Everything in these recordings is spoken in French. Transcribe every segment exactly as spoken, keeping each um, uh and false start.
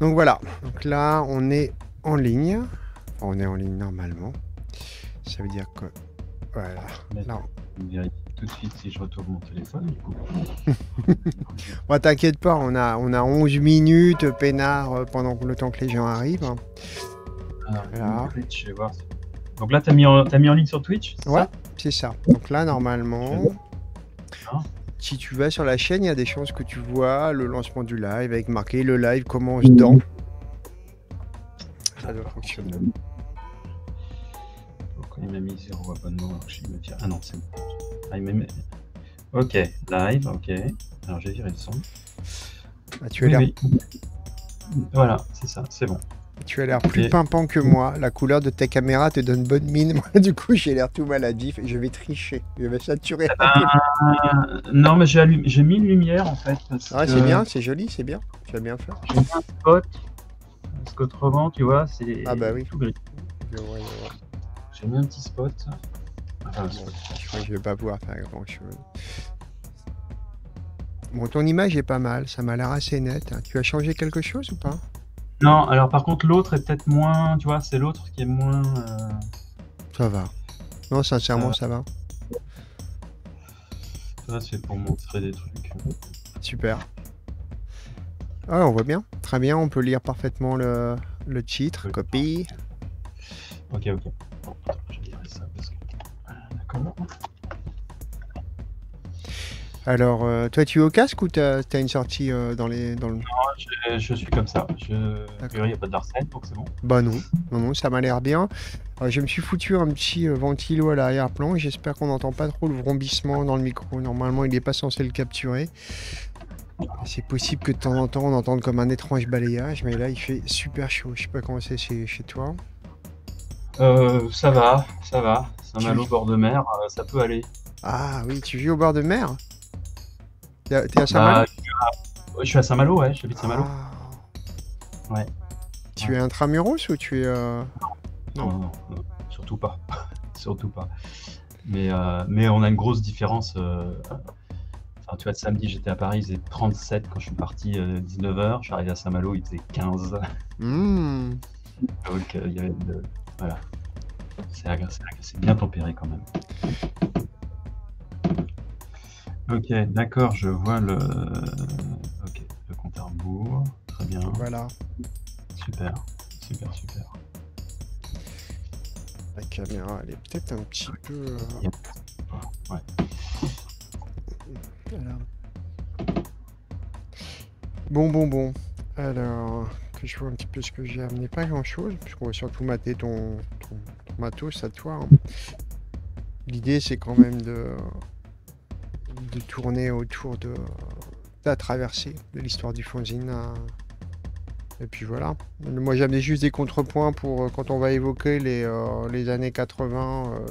Donc voilà, donc là on est en ligne, enfin, on est en ligne normalement, ça veut dire que voilà. Là, on... vérifie tout de suite si je retourne mon téléphone du coup. Bon, t'inquiète pas, on a, on a onze minutes peinard pendant le temps que les gens arrivent. Hein. Alors, voilà. Twitch, je vais voir. Donc là t'as mis, en... mis en ligne sur Twitch? Ouais, c'est ça. Donc là normalement... Hein, si tu vas sur la chaîne, il y a des chances que tu vois le lancement du live avec marqué le live commence dans. Ça doit fonctionner. Donc, il m'a mis zéro abonnement. Ah non, c'est bon. Ah, il m'a mis... Ok, live, ok. Alors j'ai viré le son. Ah, tu as l'air. Oui, oui. Voilà, c'est ça, c'est bon. Tu as l'air plus pimpant que moi. La couleur de ta caméra te donne bonne mine. Moi, du coup, j'ai l'air tout maladif. Je vais tricher. Je vais saturer. Euh, non, mais j'ai mis une lumière, en fait. Ah, que... c'est bien, c'est joli, c'est bien. Tu as bien fait. J'ai mis un spot. Un spot revent, tu vois, c'est ah bah oui. Tout gris. J'ai mis un petit spot. Enfin, ah, bon, spot. Je crois que je vais pas pouvoir faire grand-chose. Bon, ton image est pas mal. Ça m'a l'air assez net. Tu as changé quelque chose ou pas ? Non, alors par contre l'autre est peut-être moins, tu vois, c'est l'autre qui est moins... Euh... Ça va. Non, sincèrement, euh... ça va. Ça, c'est pour montrer des trucs. Super. Ah, on voit bien. Très bien, on peut lire parfaitement le, le titre. Oui. Copie. Ok, ok. Bon, attends, je lirai ça parce que... D'accord. Alors, euh, toi, tu es au casque ou tu as, as une sortie euh, dans, les, dans le... Non, je, je suis comme ça. Je... Il n'y a pas de Larsen, donc c'est bon. Bah non, non, non ça m'a l'air bien. Alors, je me suis foutu un petit euh, ventilo à l'arrière-plan. J'espère qu'on n'entend pas trop le vrombissement dans le micro. Normalement, il n'est pas censé le capturer. C'est possible que de temps en temps, on entende comme un étrange balayage. Mais là, il fait super chaud. Je ne sais pas comment c'est chez, chez toi. Euh, ça va, ça va. C'est un mal au bord de mer, euh, ça peut aller. Ah oui, tu vis au bord de mer ? T'es à Saint-Malo ? Je suis à Saint-Malo, ouais, j'habite Saint-Malo. Ah. Ouais. Tu es intramuros ou tu es... Euh... Non. Non, non, non, surtout pas. Surtout pas. Mais, euh, mais on a une grosse différence. Euh... Enfin, tu vois, samedi, j'étais à Paris, il faisait trente-sept quand je suis parti euh, dix-neuf heures. J'arrivais à Saint-Malo, il faisait quinze. Mmh. Donc, euh, il y avait de... Voilà. C'est bien tempéré quand même. Ok, d'accord, je vois le... Ok, le compte à rebours, très bien. Voilà. Super, super, super. La caméra, elle est peut-être un petit peu... Yep. Ouais. Alors. Bon, bon, bon. Alors, que je vois un petit peu ce que j'ai amené, pas grand-chose, puisqu'on va surtout mater ton, ton, ton matos à toi. Hein. L'idée, c'est quand même de... de tourner autour de, de la traversée de l'histoire du fanzine à... et puis voilà, moi j'avais juste des contrepoints pour euh, quand on va évoquer les, euh, les années quatre-vingts euh,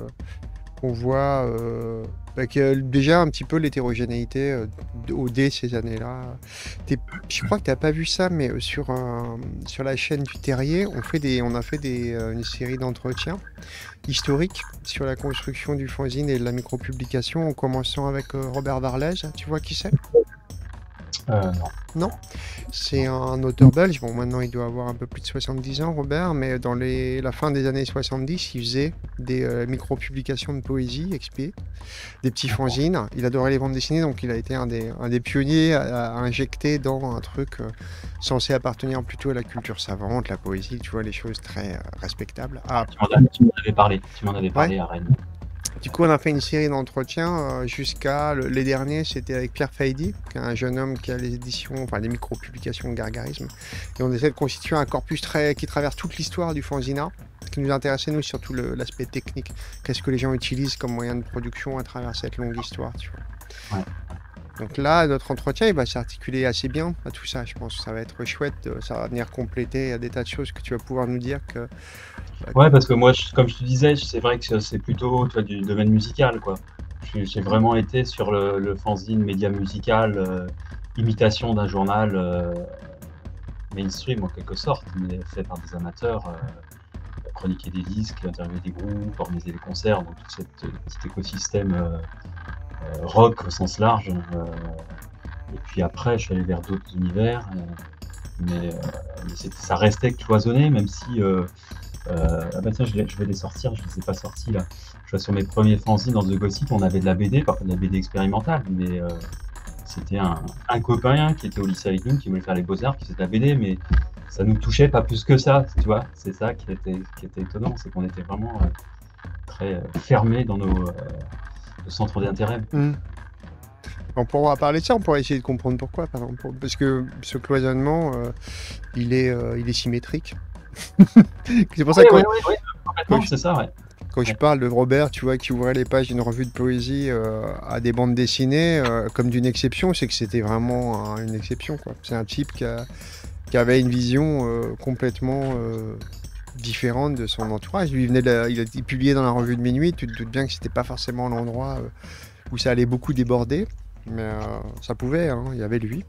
on voit euh, bah, que, déjà un petit peu l'hétérogénéité euh, au dé ces années là. Je crois que t'as pas vu ça mais euh, sur, euh, sur la chaîne du Terrier on, fait des, on a fait des, euh, une série d'entretiens historique sur la construction du fanzine et de la micro-publication, en commençant avec euh, Robert Varlez. Tu vois qui c'est? euh, Non. Non, c'est un auteur belge. Bon, maintenant, il doit avoir un peu plus de soixante-dix ans, Robert, mais dans les... la fin des années soixante-dix, il faisait des euh, micro-publications de poésie, X P, des petits fanzines. Il adorait les bandes dessinées, donc il a été un des, un des pionniers à, à injecter dans un truc euh, censé appartenir plutôt à la culture savante, la poésie, tu vois, les choses très euh, respectables. Ah, tu m'en avais parlé, tu m'en avais parlé ouais. À Rennes. Du coup, on a fait une série d'entretiens jusqu'à... Le, les derniers, c'était avec Pierre Faidi, un jeune homme qui a les éditions, enfin les micro-publications de Gargarisme. Et on essaie de constituer un corpus très, qui traverse toute l'histoire du fanzina. Ce qui nous intéressait, nous, surtout l'aspect technique. Qu'est-ce que les gens utilisent comme moyen de production à travers cette longue histoire, tu vois. Ouais. Donc là, notre entretien, il va s'articuler assez bien à tout ça. Je pense que ça va être chouette. Ça va venir compléter des tas de choses que tu vas pouvoir nous dire. Que... Ouais, parce que moi, je, comme je te disais, c'est vrai que c'est plutôt tu vois, du domaine musical, quoi. J'ai vraiment été sur le, le fanzine média musical, euh, imitation d'un journal euh, mainstream en quelque sorte, mais fait par des amateurs, euh, chroniquer des disques, interviewer des groupes, organiser des concerts, donc tout cet, cet écosystème. Euh, Euh, rock au sens large, euh, et puis après je suis allé vers d'autres univers, euh, mais euh, ça restait cloisonné, même si... Euh, euh, ah bah tiens, je vais, je vais les sortir, je ne les ai pas sortis là. Je vois sur mes premiers fanzines dans The Gothic, on avait de la B D, par contre de la B D expérimentale, mais... Euh, c'était un, un copain qui était au lycée avec nous, qui voulait faire les beaux-arts, qui faisait de la B D, mais ça nous touchait pas plus que ça, tu vois. C'est ça qui était, qui était étonnant, c'est qu'on était vraiment euh, très euh, fermés dans nos, euh, nos centres d'intérêt. Mmh. On pourra parler de ça, on pourra essayer de comprendre pourquoi, par exemple, pour... parce que ce cloisonnement, euh, il, est, euh, il est symétrique. C'est pour ça que... Oui, oui, oui, complètement, c'est ça, ouais. Quand je parle de Robert, tu vois, qui ouvrait les pages d'une revue de poésie euh, à des bandes dessinées, euh, comme d'une exception, c'est que c'était vraiment euh, une exception, quoi. C'est un type qui, a, qui avait une vision euh, complètement euh, différente de son entourage. Lui, il, venait de la, il a été publié dans la revue de minuit, tu te doutes bien que c'était pas forcément l'endroit euh, où ça allait beaucoup déborder, mais euh, ça pouvait, hein, il y avait lui.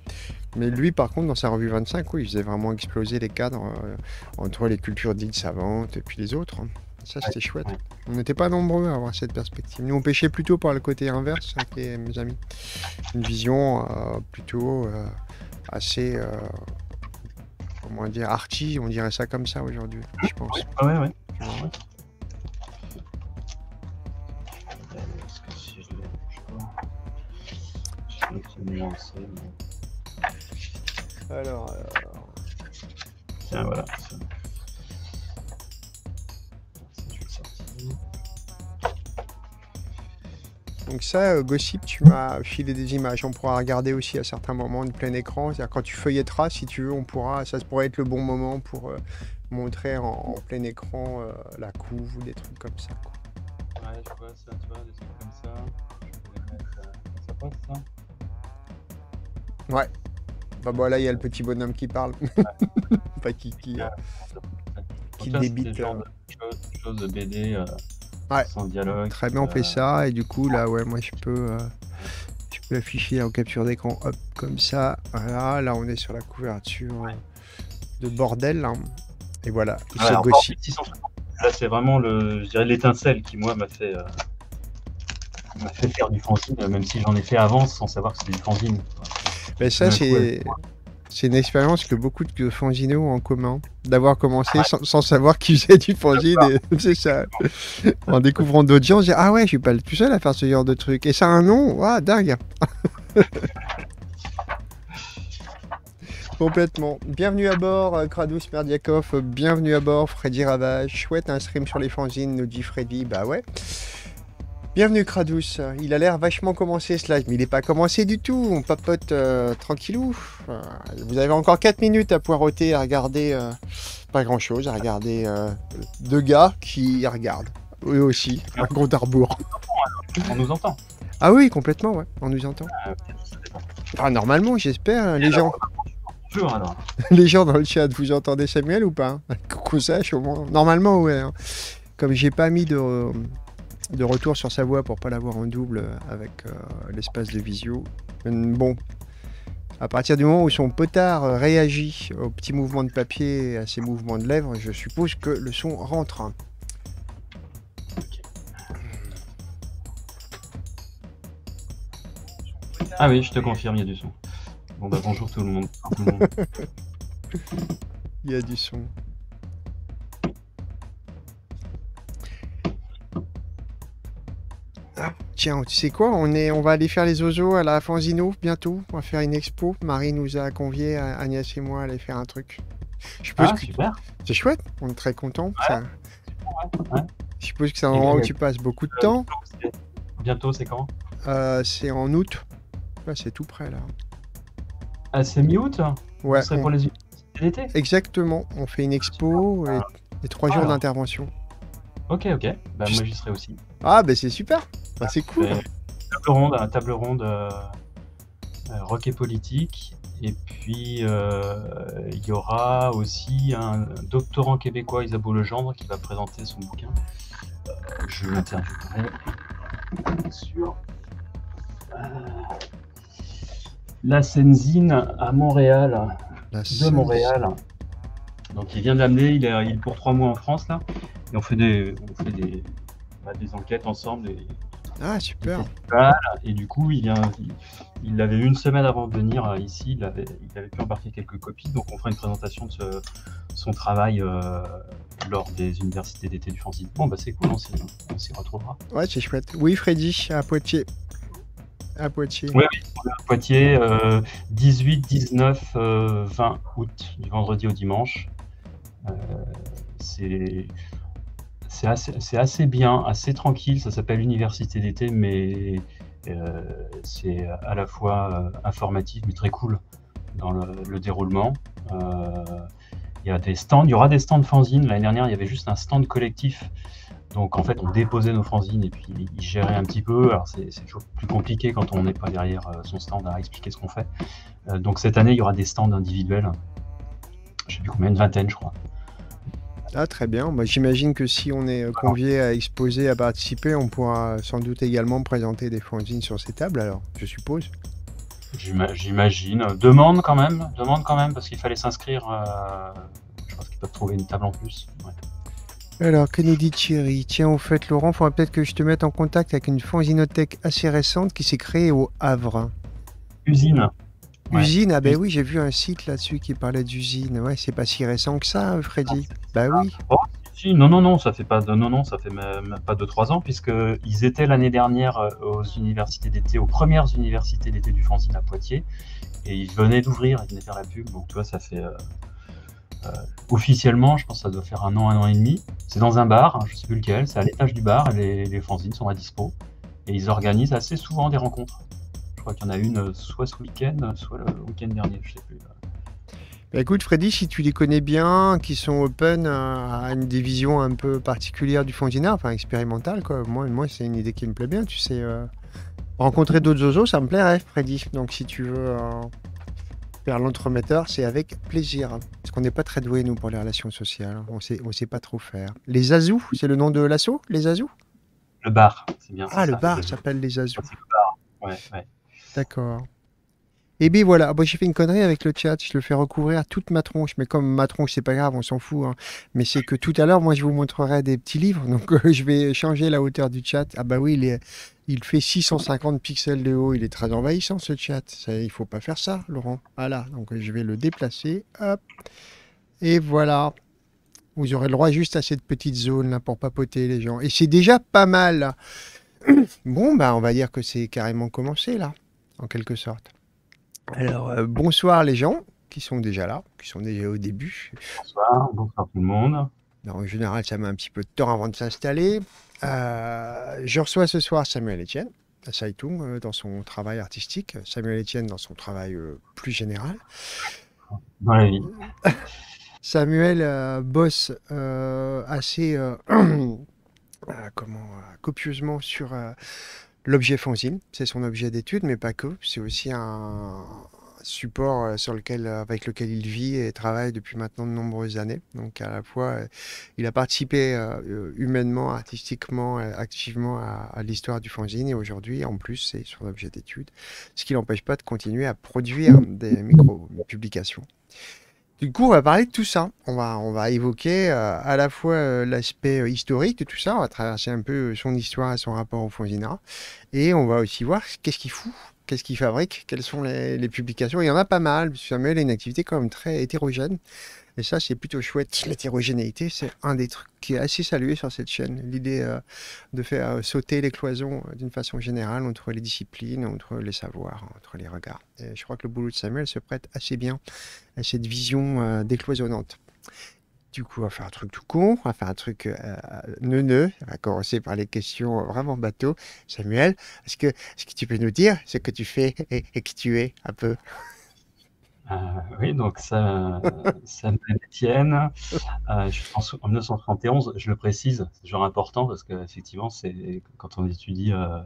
Mais lui, par contre, dans sa revue vingt-cinq, oui, il faisait vraiment exploser les cadres euh, entre les cultures dites savantes et puis les autres, hein. Ça, c'était chouette. On n'était pas nombreux à avoir cette perspective. Nous, on pêchait plutôt par le côté inverse avec les, mes amis. Une vision euh, plutôt euh, assez, euh, comment dire, arty, on dirait ça comme ça aujourd'hui, je pense. Ouais, ouais, ouais. ouais, ouais. Alors, alors... Tiens, voilà. Donc ça, Gossip, tu m'as filé des images. On pourra regarder aussi à certains moments de plein écran. C'est-à-dire quand tu feuilletteras, si tu veux, on pourra, ça pourrait être le bon moment pour euh, montrer en, en plein écran euh, la couve ou des trucs comme ça, quoi. Ouais, je vois ça, tu vois, des trucs comme ça. Je vais mettre, euh, ça passe, ça. Ouais. Bah bon, là, il y a le petit bonhomme qui parle. Ouais. Pas qui, qui, euh, qui débite. C'est euh... chose, chose de B D... Euh... Ouais. Sans dialogue. Très bien, on fait euh... ça. Et du coup, là, ouais, moi, je peux, euh, je peux l'afficher en capture d'écran, hop, comme ça. Voilà, là, on est sur la couverture ouais. de Bordel. Hein. Et voilà. Ouais, alors, Gossip. Là, c'est vraiment le, je dirais, l'étincelle qui, moi, m'a fait, euh, m'a fait faire du fanzine, même si j'en ai fait avant sans savoir que c'était du fanzine. Mais ça, c'est. C'est une expérience que beaucoup de fanzinos ont en commun, d'avoir commencé ouais. sans, sans savoir qui faisait du fanzine, c'est ça. En découvrant d'autres gens, on se dit « Ah ouais, je suis pas tout seul à faire ce genre de truc. » Et ça a un nom, waouh, dingue. Complètement. Bienvenue à bord, Krados Merdiakov, bienvenue à bord, Freddy Ravage. Chouette, un stream sur les fanzines, nous dit Freddy, bah ouais. Bienvenue Krados, il a l'air vachement commencé ce live, mais il n'est pas commencé du tout, on papote euh, tranquillou. Euh, vous avez encore quatre minutes à poireauter, à regarder, euh, pas grand chose, à regarder euh, deux gars qui regardent, eux aussi, un compte à rebours. On nous entend. Ah oui, complètement, ouais, on nous entend. Euh, ah, normalement, j'espère, les gens... Bonjour, alors. Les gens dans le chat, vous entendez Samuel ou pas hein? Qu'on sache au moins, normalement, ouais. Hein. Comme j'ai pas mis de... Euh... de retour sur sa voix pour pas l'avoir en double avec euh, l'espace de visio. Bon, à partir du moment où son potard réagit aux petits mouvements de papier et à ses mouvements de lèvres, je suppose que le son rentre. Ah oui, je te confirme, il y a du son. Bon bah bonjour tout le monde. Tout le monde. Il y a du son. Ah, tiens, tu sais quoi, on, est, on va aller faire les ozos à la Fanzino bientôt. On va faire une expo. Marie nous a conviés, Agnès et moi, à aller faire un truc. Je suppose ah, que... super. C'est chouette, on est très contents. Ouais. Ça... Ouais. Je suppose que c'est un endroit où tu passes beaucoup de euh, temps. Bientôt, c'est quand euh, c'est en août. Là, c'est tout près, là. Ah, c'est mi-août. Ouais. C'est on... pour les l'été. Exactement, on fait une expo ah, et, et trois ah, jours d'intervention. Ok, ok. Bah, moi, j'y serai aussi. Ah, bah, c'est super. Bah, c'est cool. Table ronde, table ronde euh, euh, rock et politique. Et puis, il euh, y aura aussi un doctorant québécois, Isabeau Legendre, qui va présenter son bouquin. Euh, je l'interviewerai sur euh, la Senzine à Montréal, la de Senzine. Montréal. Donc, il vient de l'amener. Il, il est pour trois mois en France, là. Et on fait des, on fait des, bah, des enquêtes ensemble, et Ah, super. Voilà. Et du coup, il l'avait il, il avait une semaine avant de venir ici, il avait, il avait pu embarquer quelques copies, donc on fera une présentation de ce, son travail euh, lors des universités d'été du Fanzine. Bon, bah c'est cool, on s'y retrouvera. Ouais, c'est chouette. Oui, Freddy, à Poitiers. À Poitiers. Oui, oui, à Poitiers, euh, dix-huit, dix-neuf, vingt août, du vendredi au dimanche. Euh, c'est... C'est assez, assez bien, assez tranquille, ça s'appelle l'université d'été, mais euh, c'est à la fois euh, informatif, mais très cool dans le, le déroulement. Il euh, y a des stands, il y aura des stands fanzines. L'année dernière, il y avait juste un stand collectif. Donc en fait, on déposait nos fanzines et puis ils géraient un petit peu. Alors c'est toujours plus compliqué quand on n'est pas derrière son stand à expliquer ce qu'on fait. Euh, donc cette année, il y aura des stands individuels. Je ne sais plus combien, une vingtaine, je crois. Ah, très bien. Bah, j'imagine que si on est convié à exposer, à participer, on pourra sans doute également présenter des fanzines sur ces tables, alors, je suppose. J'imagine. Demande quand même, demande quand même, parce qu'il fallait s'inscrire. Euh... Je pense qu'ils peuvent trouver une table en plus. Ouais. Alors, que nous dit Thierry? Tiens, au fait, Laurent, il faudrait peut-être que je te mette en contact avec une fanzinothèque assez récente qui s'est créée au Havre. Usine. Ouais. Usine, ah ben oui, j'ai vu un site là-dessus qui parlait d'usine. Ouais, c'est pas si récent que ça, Freddy. Ah, bah ça. Oui. Oh, si, non, non, non, ça fait pas de, non, non, ça fait même pas de trois ans, puisque ils étaient l'année dernière aux universités d'été, aux premières universités d'été du fanzine à Poitiers, et ils venaient d'ouvrir, ils venaient faire la pub. Donc tu vois, ça fait euh, euh, officiellement, je pense, que ça doit faire un an, un an et demi. C'est dans un bar, hein, je sais plus lequel, c'est à l'étage du bar. Les, les fanzines sont à dispo, et ils organisent assez souvent des rencontres. Je crois qu'il y en a une soit ce week-end, soit le week-end dernier, je sais plus. Bah écoute, Freddy, si tu les connais bien, qui sont open à une division un peu particulière du fanzinat, enfin expérimentale, quoi. Moi, moi c'est une idée qui me plaît bien, tu sais. Euh... Rencontrer d'autres zozos, ça me plairait, Freddy. Donc, si tu veux euh... faire l'entremetteur, c'est avec plaisir. Parce qu'on n'est pas très doués, nous, pour les relations sociales. On sait, on sait pas trop faire. Les Azous, c'est le nom de l'assaut, les Azous? Le bar, c'est bien. Ah, le ça, bar s'appelle les Azous. C'est le bar, ouais, ouais. D'accord. Et bien voilà, bon, j'ai fait une connerie avec le chat, je le fais recouvrir toute ma tronche, mais comme ma tronche, c'est pas grave, on s'en fout. Hein. Mais c'est que tout à l'heure, moi, je vous montrerai des petits livres, donc euh, je vais changer la hauteur du chat. Ah bah oui, il, est, il fait six cent cinquante pixels de haut, il est très envahissant ce chat. Ça, il faut pas faire ça, Laurent. Voilà, donc je vais le déplacer, hop, et voilà. Vous aurez le droit juste à cette petite zone là pour papoter les gens. Et c'est déjà pas mal. Bon, bah on va dire que c'est carrément commencé là. En quelque sorte. Alors, euh, bonsoir les gens qui sont déjà là, qui sont déjà au début. Bonsoir, bonsoir tout le monde. Alors, en général, ça met un petit peu de temps avant de s'installer. Euh, je reçois ce soir Samuel Etienne, à Saitung, euh, dans son travail artistique. Samuel Etienne dans son travail euh, plus général. Dans la vie. Samuel euh, bosse euh, assez euh, euh, comment, euh, copieusement sur... Euh, l'objet fanzine, c'est son objet d'étude, mais pas que. C'est aussi un support sur lequel, avec lequel il vit et travaille depuis maintenant de nombreuses années. Donc à la fois, il a participé humainement, artistiquement, activement à, à l'histoire du fanzine. Et aujourd'hui, en plus, c'est son objet d'étude. Ce qui n'empêche pas de continuer à produire des micro-publications. Du coup, on va parler de tout ça. On va, on va évoquer euh, à la fois euh, l'aspect euh, historique de tout ça. On va traverser un peu son histoire et son rapport au fanzinat. Et on va aussi voir qu'est-ce qu'il fout, qu'est-ce qu'il fabrique, quelles sont les, les publications. Il y en a pas mal. Samuel a une activité quand même très hétérogène. Et ça, c'est plutôt chouette. L'hétérogénéité, c'est un des trucs qui est assez salué sur cette chaîne. L'idée euh, de faire euh, sauter les cloisons euh, d'une façon générale entre les disciplines, entre les savoirs, entre les regards. Et je crois que le boulot de Samuel se prête assez bien à cette vision euh, décloisonnante. Du coup, on va faire un truc tout con, on va faire un truc euh, neuneux, on va commencer par les questions vraiment bateau. Samuel, est-ce que, est-ce que tu peux nous dire ce que tu fais et, et qui tu es un peu ? Euh, oui, donc ça, ça m'appartienne. Euh, je pense en mille neuf cent soixante et onze, je le précise, c'est genre important parce qu'effectivement, c'est quand on étudie, euh,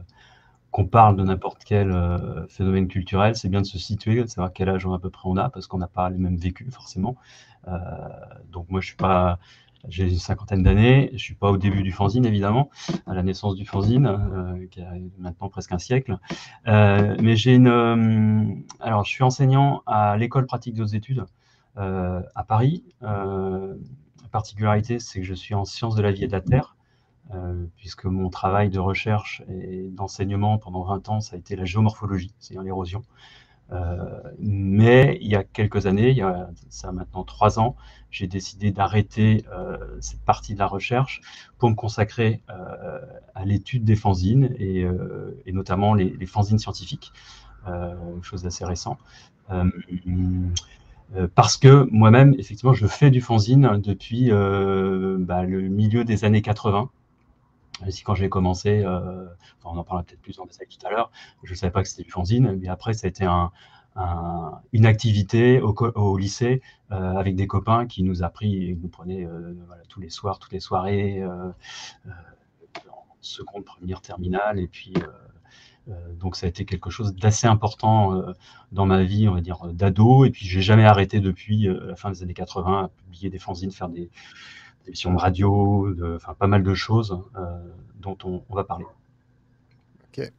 qu'on parle de n'importe quel euh, phénomène culturel, c'est bien de se situer, de savoir quel âge à peu près on a parce qu'on n'a pas les mêmes vécus forcément. Euh, donc moi, je suis pas, j'ai une cinquantaine d'années, je suis pas au début du fanzine évidemment, à la naissance du fanzine, euh, qui a maintenant presque un siècle. Euh, mais j'ai une, euh, alors je suis enseignant à l'école pratique d'autres études euh, à Paris. Euh, la particularité, c'est que je suis en sciences de la vie et de la terre. euh, puisque mon travail de recherche et d'enseignement pendant vingt ans, ça a été la géomorphologie, c'est-à-dire l'érosion. Euh, mais il y a quelques années, il y a ça a maintenant trois ans, j'ai décidé d'arrêter euh, cette partie de la recherche pour me consacrer euh, à l'étude des fanzines et, euh, et notamment les, les fanzines scientifiques, euh, chose d'assez récent. Euh, euh, parce que moi-même, effectivement, je fais du fanzine depuis euh, bah, le milieu des années quatre-vingt. Si quand j'ai commencé, euh, enfin on en parlera peut-être plus en détail tout à l'heure, je ne savais pas que c'était du fanzine, mais après ça a été un, un, une activité au, au lycée euh, avec des copains qui nous a pris, et nous prenaient euh, voilà, tous les soirs, toutes les soirées, euh, euh, en seconde, première, terminale, et puis euh, euh, donc ça a été quelque chose d'assez important euh, dans ma vie, on va dire, d'ado, et puis j'ai jamais arrêté depuis euh, la fin des années quatre-vingt à publier des fanzines, faire des... émissions de radio, de, enfin pas mal de choses euh, dont on, on va parler. Ok.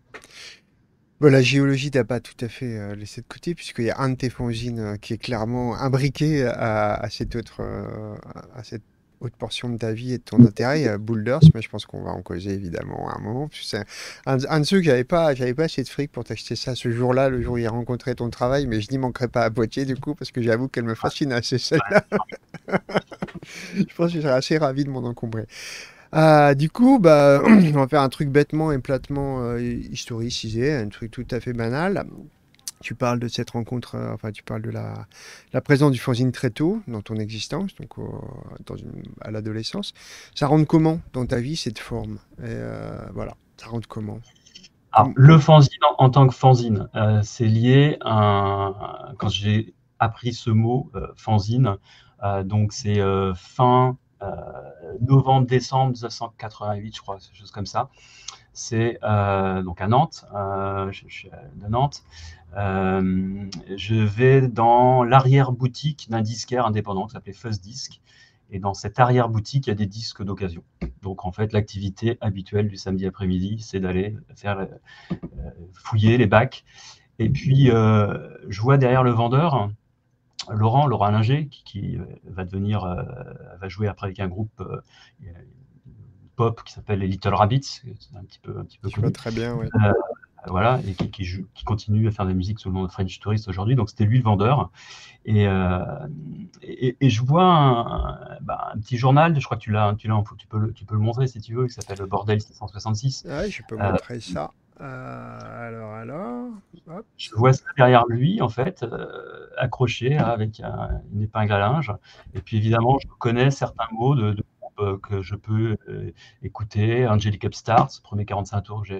Bon, la géologie t'a pas tout à fait euh, laissé de côté, puisqu'il y a un de tes fanzines euh, qui est clairement imbriqué à, à, cette autre, euh, à cette autre portion de ta vie et de ton intérêt, euh, Boulders, mais je pense qu'on va en causer évidemment à un moment. C'est un, un de ceux que j'avais pas, j'avais pas assez de fric pour t'acheter ça ce jour-là, le jour où il a rencontré ton travail, mais je n'y manquerai pas à Poitiers du coup, parce que j'avoue qu'elle me fascine assez celle-là. Je pense que je serais assez ravi de m'en encombrer. Euh, du coup, bah, on va faire un truc bêtement et platement euh, historicisé, un truc tout à fait banal. Tu parles de cette rencontre, euh, enfin, tu parles de la, la présence du fanzine très tôt dans ton existence, donc au, dans une, à l'adolescence. Ça rentre comment dans ta vie, cette forme? Et, euh, voilà, ça rentre comment? Alors, le fanzine en, en tant que fanzine, euh, c'est lié à... Quand j'ai appris ce mot, euh, fanzine, Euh, donc c'est euh, fin euh, novembre-décembre mille neuf cent quatre-vingt-huit, je crois, quelque chose comme ça. C'est euh, donc à Nantes, euh, je, je suis de Nantes. Euh, je vais dans l'arrière-boutique d'un disquaire indépendant qui s'appelait FuzzDisc. Et dans cette arrière-boutique, il y a des disques d'occasion. Donc, en fait, l'activité habituelle du samedi après-midi, c'est d'aller faire euh, fouiller les bacs. Et puis, euh, je vois derrière le vendeur... Laurent, Laurent Linger, qui, qui va devenir, euh, va jouer après avec un groupe euh, pop qui s'appelle les Little Rabbits, un petit peu, un petit peu connu. Très bien, ouais. euh, voilà, et qui, qui, joue, qui continue à faire de la musique sous le nom de French Tourist aujourd'hui. Donc c'était lui le vendeur. Et, euh, et, et je vois un, un, bah, un petit journal, je crois que tu l'as, tu l'as, tu peux le, tu peux le montrer si tu veux, qui s'appelle Bordel six cent soixante-six. Ouais, je peux euh, montrer ça. Euh, alors, alors, hop. Je vois ça derrière lui, en fait, euh, accroché avec un, une épingle à linge. Et puis, évidemment, je connais certains mots de, de euh, que je peux euh, écouter. Angelic Upstart, ce premier quarante-cinq tours que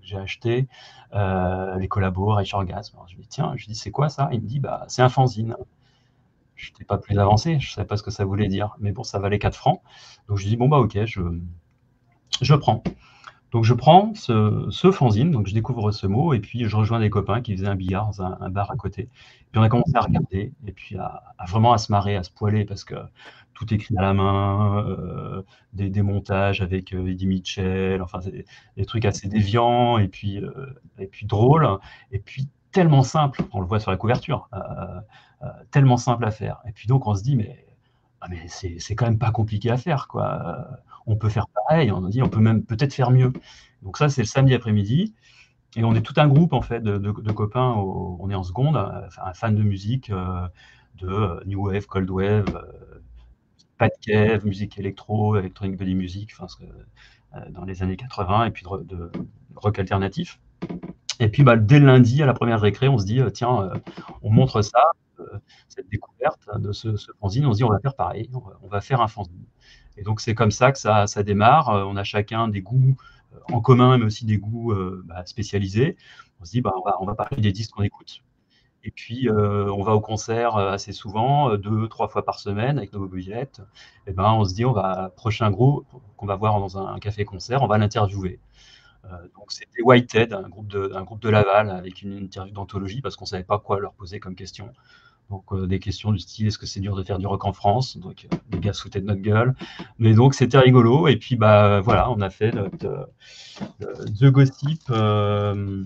j'ai acheté. Euh, les collabos, Rich Orgasm. Alors, je lui dis, tiens, je dis, c'est quoi ça? Il me dit, bah, c'est un fanzine. Je n'étais pas plus avancé, je ne savais pas ce que ça voulait dire. Mais bon, ça valait quatre francs. Donc, je lui dis, bon, bah, ok, je, je prends. Donc je prends ce, ce fanzine, donc je découvre ce mot, et puis je rejoins des copains qui faisaient un billard dans un, un bar à côté. Puis on a commencé à regarder, et puis à, à vraiment à se marrer, à se poiler, parce que tout écrit à la main, euh, des, des montages avec euh, Eddie Mitchell, enfin des, des trucs assez déviants, et puis, euh, et puis drôles, et puis tellement simple, on le voit sur la couverture, euh, euh, tellement simple à faire. Et puis donc on se dit, mais, ah, mais c'est quand même pas compliqué à faire, quoi. On peut faire pareil, on dit, on peut même peut-être faire mieux. Donc ça, c'est le samedi après-midi. Et on est tout un groupe, en fait, de, de, de copains. Au, on est en seconde, un fan de musique, euh, de New Wave, Cold Wave, euh, Pat-Kev, musique électro, Electronic Body Music, enfin, euh, dans les années quatre-vingt, et puis de, de rock alternatif. Et puis, bah, dès le lundi, à la première récré, on se dit, tiens, euh, on montre ça, euh, cette découverte de ce, ce fanzine. On se dit, on va faire pareil, on va, on va faire un fanzine. Et donc, c'est comme ça que ça, ça démarre. On a chacun des goûts en commun, mais aussi des goûts euh, bah, spécialisés. On se dit, bah, on, va, on va parler des disques qu'on écoute. Et puis, euh, on va au concert assez souvent, deux, trois fois par semaine, avec nos billettes. Et ben, on se dit, on va prochain groupe qu'on va voir dans un café-concert, on va l'interviewer. Euh, donc, c'était Whitehead, un groupe, de, un groupe de Laval, avec une interview d'anthologie, parce qu'on ne savait pas quoi leur poser comme question. Donc, euh, des questions du style, est-ce que c'est dur de faire du rock en France? Donc, euh, les gars sautaient de notre gueule. Mais donc, c'était rigolo. Et puis, bah, voilà, on a fait notre The Gossip. Euh,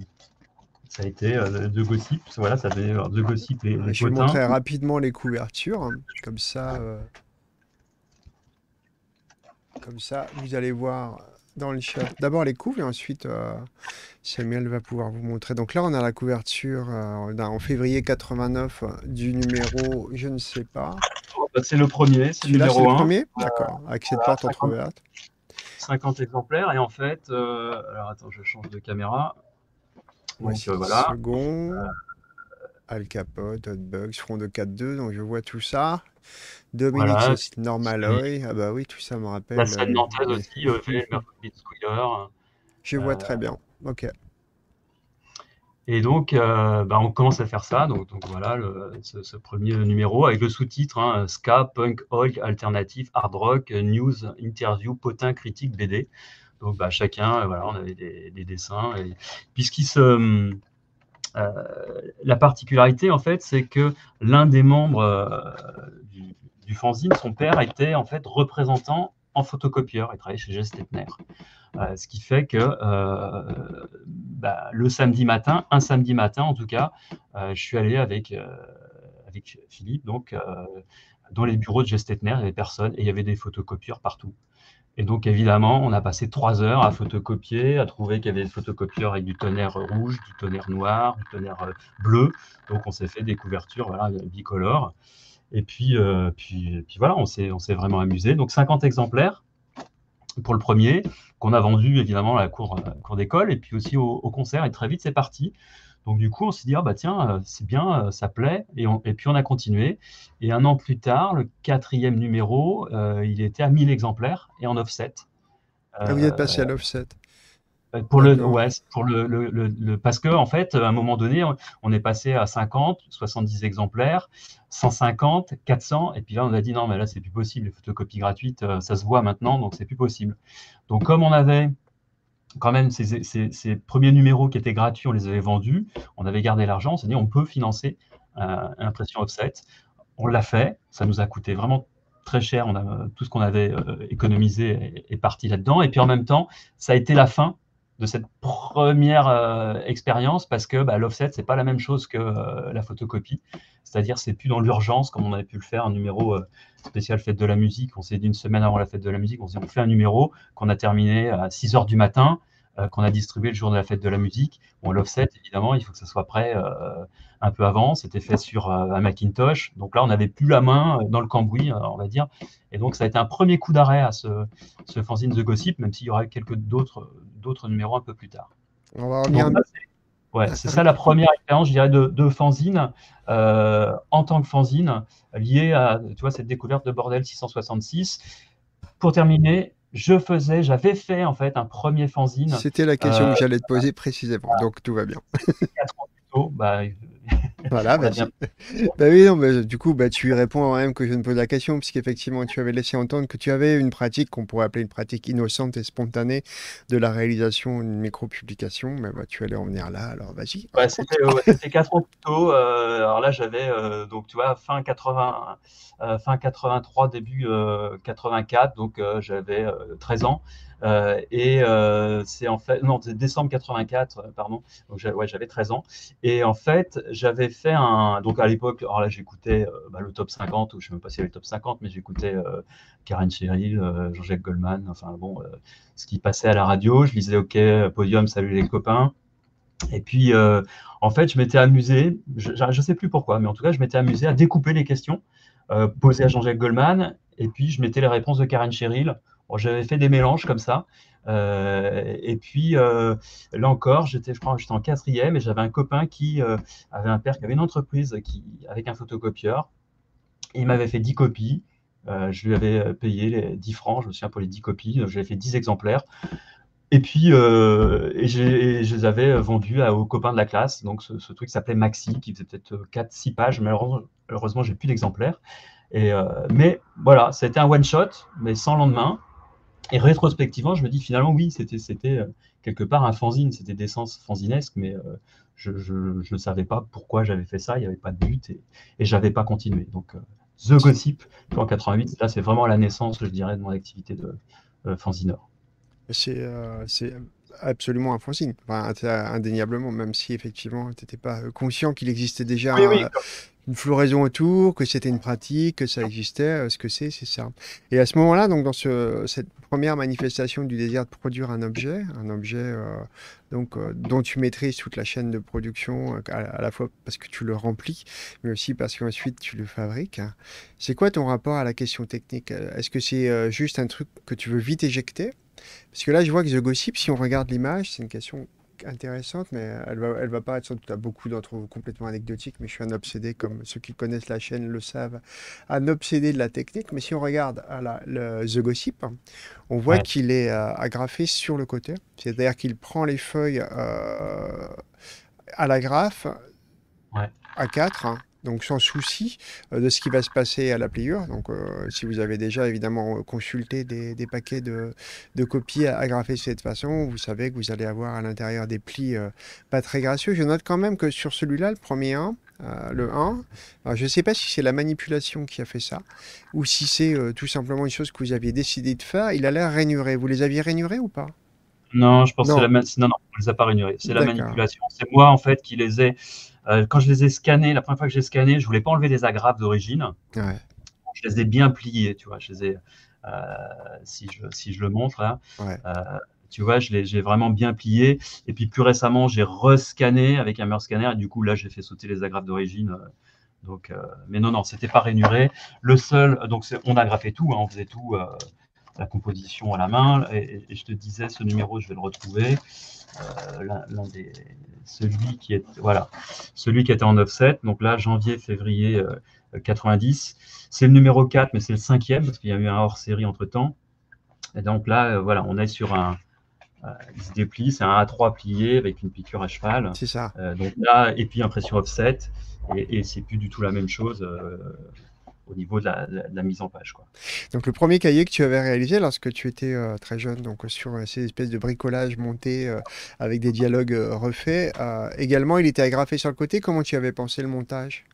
ça a été euh, The Gossip. Voilà, ça fait The Gossip et les Je vais montrer rapidement les couvertures. Hein, comme ça, euh, comme ça, vous allez voir dans le chat. D'abord les couves et ensuite euh, Samuel va pouvoir vous montrer. Donc là on a la couverture euh, en février quatre-vingt-neuf du numéro, je ne sais pas. C'est le premier, c'est le numéro un. Premier d'accord, avec cette porte entrouverte. cinquante exemplaires et en fait, euh, alors attends, je change de caméra. Voici le second. Euh, Al Capote, Hot Bugs, Front deux cent quarante-deux, donc je vois tout ça. Dominique voilà, Sonic, normal oui. Ah bah oui, tout ça me rappelle. La scène Nantes euh, aussi, euh, fait, le je euh, vois très bien, ok. Et donc, euh, bah, on commence à faire ça, donc, donc voilà, le, ce, ce premier numéro, avec le sous-titre, hein, Ska, Punk, Hulk, Alternatif, Hard Rock, News, Interview, Potin, Critique, B D. Donc bah, chacun, voilà, on avait des, des dessins. Et... Puisqu'il se... Euh, la particularité, en fait, c'est que l'un des membres euh, du, du fanzine, son père, était en fait représentant en photocopieur et travaillait chez Gestetner. Euh, ce qui fait que euh, bah, le samedi matin, un samedi matin en tout cas, euh, je suis allé avec, euh, avec Philippe, donc, euh, dans les bureaux de Gestetner, il n'y avait personne et il y avait des photocopieurs partout. Et donc, évidemment, on a passé trois heures à photocopier, à trouver qu'il y avait des photocopieurs avec du tonnerre rouge, du tonnerre noir, du tonnerre bleu. Donc, on s'est fait des couvertures voilà, bicolores. Et puis, euh, puis, puis voilà, on s'est vraiment amusé. Donc, cinquante exemplaires pour le premier, qu'on a vendu évidemment à la cour, cour d'école et puis aussi au, au concert. Et très vite, c'est parti. Donc, du coup, on s'est dit, ah, bah, tiens, c'est bien, ça plaît. Et, on, et puis, on a continué. Et un an plus tard, le quatrième numéro, euh, il était à mille exemplaires et en offset. Euh, ah, vous êtes passé à l'offset. Pour le, ouais, pour le, le, le, le, parce que, en fait, à un moment donné, on, on est passé à cinquante, soixante-dix exemplaires, cent cinquante, quatre cents. Et puis là, on a dit, non, mais là, c'est plus possible. Les photocopies gratuites, ça se voit maintenant, donc c'est plus possible. Donc, comme on avait... quand même, ces, ces, ces premiers numéros qui étaient gratuits, on les avait vendus, on avait gardé l'argent, on s'est dit on peut financer euh, l'impression offset. On l'a fait, ça nous a coûté vraiment très cher, on a, tout ce qu'on avait euh, économisé est, est parti là-dedans. Et puis en même temps, ça a été la fin de cette première euh, expérience parce que bah, l'offset, ce n'est pas la même chose que euh, la photocopie. C'est-à-dire, ce n'est plus dans l'urgence comme on avait pu le faire, un numéro euh, spécial fête de la musique. On s'est dit une semaine avant la fête de la musique, on s'est dit on fait un numéro qu'on a terminé à six heures du matin, euh, qu'on a distribué le jour de la fête de la musique. Bon, l'offset, évidemment, il faut que ça soit prêt euh, un peu avant. C'était fait sur euh, un Macintosh. Donc là, on n'avait plus la main dans le cambouis, euh, on va dire. Et donc, ça a été un premier coup d'arrêt à ce, ce fanzine The Gossip, même s'il y aurait quelques d'autres d'autres numéros un peu plus tard. On va revenir. Ouais, c'est ça la première expérience, je dirais, de, de fanzine, euh, en tant que fanzine, liée à tu vois, cette découverte de Bordel six cent soixante-six. Pour terminer, je faisais, j'avais fait en fait un premier fanzine. C'était la question euh, que j'allais te poser euh, précisément, voilà. Donc tout va bien. quatre ans plus tôt, bah, voilà, bah, bien. Bah oui, non, bah, du coup, bah, tu y réponds quand même que je ne pose la question, puisqu'effectivement, tu avais laissé entendre que tu avais une pratique qu'on pourrait appeler une pratique innocente et spontanée de la réalisation d'une micro-publication. Mais bah, tu allais en venir là, alors vas-y. Ouais, c'était euh, quatre ans plus tôt. Euh, alors là, j'avais, euh, donc tu vois, fin, quatre-vingts, euh, fin quatre-vingt-trois, début euh, quatre-vingt-quatre, donc euh, j'avais euh, treize ans. Euh, et euh, c'est en fait, non, c'est décembre quatre-vingt-quatre, pardon, donc j'avais ouais, treize ans. Et en fait, j'avais fait un, donc à l'époque, alors là j'écoutais euh, bah, le top cinquante, ou je ne sais même pas si le top cinquante, mais j'écoutais euh, Karen Cheryl, euh, Jean-Jacques Goldman, enfin bon, euh, ce qui passait à la radio, je lisais OK, Podium, salut les copains. Et puis, euh, en fait, je m'étais amusé, je ne sais plus pourquoi, mais en tout cas, je m'étais amusé à découper les questions euh, posées à Jean-Jacques Goldman, et puis je mettais les réponses de Karen Cheryl. Bon, j'avais fait des mélanges comme ça, euh, et puis euh, là encore, j'étais, je crois, j'étais en quatrième, et j'avais un copain qui euh, avait un père qui avait une entreprise qui, avec un photocopieur, et il m'avait fait dix copies, euh, je lui avais payé les dix francs, je me souviens pour les dix copies, j'avais fait dix exemplaires, et puis euh, et et je les avais vendus à, aux copains de la classe, donc ce, ce truc s'appelait Maxi, qui faisait peut-être quatre six pages, mais heureusement, j'ai plus d'exemplaires, euh, mais voilà, c'était un one-shot, mais sans lendemain. Et rétrospectivement, je me dis finalement, oui, c'était quelque part un fanzine, c'était d'essence fanzinesque, mais euh, je ne savais pas pourquoi j'avais fait ça, il n'y avait pas de but et, et je n'avais pas continué. Donc, euh, The Gossip, en quatre-vingt-huit, là, c'est vraiment la naissance, je dirais, de mon activité de euh, fanzineur. C'est euh, absolument un fanzine, enfin, indéniablement, même si effectivement tu n'étais pas conscient qu'il existait déjà oui, oui. une floraison autour, que c'était une pratique, que ça existait, ce que c'est, c'est ça. Et à ce moment-là, donc dans ce, cette première manifestation du désir de produire un objet, un objet euh, donc, euh, dont tu maîtrises toute la chaîne de production, à, à la fois parce que tu le remplis, mais aussi parce qu'ensuite tu le fabriques, hein. C'est quoi ton rapport à la question technique? Est-ce que c'est euh, juste un truc que tu veux vite éjecter? Parce que là, je vois que The Gossip, si on regarde l'image, c'est une question intéressante, mais elle va, elle va paraître sans doute à beaucoup d'entre vous complètement anecdotique, mais je suis un obsédé, comme ceux qui connaissent la chaîne le savent, un obsédé de la technique. Mais si on regarde à la, le, The Gossip, on voit ouais. qu'il est euh, agrafé sur le côté, c'est-à-dire qu'il prend les feuilles euh, à l'agrafe ouais. à quatre, hein. Donc sans souci de ce qui va se passer à la pliure. Donc euh, si vous avez déjà évidemment consulté des, des paquets de, de copies agrafées de cette façon, vous savez que vous allez avoir à l'intérieur des plis euh, pas très gracieux. Je note quand même que sur celui-là, le premier un, euh, le un, alors je ne sais pas si c'est la manipulation qui a fait ça, ou si c'est euh, tout simplement une chose que vous aviez décidé de faire. Il a l'air rainuré. Vous les aviez rainurés ou pas? Non, je pense non. que c'est la manipulation. Non, non, on ne les a pas rainurés. C'est la manipulation. C'est moi en fait qui les ai... Euh, quand je les ai scannés, la première fois que j'ai scanné, je voulais pas enlever les agrafes d'origine. Ouais. Je les ai bien pliés, tu vois. Je les ai, euh, si, je, si je le montre, hein, ouais. euh, tu vois, je les j'ai vraiment bien pliés. Et puis plus récemment, j'ai rescanné avec un meilleur scanner. Et du coup, là, j'ai fait sauter les agrafes d'origine. Euh, donc, euh, mais non, non, c'était pas rainuré. Le seul, donc, on agrafait tout, hein, on faisait tout, euh, la composition à la main. Et, et je te disais, ce numéro, je vais le retrouver. Euh, l'un des, celui qui est, voilà, celui qui était en offset, donc là, janvier, février euh, quatre-vingt-dix, c'est le numéro quatre, mais c'est le cinquième, parce qu'il y a eu un hors-série entre-temps, et donc là, euh, voilà, on est sur un, euh, il se déplie, c'est un A trois plié avec une piqûre à cheval, c'est ça, euh, donc là, et puis impression offset, et, et c'est plus du tout la même chose, euh, au niveau de la, de la mise en page, quoi. Donc le premier cahier que tu avais réalisé lorsque tu étais euh, très jeune, donc sur euh, ces espèces de bricolage monté euh, avec des dialogues euh, refaits, euh, également il était agrafé sur le côté. Comment tu avais pensé le montage?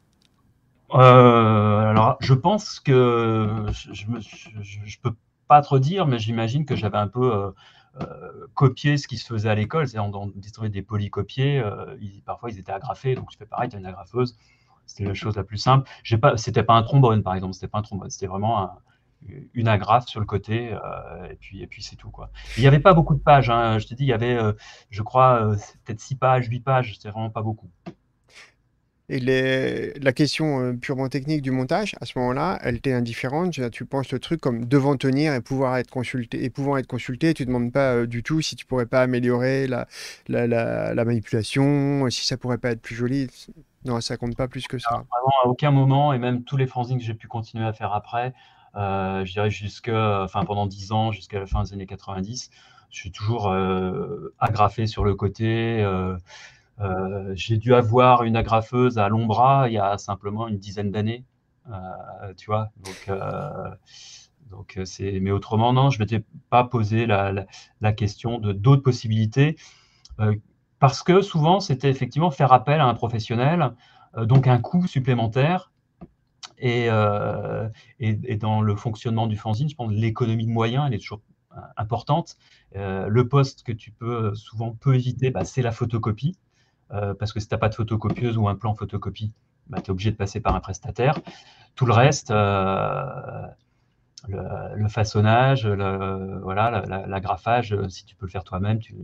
euh, Alors je pense que je ne peux pas trop dire, mais j'imagine que j'avais un peu euh, euh, copié ce qui se faisait à l'école. C'est-à-dire on, on distribuait des polycopiés, euh, ils, parfois ils étaient agrafés, donc je fais pareil, tu as une agrafeuse. C'était la chose la plus simple. J'ai pas, c'était pas un trombone, par exemple. C'était pas un trombone. C'était vraiment un, une agrafe sur le côté. Euh, et puis, et puis c'est tout, quoi. Il n'y avait pas beaucoup de pages, hein. Je te dis, il y avait, euh, je crois, euh, peut-être six pages, huit pages. C'était vraiment pas beaucoup. Et les... la question euh, purement technique du montage, à ce moment-là, elle t'est indifférente. Tu penses le truc comme devant tenir et pouvoir être consulté, et pouvant être consulté. Tu ne demandes pas euh, du tout si tu pourrais pas améliorer la, la, la, la manipulation, si ça pourrait pas être plus joli. Non, ça compte pas plus que ça. Alors, vraiment, à aucun moment, et même tous les fanzines que j'ai pu continuer à faire après, euh, je dirais jusqu'à, enfin pendant dix ans, jusqu'à la fin des années quatre-vingt-dix, je suis toujours euh, agrafé sur le côté. Euh, euh, j'ai dû avoir une agrafeuse à l'Ombra il y a simplement une dizaine d'années, euh, tu vois. Donc, euh, donc c'est. Mais autrement, non, je ne m'étais pas posé la, la, la question de d'autres possibilités. Euh, Parce que souvent, c'était effectivement faire appel à un professionnel, euh, donc un coût supplémentaire. Et, euh, et, et dans le fonctionnement du fanzine, je pense que l'économie de moyens, elle est toujours importante. Euh, le poste que tu peux souvent peu éviter, bah, c'est la photocopie. Euh, parce que si tu n'as pas de photocopieuse ou un plan photocopie, bah, tu es obligé de passer par un prestataire. Tout le reste, euh, le, le façonnage, l'agrafage, voilà, la, la, si tu peux le faire toi-même, tu,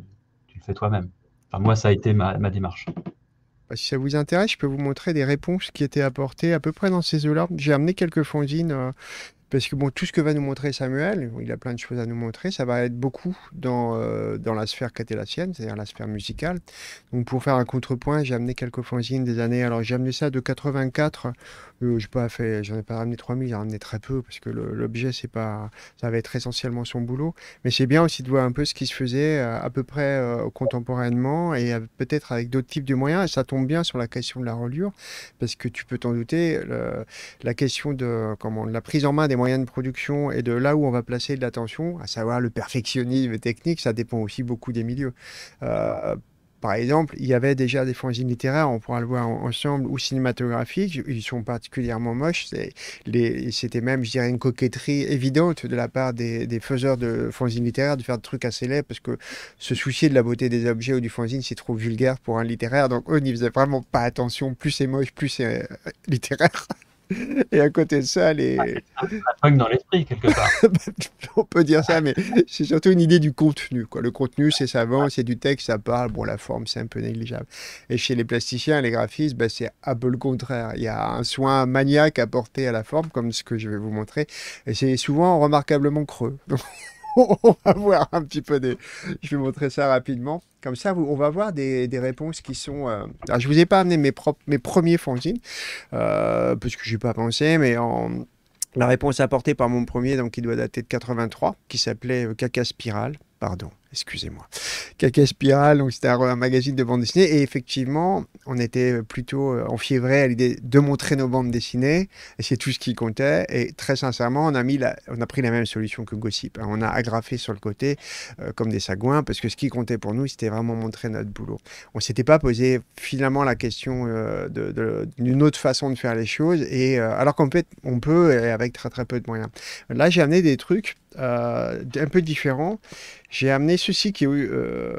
tu le fais toi-même. Enfin, moi, ça a été ma, ma démarche. Si ça vous intéresse, je peux vous montrer des réponses qui étaient apportées à peu près dans ces eaux-là. J'ai amené quelques fanzines, euh, parce que bon, tout ce que va nous montrer Samuel, il a plein de choses à nous montrer, ça va être beaucoup dans, euh, dans la sphère qui était la sienne, c'est-à-dire la sphère musicale. Donc pour faire un contrepoint, j'ai amené quelques fanzines des années, alors j'ai amené ça de quatre-vingt-quatre, euh, je n'ai pas fait, j'en ai pas ramené trois mille, j'en ai ramené très peu, parce que l'objet, c'est pas, ça va être essentiellement son boulot. Mais c'est bien aussi de voir un peu ce qui se faisait à, à peu près euh, contemporainement, et peut-être avec d'autres types de moyens, et ça tombe bien sur la question de la reliure, parce que tu peux t'en douter, le, la question de comment, la prise en main des moyens de production et de là où on va placer de l'attention, à savoir le perfectionnisme technique, ça dépend aussi beaucoup des milieux. Euh, Par exemple, il y avait déjà des fanzines littéraires, on pourra le voir ensemble, ou cinématographiques, ils sont particulièrement moches. C'était même, je dirais, une coquetterie évidente de la part des, des faiseurs de fanzines littéraires de faire des trucs assez laids, parce que se soucier de la beauté des objets ou du fanzine, c'est trop vulgaire pour un littéraire. Donc eux n'y faisaient vraiment pas attention, plus c'est moche, plus c'est euh, littéraire. Et à côté de ça, les... ah, c'est un bug dans l'esprit, quelque part. On peut dire ça, mais c'est surtout une idée du contenu, quoi. Le contenu, c'est savant, c'est du texte, ça parle. Bon, la forme, c'est un peu négligeable. Et chez les plasticiens, les graphistes, bah, c'est un peu le contraire. Il y a un soin maniaque apporté à la forme, comme ce que je vais vous montrer. Et c'est souvent remarquablement creux. Donc, on va voir un petit peu des... Je vais vous montrer ça rapidement. Comme ça, on va voir des, des réponses qui sont... Euh... Alors, je ne vous ai pas amené mes, propres, mes premiers fanzines, euh, parce que je n'ai pas pensé, mais en... la réponse apportée par mon premier, donc, qui doit dater de quatre-vingt-trois, qui s'appelait Caca Spirale, pardon, excusez-moi. Caca Spirale, donc c'était un, un magazine de bande dessinée, et effectivement, on était plutôt enfiévrés à l'idée de montrer nos bandes dessinées, et c'est tout ce qui comptait, et très sincèrement, on a, mis la, on a pris la même solution que Gossip, hein. On a agrafé sur le côté, euh, comme des sagouins, parce que ce qui comptait pour nous, c'était vraiment montrer notre boulot. On ne s'était pas posé finalement la question euh, de, de, d'une autre façon de faire les choses, et, euh, alors qu'on peut, on peut et avec très très peu de moyens. Là, j'ai amené des trucs euh, un peu différents. J'ai amené ceci qui est euh,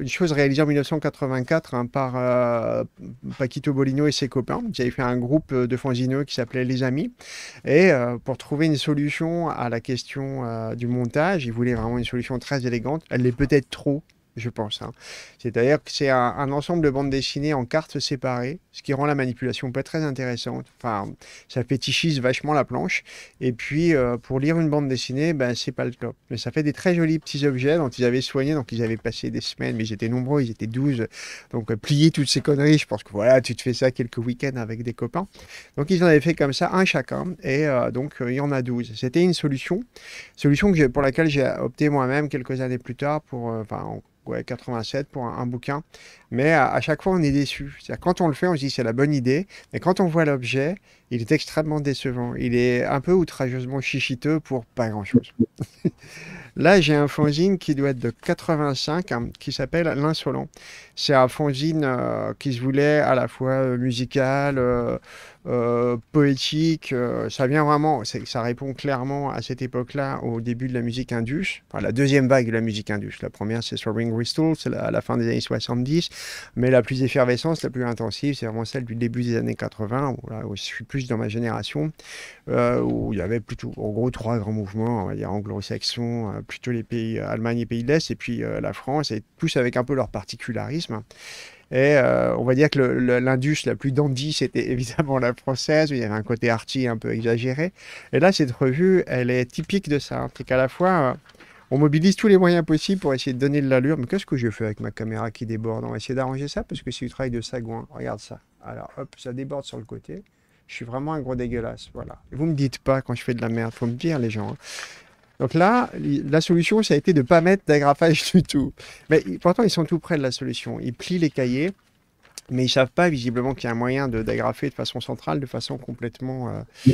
une chose réalisée en mille neuf cent quatre-vingt-quatre, hein, par euh, Paquito Bolino et ses copains. J'avais fait un groupe de fanzineux qui s'appelait Les Amis. Et euh, pour trouver une solution à la question euh, du montage, ils voulaient vraiment une solution très élégante. Elle l'est peut-être trop, je pense, hein. C'est-à-dire que c'est un, un ensemble de bandes dessinées en cartes séparées, ce qui rend la manipulation pas très intéressante. Enfin, ça fétichise vachement la planche. Et puis, euh, pour lire une bande dessinée, ben, c'est pas le top. Mais ça fait des très jolis petits objets dont ils avaient soigné, donc ils avaient passé des semaines, mais ils étaient nombreux, ils étaient douze. Donc, euh, plier toutes ces conneries, je pense que voilà, tu te fais ça quelques week-ends avec des copains. Donc, ils en avaient fait comme ça, un chacun. Et euh, donc, euh, il y en a douze. C'était une solution, solution que pour laquelle j'ai opté moi-même quelques années plus tard pour... Euh, Ouais, quatre-vingt-sept pour un, un bouquin, mais à, à chaque fois on est déçu. C'est-à-dire, quand on le fait, on se dit c'est la bonne idée, mais quand on voit l'objet, il est extrêmement décevant. Il est un peu outrageusement chichiteux pour pas grand-chose. Là, j'ai un fanzine qui doit être de quatre-vingt-cinq, hein, qui s'appelle L'Insolent. C'est un fanzine euh, qui se voulait à la fois euh, musical, euh, euh, poétique. Euh, ça vient vraiment, ça répond clairement à cette époque-là, au début de la musique indus, enfin la deuxième vague de la musique indus. La première, c'est Throbbing Gristle, c'est à la fin des années soixante-dix, mais la plus effervescente, la plus intensive, c'est vraiment celle du début des années quatre-vingt, où, là, où je suis plus dans ma génération, euh, où il y avait plutôt, en gros, trois grands mouvements, on va dire anglo-saxons, euh, plutôt les pays, euh, Allemagne et pays de l'Est, et puis euh, la France, et tous avec un peu leur particularisme. Et euh, on va dire que l'indus la plus dandy, c'était évidemment la française, où il y avait un côté arty un peu exagéré. Et là, cette revue, elle est typique de ça. C'est qu'à la fois, euh, on mobilise tous les moyens possibles pour essayer de donner de l'allure. Mais qu'est-ce que je fais avec ma caméra qui déborde? On va essayer d'arranger ça, parce que c'est du travail de sagouin. Regarde ça. Alors, hop, ça déborde sur le côté. Je suis vraiment un gros dégueulasse. Voilà. Vous me dites pas quand je fais de la merde. Faut me dire, les gens, hein. Donc là, la solution, ça a été de ne pas mettre d'agrafage du tout. Mais pourtant, ils sont tout près de la solution. Ils plient les cahiers, mais ils ne savent pas visiblement qu'il y a un moyen d'agrafer de, de façon centrale, de façon complètement, euh,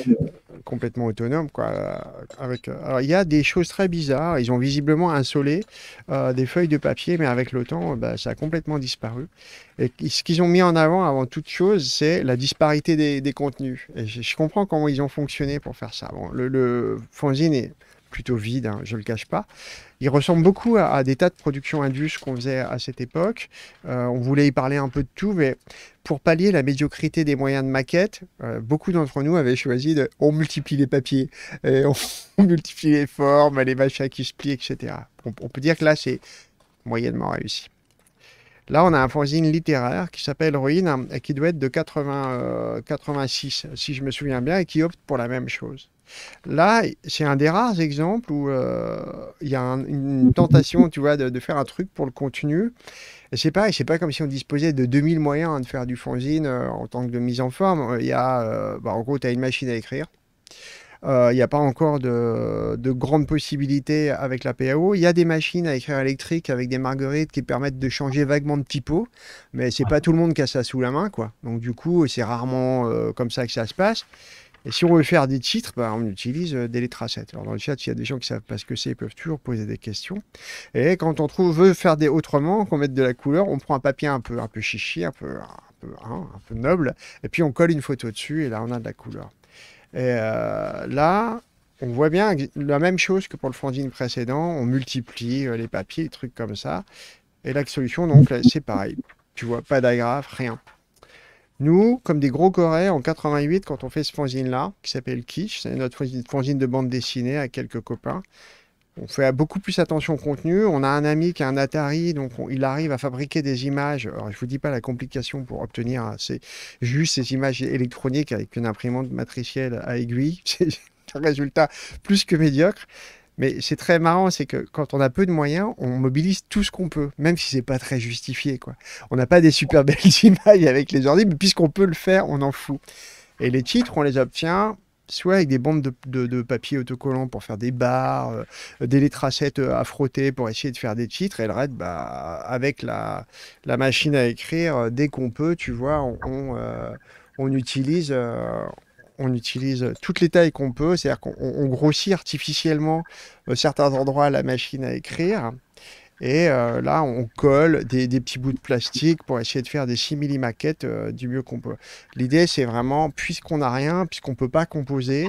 complètement autonome, quoi. Avec, euh, alors, il y a des choses très bizarres. Ils ont visiblement insolé euh, des feuilles de papier, mais avec le temps, bah, ça a complètement disparu. Et ce qu'ils ont mis en avant, avant toute chose, c'est la disparité des, des contenus. Et je, je comprends comment ils ont fonctionné pour faire ça. Bon, le, le fanzine est... plutôt vide, hein, je le cache pas. Il ressemble beaucoup à, à des tas de productions indus qu'on faisait à cette époque. Euh, on voulait y parler un peu de tout, mais pour pallier la médiocrité des moyens de maquette, euh, beaucoup d'entre nous avaient choisi de... On multiplie les papiers, et on, on multiplie les formes, les machins qui se plient, et cetera. On, on peut dire que là, c'est moyennement réussi. Là, on a un fanzine littéraire qui s'appelle Ruine, et qui doit être de quatre-vingt, euh, quatre-vingt-six, si je me souviens bien, et qui opte pour la même chose. Là, c'est un des rares exemples où il euh, y a un, une tentation, tu vois, de, de faire un truc pour le contenu. Et c'est pareil, c'est pas comme si on disposait de deux mille moyens, hein, de faire du fanzine euh, en tant que de mise en forme. Il y a, euh, bah, en gros, tu as une machine à écrire. Il euh, n'y a pas encore de, de grandes possibilités avec la P A O. Il y a des machines à écrire électriques avec des marguerites qui permettent de changer vaguement de typo, mais c'est pas tout le monde qui a ça sous la main, quoi. Donc du coup, c'est rarement euh, comme ça que ça se passe. Et si on veut faire des titres, bah, on utilise euh, des lettres à sept. Alors dans le chat, s'il y a des gens qui savent pas ce que c'est, ils peuvent toujours poser des questions. Et quand on trouve, veut faire des autrement, qu'on mette de la couleur, on prend un papier un peu, un peu chichi, un peu, un peu, hein, un peu noble, et puis on colle une photo dessus, et là on a de la couleur. Et euh, là, on voit bien la même chose que pour le fanzine précédent, on multiplie euh, les papiers, les trucs comme ça. Et la solution, donc, c'est pareil. Tu vois, pas d'agrafe, rien. Nous, comme des gros Coréens, en quatre-vingt-huit, quand on fait ce fanzine-là, qui s'appelle Quiche, c'est notre fanzine de bande dessinée à quelques copains, on fait beaucoup plus attention au contenu. On a un ami qui a un Atari, donc on, il arrive à fabriquer des images. Alors, je ne vous dis pas la complication pour obtenir, hein, c'est juste ces images électroniques avec une imprimante matricielle à aiguille. C'est un résultat plus que médiocre. Mais c'est très marrant, c'est que quand on a peu de moyens, on mobilise tout ce qu'on peut, même si c'est pas très justifié, quoi. On n'a pas des super belles images avec les ordi, mais puisqu'on peut le faire, on en fout. Et les titres, on les obtient soit avec des bandes de, de, de papier autocollant pour faire des barres, euh, des lettres à sept à frotter pour essayer de faire des titres, et le reste, bah, avec la, la machine à écrire, dès qu'on peut, tu vois, on, on, euh, on utilise... Euh, on utilise toutes les tailles qu'on peut, c'est-à-dire qu'on grossit artificiellement euh, certains endroits à la machine à écrire, et euh, là, on colle des, des petits bouts de plastique pour essayer de faire des simili-maquettes euh, du mieux qu'on peut. L'idée, c'est vraiment, puisqu'on n'a rien, puisqu'on ne peut pas composer,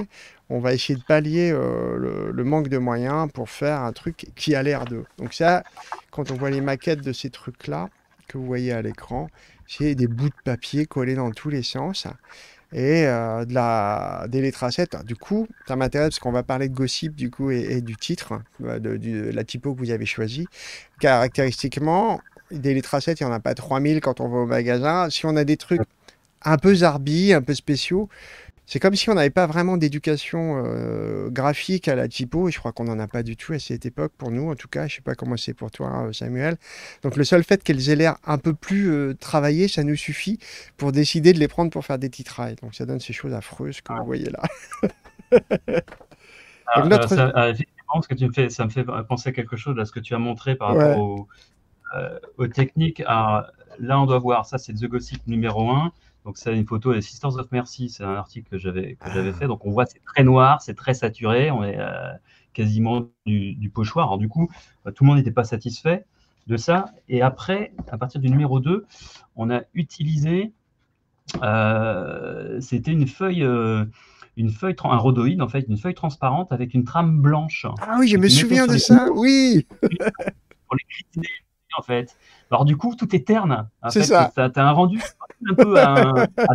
on va essayer de pallier euh, le, le manque de moyens pour faire un truc qui a l'air d'eux. Donc ça, quand on voit les maquettes de ces trucs-là, que vous voyez à l'écran, c'est des bouts de papier collés dans tous les sens, et euh, de la, des lettres à sept. Du coup, ça m'intéresse parce qu'on va parler de gossip du coup et, et du titre, de, de, de la typo que vous avez choisie. Caractéristiquement, des lettres à sept, il n'y en a pas trois mille quand on va au magasin. Si on a des trucs un peu zarbi, un peu spéciaux, c'est comme si on n'avait pas vraiment d'éducation euh, graphique à la typo, et je crois qu'on n'en a pas du tout à cette époque, pour nous en tout cas. Je ne sais pas comment c'est pour toi, hein, Samuel. Donc le seul fait qu'elles aient l'air un peu plus euh, travaillées, ça nous suffit pour décider de les prendre pour faire des titrailles. Donc ça donne ces choses affreuses que ah. vous voyez là. ah, notre... ça, ah, effectivement, ce que tu me fais, ça me fait penser à quelque chose, là, ce que tu as montré par rapport ouais. au, euh, aux techniques. Alors, là, on doit voir, ça c'est The Gossip numéro un. Donc, c'est une photo des Sisters of Mercy, c'est un article que j'avais ah. fait. Donc, on voit, c'est très noir, c'est très saturé, on est euh, quasiment du, du pochoir. Alors, du coup, tout le monde n'était pas satisfait de ça. Et après, à partir du numéro deux, on a utilisé, euh, c'était une feuille, euh, une feuille, un rhodoïde, en fait, une feuille transparente avec une trame blanche. Ah oui, je me souviens de ça, oui. Pour les critiquer, en fait. Alors, du coup, tout est terne. C'est ça. Tu as un rendu... un peu à, à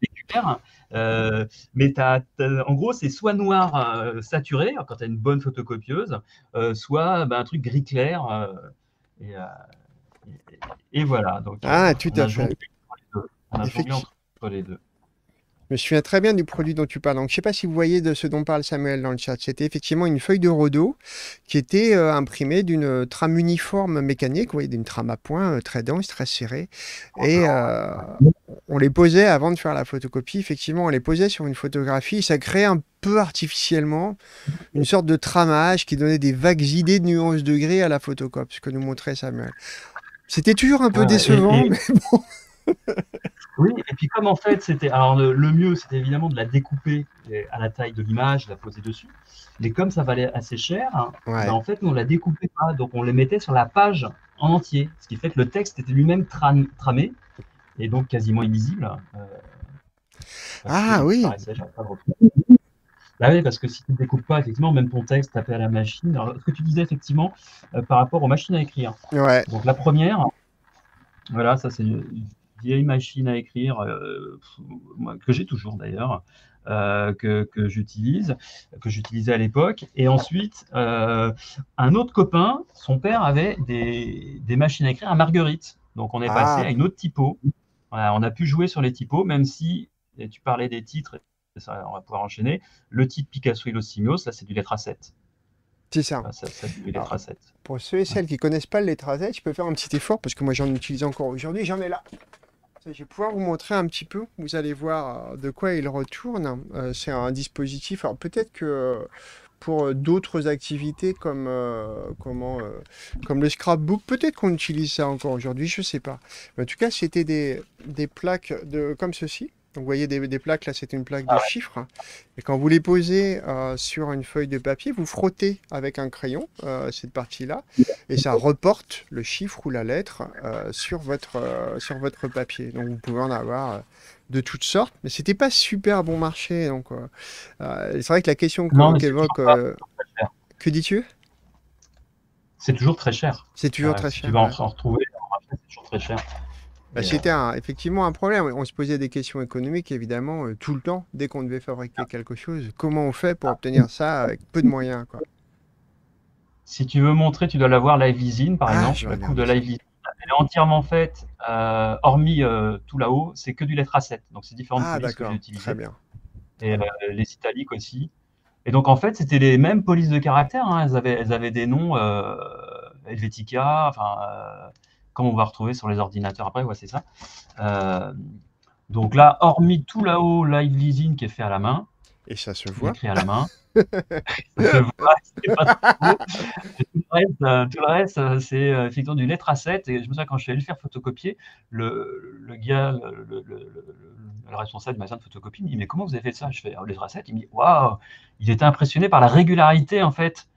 découvert, euh, mais t'as, t'as, en gros, c'est soit noir euh, saturé quand tu as une bonne photocopieuse, euh, soit bah, un truc gris clair. Euh, et, euh, et, et voilà. Donc, ah, euh, tout à fait. On a jonglé entre les deux. Je me souviens très bien du produit dont tu parles. Donc, je ne sais pas si vous voyez de ce dont parle Samuel dans le chat. C'était effectivement une feuille de rhodo qui était euh, imprimée d'une trame uniforme mécanique, oui, d'une trame à point euh, très dense, très serrée. Et euh, on les posait, avant de faire la photocopie, effectivement, on les posait sur une photographie. Ça créait un peu artificiellement une sorte de tramage qui donnait des vagues idées de nuances de gris à la photocopie, ce que nous montrait Samuel. C'était toujours un peu ouais, décevant, et, et... mais bon... Oui, et puis comme en fait, c'était alors le, le mieux, c'était évidemment de la découper à la taille de l'image, la poser dessus. Mais comme ça valait assez cher, hein, ouais. ben en fait, on ne la découpait pas, donc on les mettait sur la page en entier, ce qui fait que le texte était lui-même tram, tramé et donc quasiment illisible. Euh, ah que, oui. Bah oui, parce que si tu ne découpes pas, effectivement, même ton texte tapé à la machine. Alors, ce que tu disais effectivement euh, par rapport aux machines à écrire. Ouais. Donc la première, voilà, ça c'est. Vieille machine à écrire, euh, que j'ai toujours d'ailleurs, euh, que, que j'utilise, que j'utilisais à l'époque. Et ensuite, euh, un autre copain, son père avait des, des machines à écrire à Marguerite. Donc, on est ah. passé à une autre typo. Voilà, on a pu jouer sur les typos, même si, et tu parlais des titres, ça, on va pouvoir enchaîner, le titre Picasso et Los Simios, là, c'est du lettre à sept. C'est ça. Ah, ça, ça les Alors, pour ceux et celles qui ne connaissent pas les lettres à sept, je peux faire un petit effort, parce que moi, j'en utilise encore aujourd'hui, j'en ai là. Je vais pouvoir vous montrer un petit peu, vous allez voir de quoi il retourne. Euh, c'est un dispositif, alors peut-être que pour d'autres activités comme, euh, comment, euh, comme le scrapbook, peut-être qu'on utilise ça encore aujourd'hui, je ne sais pas. Mais en tout cas, c'était des, des plaques de, comme ceci, Donc vous voyez des, des plaques, là c'est une plaque de chiffres. Et quand vous les posez euh, sur une feuille de papier, vous frottez avec un crayon euh, cette partie-là et ça reporte le chiffre ou la lettre euh, sur, votre, euh, sur votre papier. Donc vous pouvez en avoir euh, de toutes sortes, mais c'était pas super bon marché. Donc euh, euh, c'est vrai que la question qu'évoque... Euh, que dis-tu? C'est toujours très cher. C'est toujours euh, très si cher. Tu vas en retrouver, c'est toujours très cher. Bah, c'était effectivement un problème. On se posait des questions économiques, évidemment, euh, tout le temps, dès qu'on devait fabriquer quelque chose. Comment on fait pour obtenir ça avec peu de moyens, quoi? Si tu veux montrer, tu dois l'avoir LiveIsine, par ah, exemple. Le coût de LiveIsine, elle est entièrement faite, euh, hormis euh, tout là-haut, c'est que du lettre A sept. Donc, c'est différentes ah, polices que j'ai utilisées. Très bien. Et euh, les italiques aussi. Et donc, en fait, c'était les mêmes polices de caractère. Hein. Elles, avaient, elles avaient des noms euh, Helvetica, enfin... Euh, comme on va retrouver sur les ordinateurs après, ouais, c'est ça. Euh, donc là, hormis tout là-haut, LiveIsine qui est fait à la main. Et ça se voit. Écrit à la main. Ça se voit, c'est pas trop beau. Tout le reste, c'est effectivement du lettre A sept. Et je me souviens, quand je suis allé le faire photocopier, le, le gars, le, le, le, le responsable du magasin de photocopie, me dit, mais comment vous avez fait ça? Je fais lettre A sept. Il me dit, waouh, il était impressionné par la régularité, en fait.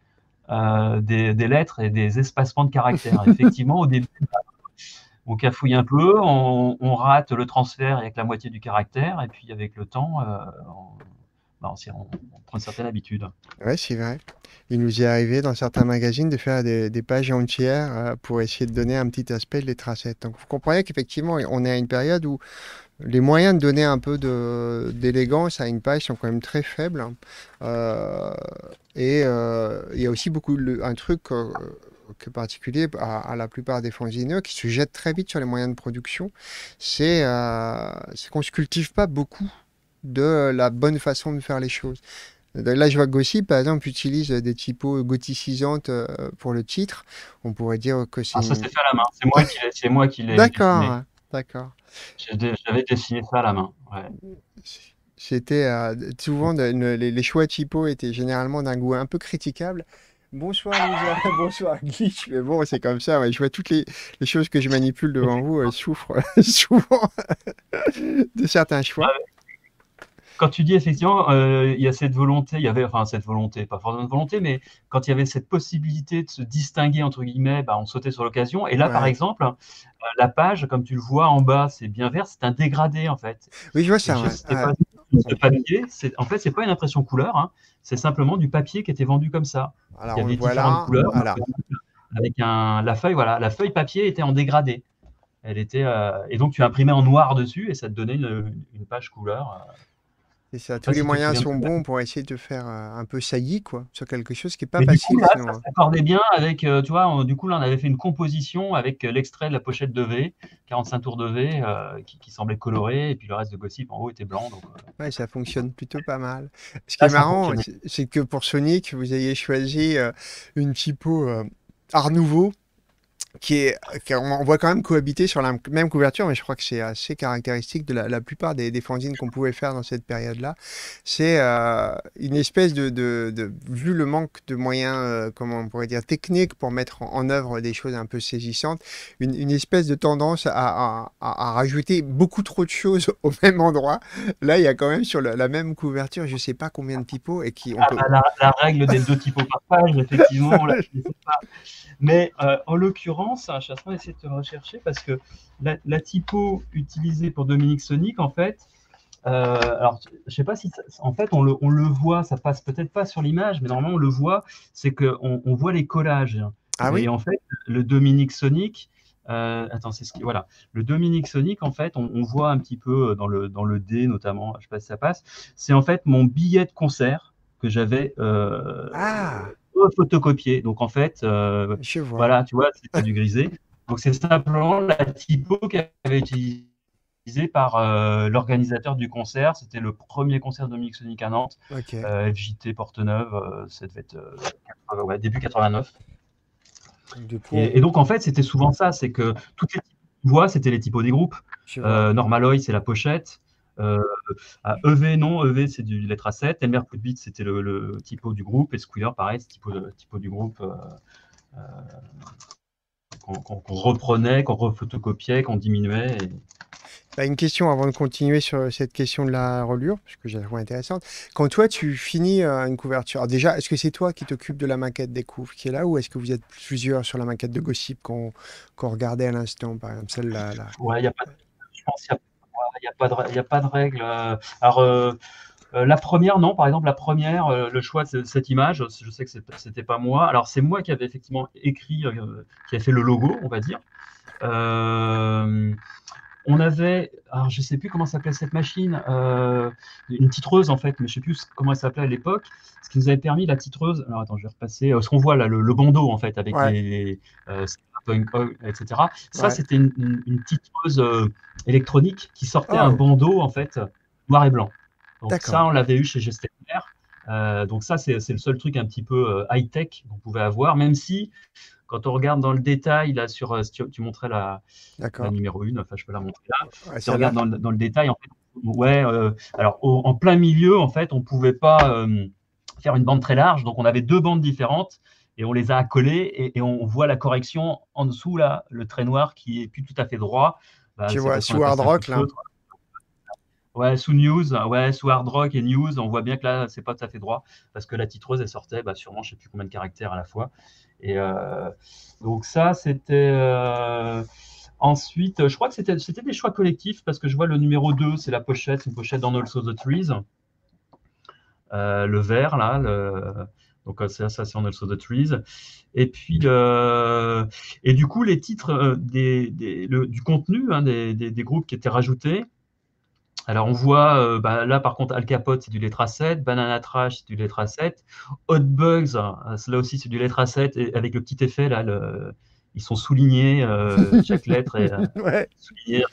Euh, des, des lettres et des espacements de caractères. Effectivement, au début, on cafouille un peu, on, on rate le transfert avec la moitié du caractère, et puis avec le temps, euh, on, ben, on, on, on prend une certaine habitude. Oui, c'est vrai. Il nous est arrivé dans certains magazines de faire des, des pages entières euh, pour essayer de donner un petit aspect de lettre A sept. Donc, vous comprenez qu'effectivement, on est à une période où les moyens de donner un peu d'élégance à une page sont quand même très faibles. Euh, et euh, il y a aussi beaucoup le, un truc euh, que particulier à, à la plupart des fanzineux qui se jettent très vite sur les moyens de production, c'est euh, qu'on ne se cultive pas beaucoup de la bonne façon de faire les choses. Là, je vois que Gossip, par exemple, utilise des typos goticisantes pour le titre. On pourrait dire que c'est... Ah, ça, c'est fait à la main. C'est moi qui, moi qui l'ai... D'accord, d'accord. J'avais dessiné ça à la main. Ouais. C'était euh, souvent de, une, les, les choix typos étaient généralement d'un goût un peu critiquable. Bonsoir, Lisa. Bonsoir, Glitch. Mais bon, c'est comme ça. Ouais. Je vois toutes les, les choses que je manipule devant vous euh, souffrent souvent de certains choix. Quand tu dis effectivement, euh, il y a cette volonté, il y avait enfin cette volonté, pas forcément de volonté, mais quand il y avait cette possibilité de se distinguer entre guillemets, bah, on sautait sur l'occasion. Et là, ouais. Par exemple, euh, la page, comme tu le vois en bas, c'est bien vert, c'est un dégradé en fait. Oui, je vois ça. Ouais. C'était pas, ouais. Le papier, en fait, c'est pas une impression couleur, hein, c'est simplement du papier qui était vendu comme ça. Alors, il y avait différentes couleurs. Voilà. Avec un, la feuille, voilà, la feuille papier était en dégradé. Elle était, euh, et donc tu imprimais en noir dessus et ça te donnait une, une page couleur. Euh, C'est ça, tous les moyens sont bons pour essayer de faire un peu saillie, quoi, sur quelque chose qui n'est pas facile. Du coup, là, ça s'accordait bien avec, euh, tu vois, on, du coup, là, on avait fait une composition avec l'extrait de la pochette de E V, quarante-cinq tours de E V, euh, qui, qui semblait coloré, et puis le reste de Gossip en haut était blanc. Donc, euh... ouais, ça fonctionne plutôt pas mal. Ce qui là, est marrant, c'est que pour Sonic, vous ayez choisi euh, une typo euh, Art Nouveau, qui est, qu'on voit quand même cohabiter sur la même couverture, mais je crois que c'est assez caractéristique de la, la plupart des, des fanzines qu'on pouvait faire dans cette période-là. C'est euh, une espèce de, de, de... Vu le manque de moyens, euh, comment on pourrait dire, techniques pour mettre en, en œuvre des choses un peu saisissantes, une, une espèce de tendance à, à, à, à rajouter beaucoup trop de choses au même endroit. Là, il y a quand même sur la, la même couverture, je ne sais pas combien de typos, et qui... On ah, peut... la, la règle des deux typos par page, effectivement, là, je ne sais pas. Mais euh, en l'occurrence, je suis en train d'essayer de te rechercher parce que la, la typo utilisée pour Dominique Sonic, en fait, euh, alors je sais pas si ça, en fait on le, on le voit, ça passe peut-être pas sur l'image, mais normalement on le voit, c'est qu'on on voit les collages. Ah oui. Et en fait, le Dominique Sonic, euh, attends, c'est ce qui, voilà, le Dominique Sonic, en fait, on, on voit un petit peu dans le, dans le dé notamment, je sais pas si ça passe, c'est en fait mon billet de concert que j'avais. Euh, ah. Photocopier, donc en fait, euh, voilà, tu vois, c'est du grisé. Donc c'est simplement la typo qu'avait utilisée par euh, l'organisateur du concert. C'était le premier concert de Dominique Sonic à Nantes, okay. euh, F J T Porte-Neuve, euh, ça devait être euh, ouais, début quatre-vingt-neuf. Depuis... Et, et donc en fait, c'était souvent ça, c'est que toutes les voix, c'était les typos des groupes. Euh, Normaloï, c'est la pochette. Euh, à E V, non, E V c'est du lettre A sept, Elmer Poutbit c'était le, le typo du groupe, et Squeezer pareil, c'est typo, typo du groupe euh, euh, qu'on qu'on reprenait, qu'on refotocopiait, qu'on diminuait. Et... Bah, une question avant de continuer sur cette question de la reliure, parce que je la trouve intéressante. Quand toi, tu finis euh, une couverture, alors déjà, est-ce que c'est toi qui t'occupes de la maquette des couves qui est là, ou est-ce que vous êtes plusieurs sur la maquette de Gossip qu'on qu'on regardait à l'instant, par exemple celle-là là. Ouais, y a pas de... je pense qu'il n'y a... Ouais, de... a pas de règle. Alors, euh... Euh, la première, non. Par exemple, la première, euh, le choix de cette image, je sais que c'était pas moi. Alors, c'est moi qui avait effectivement écrit, euh, qui a fait le logo, on va dire. Euh, on avait, alors je sais plus comment s'appelait cette machine, euh, une titreuse en fait, mais je sais plus comment elle s'appelait à l'époque. Ce qui nous avait permis la titreuse. Alors attends, je vais repasser. Euh, ce qu'on voit là, le, le bandeau en fait, avec ouais. les, euh, et cetera. Ça, ouais. c'était une, une, une titreuse euh, électronique qui sortait oh. un bandeau en fait noir et blanc. Donc ça, on l'avait eu chez Gestetner. Euh, donc ça, c'est le seul truc un petit peu euh, high-tech qu'on pouvait avoir, même si, quand on regarde dans le détail, là, sur, euh, tu, tu montrais la, la numéro une, enfin, je peux la montrer là. Ouais, si on regarde dans, dans le détail, en fait, ouais, euh, alors, au, en plein milieu, en fait, on ne pouvait pas euh, faire une bande très large, donc on avait deux bandes différentes, et on les a accolées, et, et on voit la correction en dessous, là, le trait noir qui n'est plus tout à fait droit. Bah, tu vois, sous Hard Rock, là. Autre. Ouais, sous News, ouais, sous Hard Rock et News, on voit bien que là, c'est pas tout à fait droit, parce que la titreuse, elle sortait bah, sûrement, je ne sais plus combien de caractères à la fois. Et euh, donc ça, c'était... Euh... Ensuite, je crois que c'était des choix collectifs, parce que je vois le numéro deux, c'est la pochette, une pochette dans Also the Trees. Euh, le vert, là, le... donc ça, ça c'est On Also the Trees. Et puis, euh... et du coup, les titres des, des, le, du contenu hein, des, des, des groupes qui étaient rajoutés. Alors, on voit, euh, bah, là, par contre, Al Capote, c'est du lettre A sept. Banana Trash, c'est du lettre A sept. Hot Bugs, hein, là aussi, c'est du lettre A sept. Et avec le petit effet, là, le... ils sont soulignés, euh, chaque lettre est ouais. soulignée.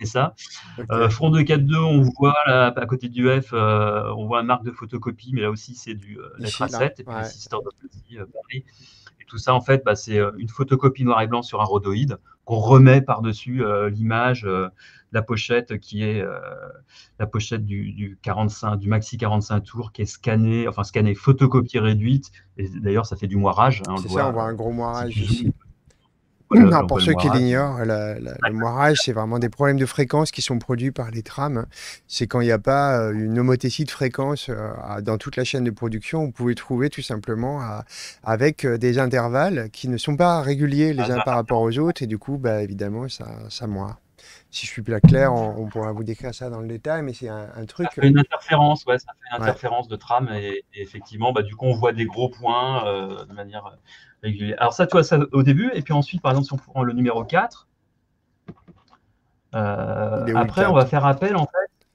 C'est ça. Okay. Euh, Front deux cent quarante-deux, on voit, là, à côté du F, euh, on voit une marque de photocopie, mais là aussi, c'est du euh, lettre A sept. Là. Et puis, ouais. Sisters of Mercy, euh, pareil. Et tout ça, en fait, bah, c'est une photocopie noir et blanc sur un rhodoïde qu'on remet par-dessus euh, l'image, euh, la pochette qui est euh, la pochette du, du, quarante-cinq, du maxi quarante-cinq tours qui est scannée, enfin scannée, photocopie réduite. Et d'ailleurs, ça fait du moirage. Hein, c'est ça, on voit un gros moirage ici. Voilà, non, pour ceux qui l'ignorent, le moirage, c'est vraiment des problèmes de fréquence qui sont produits par les trames. C'est quand il n'y a pas euh, une homothétie de fréquence euh, dans toute la chaîne de production, vous pouvez trouver tout simplement à, avec euh, des intervalles qui ne sont pas réguliers les uns par rapport aux autres. Et du coup, bah, évidemment, ça, ça moire. Si je suis plus clair, on, on pourra vous décrire ça dans le détail, mais c'est un, un truc... Ça fait une interférence, ouais, ça fait une ouais. interférence de trame, et, et effectivement, bah, du coup, on voit des gros points euh, de manière régulière. Alors ça, tu vois, ça au début, et puis ensuite, par exemple, si on prend le numéro quatre, euh, après, quatre. On va faire appel, en fait.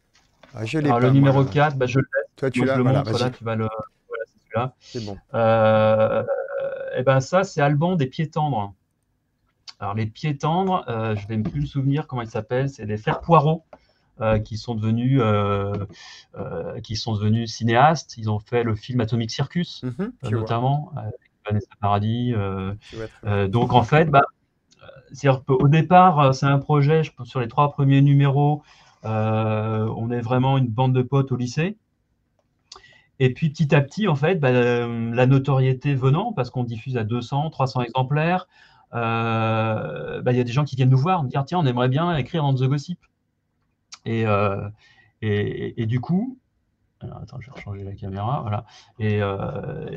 Ah, je Alors, pas, le numéro moi, quatre, bah, je le laisse. Toi, tu l'as, voilà, voilà, tu vas le... Voilà, c'est celui-là. C'est bon. Euh, et ben ça, c'est Alban des Pieds Tendres. Alors, les Pieds Tendres, euh, je ne vais plus me souvenir comment ils s'appellent, c'est les frères Poirot euh, qui, sont devenus, euh, euh, qui sont devenus cinéastes. Ils ont fait le film Atomic Circus, mm-hmm, euh, notamment, vois. avec Vanessa Paradis. Euh, euh, donc, en fait, bah, au départ, c'est un projet, je, sur les trois premiers numéros, euh, on est vraiment une bande de potes au lycée. Et puis, petit à petit, en fait, bah, la notoriété venant, parce qu'on diffuse à deux cents, trois cents exemplaires, il euh, bah, y a des gens qui viennent nous voir, nous dire tiens, on aimerait bien écrire dans The Gossip. Et, euh, et, et du coup, alors, attends, je vais rechanger la caméra, voilà. Et, euh,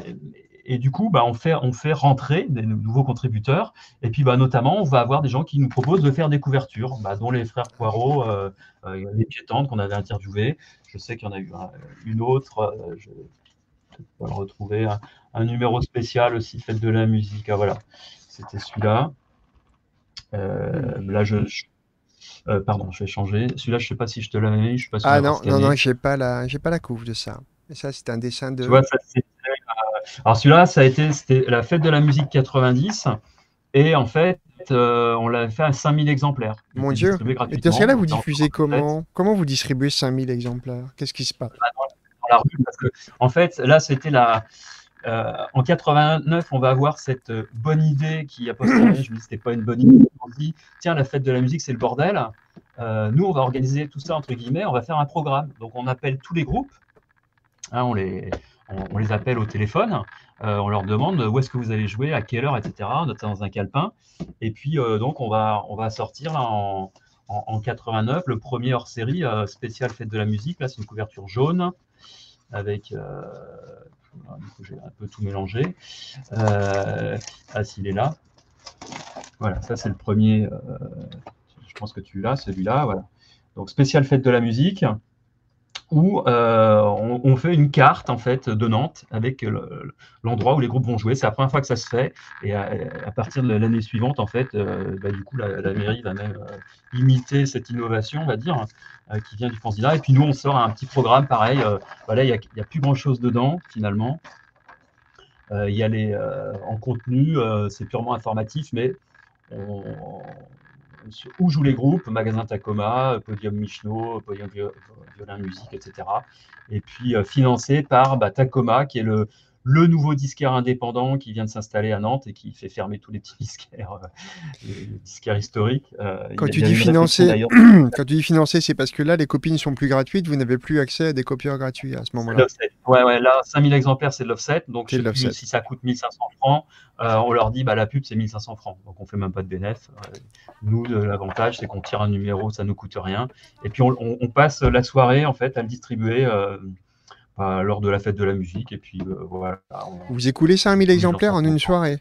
et, et du coup, bah, on fait, on fait rentrer des nouveaux contributeurs. Et puis, bah, notamment, on va avoir des gens qui nous proposent de faire des couvertures, bah, dont les frères Poirot, euh, euh, les Pieds Tendres qu'on avait interviewés. Je sais qu'il y en a eu un, une autre. Euh, je... On va le retrouver, un, un numéro spécial aussi, Fête de la musique. Ah, voilà, c'était celui-là. Euh, là, je, je euh, pardon, je vais changer. Celui-là, je ne sais pas si je te l'avais mis. Je suis pas sûr ah non, non, non, je n'ai pas la, j'ai pas la couve de ça. Et ça, c'est un dessin de. Tu vois, ça, c'était, euh, alors celui-là, ça a été, c'était la Fête de la musique quatre-vingt-dix, et en fait, euh, on l'avait fait à cinq mille exemplaires. Mon Dieu. Et dans ce cas-là, vous diffusez comment ? Comment vous distribuez cinq mille exemplaires ? Qu'est-ce qui se passe ? La rue, parce que, en fait, là, c'était la... Euh, en quatre-vingt-neuf, on va avoir cette bonne idée qui, a posteriori, je me dis, c'était pas une bonne idée. On dit, tiens, la fête de la musique, c'est le bordel. Euh, nous, on va organiser tout ça, entre guillemets, on va faire un programme. Donc, on appelle tous les groupes. Hein, on, les, on, on les appelle au téléphone. Euh, on leur demande où est-ce que vous allez jouer, à quelle heure, et cetera. On est dans un calepin. Et puis, euh, donc, on va, on va sortir là, en... en, en quatre-vingt-neuf, le premier hors-série euh, spécial Fête de la musique. Là, c'est une couverture jaune avec... Euh, j'ai un peu tout mélangé. Euh, ah, s'il est là. Voilà, ça, c'est le premier... Euh, je pense que tu l'as, celui-là. Voilà. Donc, spécial Fête de la musique, où euh, on, on fait une carte en fait, de Nantes avec l'endroit où les groupes vont jouer. C'est la première fois que ça se fait. Et à, à partir de l'année suivante, en fait, euh, bah, du coup, la, la mairie va même euh, imiter cette innovation, on va dire, euh, qui vient du candidat. Et puis nous, on sort un petit programme pareil. Euh, voilà, il n'y a, y a plus grand-chose dedans, finalement. Il euh, y a les... Euh, en contenu, euh, c'est purement informatif, mais on... où jouent les groupes, Magasin Tacoma, Podium Michno, Podium Violin Musique, et cetera. Et puis euh, financé par bah, Tacoma, qui est le, le nouveau disquaire indépendant qui vient de s'installer à Nantes et qui fait fermer tous les petits disquaires, euh, les disquaires historiques. Euh, quand, tu dis financé, quand tu dis financé, c'est parce que là, les copies ne sont plus gratuites, vous n'avez plus accès à des copieurs gratuits à ce moment-là. Ouais, ouais, là, cinq mille exemplaires, c'est de l'offset. Donc, je sais plus, si ça coûte mille cinq cents francs, euh, on leur dit, bah, la pub, c'est mille cinq cents francs. Donc, on ne fait même pas de bénéfice. Euh, nous, l'avantage, c'est qu'on tire un numéro, ça ne nous coûte rien. Et puis, on, on, on passe la soirée, en fait, à le distribuer euh, bah, lors de la fête de la musique. Et puis, euh, voilà. On... Vous écoulez cinq mille exemplaires en une soirée ?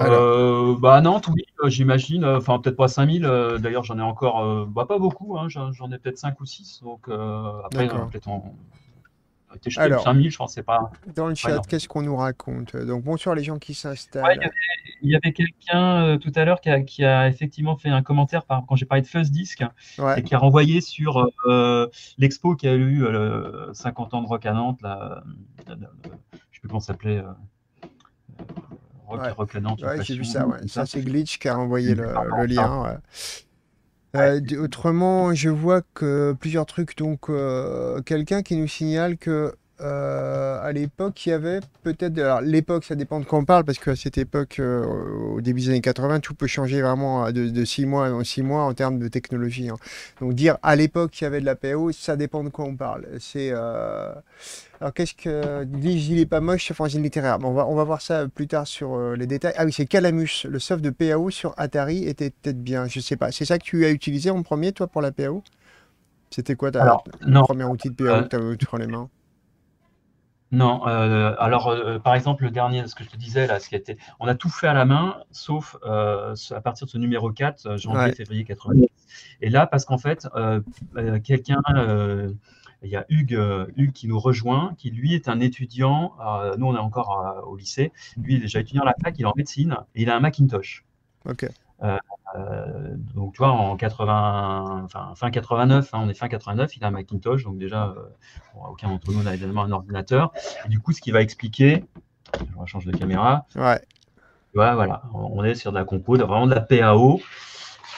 Euh, bah non, tout, oui, j'imagine. Enfin, peut-être pas cinq mille. Euh, D'ailleurs, j'en ai encore euh, bah, pas beaucoup. Hein, j'en ai peut-être cinq ou six. Donc, euh, après, peut-être on était jeté cinq mille, je pensais pas. Dans le chat, qu'est-ce qu'on nous raconte? Donc, bonsoir les gens qui s'installent. Ouais, il y avait, avait quelqu'un euh, tout à l'heure qui, qui a effectivement fait un commentaire par, quand j'ai parlé de FuzzDisc, ouais. Et qui a renvoyé sur euh, l'expo qui a eu euh, cinquante ans de rock à Nantes. Là, euh, euh, je ne sais plus comment ça s'appelait. Euh, Rock, ouais, rock Nantes, ouais, j'ai vu ça, ouais. Ça, ça c'est Glitch qui a envoyé le, le lien. Ouais. Euh, autrement, je vois que plusieurs trucs, donc euh, quelqu'un qui nous signale que euh, à l'époque, il y avait peut-être... Alors l'époque, ça dépend de quand on parle, parce qu'à cette époque, euh, au début des années quatre-vingt, tout peut changer vraiment de, de six mois en six mois en termes de technologie. Hein. Donc dire à l'époque, il y avait de la P A O, ça dépend de quoi on parle. C'est... Euh... Alors qu'est-ce que... Dis, il est pas moche, ce fanzine littéraire. Bon, on, va, on va voir ça plus tard sur euh, les détails. Ah oui, c'est Calamus, le soft de P A O sur Atari était peut-être bien, je sais pas. C'est ça que tu as utilisé en premier, toi, pour la P A O? C'était quoi ta, Alors, le premier outil de P A O euh... que tu avais entre les mains? Non, euh, alors euh, par exemple le dernier, ce que je te disais là, ce qui était, on a tout fait à la main, sauf euh, à partir de ce numéro quatre, janvier-février quatre-vingt-dix. Ouais. Et là, parce qu'en fait, euh, euh, quelqu'un, euh, il y a Hugues, euh, Hugues qui nous rejoint, qui lui est un étudiant, euh, nous on est encore euh, au lycée, lui il est déjà étudiant à la fac, il est en médecine, et il a un Macintosh. Ok. Euh, euh, donc tu vois, en quatre-vingts, enfin, fin quatre-vingt-neuf, hein, on est fin quatre-vingt-neuf, il a un Macintosh, donc déjà euh, bon, aucun d'entre nous n'a évidemment un ordinateur. Et du coup, ce qui va expliquer, je change de caméra. Ouais. Voilà, voilà, on est sur de la compo, vraiment de la P A O.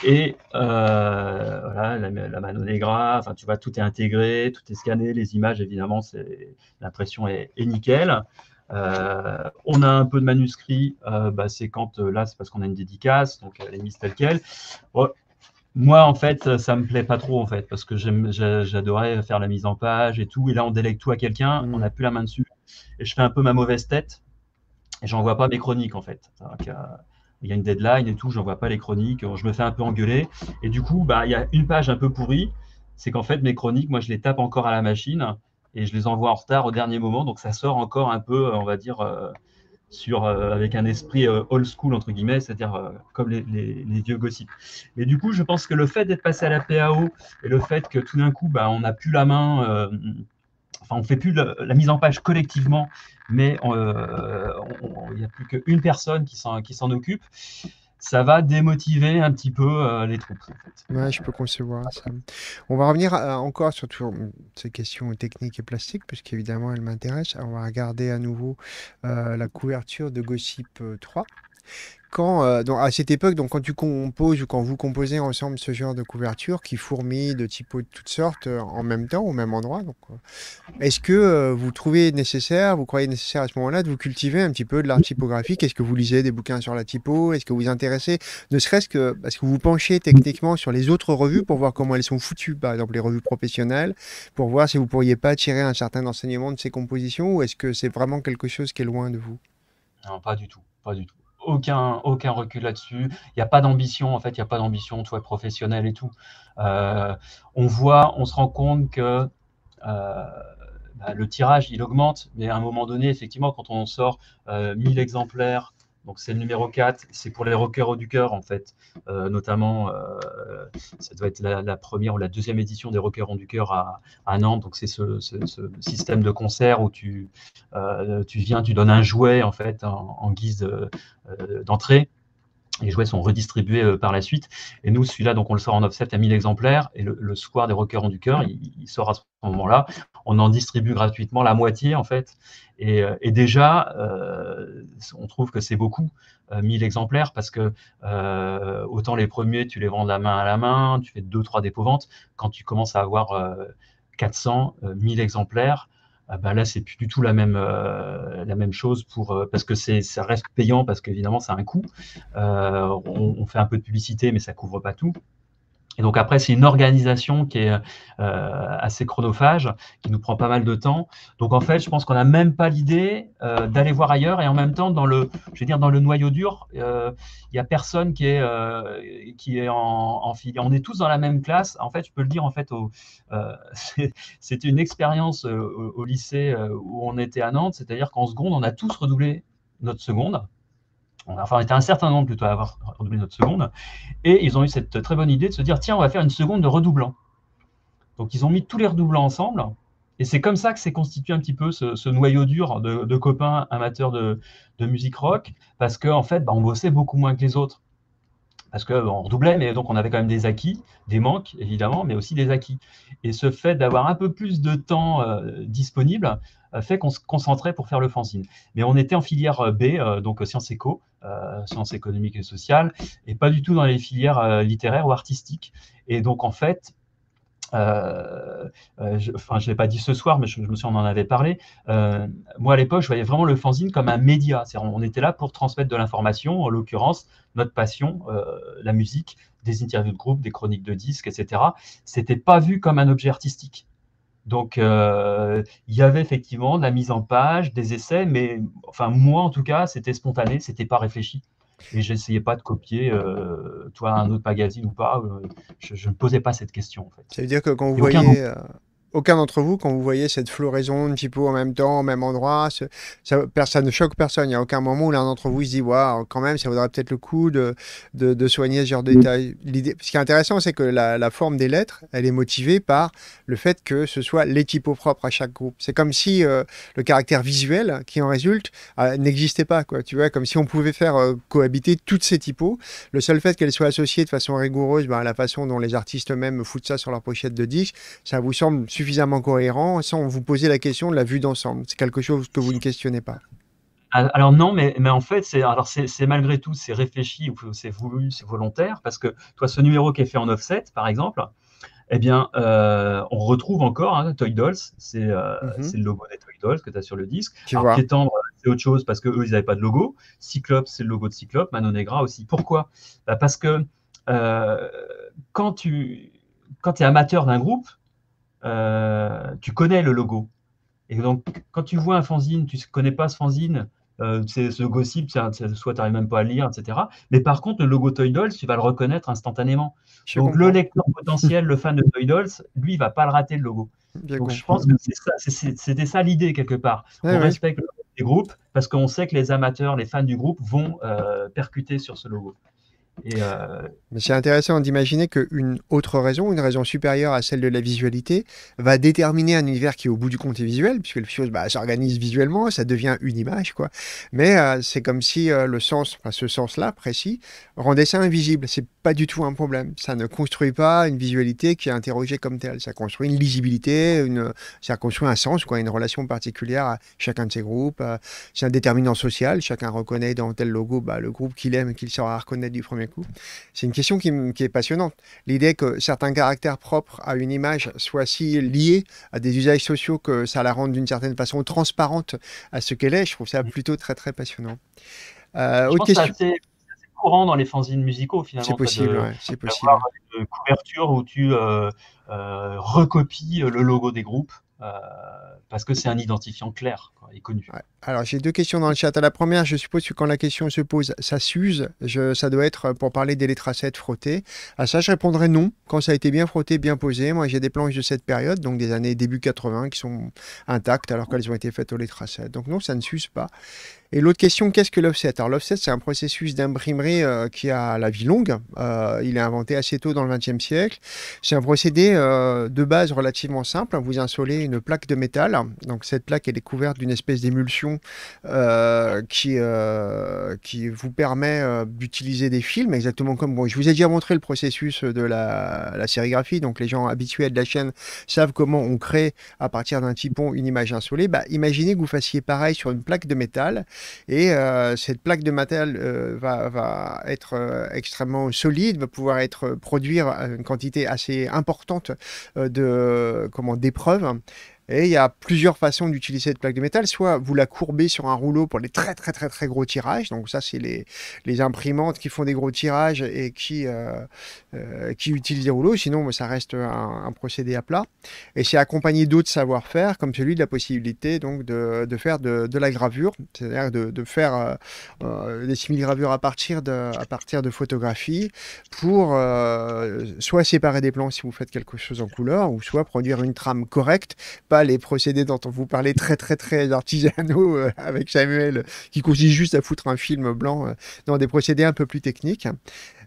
Et euh, voilà, la, la Mano Negra, enfin tu vois, tout est intégré, tout est scanné, les images évidemment, l'impression est, est nickel. Euh, on a un peu de manuscrits, euh, bah, c'est quand euh, là, c'est parce qu'on a une dédicace, donc elle est mise telle qu'elle. Bon, moi, en fait, ça me plaît pas trop, en fait, parce que j'adorais faire la mise en page et tout. Et là, on délègue tout à quelqu'un, mmh. On n'a plus la main dessus. Et je fais un peu ma mauvaise tête et j'envoie pas mes chroniques, en fait. Donc, euh, il y a une deadline et tout, j'envoie pas les chroniques, je me fais un peu engueuler. Et du coup, bah, il y a une page un peu pourrie, c'est qu'en fait, mes chroniques, moi, je les tape encore à la machine. Et je les envoie en retard au dernier moment, donc ça sort encore un peu, on va dire, euh, sur, euh, avec un esprit euh, old school, entre guillemets, c'est-à-dire euh, comme les, les, les vieux gossips. Mais du coup, je pense que le fait d'être passé à la P A O et le fait que tout d'un coup, bah, on n'a plus la main, euh, enfin, on ne fait plus la, la mise en page collectivement, mais il n'y a plus qu'une personne qui s'en occupe. Ça va démotiver un petit peu euh, les troupes. En fait. Ouais, je peux concevoir ça. On va revenir à, encore sur tout, ces questions techniques et plastiques, parce qu'évidemment, elles m'intéressent. On va regarder à nouveau euh, la couverture de Gossip trois. Quand, euh, donc, à cette époque, donc, quand tu composes ou quand vous composez ensemble ce genre de couverture qui fourmille de typos de toutes sortes euh, en même temps, au même endroit, euh, est-ce que euh, vous trouvez nécessaire, vous croyez nécessaire à ce moment-là de vous cultiver un petit peu de l'art typographique? Est-ce que vous lisez des bouquins sur la typo? Est-ce que vous vous intéressez, ne serait-ce que parce que vous vous penchez techniquement sur les autres revues pour voir comment elles sont foutues, par exemple les revues professionnelles, pour voir si vous ne pourriez pas tirer un certain enseignement de ces compositions, ou est-ce que c'est vraiment quelque chose qui est loin de vous? Non, pas du tout, pas du tout. aucun, aucun recul là-dessus. Il n'y a pas d'ambition, en fait, il n'y a pas d'ambition, tu vois, professionnelle et tout. Euh, on voit, on se rend compte que euh, bah, le tirage, il augmente, mais à un moment donné, effectivement, quand on en sort euh, mille exemplaires, donc c'est le numéro quatre, c'est pour les Roqueurs du cœur, en fait, euh, notamment, euh, ça doit être la, la première ou la deuxième édition des Roqueurs du cœur à, à Nantes, donc c'est ce, ce, ce système de concert où tu, euh, tu viens, tu donnes un jouet, en fait, en, en guise euh, d'entrée. Les jouets sont redistribués euh, par la suite, et nous, celui-là, donc on le sort en offset à mille exemplaires, et le, le score des Roqueurs du cœur, il, il sort à ce moment-là, on en distribue gratuitement la moitié, en fait, et, et déjà, euh, on trouve que c'est beaucoup, euh, mille exemplaires, parce que euh, autant les premiers, tu les vends de la main à la main, tu fais deux trois dépôts-ventes, quand tu commences à avoir euh, quatre cents, euh, mille exemplaires, ben là, c'est plus du tout la même, euh, la même chose pour, euh, parce que ça reste payant, parce qu'évidemment, ça a un coût. Euh, on, on fait un peu de publicité, mais ça ne couvre pas tout. Et donc après, c'est une organisation qui est euh, assez chronophage, qui nous prend pas mal de temps. Donc en fait, je pense qu'on n'a même pas l'idée euh, d'aller voir ailleurs. Et en même temps, dans le, je vais dire, dans le noyau dur, il euh, n'y a personne qui est, euh, qui est en, en file. On est tous dans la même classe. En fait, je peux le dire, en fait, euh, c'était une expérience euh, au lycée euh, où on était à Nantes. C'est-à-dire qu'en seconde, on a tous redoublé notre seconde. Enfin, on était un certain nombre plutôt à avoir redoublé notre seconde, et ils ont eu cette très bonne idée de se dire, tiens, on va faire une seconde de redoublant. Donc, ils ont mis tous les redoublants ensemble, et c'est comme ça que s'est constitué un petit peu ce, ce noyau dur de, de copains amateurs de, de musique rock, parce qu'en fait, bah, on bossait beaucoup moins que les autres. Parce qu'on bah, redoublait, mais donc on avait quand même des acquis, des manques, évidemment, mais aussi des acquis. Et ce fait d'avoir un peu plus de temps euh, disponible, fait qu'on se concentrait pour faire le fanzine. Mais on était en filière B, euh, donc sciences éco, euh, sciences économiques et sociales, et pas du tout dans les filières euh, littéraires ou artistiques. Et donc, en fait, euh, euh, je, enfin, je ne l'ai pas dit ce soir, mais je, je me souviens, on en avait parlé. Euh, moi, à l'époque, je voyais vraiment le fanzine comme un média. C'est-à-dire, on était là pour transmettre de l'information, en l'occurrence, notre passion, euh, la musique, des interviews de groupe, des chroniques de disques, et cetera. Ce n'était pas vu comme un objet artistique. Donc, euh, il y avait effectivement de la mise en page, des essais, mais enfin, moi, en tout cas, c'était spontané, c'était pas réfléchi. Et je n'essayais pas de copier euh, toi, un autre magazine ou pas. Euh, je ne posais pas cette question, en fait. Ça veut dire que quand vous voyez, aucun, euh, aucun d'entre vous, quand vous voyez cette floraison un petit peu en même temps, au même endroit, ce, ça, ça ne choque personne. Il n'y a aucun moment où l'un d'entre vous se dit « Waouh, quand même, ça vaudrait peut-être le coup de, de, de soigner ce genre de détails. » Ce qui est intéressant, c'est que la, la forme des lettres, elle est motivée par le fait que ce soit les typos propres à chaque groupe. C'est comme si euh, le caractère visuel qui en résulte euh, n'existait pas, quoi. Tu vois, comme si on pouvait faire euh, cohabiter toutes ces typos. Le seul fait qu'elles soient associées de façon rigoureuse, ben, à la façon dont les artistes eux-mêmes foutent ça sur leur pochette de disque, ça vous semble suffisamment cohérent sans vous poser la question de la vue d'ensemble. C'est quelque chose que vous ne questionnez pas. Alors non, mais, mais en fait, c'est malgré tout, c'est réfléchi, c'est voulu, c'est volontaire, parce que toi, ce numéro qui est fait en offset, par exemple, eh bien, euh, on retrouve encore hein, Toy Dolls, c'est euh, mm-hmm. le logo des Toy Dolls que tu as sur le disque. Qui est tendre, c'est autre chose parce qu'eux, ils n'avaient pas de logo. Cyclope, c'est le logo de Cyclope. Mano Negra aussi. Pourquoi? Bah parce que euh, quand tu quand tu es amateur d'un groupe, euh, tu connais le logo. Et donc, quand tu vois un fanzine, tu ne connais pas ce fanzine, euh, c'est ce gossip, soit tu n'arrives même pas à le lire, et cetera. Mais par contre, le logo Toy Dolls, tu vas le reconnaître instantanément. Je donc, comprends. Le lecteur potentiel, le fan de Toy Dolls, lui, il ne va pas le rater, le logo. Bien donc, compris. Je pense que c'était ça, ça l'idée, quelque part. Ouais, on ouais. respecte le logo des groupes parce qu'on sait que les amateurs, les fans du groupe vont euh, percuter sur ce logo. Euh... C'est intéressant d'imaginer qu'une autre raison, une raison supérieure à celle de la visualité, va déterminer un univers qui, au bout du compte, est visuel, puisque les choses bah, s'organisent visuellement, ça devient une image, quoi. Mais euh, c'est comme si euh, le sens, enfin, ce sens-là précis, rendait ça invisible. C'est pas du tout un problème. Ça ne construit pas une visualité qui est interrogée comme telle. Ça construit une lisibilité, une... ça construit un sens, quoi, une relation particulière à chacun de ces groupes. Euh, c'est un déterminant social. Chacun reconnaît dans tel logo bah, le groupe qu'il aime et qu'il saura reconnaître du premier. C'est une question qui, qui est passionnante. L'idée que certains caractères propres à une image soient si liés à des usages sociaux que ça la rende d'une certaine façon transparente à ce qu'elle est, je trouve ça plutôt très très passionnant. Euh, autre question. Courant dans les fanzines musicaux, finalement. C'est possible, ouais, c'est possible. Une couverture où tu euh, euh, recopies le logo des groupes euh, parce que c'est un identifiant clair, quoi. est connu. Ouais. Alors, j'ai deux questions dans le chat. À la première, je suppose que quand la question se pose, ça s'use. Je, ça doit être pour parler des lettres à sept frottées. À ça, je répondrai non. Quand ça a été bien frotté, bien posé. Moi, j'ai des planches de cette période, donc des années début quatre-vingts, qui sont intactes alors qu'elles ont été faites aux lettres à sept. Donc non, ça ne s'use pas. Et l'autre question, qu'est-ce que l'offset? Alors l'offset, c'est un processus d'imprimerie euh, qui a la vie longue. Euh, il est inventé assez tôt dans le vingtième siècle. C'est un procédé euh, de base relativement simple. Vous insolez une plaque de métal. Donc cette plaque, elle est couverte d'une espèce d'émulsion euh, qui, euh, qui vous permet euh, d'utiliser des films, exactement comme... Bon, je vous ai déjà montré le processus de la, la sérigraphie. Donc les gens habitués de la chaîne savent comment on crée à partir d'un typon une image insolée. Bah, imaginez que vous fassiez pareil sur une plaque de métal. Et euh, cette plaque de métal euh, va, va être euh, extrêmement solide, va pouvoir être, euh, produire une quantité assez importante euh, de, euh, comment, d'épreuves. Et il y a plusieurs façons d'utiliser cette plaque de métal. Soit vous la courbez sur un rouleau pour les très très très très gros tirages. Donc ça, c'est les, les imprimantes qui font des gros tirages et qui, euh, euh, qui utilisent des rouleaux. Sinon, ça reste un, un procédé à plat. Et c'est accompagné d'autres savoir-faire, comme celui de la possibilité donc, de, de faire de, de la gravure. C'est-à-dire de, de faire euh, des simili-gravures à partir de, à partir de photographies pour euh, soit séparer des plans si vous faites quelque chose en couleur, ou soit produire une trame correcte, pas les procédés dont on vous parlait très très très artisanaux euh, avec Samuel, qui consiste juste à foutre un film blanc euh, dans des procédés un peu plus techniques.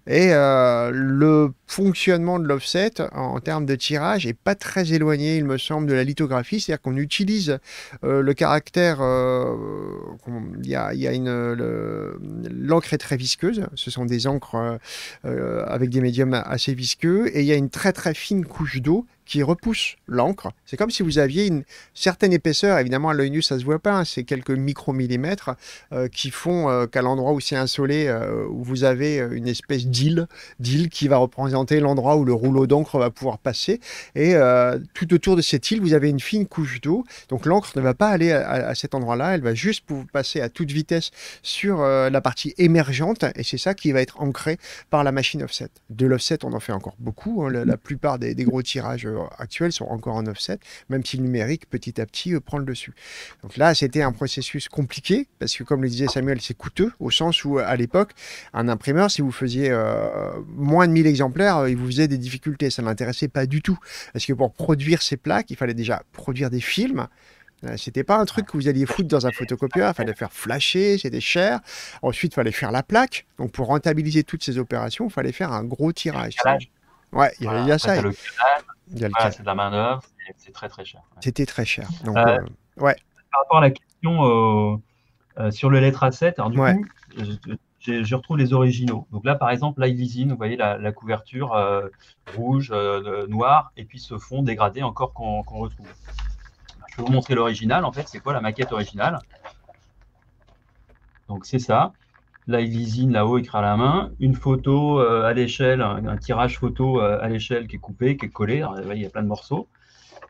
Et euh, le fonctionnement de l'offset en, en termes de tirage est pas très éloigné, il me semble, de la lithographie, c'est-à-dire qu'on utilise euh, le caractère, euh, il y a, y a une, le, l'encre est très visqueuse, ce sont des encres euh, avec des médiums assez visqueux, et il y a une très très fine couche d'eau qui repousse l'encre. C'est comme si vous aviez une certaine épaisseur, évidemment à l'œil nu ça se voit pas, hein, c'est quelques micro-millimètres euh, qui font euh, qu'à l'endroit où c'est insolé, euh, où vous avez une espèce d'île, d'île qui va représenter l'endroit où le rouleau d'encre va pouvoir passer, et euh, tout autour de cette île, vous avez une fine couche d'eau, donc l'encre ne va pas aller à, à cet endroit-là, elle va juste pour passer à toute vitesse sur euh, la partie émergente, et c'est ça qui va être ancré par la machine offset. De l'offset, on en fait encore beaucoup, hein, la, la plupart des, des gros tirages actuels sont encore en offset, même si le numérique petit à petit euh, prend le dessus. Donc là, c'était un processus compliqué parce que, comme le disait Samuel, c'est coûteux au sens où à l'époque, un imprimeur, si vous faisiez euh, moins de mille exemplaires, euh, il vous faisait des difficultés, ça ne l'intéressait pas du tout parce que pour produire ces plaques, il fallait déjà produire des films. C'était pas un truc que vous alliez foutre dans un photocopieur, il fallait faire flasher, c'était cher. Ensuite, il fallait faire la plaque. Donc pour rentabiliser toutes ces opérations, il fallait faire un gros tirage. Ouais, il voilà, y, y a ça. Voilà, c'est de la main d'œuvre, c'est très très cher. Ouais. C'était très cher. Donc, euh, euh, ouais. Par rapport à la question euh, euh, sur le lettre A sept, alors du ouais. coup, je, je, je retrouve les originaux. Donc là, par exemple, là, l'Ivisine, vous voyez la, la couverture euh, rouge, euh, noire, et puis ce fond dégradé encore qu'on qu'on retrouve. Je vais vous montrer l'original, en fait, c'est quoi la maquette originale? Donc c'est ça. Là, il lisine là-haut, écrit à la main. Une photo euh, à l'échelle, un, un tirage photo euh, à l'échelle qui est coupé, qui est collé. Alors, là, il y a plein de morceaux.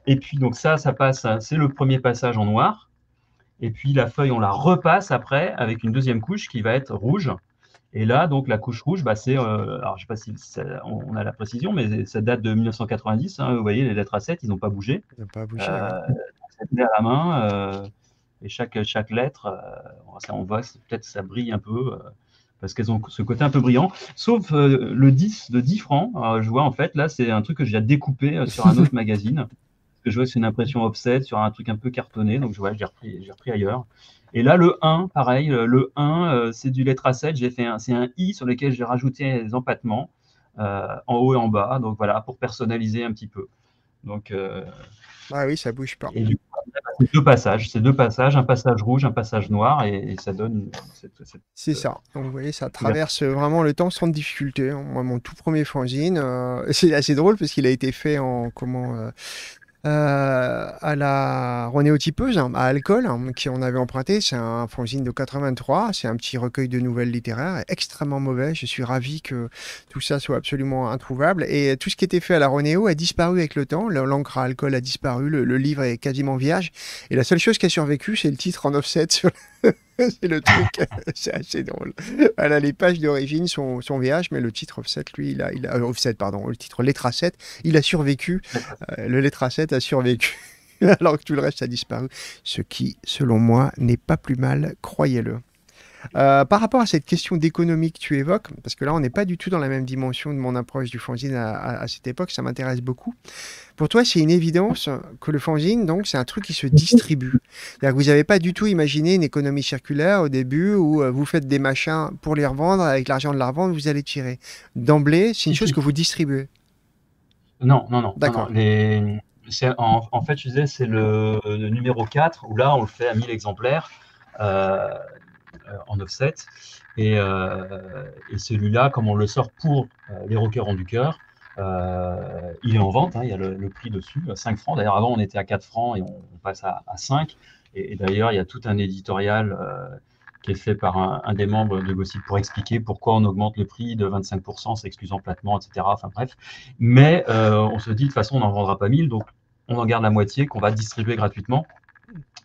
Et puis, donc ça, ça passe. C'est le premier passage en noir. Et puis, la feuille, on la repasse après avec une deuxième couche qui va être rouge. Et là, donc, la couche rouge, bah, c'est... Euh, alors, je ne sais pas si ça, on a la précision, mais ça date de mille neuf cent quatre-vingt-dix. Hein, vous voyez, les lettres A sept, ils n'ont pas bougé. Ils n'ont pas bougé. Euh, c'est à la main... Euh, Et chaque, chaque lettre, euh, ça, on voit, peut-être ça brille un peu, euh, parce qu'elles ont ce côté un peu brillant. Sauf euh, le dix de dix francs, euh, je vois en fait, là, c'est un truc que j'ai découpé euh, sur un autre magazine. Que je vois que c'est une impression offset sur un truc un peu cartonné, donc je vois, j'ai repris, j'ai repris ailleurs. Et là, le un, pareil, le un, euh, c'est du lettre A sept, j'ai fait un, c'est un I sur lequel j'ai rajouté des empattements, euh, en haut et en bas, donc voilà, pour personnaliser un petit peu. Donc... Euh, ah oui, ça bouge pas. Et du coup, c'est deux passages, c'est deux passages, un passage rouge, un passage noir, et, et ça donne. Cette, cette, c'est euh... ça. Donc vous voyez, ça traverse ouais. vraiment le temps sans difficulté. Moi, mon tout premier fanzine, euh, c'est assez drôle parce qu'il a été fait en comment. Euh... Euh, à la Renéotypeuse, hein, à Alcool, hein, qui on avait emprunté. C'est un fanzine de quatre-vingt-trois, c'est un petit recueil de nouvelles littéraires, extrêmement mauvais. Je suis ravi que tout ça soit absolument introuvable. Et tout ce qui était fait à la Renéo a disparu avec le temps. L'encre à Alcool a disparu, le, le livre est quasiment vierge. Et la seule chose qui a survécu, c'est le titre en offset sur la... C'est le truc, c'est assez drôle. Voilà, les pages d'origine sont, sont vierges, mais le titre offset, lui, il a, il a, offset, pardon, le titre lettre A sept, il a survécu. Euh, le lettre A sept a survécu. alors que tout le reste a disparu. Ce qui, selon moi, n'est pas plus mal, croyez-le. Euh, par rapport à cette question d'économie que tu évoques, parce que là on n'est pas du tout dans la même dimension de mon approche du fanzine à, à, à cette époque, ça m'intéresse beaucoup. Pour toi, c'est une évidence que le fanzine, donc, c'est un truc qui se distribue. C'est-à-dire que vous n'avez pas du tout imaginé une économie circulaire au début où euh, vous faites des machins pour les revendre, avec l'argent de la revente, vous allez tirer. D'emblée, c'est une chose que vous distribuez. Non, non, non. D'accord. Les... En, en fait, je disais, c'est le, le numéro quatre où là on le fait à mille exemplaires. Euh... en offset, et, euh, et celui-là, comme on le sort pour euh, les Roqueurs du cœur, euh, il est en vente, hein, il y a le, le prix dessus, cinq francs, d'ailleurs avant on était à quatre francs et on, on passe à, à cinq, et, et d'ailleurs il y a tout un éditorial euh, qui est fait par un, un des membres de Gossip pour expliquer pourquoi on augmente le prix de vingt-cinq pour cent, s'excusant platement, et cetera. Enfin bref, mais euh, on se dit de toute façon on n'en vendra pas mille, donc on en garde la moitié qu'on va distribuer gratuitement,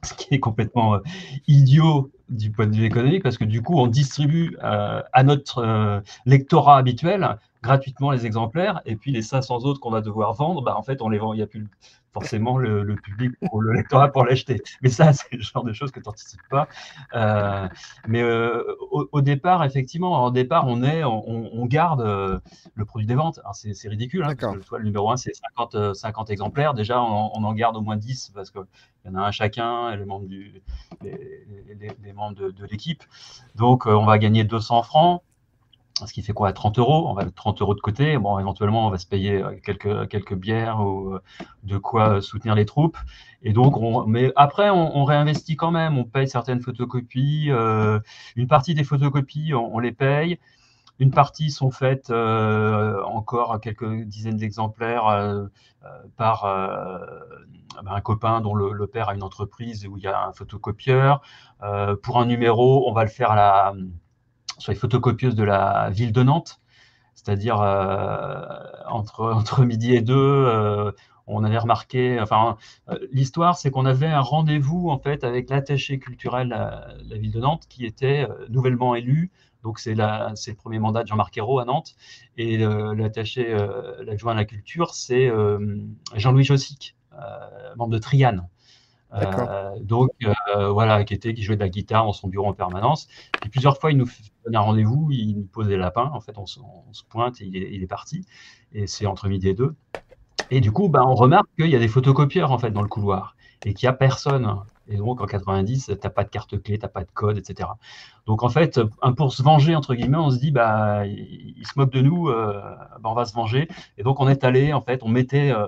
ce qui est complètement euh, idiot du point de vue économique, parce que du coup, on distribue euh, à notre euh, lectorat habituel gratuitement les exemplaires, et puis les cinq cents autres qu'on va devoir vendre, bah, en fait, on les vend, il n'y a plus forcément le, le public ou le lectorat pour l'acheter. Mais ça, c'est le genre de choses que tu n'anticipes pas. Euh, mais euh, au, au départ, effectivement, au départ, on, est, on, on garde euh, le produit des ventes. C'est ridicule, hein, parce que, toi, le numéro un, c'est cinquante, cinquante exemplaires. Déjà, on, on en garde au moins dix, parce qu'il y en a un chacun, et les membres, du, les, les, les membres de, de l'équipe. Donc, euh, on va gagner deux cents francs. Ce qui fait quoi, à trente euros? On va mettre trente euros de côté. Bon, éventuellement, on va se payer quelques, quelques bières ou de quoi soutenir les troupes. Et donc, on, mais après, on, on réinvestit quand même. On paye certaines photocopies. Euh, une partie des photocopies, on, on les paye. Une partie sont faites euh, encore quelques dizaines d'exemplaires euh, par euh, un copain dont le, le père a une entreprise où il y a un photocopieur. Euh, pour un numéro, on va le faire à la... sur les photocopieuses de la ville de Nantes, c'est-à-dire euh, entre, entre midi et deux, euh, on avait remarqué, enfin, euh, l'histoire, c'est qu'on avait un rendez-vous en fait avec l'attaché culturel de la ville de Nantes qui était euh, nouvellement élu, donc c'est le premier mandat de Jean-Marc Ayrault à Nantes, et euh, l'attaché, euh, l'adjoint à la culture, c'est euh, Jean-Louis Jossic, euh, membre de Trianne. Euh, donc euh, voilà, qui était qui jouait de la guitare dans son bureau en permanence. Et plusieurs fois, il nous donnait un rendez-vous, il nous pose des lapins. En fait, on se, on se pointe, et il est, il est parti. Et c'est entre midi et deux. Et du coup, bah, on remarque qu'il y a des photocopieurs en fait dans le couloir et qu'il n'y a personne. Et donc en quatre-vingt-dix, tu n'as pas de carte clé, tu n'as pas de code, et cetera. Donc en fait, pour se venger, entre guillemets, on se dit, bah, il, il se moque de nous, euh, bah, on va se venger. Et donc on est allé, en fait, on mettait euh,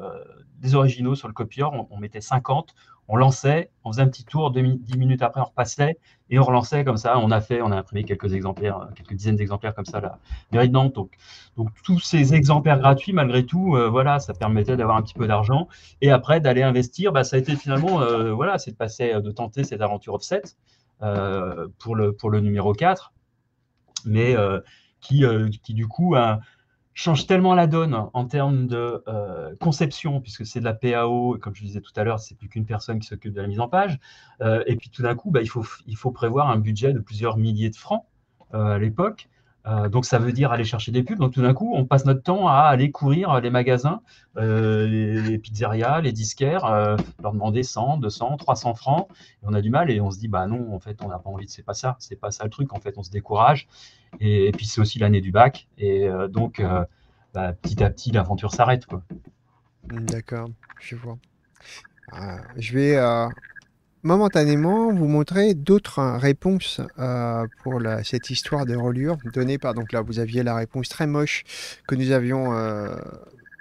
des originaux sur le copieur, on, on mettait cinquante. On lançait, on faisait un petit tour, dix minutes après on repassait et on relançait comme ça. On a fait, on a imprimé quelques exemplaires, quelques dizaines d'exemplaires comme ça la mairie de Nantes. Donc, donc tous ces exemplaires gratuits, malgré tout, euh, voilà, ça permettait d'avoir un petit peu d'argent et après d'aller investir. Bah, ça a été finalement, euh, voilà, c'est de passer, de tenter cette aventure offset euh, pour le pour le numéro quatre, mais euh, qui euh, qui du coup a change tellement la donne en termes de euh, conception, puisque c'est de la P A O, et comme je disais tout à l'heure, c'est plus qu'une personne qui s'occupe de la mise en page. Euh, et puis tout d'un coup, bah, il faut, il faut prévoir un budget de plusieurs milliers de francs euh, à l'époque. Euh, donc ça veut dire aller chercher des pubs. Donc tout d'un coup, on passe notre temps à aller courir les magasins, euh, les, les pizzerias, les disquaires, euh, leur demander cent, deux cents, trois cents francs. Et on a du mal et on se dit, bah non, en fait, on n'a pas envie, c'est pas ça, c'est pas ça le truc. En fait, on se décourage. Et, et puis c'est aussi l'année du bac. Et euh, donc, euh, bah, petit à petit, l'aventure s'arrête, quoi. D'accord, je vois. Euh, je vais... Euh... momentanément vous montrer d'autres réponses euh, pour la, cette histoire de reliure donnée par, donc là vous aviez la réponse très moche que nous avions euh,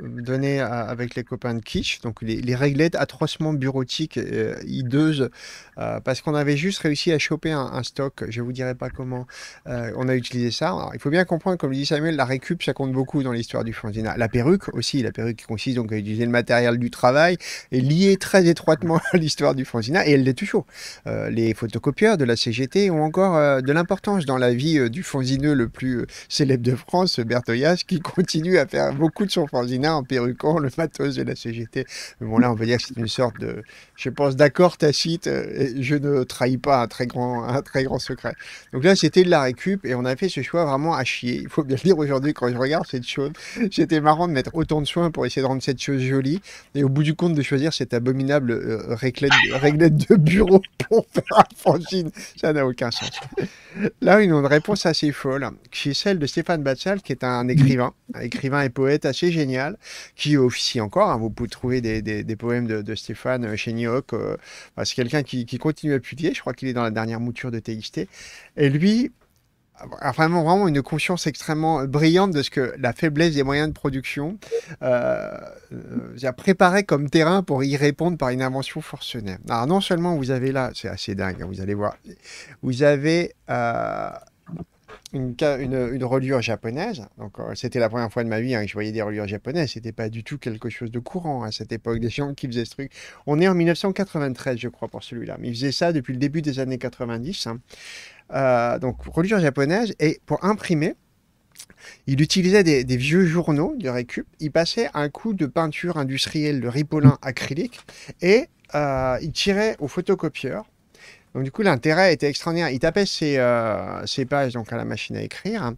donnée avec les copains de Kitsch, donc les, les réglettes atrocement bureautiques, euh, hideuses, euh, parce qu'on avait juste réussi à choper un, un stock, je vous dirai pas comment euh, on a utilisé ça. Alors, il faut bien comprendre, comme le dit Samuel, la récup ça compte beaucoup dans l'histoire du fanzine. La perruque aussi, la perruque qui consiste donc à utiliser le matériel du travail est liée très étroitement à l'histoire du fanzine et elle l'est toujours. Euh, les photocopieurs de la C G T ont encore euh, de l'importance dans la vie euh, du fanzineux le plus euh, célèbre de France, Bertoyas, qui continue à faire beaucoup de son fanzine Guibert en perruquant le matos de la C G T. Mais bon, là, on va dire que c'est une sorte de, je pense, d'accord tacite. Et je ne trahis pas un très grand, un très grand secret. Donc là, c'était de la récup et on a fait ce choix vraiment à chier. Il faut bien le dire aujourd'hui, quand je regarde cette chose, c'était marrant de mettre autant de soin pour essayer de rendre cette chose jolie. Et au bout du compte, de choisir cette abominable euh, réglette, réglette de bureau pour faire un fanzine. Ça n'a aucun sens. Là, une réponse assez folle, qui est celle de Stéphane Batsal, qui est un écrivain, un écrivain et poète assez génial, qui officie encore. Hein, vous pouvez trouver des, des, des poèmes de, de Stéphane chez Nioc. Euh, bah, c'est quelqu'un qui, qui continue à publier. Je crois qu'il est dans la dernière mouture de T X T. Et lui... Vraiment, vraiment une conscience extrêmement brillante de ce que la faiblesse des moyens de production euh, a préparé comme terrain pour y répondre par une invention forcenée. Alors non seulement vous avez là, c'est assez dingue, vous allez voir, vous avez euh, une, une, une reliure japonaise. Donc euh, c'était la première fois de ma vie hein, que je voyais des reliures japonaises, c'était pas du tout quelque chose de courant à cette époque, des gens qui faisaient ce truc. On est en mille neuf cent quatre-vingt-treize je crois pour celui-là, mais ils faisaient ça depuis le début des années quatre-vingt-dix. Hein. Euh, donc reliure japonaise, et pour imprimer, il utilisait des, des vieux journaux de récup, il passait un coup de peinture industrielle de ripolin acrylique et euh, il tirait au photocopieur. Donc du coup l'intérêt était extraordinaire, il tapait ses, euh, ses pages donc, à la machine à écrire, hein.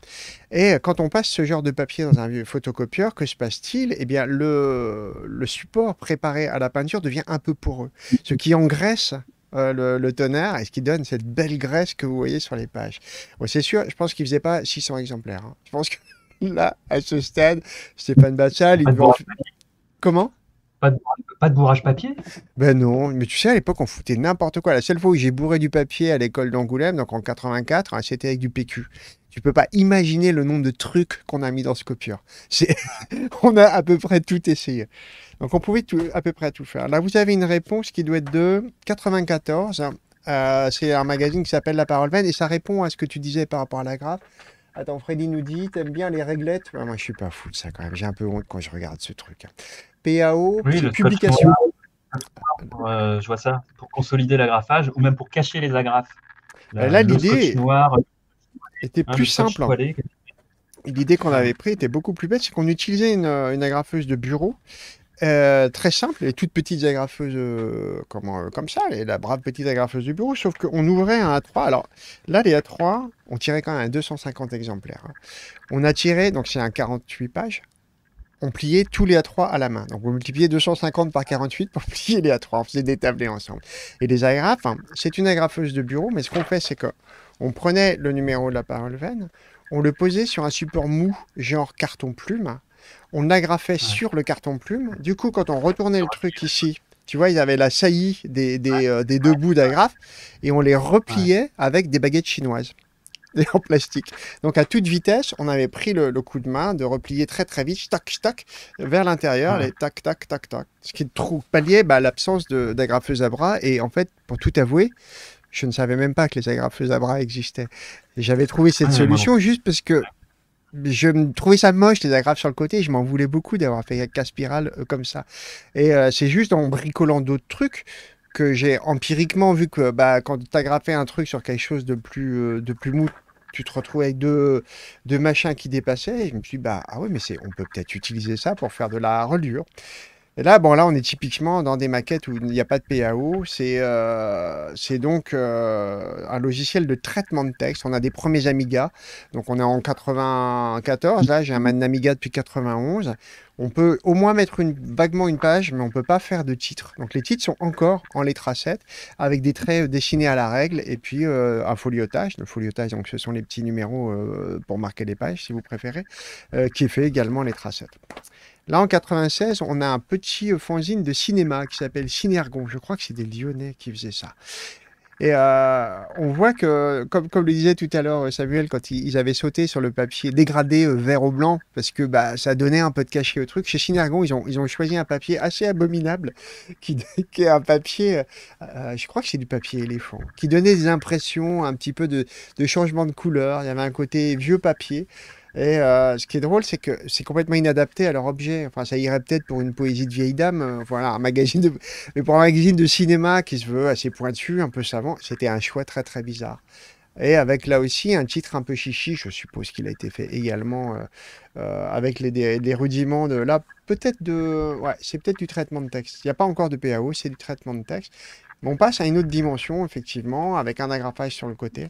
Et quand on passe ce genre de papier dans un vieux photocopieur, que se passe-t-il? Eh bien le, le support préparé à la peinture devient un peu poreux, ce qui engraisse Euh, le, le tonnerre, et ce qui donne cette belle graisse que vous voyez sur les pages. Bon, c'est sûr, je pense qu'il ne faisait pas six cents exemplaires. Hein. Je pense que là, à ce stade, Stéphane Batsal... Il devait... Comment? Pas de, pas de bourrage papier? Ben non, mais tu sais, à l'époque, on foutait n'importe quoi. La seule fois où j'ai bourré du papier à l'école d'Angoulême, donc en quatre-vingt-quatre, hein, c'était avec du P Q. Tu peux pas imaginer le nombre de trucs qu'on a mis dans ce copieur. On a à peu près tout essayé. Donc on pouvait tout, à peu près tout faire. Là, vous avez une réponse qui doit être de quatre-vingt-quatorze. Euh, C'est un magazine qui s'appelle La Parole Vaine, et ça répond à ce que tu disais par rapport à la graphe. Attends, Freddy nous dit, t'aimes bien les réglettes? Ah, moi, je suis pas fou de ça quand même. J'ai un peu honte quand je regarde ce truc. P A O, oui, publication. Pour, euh, je vois ça, pour consolider l'agrafage ou même pour cacher les agrafes. La, là, l'idée était hein, plus simple. Hein. L'idée qu'on avait prise était beaucoup plus bête, c'est qu'on utilisait une, une agrafeuse de bureau. Euh, très simple, les toutes petites agrafeuses euh, comme, euh, comme ça, les, la brave petite agrafeuse du bureau, sauf qu'on ouvrait un A trois. Alors là, les A trois, on tirait quand même un deux cent cinquante exemplaires. Hein. On a tiré, donc c'est un quarante-huit pages, on pliait tous les A trois à la main. Donc vous multipliez deux cent cinquante par quarante-huit pour plier les A trois, on faisait des tablés ensemble. Et les agrafes, hein, c'est une agrafeuse de bureau, mais ce qu'on fait, c'est qu'on prenait le numéro de La Parole Vaine, on le posait sur un support mou, genre carton plume. On agrafait ouais. sur le carton plume. Du coup, quand on retournait le truc ici, tu vois, ils avaient la saillie des, des, euh, des deux bouts d'agrafe et on les repliait ouais. avec des baguettes chinoises en plastique. Donc, à toute vitesse, on avait pris le, le coup de main de replier très, très vite, tac, tac, vers l'intérieur, ouais. les tac, tac, tac, tac. Ce qui palliait bah, l'absence d'agrafeuse à bras. Et en fait, pour tout avouer, je ne savais même pas que les agrafeuses à bras existaient. J'avais trouvé cette ouais, solution bon. juste parce que je me trouvais ça moche, les agrafes sur le côté, je m'en voulais beaucoup d'avoir fait quatre spirales euh, comme ça. Et euh, c'est juste en bricolant d'autres trucs que j'ai empiriquement vu que bah, quand tu agrafais un truc sur quelque chose de plus, euh, de plus mou, tu te retrouvais avec deux, deux machins qui dépassaient. Et je me suis dit, bah, ah oui, mais on peut peut-être utiliser ça pour faire de la reliure. Et là, bon, là, on est typiquement dans des maquettes où il n'y a pas de P A O. C'est euh, donc euh, un logiciel de traitement de texte. On a des premiers Amiga. Donc, on est en quatre-vingt-quatorze. Là, j'ai un Man Amiga depuis quatre-vingt-onze. On peut au moins mettre une, vaguement une page, mais on ne peut pas faire de titre. Donc, les titres sont encore en lettres A sept, avec des traits dessinés à la règle et puis euh, un foliotage. Le foliotage, donc, ce sont les petits numéros euh, pour marquer les pages, si vous préférez, euh, qui est fait également lettres A sept. Là, en quatre-vingt-seize, on a un petit fanzine de cinéma qui s'appelle Cinergon. Je crois que c'est des Lyonnais qui faisaient ça. Et euh, on voit que, comme, comme le disait tout à l'heure Samuel, quand ils avaient sauté sur le papier dégradé euh, vert au blanc, parce que bah, ça donnait un peu de cachet au truc, chez Cinergon, ils ont, ils ont choisi un papier assez abominable, qui, qui est un papier, euh, je crois que c'est du papier éléphant, qui donnait des impressions un petit peu de, de changement de couleur. Il y avait un côté vieux papier. Et euh, ce qui est drôle, c'est que c'est complètement inadapté à leur objet. Enfin, ça irait peut-être pour une poésie de vieille dame, euh, voilà, un magazine de... mais pour un magazine de cinéma qui se veut assez pointu, un peu savant, c'était un choix très très bizarre. Et avec là aussi un titre un peu chichi, je suppose qu'il a été fait également euh, euh, avec les, des, les rudiments de là, peut-être de... Ouais, c'est peut-être du traitement de texte. Il n'y a pas encore de P A O, c'est du traitement de texte. Mais on passe à une autre dimension, effectivement, avec un agrafage sur le côté.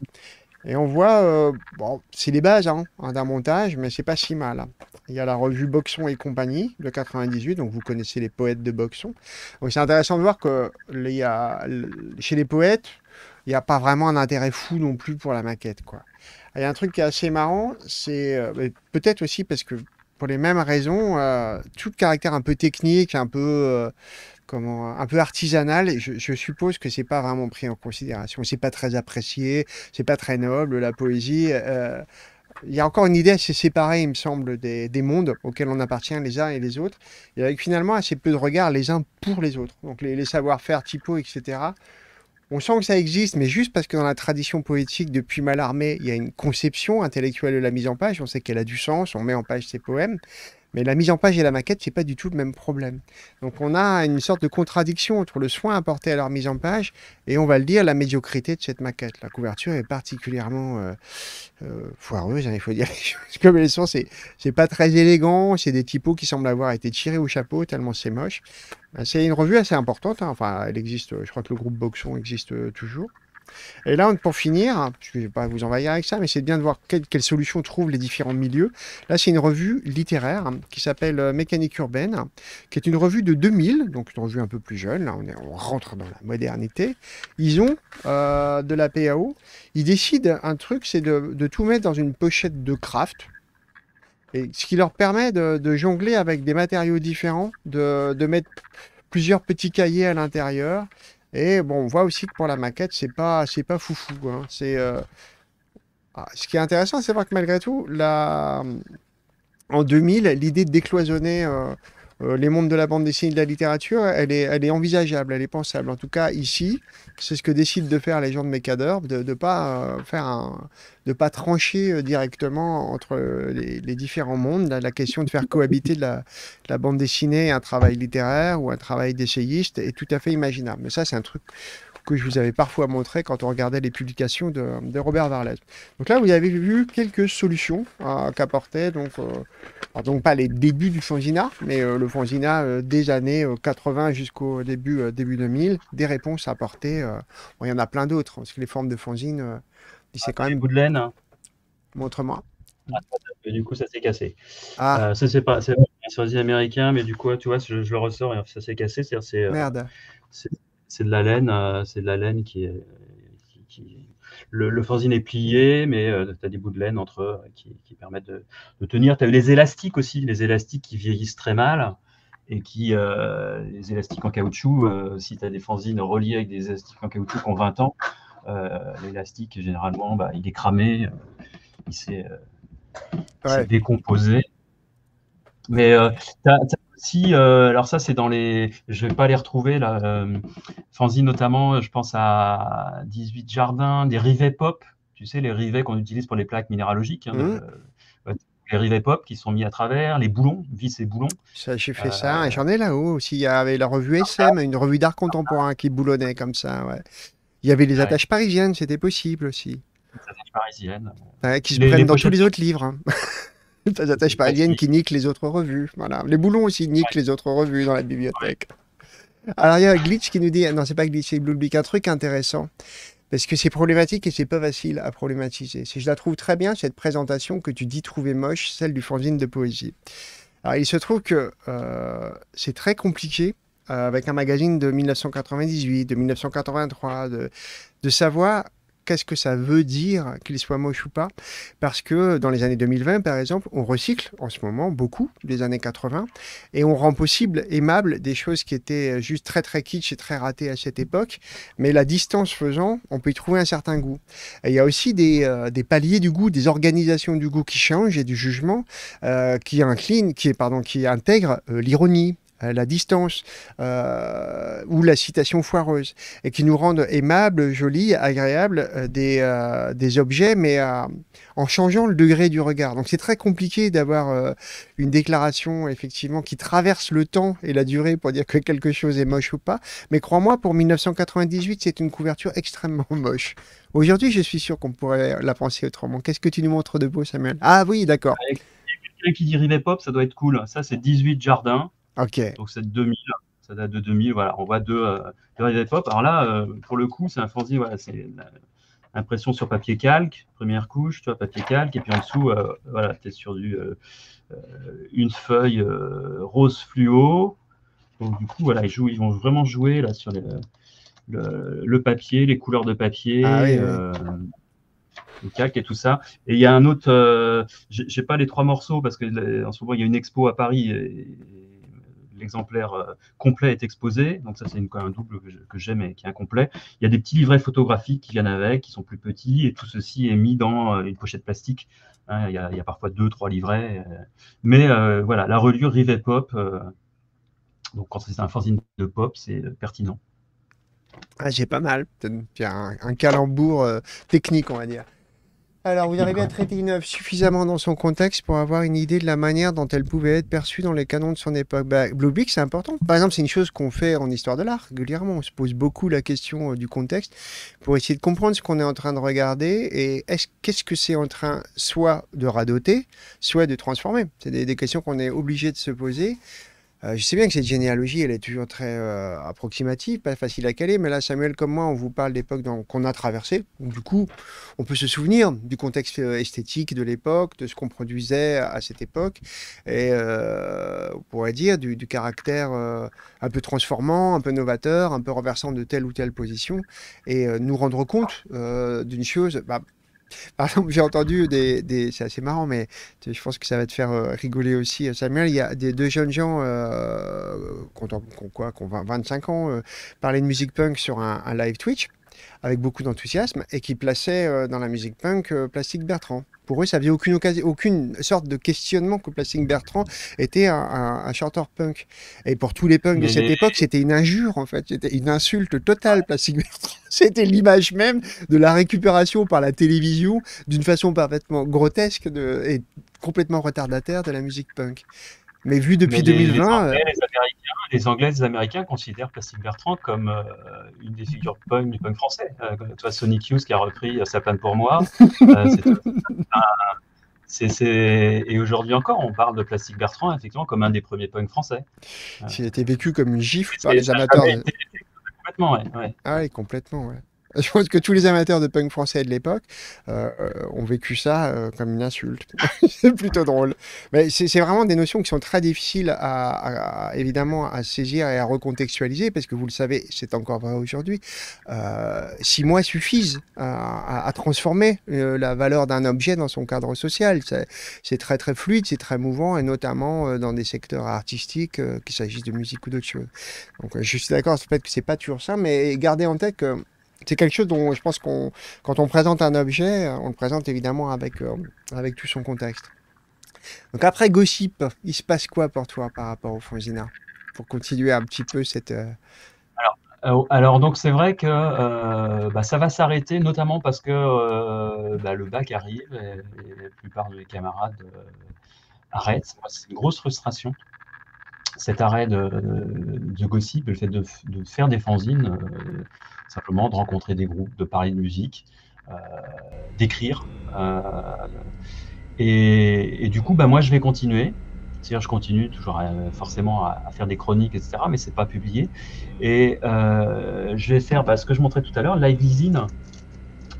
Et on voit, euh, bon, c'est les bases hein, d'un montage, mais c'est pas si mal. Hein. Il y a la revue Boxon et compagnie de quatre-vingt-dix-huit, donc vous connaissez les poètes de Boxon. Donc c'est intéressant de voir que les, euh, chez les poètes, il n'y a pas vraiment un intérêt fou non plus pour la maquette, quoi. Il y a un truc qui est assez marrant, c'est euh, peut-être aussi parce que pour les mêmes raisons, euh, tout le caractère un peu technique, un peu... Euh, Comment, un peu artisanal, et je, je suppose que c'est pas vraiment pris en considération, c'est pas très apprécié, c'est pas très noble, la poésie. Euh, il y a encore une idée assez séparée, il me semble, des, des mondes auxquels on appartient les uns et les autres, et avec finalement assez peu de regard les uns pour les autres. Donc les, les savoir-faire typos, et cetera. On sent que ça existe, mais juste parce que dans la tradition poétique, depuis Mallarmé, il y a une conception intellectuelle de la mise en page, on sait qu'elle a du sens, on met en page ses poèmes. Mais la mise en page et la maquette, c'est pas du tout le même problème. Donc on a une sorte de contradiction entre le soin apporté à leur mise en page et, on va le dire, la médiocrité de cette maquette. La couverture est particulièrement euh, euh, foireuse, hein, il faut dire les choses comme elles sont. C'est pas très élégant, c'est des typos qui semblent avoir été tirés au chapeau tellement c'est moche. C'est une revue assez importante, hein. Enfin elle existe, je crois que le groupe Boxon existe toujours. Et là, pour finir, je ne vais pas vous envahir avec ça, mais c'est bien de voir quelles quelle solutions trouvent les différents milieux. Là, c'est une revue littéraire qui s'appelle Mécanique urbaine, qui est une revue de deux mille, donc une revue un peu plus jeune. Là, on, est, on rentre dans la modernité. Ils ont euh, de la P A O. Ils décident un truc, c'est de, de tout mettre dans une pochette de craft. Et ce qui leur permet de, de jongler avec des matériaux différents, de, de mettre plusieurs petits cahiers à l'intérieur. Et bon, on voit aussi que pour la maquette, c'est pas, c'est pas foufou. Hein. C'est, euh... ah, ce qui est intéressant, c'est voir que malgré tout, la... en deux mille, l'idée de décloisonner euh, euh, les mondes de la bande dessinée et de la littérature, elle est, elle est envisageable, elle est pensable. En tout cas, ici, c'est ce que décident de faire les gens de MakeAdurb, de ne pas, euh, faire un... de pas trancher euh, directement entre les, les différents mondes. La, la question de faire cohabiter de la, de la bande dessinée, un travail littéraire ou un travail d'essayiste est tout à fait imaginable. Mais ça, c'est un truc que je vous avais parfois montré quand on regardait les publications de, de Robert Varlez. Donc là, vous avez vu quelques solutions euh, qu'apportaient, donc, euh, donc pas les débuts du fanzina, mais euh, le fanzina euh, des années euh, quatre-vingt jusqu'au début, euh, début deux mille, des réponses apportées. Euh, bon, il y en a plein d'autres, parce que les formes de fanzine... Euh, C'est ah, quand même bout de laine. Montre-moi. Ah, du coup, ça s'est cassé. Ah. Euh, ça, c'est pas c'est un américain, mais du coup, tu vois, je, je le ressors et ça s'est cassé. C'est merde. Euh, c'est de la laine, euh, c'est de la laine qui est. Qui, qui... Le, le fanzine est plié, mais euh, tu as des bouts de laine entre eux qui, qui permettent de, de tenir. Tu as les élastiques aussi, les élastiques qui vieillissent très mal. Et qui, euh, les élastiques en caoutchouc, euh, si tu as des fanzines reliées avec des élastiques en caoutchouc qui ont vingt ans, Euh, l'élastique généralement bah, il est cramé, euh, il s'est euh, ouais. décomposé, mais euh, t'as, t'as aussi euh, alors ça c'est dans les, je vais pas les retrouver là, euh, fanzine notamment, je pense à dix-huit Jardins, des rivets pop, tu sais les rivets qu'on utilise pour les plaques minéralogiques, hein, mmh. euh, les rivets pop qui sont mis à travers, les boulons, vis et boulons. J'ai fait euh, ça, et j'en ai là-haut aussi, il y avait la revue S M, une revue d'art contemporain qui boulonnait comme ça, ouais. Il y avait les attaches ouais. parisiennes, c'était possible aussi. Les attaches parisiennes. Ouais, qui se les, prennent les dans tous les autres livres. Hein. Les attaches parisiennes qui niquent les autres revues. Voilà. Les boulons aussi niquent ouais. les autres revues dans la bibliothèque. Ouais. Alors il y a Glitch qui nous dit, non c'est pas Glitch, c'est Blueblick, un truc intéressant. Parce que c'est problématique et c'est pas facile à problématiser. Si je la trouve très bien, cette présentation que tu dis trouver moche, celle du fanzine de poésie. Alors il se trouve que euh, c'est très compliqué avec un magazine de mille neuf cent quatre-vingt-dix-huit, de mille neuf cent quatre-vingt-trois, de, de savoir qu'est-ce que ça veut dire qu'il soit moche ou pas. Parce que dans les années deux mille vingt, par exemple, on recycle en ce moment beaucoup des années quatre-vingt et on rend possible, aimable, des choses qui étaient juste très très kitsch et très ratées à cette époque. Mais la distance faisant, on peut y trouver un certain goût. Et il y a aussi des, euh, des paliers du goût, des organisations du goût qui changent et du jugement euh, qui incline, qui, pardon, qui intègrent euh, l'ironie, la distance euh, ou la citation foireuse, et qui nous rendent aimables, jolis, agréables euh, des, euh, des objets, mais euh, en changeant le degré du regard. Donc c'est très compliqué d'avoir euh, une déclaration effectivement qui traverse le temps et la durée pour dire que quelque chose est moche ou pas, mais crois-moi, pour mille neuf cent quatre-vingt-dix-huit, c'est une couverture extrêmement moche. Aujourd'hui, je suis sûr qu'on pourrait la penser autrement. Qu'est-ce que tu nous montres de beau, Samuel? Ah oui, d'accord. Quelqu'un qui dit Rivet Pop, ça doit être cool. Ça, c'est dix-huit Jardins. Ok. Donc c'est deux mille. Ça date de deux mille. Voilà, on voit deux euh, de Rivet Pop. Alors là, euh, pour le coup, c'est un fanzine. Voilà, c'est l'impression sur papier calque, première couche, tu vois, papier calque, et puis en dessous, euh, voilà, tu es sur du euh, une feuille euh, rose fluo. Donc du coup, voilà, ils jouent, ils vont vraiment jouer là sur les. Le, le papier, les couleurs de papier, ah, oui, euh, oui. le calque et tout ça. Et il y a un autre, euh, j'ai pas les trois morceaux parce que en ce moment il y a une expo à Paris et, et l'exemplaire euh, complet est exposé. Donc ça c'est une, un double que j'aime et qui est incomplet. Il y a des petits livrets photographiques qui viennent avec, qui sont plus petits, et tout ceci est mis dans euh, une pochette plastique. Hein, il y a, il y a parfois deux, trois livrets. Euh, mais euh, voilà, la reliure Rivet Pop. Euh, donc quand c'est un fanzine de pop, c'est pertinent. Ah, j'ai pas mal, puis un, un calembour euh, technique, on va dire. Alors, vous arrivez à traiter une œuvre suffisamment dans son contexte pour avoir une idée de la manière dont elle pouvait être perçue dans les canons de son époque. Bah, Blue Beak, c'est important. Par exemple, c'est une chose qu'on fait en histoire de l'art régulièrement. On se pose beaucoup la question euh, du contexte pour essayer de comprendre ce qu'on est en train de regarder et est-ce qu'est-ce que c'est en train soit de radoter, soit de transformer. C'est des, des questions qu'on est obligé de se poser. Euh, je sais bien que cette généalogie, elle est toujours très euh, approximative, pas facile à caler, mais là, Samuel, comme moi, on vous parle d'époque qu'on a traversée. Du coup, on peut se souvenir du contexte euh, esthétique de l'époque, de ce qu'on produisait à cette époque, et euh, on pourrait dire du, du caractère euh, un peu transformant, un peu novateur, un peu renversant de telle ou telle position, et euh, nous rendre compte euh, d'une chose... Bah, par exemple, j'ai entendu des, des c'est assez marrant, mais je pense que ça va te faire rigoler aussi, Samuel. Il y a des deux jeunes gens euh, qui ont, quoi, qui ont vingt-cinq ans euh, parler de musique punk sur un, un live Twitch avec beaucoup d'enthousiasme et qui plaçaient euh, dans la musique punk euh, Plastique Bertrand. Pour eux, ça n'avait aucune, aucune sorte de questionnement que Plastic Bertrand était un, un, un chanteur punk. Et pour tous les punks de cette époque, c'était une injure, en fait. C'était une insulte totale, Plastic Bertrand. C'était l'image même de la récupération par la télévision d'une façon parfaitement grotesque de, et complètement retardataire de la musique punk. Mais vu depuis Mais les, deux mille vingt... Les Anglais, euh... les Américains, les Anglais et les Américains considèrent Plastic Bertrand comme euh, une des figures punk du punk français. Euh, toi, Sonic Youth qui a repris euh, « Ça plane pour moi euh, ». C'est, et aujourd'hui encore, on parle de Plastic Bertrand effectivement comme un des premiers punks français. Euh... Il a été vécu comme une gifle par les amateurs. De... Complètement, oui. Ouais. Ah oui, complètement, oui. Je pense que tous les amateurs de punk français de l'époque euh, ont vécu ça euh, comme une insulte. C'est plutôt drôle. Mais c'est vraiment des notions qui sont très difficiles à, à, à, évidemment à saisir et à recontextualiser, parce que vous le savez, c'est encore vrai aujourd'hui. Euh, six mois suffisent à, à, à transformer euh, la valeur d'un objet dans son cadre social. C'est très très fluide, c'est très mouvant, et notamment euh, dans des secteurs artistiques, euh, qu'il s'agisse de musique ou d'autres choses. Donc euh, je suis d'accord, peut-être que c'est pas toujours ça, mais gardez en tête que c'est quelque chose dont je pense qu'on, quand on présente un objet, on le présente évidemment avec, euh, avec tout son contexte. Donc après Gossip, il se passe quoi pour toi par rapport au fanzina? Pour continuer un petit peu cette... Euh... Alors, alors donc c'est vrai que euh, bah, ça va s'arrêter, notamment parce que euh, bah, le bac arrive et, et la plupart de mes camarades euh, arrêtent. C'est une grosse frustration. Cet arrêt de, de, de Gossip, le fait de, de faire des fanzines, euh, simplement de rencontrer des groupes, de parler de musique, euh, d'écrire. Euh, et, et du coup, bah, moi, je vais continuer. C'est-à-dire, je continue toujours à, forcément à, à faire des chroniques, et cetera, mais c'est pas publié. Et euh, je vais faire bah, ce que je montrais tout à l'heure, Livezine,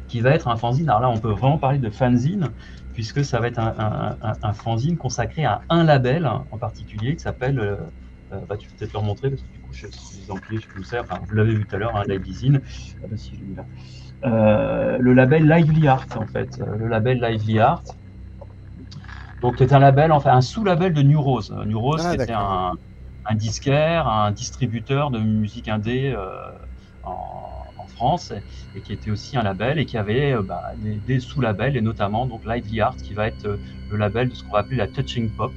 qui va être un fanzine. Alors là, on peut vraiment parler de fanzine, puisque ça va être un, un, un, un fanzine consacré à un label en particulier qui s'appelle, euh, bah, tu peux peut-être leur montrer parce que du coup je les emplis, je vous sais, enfin vous l'avez vu tout à l'heure, hein, Livezine, ah, bah, si, euh, le label Lively Art en fait, euh, le label Lively Art, donc qui est un label, enfin un sous-label de New Rose, New Rose ah, qui était un, un disquaire, un distributeur de musique indé euh, en France, et qui était aussi un label et qui avait bah, des, des sous-labels, et notamment donc Lively Art qui va être le label de ce qu'on va appeler la touching pop,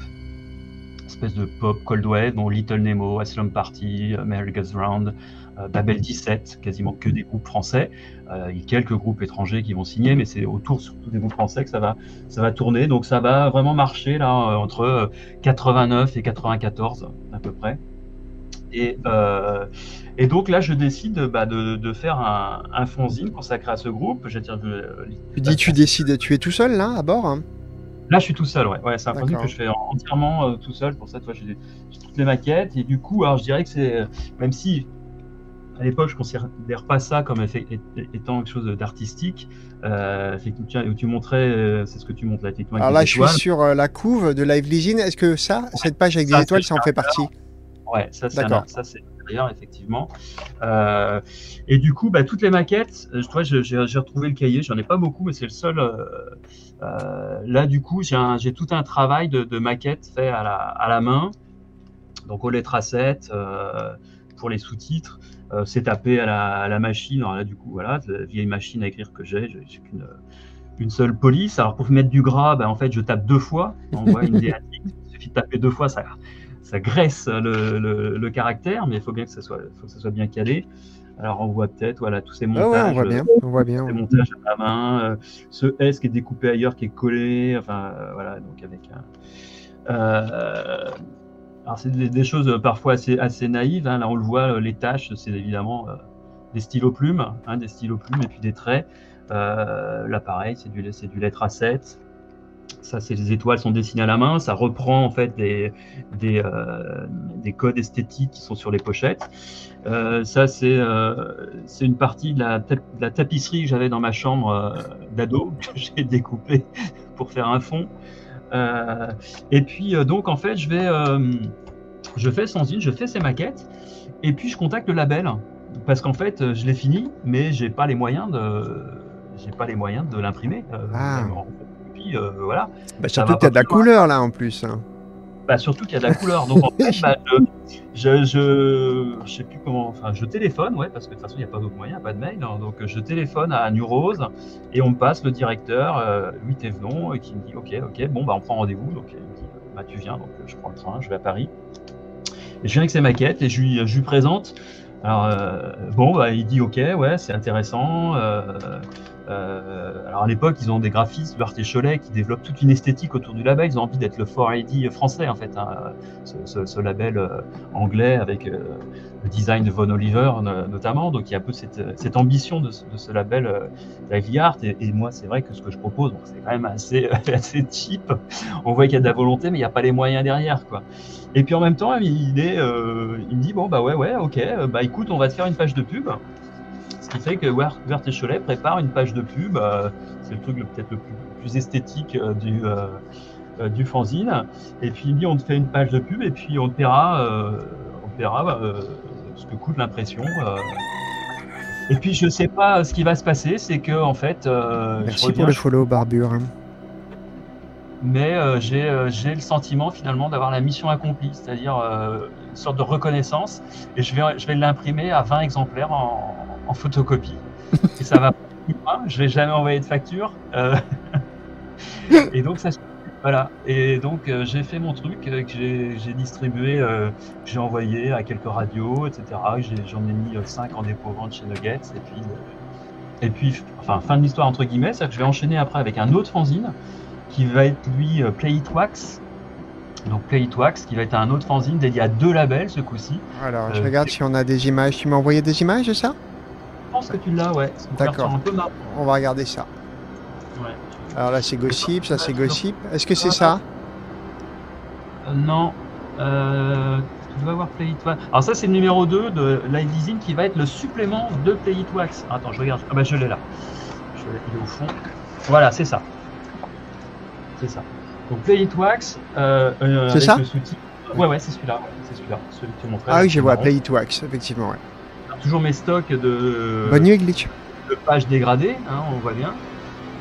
espèce de pop cold wave, dont Little Nemo, Asylum Party, America's Round, euh, Babel dix-sept, quasiment que des groupes français. Euh, il y a quelques groupes étrangers qui vont signer, mais c'est autour surtout des groupes français que ça va, ça va tourner. Donc ça va vraiment marcher là entre quatre-vingt-neuf et quatre-vingt-quatorze à peu près. Et, euh, et donc là, je décide bah, de, de faire un, un fanzine consacré à ce groupe. J'ai interviewé, euh, tu dis, tu décides, tu es tout seul là, à bord hein? Là, je suis tout seul, ouais. Ouais, c'est un fanzine que je fais entièrement euh, tout seul. Pour ça, j'ai toutes les maquettes. Et du coup, alors, je dirais que c'est, euh, même si à l'époque, je ne considère pas ça comme étant quelque chose d'artistique, euh, tu, tu montrais, euh, c'est ce que tu montres là. Alors là, je suis sur euh, la couve de Lively Art. Est-ce que ça, ouais, cette page avec ça, des étoiles, ça en fait partie? Ouais, ça c'est l'intérieur, effectivement. Euh, et du coup, bah, toutes les maquettes, j'ai retrouvé le cahier, j'en ai pas beaucoup, mais c'est le seul. Euh, euh, là, du coup, j'ai tout un travail de, de maquettes fait à la, à la main, donc aux lettres A sept, euh, pour les sous-titres. Euh, c'est tapé à la, à la machine, alors là, du coup, voilà, la vieille machine à écrire que j'ai, j'ai qu'une une seule police. Alors, pour mettre du gras, bah, en fait, je tape deux fois, on voit une D A T I, il suffit de taper deux fois, ça. Ça graisse le, le, le caractère, mais il faut bien que ça soit, faut que ça soit bien calé. Alors on voit peut-être, voilà, tous ces montages, ah ouais, on voit bien, on voit bien, ces ouais. montages à la main, euh, ce S qui est découpé ailleurs, qui est collé, enfin euh, voilà, donc avec un. Euh, alors c'est des, des choses parfois assez, assez naïves. Hein, là on le voit, les tâches, c'est évidemment euh, des stylos plumes, hein, des stylos plumes et puis des traits. Euh, là pareil, c'est du, c'est du lettre A sept. Ça, les étoiles sont dessinées à la main, ça reprend en fait des, des, euh, des codes esthétiques qui sont sur les pochettes. Euh, ça, c'est euh, une partie de la, de la tapisserie que j'avais dans ma chambre euh, d'ado, que j'ai découpée pour faire un fond. Euh, et puis, euh, donc, en fait, je, vais, euh, je fais sans une, je fais ces maquettes, et puis je contacte le label, parce qu'en fait, je l'ai fini, mais je n'ai pas les moyens de l'imprimer. Euh, voilà. Bah, surtout qu'il y a de la couleur là en plus. Hein. Bah, surtout qu'il y a de la couleur. Donc en fait, bah, je, je, je, je sais plus comment. Enfin, je téléphone, ouais, parce que de toute façon il n'y a pas d'autre moyen, pas de mail. Hein, donc je téléphone à New Rose et on me passe le directeur euh, Louis Thévenon et qui me dit ok, ok, bon bah on prend rendez-vous. Donc il me dit bah tu viens, donc je prends le train, je vais à Paris. Et je viens avec ses maquettes et je lui, je lui présente. Alors euh, bon bah il dit ok, ouais, c'est intéressant. Euh, Euh, alors à l'époque, ils ont des graphistes, Barthes et Cholet, qui développent toute une esthétique autour du label. Ils ont envie d'être le quatre A D français, en fait, hein, ce, ce, ce label euh, anglais avec euh, le design de Von Oliver euh, notamment. Donc il y a un peu cette, cette ambition de, de ce label euh, Lively Art. Et, et moi, c'est vrai que ce que je propose, bon, c'est quand même assez, euh, assez cheap. On voit qu'il y a de la volonté, mais il n'y a pas les moyens derrière, quoi. Et puis en même temps, il, est, euh, il me dit bon bah ouais ouais ok, bah écoute, on va te faire une page de pub. Ce qui fait que Barthes et Cholet prépare une page de pub, euh, c'est le truc peut-être le plus, plus esthétique euh, du, euh, du fanzine. Et puis il me dit on te fait une page de pub et puis on te paiera, euh, on paiera euh, ce que coûte l'impression. Euh. Et puis je sais pas ce qui va se passer, c'est que en fait. Euh, Merci je reviens, pour le follow Barbure. Mais euh, j'ai euh, le sentiment finalement d'avoir la mission accomplie, c'est-à-dire euh, une sorte de reconnaissance. Et je vais, je vais l'imprimer à vingt exemplaires en. en photocopie, et ça va plus loin, je vais jamais envoyer de facture, euh... et donc ça voilà, et donc euh, j'ai fait mon truc, euh, que j'ai distribué, euh, que j'ai envoyé à quelques radios, et cetera, j'en ai, ai mis cinq euh, en dépôt-vente chez Nuggets, et puis, euh, et puis enfin, fin de l'histoire entre guillemets, c'est-à-dire que je vais enchaîner après avec un autre fanzine, qui va être lui euh, Play It Wax, donc Play It Wax, qui va être un autre fanzine dédié à deux labels ce coup-ci. Alors, euh, je regarde si on a des images, tu m'as envoyé des images de ça ? Que tu l'as, ouais. D'accord. On va regarder ça. Ouais. Alors là, c'est Gossip, ça c'est Gossip. Est-ce que c'est ça? euh, Non. Euh, tu dois avoir Play It Wax. Alors ça, c'est le numéro deux de Live Leasing qui va être le supplément de Play It Wax. Attends, je regarde. Ah bah je l'ai là. Je l'ai, il est au fond. Voilà, c'est ça. C'est ça. Donc Play It Wax. Euh, euh, c'est ça. Ouais, ouais, ouais, c'est celui-là. C'est celui-là. Celui que tu montrais. Ah oui, je vois Play It Wax, effectivement, ouais. Toujours mes stocks de, Bonne nuit, glitch. de pages dégradées, hein, on voit bien.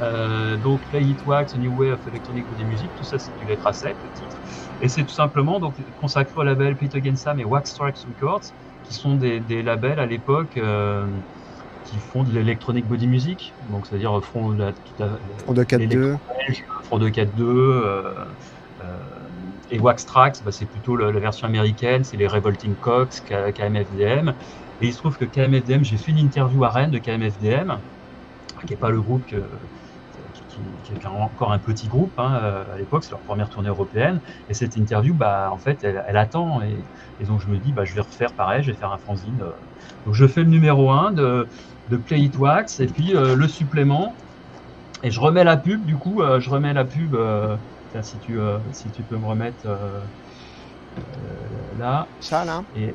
Euh, donc Play It Wax, New Wave Electronic ou des musiques, tout ça c'est du lettre A sept, le titre. Et c'est tout simplement donc, consacré au label Play It Against Sam et Wax Strikes Records, qui sont des, des labels à l'époque euh, qui font de l'électronic body music, donc c'est-à-dire font la, la, Front deux quatre deux, Front deux quatre deux, euh, euh, Et Wax Trax, bah, c'est plutôt le, la version américaine, c'est les Revolting Cox, K M F D M. Et il se trouve que K M F D M, j'ai fait une interview à Rennes de K M F D M, qui n'est pas le groupe, que, qui, qui, qui est encore un petit groupe hein, à l'époque, c'est leur première tournée européenne. Et cette interview, bah, en fait, elle, elle attend. Et, et donc je me dis, bah, je vais refaire pareil, je vais faire un fanzine. Donc je fais le numéro un de, de Play It Wax, et puis euh, le supplément. Et je remets la pub, du coup, euh, je remets la pub... Euh, Si tu, euh, si tu peux me remettre euh, euh, là. Ça, là et...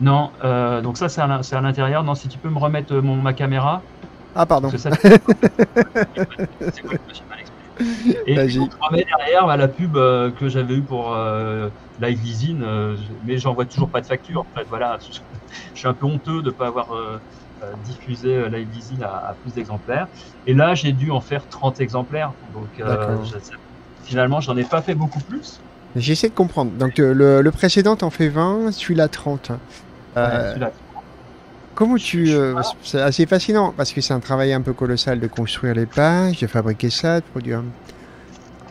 Non, euh, donc ça, c'est à l'intérieur. Non, si tu peux me remettre mon, ma caméra. Ah, pardon. Ça... Et bah, puis, je remets derrière bah, la pub euh, que j'avais eue pour euh, Live Visine, euh, mais j'envoie toujours pas de facture. En fait, voilà, je, je suis un peu honteux de ne pas avoir... Euh, Euh, diffuser euh, Live Visine à, à plus d'exemplaires. Et là, j'ai dû en faire trente exemplaires. Donc, euh, je, finalement, j'en ai pas fait beaucoup plus. J'essaie de comprendre. Donc, euh, le, le précédent, t'en fais vingt, celui-là, trente. Euh, ouais, celui-là, trente. Comment tu... Euh, c'est assez fascinant, parce que c'est un travail un peu colossal de construire les pages, de fabriquer ça, de produire...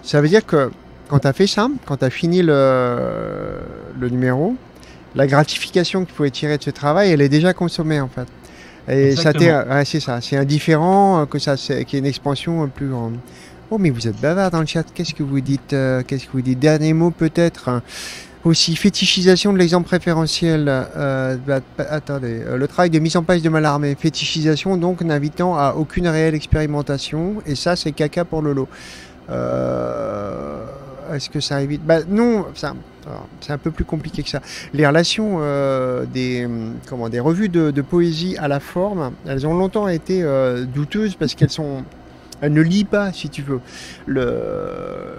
Ça veut dire que quand t'as fait ça, quand t'as fini le, le numéro, la gratification qu'il faut tirer de ce travail, elle est déjà consommée, en fait. Et Exactement. ça ouais, c'est ça, c'est indifférent que ça, qu'il y ait une expansion plus grande. Oh, mais vous êtes bavard dans le chat, qu'est-ce que vous dites euh, Qu'est-ce que vous dites Dernier mot peut-être, hein. Aussi, fétichisation de l'exemple référentiel. Euh, bah, attendez, euh, le travail de mise en page de Mallarmé, fétichisation donc n'invitant à aucune réelle expérimentation, et ça c'est caca pour Lolo. Euh... Est-ce que ça évite? Bah non, c'est un peu plus compliqué que ça. Les relations euh, des, comment, des revues de, de poésie à la forme, elles ont longtemps été euh, douteuses parce qu'elles sont, elles ne lient pas, si tu veux, le,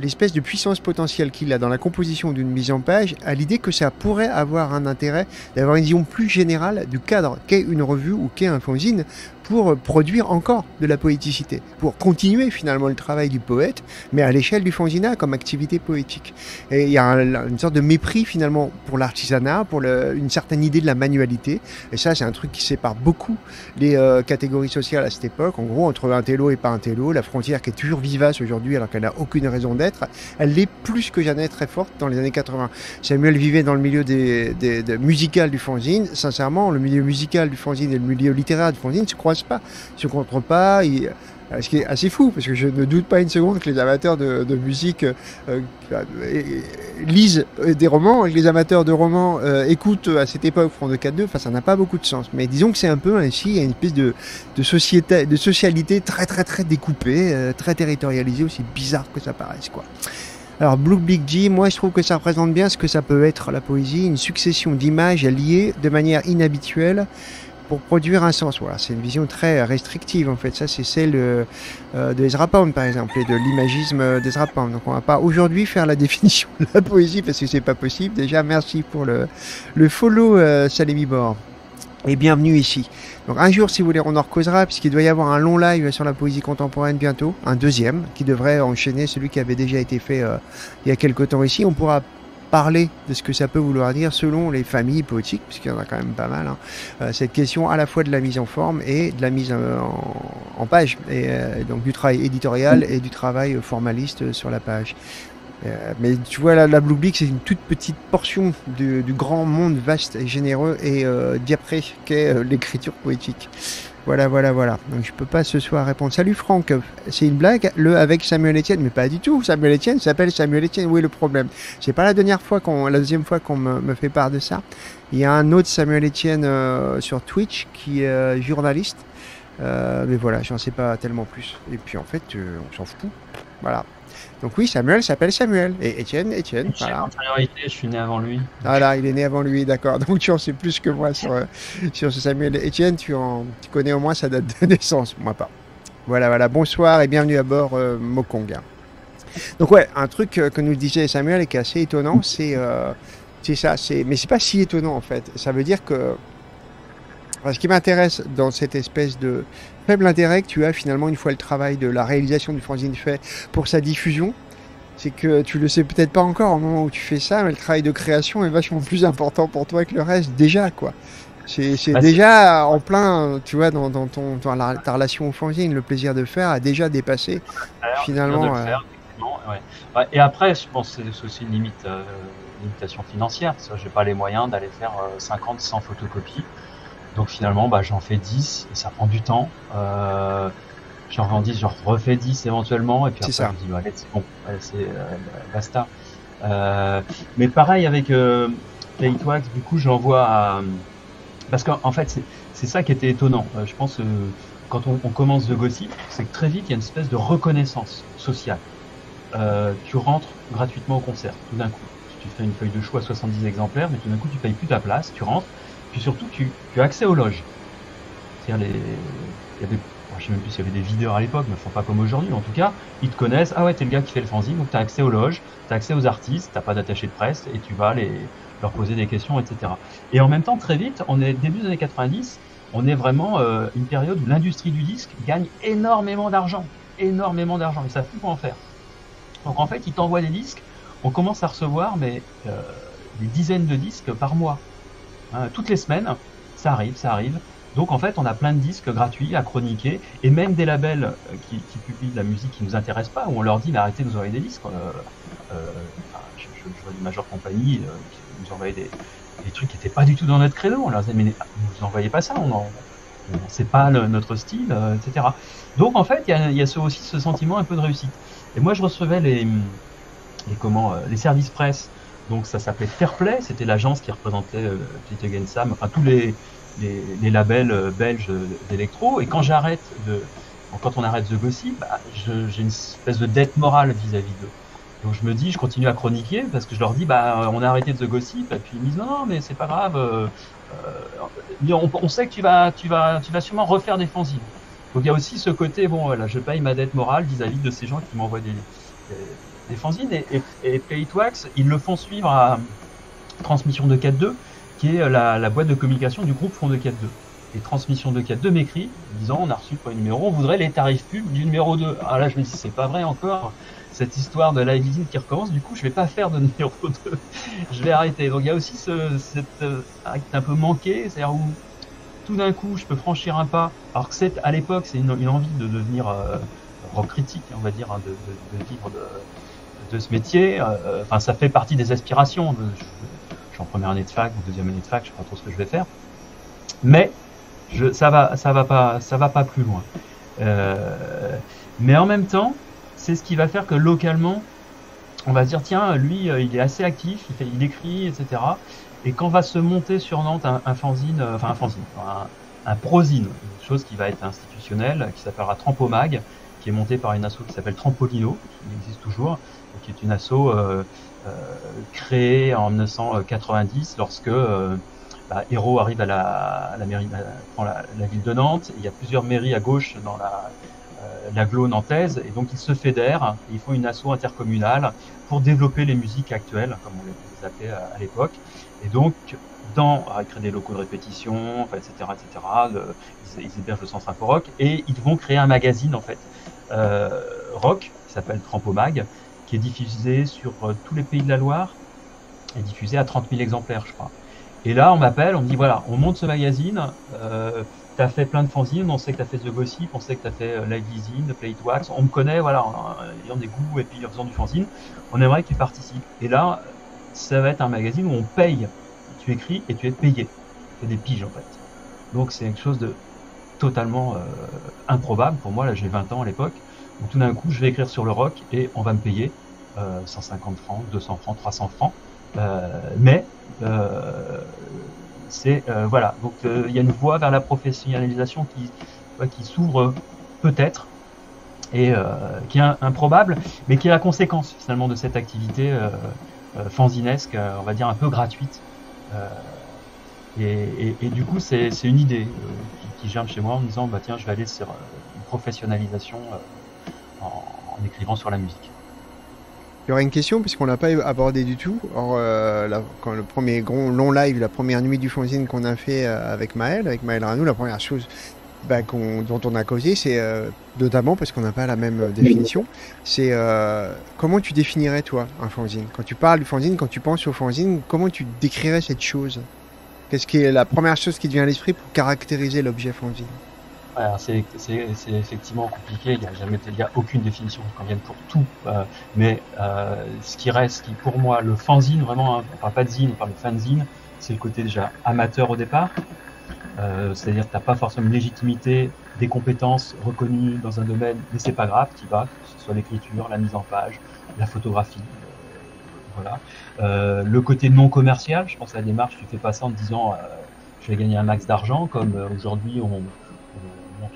l'espèce de puissance potentielle qu'il a dans la composition d'une mise en page à l'idée que ça pourrait avoir un intérêt d'avoir une vision plus générale du cadre qu'est une revue ou qu'est un fanzine, pour produire encore de la poéticité, pour continuer finalement le travail du poète, mais à l'échelle du fanzinat comme activité poétique. Et il y a un, une sorte de mépris finalement pour l'artisanat, pour le, une certaine idée de la manualité, et ça c'est un truc qui sépare beaucoup les euh, catégories sociales à cette époque, en gros entre intello et pas intello, la frontière qui est toujours vivace aujourd'hui alors qu'elle n'a aucune raison d'être, elle l'est plus que jamais très forte dans les années quatre-vingts. Samuel vivait dans le milieu des, des, des musical du fanzine, sincèrement le milieu musical du fanzine et le milieu littéraire du fanzine se croisent pas, se comprend pas, et, ce qui est assez fou, parce que je ne doute pas une seconde que les amateurs de, de musique euh, lisent des romans, et que les amateurs de romans euh, écoutent à cette époque Front deux cent quarante-deux, enfin ça n'a pas beaucoup de sens, mais disons que c'est un peu ainsi, il y a une espèce de, de, société, de socialité très très très découpée, euh, très territorialisée, aussi bizarre que ça paraisse, quoi. Alors Blue Big G, moi je trouve que ça représente bien ce que ça peut être la poésie, une succession d'images liées de manière inhabituelle, pour produire un sens. Voilà, c'est une vision très restrictive en fait. Ça, c'est celle euh, de Ezra Pound par exemple, et de l'imagisme d'Ezra Pound. Donc on va pas aujourd'hui faire la définition de la poésie parce que c'est pas possible. Déjà, merci pour le, le follow euh, Salémi Bor. Et bienvenue ici. Donc un jour, si vous voulez, on en recausera, puisqu'il doit y avoir un long live sur la poésie contemporaine bientôt, un deuxième, qui devrait enchaîner celui qui avait déjà été fait euh, il y a quelques temps ici. On pourra parler de ce que ça peut vouloir dire selon les familles poétiques, puisqu'il y en a quand même pas mal, hein. Euh, cette question à la fois de la mise en forme et de la mise en, en page, et euh, donc du travail éditorial et du travail formaliste sur la page. Euh, mais tu vois, la, la Blue Blick, c'est une toute petite portion du, du grand monde vaste et généreux et euh, diapré qu'est euh, l'écriture poétique. Voilà, voilà, voilà. Donc je peux pas ce soir répondre. Salut Franck, c'est une blague, le avec Samuel Etienne, mais pas du tout. Samuel Etienne s'appelle Samuel Etienne. Où est le problème? C'est pas la dernière fois qu'on, la deuxième fois qu'on me, me fait part de ça. Il y a un autre Samuel Etienne euh, sur Twitch qui est euh, journaliste. Euh, mais voilà, j'en sais pas tellement plus. Et puis en fait, euh, on s'en fout. Voilà. Donc oui, Samuel s'appelle Samuel, et Étienne, Étienne, voilà. Je suis né avant lui. Voilà, il est né avant lui, d'accord. Donc tu en sais plus que moi sur, euh, sur ce Samuel. Étienne, tu, en, tu connais au moins sa date de naissance, moi pas. Voilà, voilà, bonsoir et bienvenue à bord euh, Mokong. Donc ouais, un truc euh, que nous disait Samuel et qui est assez étonnant, c'est euh, ça, mais c'est pas si étonnant en fait. Ça veut dire que, enfin, ce qui m'intéresse dans cette espèce de faible intérêt que tu as finalement une fois le travail de la réalisation du fanzine fait pour sa diffusion, c'est que tu le sais peut-être pas encore au moment où tu fais ça, mais le travail de création est vachement plus important pour toi que le reste déjà, quoi. C'est bah, déjà en plein, tu vois, dans, dans, ton, dans la, ta relation au fanzine, le plaisir de faire a déjà dépassé. Alors, finalement. Le plaisir de le faire, effectivement. Ouais. Ouais. Et après, je pense que c'est aussi une limite, euh, limitation financière. Je n'ai pas les moyens d'aller faire euh, cinquante, cent photocopies. Donc finalement, bah, j'en fais dix et ça prend du temps. Euh, j'en rends dix, j'en refais dix éventuellement. Et puis après, je me dis, bah, allez, c'est bon, c'est euh, basta. Euh, mais pareil avec euh, Kate Wax, du coup, j'envoie à. Parce qu'en fait, c'est ça qui était étonnant. Euh, je pense, euh, quand on, on commence The Gossip, c'est que très vite, il y a une espèce de reconnaissance sociale. Euh, tu rentres gratuitement au concert, tout d'un coup. Tu fais une feuille de choix à soixante-dix exemplaires, mais tout d'un coup, tu ne payes plus ta place, tu rentres. Puis surtout, tu, tu as accès aux loges. C'est-à-dire, les... il y avait... bon, je ne sais même plus s'il y avait des videurs à l'époque, mais ils ne font pas comme aujourd'hui. En tout cas, ils te connaissent. Ah ouais, t'es le gars qui fait le fanzine, donc tu as accès aux loges, tu as accès aux artistes, tu n'as pas d'attaché de presse, et tu vas les... leur poser des questions, et cetera. Et en même temps, très vite, on est début des années quatre-vingt-dix, on est vraiment euh, une période où l'industrie du disque gagne énormément d'argent. Énormément d'argent. Ils ne savent plus quoi en faire. Donc en fait, ils t'envoient des disques. On commence à recevoir mais, euh, des dizaines de disques par mois. Hein, toutes les semaines, ça arrive, ça arrive. Donc en fait, on a plein de disques gratuits à chroniquer. Et même des labels qui, qui publient de la musique qui ne nous intéresse pas, où on leur dit mais arrêtez de nous envoyer des disques. Euh, euh, enfin, je, je, je vois des majeures compagnies euh, qui nous envoyaient des, des trucs qui n'étaient pas du tout dans notre créneau. On leur disait mais ne vous envoyez pas ça, on en... c'est pas le, notre style, euh, et cetera. Donc en fait, il y a, y a ce, aussi ce sentiment un peu de réussite. Et moi, je recevais les, les, comment, les services presse. Donc, ça s'appelait Fairplay. C'était l'agence qui représentait euh, Petit Again Sam, enfin, tous les, les, les labels euh, belges d'électro. Et quand j'arrête de, quand on arrête The Gossip, bah, j'ai une espèce de dette morale vis-à-vis d'eux. Donc, je me dis, je continue à chroniquer parce que je leur dis, bah, on a arrêté The Gossip. Et puis, ils me disent, non, non, mais c'est pas grave. Euh, euh, on, on sait que tu vas, tu vas, tu vas sûrement refaire des fanzines. Donc il y a aussi ce côté, bon voilà, je paye ma dette morale vis-à-vis de ces gens qui m'envoient des, des, des fanzines. Et, et, et Play It Wax, ils le font suivre à Transmission deux cent quarante-deux, qui est la, la boîte de communication du groupe Front deux cent quarante-deux. Et Transmission deux cent quarante-deux m'écrit, disant on a reçu le numéro, on voudrait les tarifs pubs du numéro deux. Ah là je me dis, c'est pas vrai encore, cette histoire de la Lively Art qui recommence, du coup je vais pas faire de numéro deux, je vais arrêter. Donc il y a aussi ce, cet acte un peu manqué, c'est-à-dire où... tout d'un coup, je peux franchir un pas, alors que c'est à l'époque, c'est une, une envie de devenir euh, rock critique, on va dire, hein, de, de, de vivre de, de ce métier. Enfin, euh, ça fait partie des aspirations. De, je, je suis en première année de fac, ou deuxième année de fac, je ne sais pas trop ce que je vais faire. Mais je, ça va, ça va pas, ça va pas plus loin. Euh, mais en même temps, c'est ce qui va faire que localement, on va se dire tiens, lui, il est assez actif, il, fait, il écrit, et cetera. Et quand va se monter sur Nantes un, un fanzine, euh, enfin un fanzine, un, un prozine, une chose qui va être institutionnelle, qui s'appellera Trampomag, qui est montée par une asso qui s'appelle Trampolino, qui existe toujours, et qui est une asso euh, euh, créée en mille neuf cent quatre-vingt-dix lorsque euh, bah, Hérault arrive à la, à la mairie, prend la, la ville de Nantes. Il y a plusieurs mairies à gauche dans la euh, l'agglo nantaise, et donc ils se fédèrent, ils font une asso intercommunale pour développer les musiques actuelles, comme on les appelait à, à l'époque. Et donc, dans, ils créent des locaux de répétition, enfin, et cetera, et cetera. Le, ils, ils hébergent le centre Info Rock et ils vont créer un magazine en fait euh, rock qui s'appelle Trampomag, qui est diffusé sur euh, tous les pays de la Loire et diffusé à trente mille exemplaires, je crois. Et là, on m'appelle, on me dit voilà, on monte ce magazine. Euh, tu as fait plein de fanzines, on sait que tu as fait The Gossip, on sait que tu as fait euh, Live Zine, Play It Wax. On me connaît, voilà, en ayant des goûts et puis en faisant du fanzine, on aimerait que tu participes. Et là, ça va être un magazine où on paye. Tu écris et tu es payé. C'est des piges en fait. Donc c'est quelque chose de totalement euh, improbable. Pour moi, là j'ai vingt ans à l'époque. Donc tout d'un coup, je vais écrire sur le rock et on va me payer euh, cent cinquante francs, deux cents francs, trois cents francs. Euh, mais euh, c'est euh, voilà. Donc il euh, y a une voie vers la professionnalisation qui, ouais, qui s'ouvre euh, peut-être. Et euh, qui est improbable, mais qui est la conséquence finalement de cette activité. Euh, Euh, fanzinesque, euh, on va dire un peu gratuite. Euh, et, et, et du coup, c'est une idée euh, qui, qui germe chez moi en me disant bah, tiens, je vais aller sur euh, une professionnalisation euh, en, en écrivant sur la musique. Il y aurait une question, puisqu'on ne l'a pas abordé du tout. Or, euh, la, quand le premier grand long live, la première nuit du fanzine qu'on a fait euh, avec Maël, avec Maël Ranou, la première chose bah, qu'on, dont on a causé, c'est euh, notamment parce qu'on n'a pas la même définition, c'est euh, comment tu définirais toi un fanzine? Quand tu parles du fanzine, quand tu penses au fanzine, comment tu décrirais cette chose? Qu'est-ce qui est la première chose qui te vient à l'esprit pour caractériser l'objet fanzine? c'est effectivement compliqué, il n'y a jamais, il n'y a aucune définition qui convienne pour tout, euh, mais euh, ce qui reste, qui pour moi, le fanzine, vraiment, hein, on ne parle pas de zine, on parle de fanzine, c'est le côté déjà amateur au départ, euh, c'est-à-dire que tu n'as pas forcément une légitimité, des compétences reconnues dans un domaine, mais c'est pas grave, tu vas, que ce soit l'écriture, la mise en page, la photographie, euh, voilà. Euh, le côté non commercial, je pense à la démarche, tu fais pas ça en te disant euh, je vais gagner un max d'argent, comme euh, aujourd'hui on...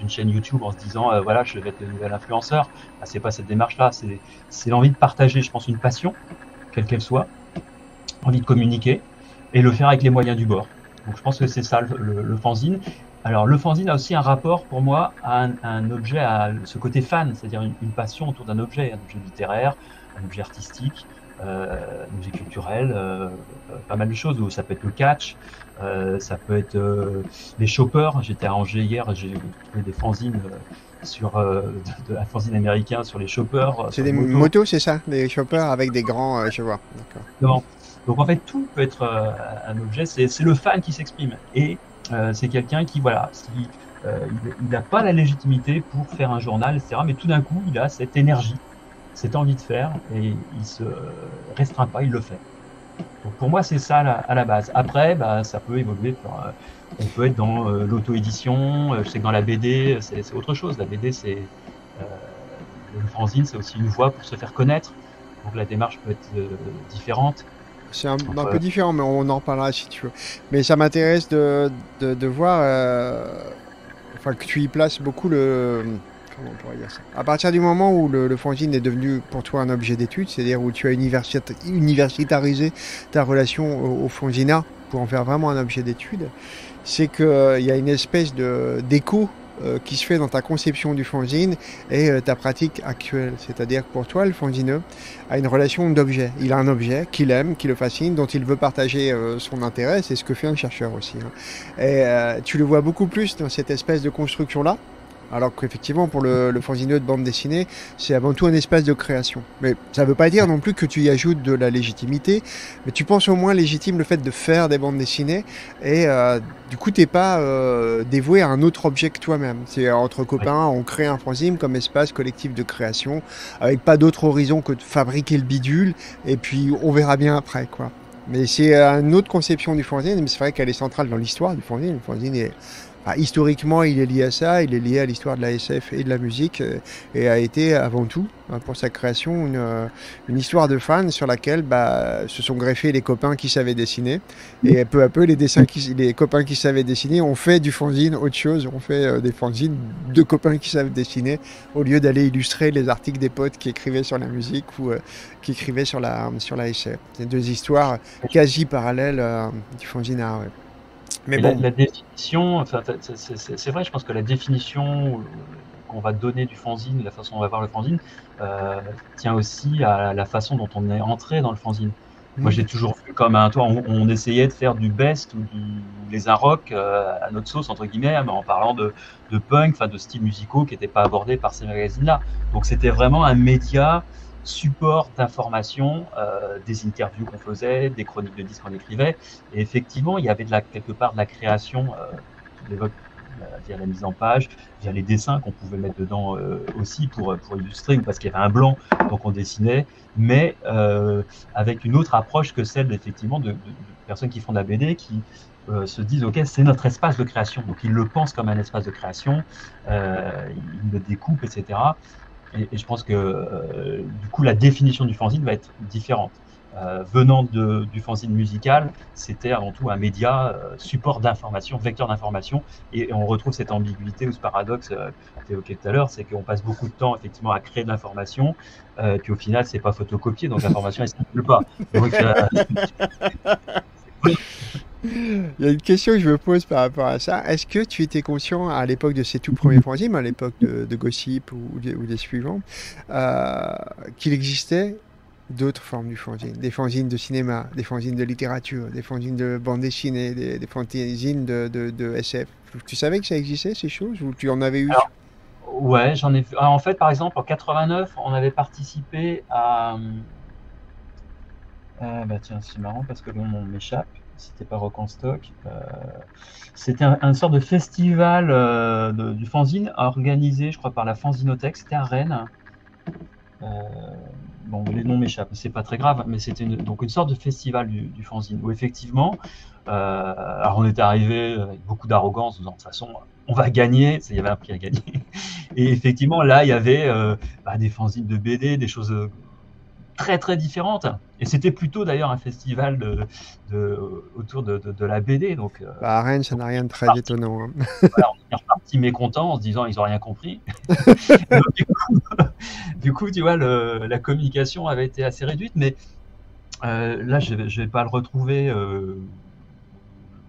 une chaîne YouTube en se disant euh, voilà, je vais être le nouvel influenceur. Ah, c'est pas cette démarche là, c'est l'envie de partager, je pense, une passion, quelle qu'elle soit, envie de communiquer et le faire avec les moyens du bord. Donc je pense que c'est ça le, le, le fanzine. Alors le fanzine a aussi un rapport pour moi à un, à un objet, à ce côté fan, c'est-à-dire une, une passion autour d'un objet, un objet littéraire, un objet artistique, euh, un objet culturel, euh, pas mal de choses, où ça peut être le catch. Euh, ça peut être euh, les shoppers. J'étais à Angers hier, j'ai trouvé des fanzines euh, sur euh, de, de, un fanzine américain sur les shoppers. C'est des motos, motos c'est ça, des shoppers avec des grands euh, chevaux. D'accord. Donc en fait tout peut être euh, un objet. C'est le fan qui s'exprime et euh, c'est quelqu'un qui voilà, qui, euh, il n'a pas la légitimité pour faire un journal, et cetera. Mais tout d'un coup il a cette énergie, cette envie de faire et il se restreint pas, il le fait. Donc pour moi, c'est ça à la base. Après, bah, ça peut évoluer. Enfin, on peut être dans euh, l'auto-édition. Je sais que dans la B D, c'est autre chose. La B D, c'est euh, le fanzine, c'est aussi une voie pour se faire connaître. Donc la démarche peut être euh, différente. C'est un, un peu différent, mais on en reparlera si tu veux. Mais ça m'intéresse de, de, de voir euh, enfin, que tu y places beaucoup le... Comment on pourrait dire ça ? À partir du moment où le, le fanzine est devenu pour toi un objet d'étude, c'est-à-dire où tu as universi universitarisé ta relation au, au fanzinat pour en faire vraiment un objet d'étude, c'est qu'il euh, y a une espèce d'écho euh, qui se fait dans ta conception du fanzine et euh, ta pratique actuelle. C'est-à-dire que pour toi, le fanzineux a une relation d'objet. Il a un objet qu'il aime, qui le fascine, dont il veut partager euh, son intérêt. C'est ce que fait un chercheur aussi. Hein. Et euh, tu le vois beaucoup plus dans cette espèce de construction-là. Alors qu'effectivement, pour le, le fanzineux de bande dessinée, c'est avant tout un espace de création. Mais ça ne veut pas dire non plus que tu y ajoutes de la légitimité, mais tu penses au moins légitime le fait de faire des bandes dessinées, et euh, du coup, tu n'es pas euh, dévoué à un autre objet que toi-même. C'est entre copains, on crée un fanzine comme espace collectif de création, avec pas d'autre horizon que de fabriquer le bidule, et puis on verra bien après, quoi. Mais c'est une autre conception du fanzine, mais c'est vrai qu'elle est centrale dans l'histoire du fanzine. Le fanzine est... Ah, historiquement, il est lié à ça, il est lié à l'histoire de la S F et de la musique et a été avant tout, pour sa création, une, une histoire de fans sur laquelle bah, se sont greffés les copains qui savaient dessiner. Et peu à peu, les, dessins qui, les copains qui savaient dessiner ont fait du fanzine autre chose, ont fait euh, des fanzines de copains qui savent dessiner au lieu d'aller illustrer les articles des potes qui écrivaient sur la musique ou euh, qui écrivaient sur la, sur la S F. C'est deux histoires quasi parallèles euh, du fanzine à... Ouais. Mais bon. la, la définition, enfin, c'est vrai, je pense que la définition qu'on va donner du fanzine, la façon dont on va voir le fanzine, euh, tient aussi à la façon dont on est entré dans le fanzine. Mmh. Moi, j'ai toujours vu comme un toit, on, on essayait de faire du best ou du les un rock euh, à notre sauce, entre guillemets, en parlant de, de punk, enfin de styles musicaux qui n'étaient pas abordés par ces magazines-là. Donc, c'était vraiment un média support d'informations, euh, des interviews qu'on faisait, des chroniques de disques qu'on écrivait. Et effectivement, il y avait de la, quelque part de la création, euh, tu l'évoques, euh, via la mise en page, via les dessins qu'on pouvait mettre dedans euh, aussi pour, pour illustrer, ou parce qu'il y avait un blanc, donc on dessinait, mais euh, avec une autre approche que celle effectivement de, de, de personnes qui font de la B D, qui euh, se disent « Ok, c'est notre espace de création ». Donc ils le pensent comme un espace de création, euh, ils le découpent, et cetera. Et, et je pense que euh, du coup la définition du fanzine va être différente. Euh, venant de, du fanzine musical, c'était avant tout un média euh, support d'information, vecteur d'information, et, et on retrouve cette ambiguïté ou ce paradoxe euh, que tu évoquais tout à l'heure, c'est qu'on passe beaucoup de temps effectivement à créer de l'information, euh, puis au final c'est pas photocopié, donc l'information elle circule pas. Donc, euh... Il y a une question que je me pose par rapport à ça. Est-ce que tu étais conscient à l'époque de ces tout premiers fanzines, à l'époque de, de Gossip ou, ou des suivants, euh, qu'il existait d'autres formes du fanzine, des fanzines de cinéma, des fanzines de littérature, des fanzines de bande dessinée, des, des fanzines de, de, de S F? Tu savais que ça existait ces choses ou tu en avais eu? Alors, ouais, j'en ai vu. Alors, en fait, par exemple, en quatre-vingt-neuf, on avait participé à. Euh, bah tiens, c'est marrant parce que le nom m'échappe. c'était pas Rock en Stock. Euh, c'était un, un sorte de festival euh, de, du fanzine organisé, je crois, par la Fanzinothèque. C'était à Rennes. Euh, bon, les noms m'échappent, c'est pas très grave, mais c'était une, donc une sorte de festival du, du fanzine où effectivement, euh, alors on était arrivé avec beaucoup d'arrogance, disant de toute façon, on va gagner, il y avait un prix à gagner. Et effectivement, là, il y avait euh, bah, des fanzines de B D, des choses très très différentes. Et c'était plutôt d'ailleurs un festival de, de, autour de, de, de la B D. Donc, euh, bah, à Rennes, ça n'a rien de très parti, étonnant. Hein. Voilà, on est reparti mécontent en se disant ils n'ont rien compris. Donc, du, coup, du coup, tu vois, le, la communication avait été assez réduite. Mais euh, là, je ne vais pas le retrouver. Euh,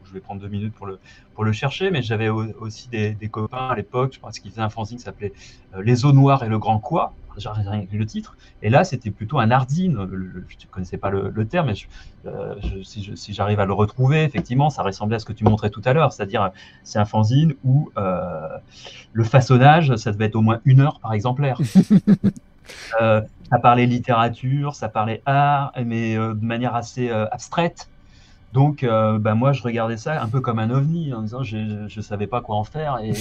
je vais prendre deux minutes pour le, pour le chercher, mais j'avais au, aussi des, des copains à l'époque, je pense qu'ils faisaient un fanzine qui s'appelait euh, Les Eaux Noires et le Grand Quoi, rien que le titre, et là c'était plutôt un hardine, le, le, je ne connaissais pas le, le terme, mais je, euh, je, si, je, si j'arrive à le retrouver, effectivement, ça ressemblait à ce que tu montrais tout à l'heure, c'est-à-dire c'est un fanzine où euh, le façonnage, ça devait être au moins une heure par exemplaire. euh, ça parlait littérature, ça parlait art, mais euh, de manière assez euh, abstraite. Donc, euh, bah moi, je regardais ça un peu comme un ovni, en disant, je ne savais pas quoi en faire, et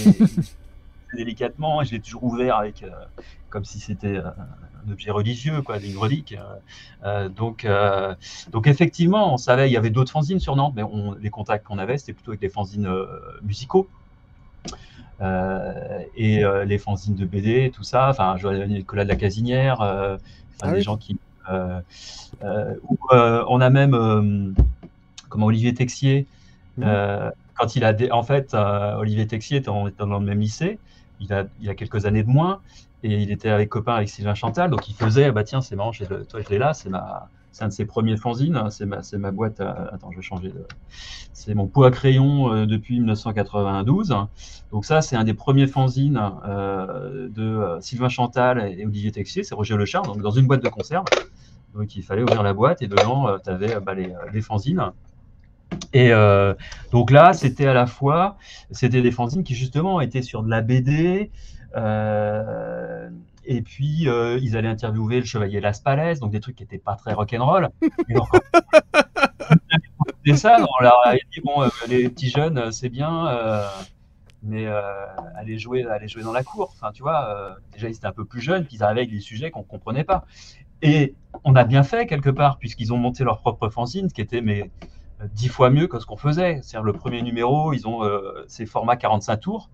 délicatement, je l'ai toujours ouvert avec, euh, comme si c'était euh, un objet religieux, quoi, une relique. Euh, donc, euh, donc, effectivement, on savait, il y avait d'autres fanzines sur Nantes, mais on, les contacts qu'on avait, c'était plutôt avec des fanzines euh, musicaux, euh, et euh, les fanzines de B D, tout ça, enfin, Nicolas de la Casinière, euh, ah, des oui. gens qui... Euh, euh, où, euh, on a même... Euh, Comme Olivier Texier, mmh. euh, quand il a dé... en fait, euh, Olivier Texier était en... dans le même lycée, il a... il a quelques années de moins, et il était avec copain avec Sylvain Chantal, donc il faisait, bah tiens, c'est marrant, j'ai le... toi je l'ai là, c'est ma... un de ses premiers fanzines, c'est ma... ma boîte, à... attends, je vais changer, de... c'est mon pot à crayon euh, depuis mille neuf cent quatre-vingt-douze, donc ça c'est un des premiers fanzines euh, de euh, Sylvain Chantal et Olivier Texier, c'est Roger Lechard, donc dans une boîte de conserve, donc il fallait ouvrir la boîte, et dedans, euh, tu avais bah, les... les fanzines. Et euh, donc là, c'était à la fois, c'était des fanzines qui justement étaient sur de la B D, euh, et puis euh, ils allaient interviewer le Chevalier Las Palais, donc des trucs qui n'étaient pas très rock'n'roll. Et donc, ça, on leur a dit, bon, euh, les petits jeunes, c'est bien, euh, mais euh, allez, jouer, allez jouer dans la cour. Enfin, tu vois, euh, déjà, ils étaient un peu plus jeunes, puis ils arrivaient avec des sujets qu'on ne comprenait pas. Et on a bien fait, quelque part, puisqu'ils ont monté leur propre fanzine, ce qui était... Mais, dix fois mieux que ce qu'on faisait. C'est-à-dire le premier numéro, ils ont euh, ces formats quarante-cinq tours,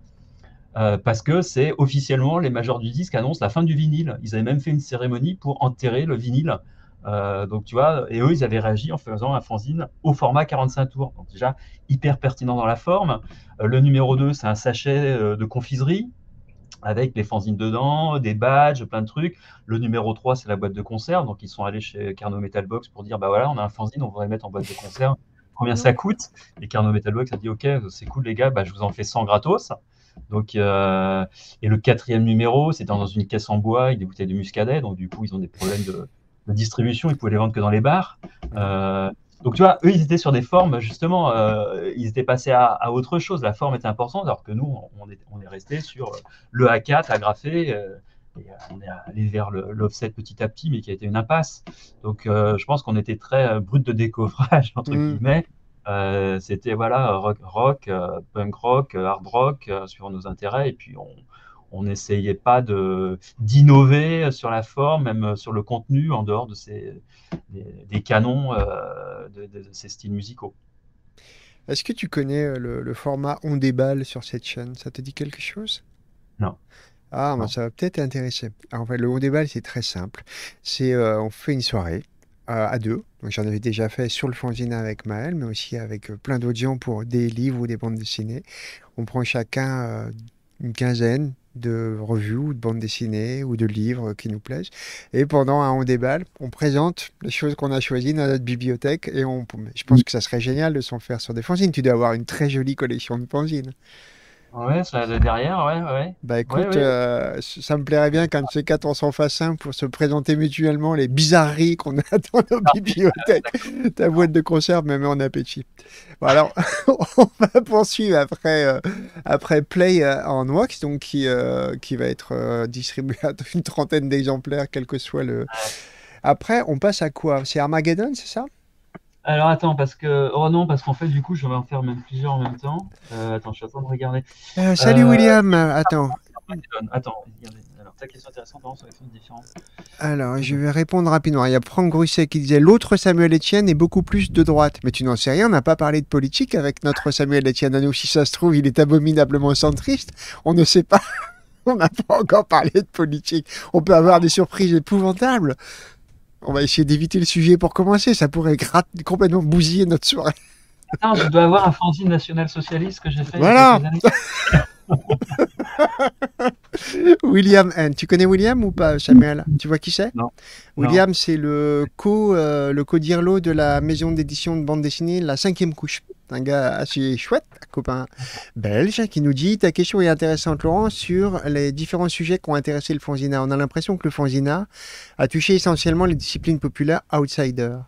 euh, parce que c'est officiellement les majors du disque annoncent la fin du vinyle. Ils avaient même fait une cérémonie pour enterrer le vinyle. Euh, donc, tu vois, et eux, ils avaient réagi en faisant un fanzine au format quarante-cinq tours. Donc, déjà, hyper pertinent dans la forme. Euh, le numéro deux, c'est un sachet euh, de confiserie avec les fanzines dedans, des badges, plein de trucs. Le numéro trois, c'est la boîte de conserve. Donc, ils sont allés chez Carnot Metalbox pour dire, bah voilà, on a un fanzine, on voudrait le mettre en boîte de conserve. Combien ça coûte? Et Carnot Metalbox a dit, ok, c'est cool les gars, bah, je vous en fais cent gratos. Donc, euh, et le quatrième numéro, c'était dans une caisse en bois avec des bouteilles de muscadet. Donc du coup, ils ont des problèmes de, de distribution, ils pouvaient les vendre que dans les bars. Euh, donc tu vois, eux, ils étaient sur des formes, justement, euh, ils étaient passés à, à autre chose. La forme était importante, alors que nous, on est, on est resté sur le A quatre agrafé. Euh, Et on est allé vers l'offset petit à petit, mais qui a été une impasse. Donc, euh, je pense qu'on était très euh, brut de décoffrage, entre mm. guillemets. Euh, C'était, voilà, rock, rock euh, punk rock, hard rock, euh, suivant nos intérêts. Et puis, on n'essayait pas d'innover sur la forme, même sur le contenu, en dehors de ces, des, des canons euh, de, de, de ces styles musicaux. Est-ce que tu connais le, le format On déballe sur cette chaîne? Ça te dit quelque chose? Non. Ah, ben ça va peut-être t'intéresser. En fait, le haut des balles, c'est très simple. C'est euh, on fait une soirée euh, à deux. Donc, j'en avais déjà fait sur le fanzine avec Maël, mais aussi avec euh, plein d'autres gens pour des livres ou des bandes dessinées. On prend chacun euh, une quinzaine de revues ou de bandes dessinées ou de livres qui nous plaisent. Et pendant un on déballe, on présente les choses qu'on a choisies dans notre bibliothèque. Et on, je pense que ça serait génial de s'en faire sur des fanzines. Tu dois avoir une très jolie collection de fanzines. Ouais, ça, derrière, ouais, ouais. Bah écoute, ouais, ouais. Euh, ça me plairait bien qu'un de ces quatre, on s'en fasse un pour se présenter mutuellement les bizarreries qu'on a dans nos ah, bibliothèques. Euh, Ta boîte de conserve me met en appétit. Bon, alors, on va poursuivre après, euh, après Play en Wax, donc qui, euh, qui va être euh, distribué à une trentaine d'exemplaires, quel que soit le... Après, on passe à quoi? C'est Armageddon, c'est ça? Alors attends, parce que... Oh non, parce qu'en fait, du coup, je vais en faire même plusieurs en même temps. Euh, attends, je suis en train de regarder. Euh, salut euh... William, attends. Attends, regardez. Alors, ta question intéressante, par contre, ça va être une différence. Alors, je vais répondre rapidement. Il y a Franck Grusset qui disait « L'autre Samuel Etienne est beaucoup plus de droite. » Mais tu n'en sais rien, on n'a pas parlé de politique avec notre Samuel Etienne. À nous, si ça se trouve, il est abominablement centriste. On ne sait pas. On n'a pas encore parlé de politique. On peut avoir des surprises épouvantables. On va essayer d'éviter le sujet pour commencer. Ça pourrait complètement bousiller notre soirée. Attends, je dois avoir un fanzine national-socialiste que j'ai fait. Voilà. William N. Tu connais William ou pas, Samuel? Tu vois qui c'est? Non. William, c'est le co, euh, le co-dirlo de la maison d'édition de bande dessinée La Cinquième Couche. Un gars assez chouette, un copain belge, qui nous dit « Ta question est intéressante, Laurent, sur les différents sujets qui ont intéressé le Fanzina. On a l'impression que le Fanzina a touché essentiellement les disciplines populaires outsiders,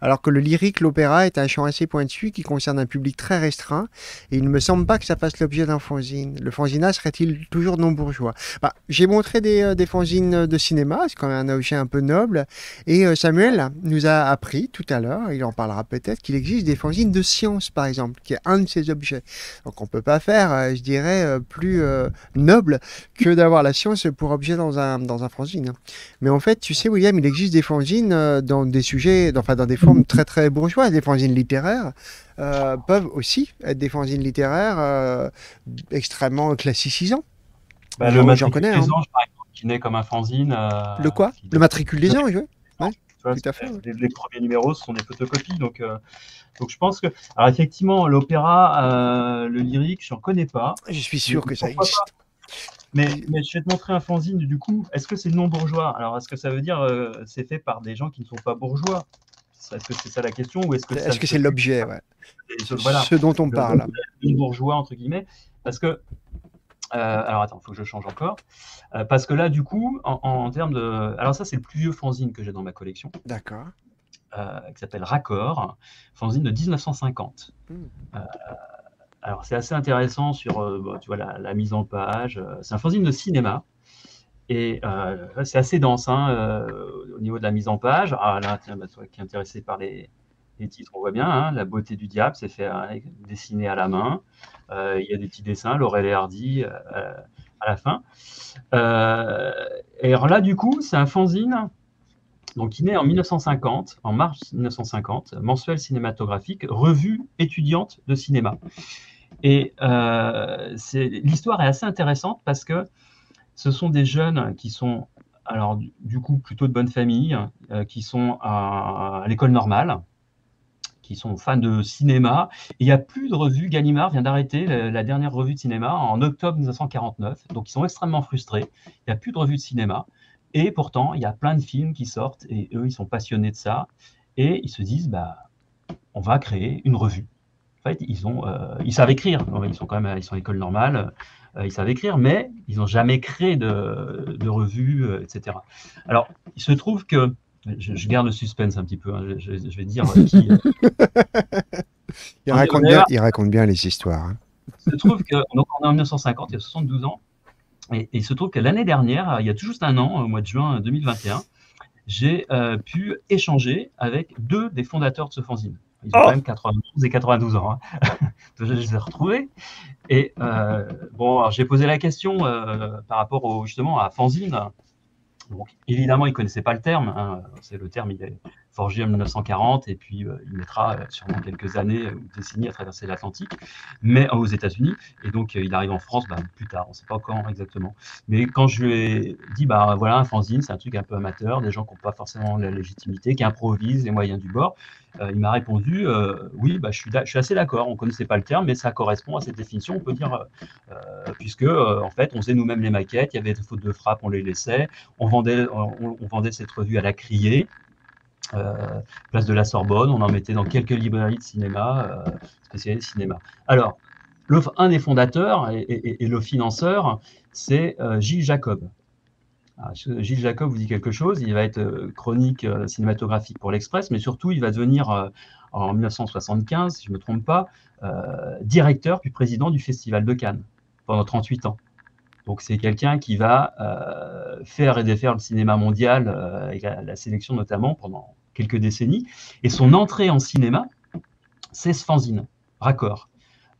alors que le lyrique, l'opéra est un champ assez pointu qui concerne un public très restreint, et il ne me semble pas que ça fasse l'objet d'un fanzine. Le Fanzina serait-il toujours non bourgeois ?» Bah, j'ai montré des, euh, des fanzines de cinéma, c'est quand même un objet un peu noble, et euh, Samuel nous a appris tout à l'heure, il en parlera peut-être, qu'il existe des fanzines de science, par exemple, qui est un de ces objets. Donc on ne peut pas faire, euh, je dirais, euh, plus euh, noble que d'avoir la science pour objet dans un, dans un fanzine. Mais en fait, tu sais, William, il existe des fanzines euh, dans des sujets, dans, enfin dans des formes très très bourgeoises, des fanzines littéraires, euh, peuvent aussi être des fanzines littéraires euh, extrêmement classicisants. Bah, le matricule des anges, hein, par exemple, qui naît comme un fanzine. Euh, le quoi? Le matricule des anges, oui. Ouais. Vois, tout à fait, les, les premiers numéros sont des photocopies, donc, euh, donc je pense que... Alors effectivement, l'opéra, euh, le lyrique, j'en connais pas. Je suis sûr que ça existe. Mais, mais je vais te montrer un fanzine, du coup, est-ce que c'est non bourgeois? Alors est-ce que ça veut dire euh, c'est fait par des gens qui ne sont pas bourgeois? Est-ce que c'est ça la question? Est-ce que c'est -ce que l'objet, ouais. Voilà, ce dont on le, parle. Le bourgeois, entre guillemets, parce que... Euh, alors attends, il faut que je change encore. Euh, parce que là, du coup, en, en, en termes de... Alors ça, c'est le plus vieux fanzine que j'ai dans ma collection. D'accord. Euh, qui s'appelle Raccord, fanzine de mille neuf cent cinquante. Mmh. Euh, alors c'est assez intéressant sur euh, bon, tu vois, la, la mise en page. Euh, c'est un fanzine de cinéma. Et euh, c'est assez dense, hein, euh, au niveau de la mise en page. Ah là, tiens, bah, toi qui es intéressé par les... les titres, on voit bien, hein, La beauté du diable, c'est fait euh, dessiner à la main. Il euh, y a des petits dessins, Laurel et Hardy euh, à la fin. Euh, et alors là, du coup, c'est un fanzine donc, qui naît en mille neuf cent cinquante, en mars mille neuf cent cinquante, mensuel cinématographique, revue étudiante de cinéma. Et euh, l'histoire est assez intéressante parce que ce sont des jeunes qui sont, alors du coup, plutôt de bonne famille, euh, qui sont à, à l'école normale, qui sont fans de cinéma. Il n'y a plus de revue. Gallimard vient d'arrêter la dernière revue de cinéma en octobre mille neuf cent quarante-neuf. Donc, ils sont extrêmement frustrés. Il n'y a plus de revue de cinéma. Et pourtant, il y a plein de films qui sortent. Et eux, ils sont passionnés de ça. Et ils se disent, bah, on va créer une revue. En fait, ils, ont, euh, ils savent écrire. Ils sont quand même ils sont à l'école normale. Euh, ils savent écrire, mais ils n'ont jamais créé de, de revue, euh, et cetera. Alors, il se trouve que Je, je garde le suspense un petit peu, hein. je, je, je vais dire euh, qui... il, raconte bien, il raconte bien les histoires. Hein. Il se trouve que, donc on est en mille neuf cent cinquante, il y a soixante-douze ans, et, et il se trouve que l'année dernière, il y a tout juste un an, au mois de juin deux mille vingt et un, j'ai euh, pu échanger avec deux des fondateurs de ce fanzine. Ils ont oh quand même quatre-vingt-douze et quatre-vingt-douze ans. Hein. Je les ai retrouvés. Et euh, bon, j'ai posé la question euh, par rapport au, justement à fanzine. Donc, évidemment, il ne connaissait pas le terme. Hein. C'est le terme, il est forgé en mille neuf cent quarante et puis euh, il mettra euh, sûrement quelques années ou euh, décennies à traverser l'Atlantique, mais euh, aux États-Unis. Et donc, euh, il arrive en France bah, plus tard, on ne sait pas quand exactement. Mais quand je lui ai dit, bah, voilà, un fanzine, c'est un truc un peu amateur, des gens qui n'ont pas forcément la légitimité, qui improvisent les moyens du bord, euh, il m'a répondu, euh, oui, bah, je, suis je suis assez d'accord, on ne connaissait pas le terme, mais ça correspond à cette définition, on peut dire, euh, puisque, euh, en fait, on faisait nous-mêmes les maquettes, il y avait des fautes de frappe, on les laissait, on vendait On, on vendait cette revue à la Criée, euh, place de la Sorbonne, on en mettait dans quelques librairies de cinéma, euh, spécialisées cinéma. Alors, le, un des fondateurs et, et, et le financeur, c'est euh, Gilles Jacob. Alors, Gilles Jacob vous dit quelque chose, il va être chronique euh, cinématographique pour l'Express, mais surtout il va devenir, euh, en mille neuf cent soixante-quinze, si je ne me trompe pas, euh, directeur puis président du Festival de Cannes pendant trente-huit ans. Donc, c'est quelqu'un qui va euh, faire et défaire le cinéma mondial, euh, avec la, la sélection notamment, pendant quelques décennies. Et son entrée en cinéma, c'est ce fanzine, Raccord.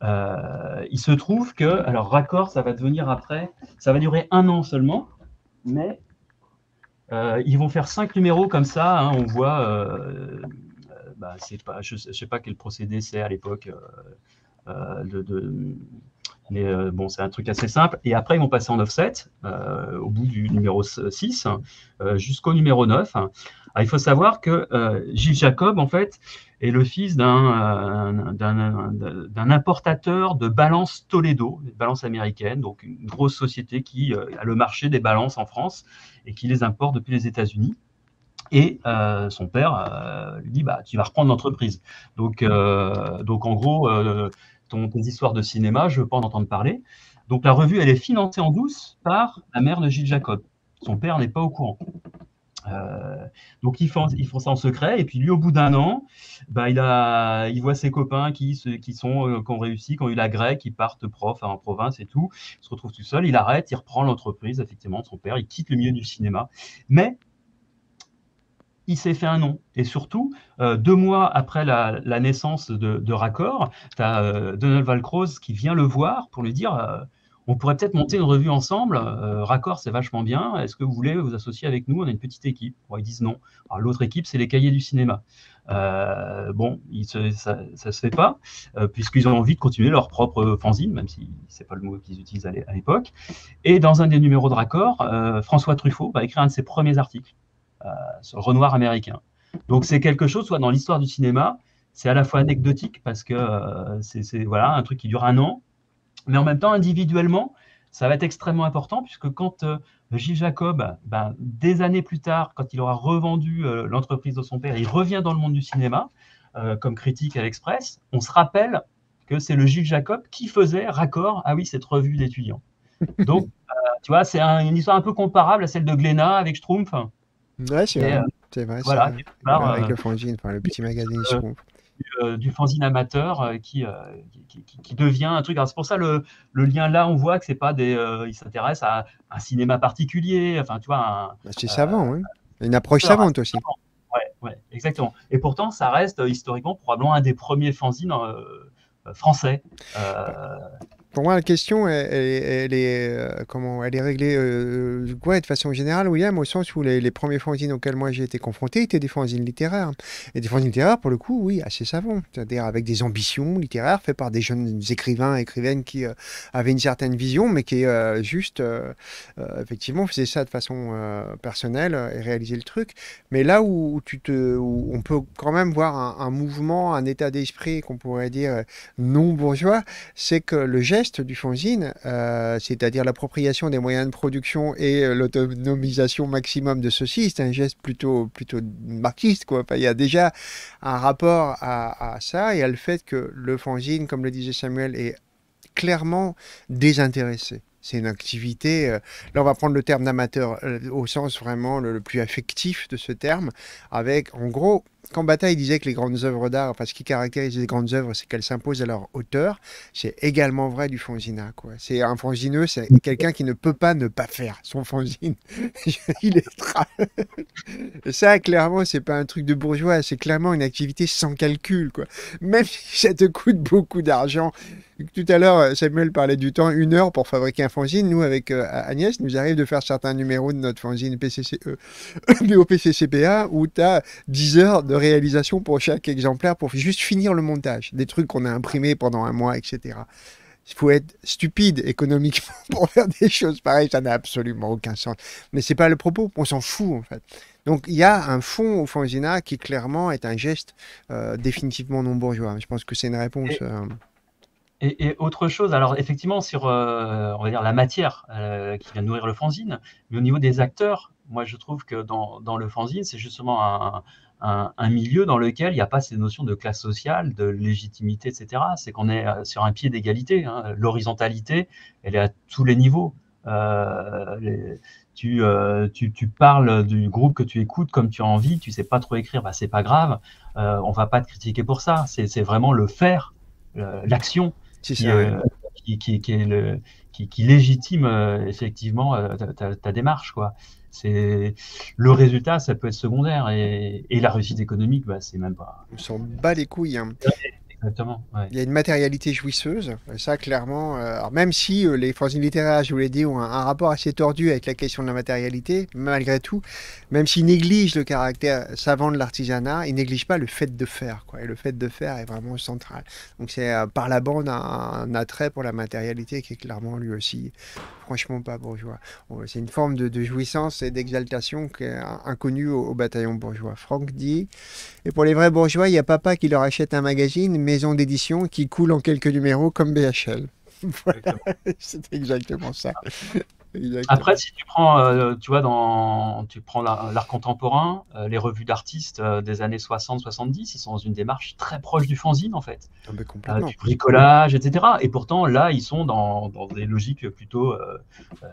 Euh, il se trouve que, alors Raccord, ça va devenir après, ça va durer un an seulement, mais euh, ils vont faire cinq numéros comme ça, hein, on voit, euh, bah, c'est pas, je ne sais pas quel procédé c'est à l'époque, euh, euh, de, de, mais euh, bon, c'est un truc assez simple, et après ils vont passer en offset, euh, au bout du numéro six, euh, jusqu'au numéro neuf. Alors, il faut savoir que euh, Gilles Jacob, en fait, est le fils d'un euh, importateur de balances Toledo, des balances américaines, donc une grosse société qui euh, a le marché des balances en France et qui les importe depuis les États-Unis. Et euh, son père euh, lui dit bah, « tu vas reprendre l'entreprise ». Donc, euh, donc en gros, euh, ton, tes histoires de cinéma, je ne veux pas en entendre parler. Donc la revue, elle est financée en douce par la mère de Gilles Jacob. Son père n'est pas au courant. Euh, donc ils font, ils font ça en secret, et puis lui au bout d'un an, bah, il, a, il voit ses copains qui, se, qui, sont, euh, qui ont réussi, qui ont eu la grecque, qui partent prof en province et tout, il se retrouve tout seul, il arrête, il reprend l'entreprise effectivement de son père, il quitte le milieu du cinéma, mais il s'est fait un nom. Et surtout, euh, deux mois après la, la naissance de, de Raccord, tu as euh, Donald Valcroze qui vient le voir pour lui dire euh, on pourrait peut-être monter une revue ensemble, euh, Raccord, c'est vachement bien, est-ce que vous voulez vous associer avec nous, on a une petite équipe. Bon, ils disent non. L'autre équipe, c'est les Cahiers du cinéma. Euh, bon, ils se, ça ne se fait pas, euh, puisqu'ils ont envie de continuer leur propre fanzine, même si ce n'est pas le mot qu'ils utilisent à l'époque. Et dans un des numéros de Raccord, euh, François Truffaut va écrire un de ses premiers articles euh, sur le Renoir américain. Donc c'est quelque chose, soit dans l'histoire du cinéma, c'est à la fois anecdotique, parce que euh, c'est voilà, un truc qui dure un an, mais en même temps, individuellement, ça va être extrêmement important, puisque quand euh, Gilles Jacob, ben, des années plus tard, quand il aura revendu euh, l'entreprise de son père, il revient dans le monde du cinéma, euh, comme critique à l'Express, on se rappelle que c'est le Gilles Jacob qui faisait Raccord, ah oui, cette revue d'étudiants. Donc, euh, tu vois, c'est un, une histoire un peu comparable à celle de Glénat avec Schtroumpf. Ouais, c'est vrai, euh, c'est vrai. Voilà, vrai. Part, avec euh, le fanzine, enfin, le petit magazine euh, Schtroumpf. Du, du fanzine amateur qui, qui, qui, qui devient un truc. C'est pour ça le, le lien là, on voit que c'est pas des. Euh, il s'intéresse à un cinéma particulier. Enfin, tu vois. Bah, c'est euh, savant, oui. Une approche savante aussi. Ouais, ouais, exactement. Et pourtant, ça reste historiquement probablement un des premiers fanzines euh, français. Euh, Pour moi, la question, elle, elle, elle, est, comment, elle est réglée euh, ouais, de façon générale, William, au sens où les, les premiers fanzines auxquels moi j'ai été confronté étaient des fanzines littéraires. Et des fanzines littéraires, pour le coup, oui, assez savants. C'est-à-dire avec des ambitions littéraires faites par des jeunes écrivains, écrivaines qui euh, avaient une certaine vision, mais qui euh, juste, euh, euh, effectivement, faisaient ça de façon euh, personnelle et réalisaient le truc. Mais là où, où, tu te, où on peut quand même voir un, un mouvement, un état d'esprit qu'on pourrait dire non bourgeois, c'est que le geste du fanzine, euh, c'est-à-dire l'appropriation des moyens de production et euh, l'autonomisation maximum de ceux-ci, c'est un geste plutôt, plutôt marxiste, quoi. Enfin, il y a déjà un rapport à, à ça et à le fait que le fanzine, comme le disait Samuel, est clairement désintéressé. C'est une activité, euh, là on va prendre le terme d'amateur euh, au sens vraiment le, le plus affectif de ce terme, avec en gros, quand Bataille disait que les grandes œuvres d'art, enfin ce qui caractérise les grandes œuvres, c'est qu'elles s'imposent à leur hauteur, c'est également vrai du fanzinat, quoi. C'est un fanzineux, c'est quelqu'un qui ne peut pas ne pas faire son fanzine. Il est tra... Ça, clairement, c'est pas un truc de bourgeois, c'est clairement une activité sans calcul, quoi. Même si ça te coûte beaucoup d'argent. Tout à l'heure, Samuel parlait du temps, une heure pour fabriquer un fanzine. Nous, avec euh, Agnès, nous arrive de faire certains numéros de notre fanzine P C C E, B O P C C P A, où tu as dix heures de réalisation pour chaque exemplaire pour juste finir le montage. Des trucs qu'on a imprimés pendant un mois, et cetera. Il faut être stupide économiquement pour faire des choses pareilles. Ça n'a absolument aucun sens. Mais ce n'est pas le propos. On s'en fout, en fait. Donc, il y a un fond au fanzinat qui, clairement, est un geste euh, définitivement non bourgeois. Je pense que c'est une réponse... Euh... Et, et autre chose, alors effectivement sur euh, on va dire la matière euh, qui vient nourrir le fanzine, mais au niveau des acteurs, moi je trouve que dans, dans le fanzine, c'est justement un, un, un milieu dans lequel il n'y a pas ces notions de classe sociale, de légitimité, et cetera. C'est qu'on est sur un pied d'égalité, hein. L'horizontalité, elle est à tous les niveaux. Euh, les, tu, euh, tu, tu parles du groupe que tu écoutes comme tu as envie, tu ne sais pas trop écrire, bah, c'est pas grave, euh, on ne va pas te critiquer pour ça, c'est vraiment le faire, euh, l'action. Qui, euh, qui, qui, qui, qui, est le, qui, qui légitime euh, effectivement euh, ta, ta démarche, quoi. C'est le résultat, ça peut être secondaire, et, et la réussite économique, bah, c'est même pas. On s'en bat les couilles. Hein. Ouais, exactement. Ouais. Il y a une matérialité jouisseuse, ça clairement. Euh, alors même si euh, les fanzines littéraires, je vous l'ai dit, ont un, un rapport assez tordu avec la question de la matérialité, malgré tout, même s'ils négligent le caractère savant de l'artisanat, ils négligent pas le fait de faire, quoi. Et le fait de faire est vraiment central. Donc c'est euh, par la bande un, un attrait pour la matérialité qui est clairement lui aussi franchement pas bourgeois. C'est une forme de, de jouissance et d'exaltation qui est inconnue au, au bataillon bourgeois. Franck dit, et pour les vrais bourgeois, il y a papa qui leur achète un magazine, maison d'édition, qui coule en quelques numéros comme B H L. Voilà, c'est exactement ça. Exactement. Après, si tu prends, euh, tu vois, dans, tu prends l'art contemporain, euh, les revues d'artistes euh, des années soixante soixante-dix, ils sont dans une démarche très proche du fanzine, en fait. Ah, mais complètement. Euh, du bricolage, et cetera. Et pourtant, là, ils sont dans, dans des logiques plutôt... Euh, euh,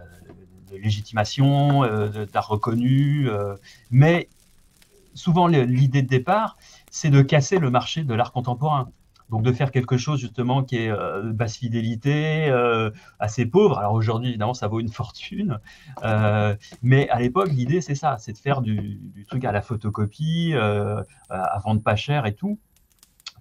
de légitimation, euh, d'art reconnu, euh, mais souvent l'idée de départ, c'est de casser le marché de l'art contemporain. Donc de faire quelque chose justement qui est euh, basse fidélité, euh, assez pauvre. Alors aujourd'hui, évidemment, ça vaut une fortune, euh, mais à l'époque, l'idée, c'est ça, c'est de faire du, du truc à la photocopie, euh, à vendre pas cher et tout,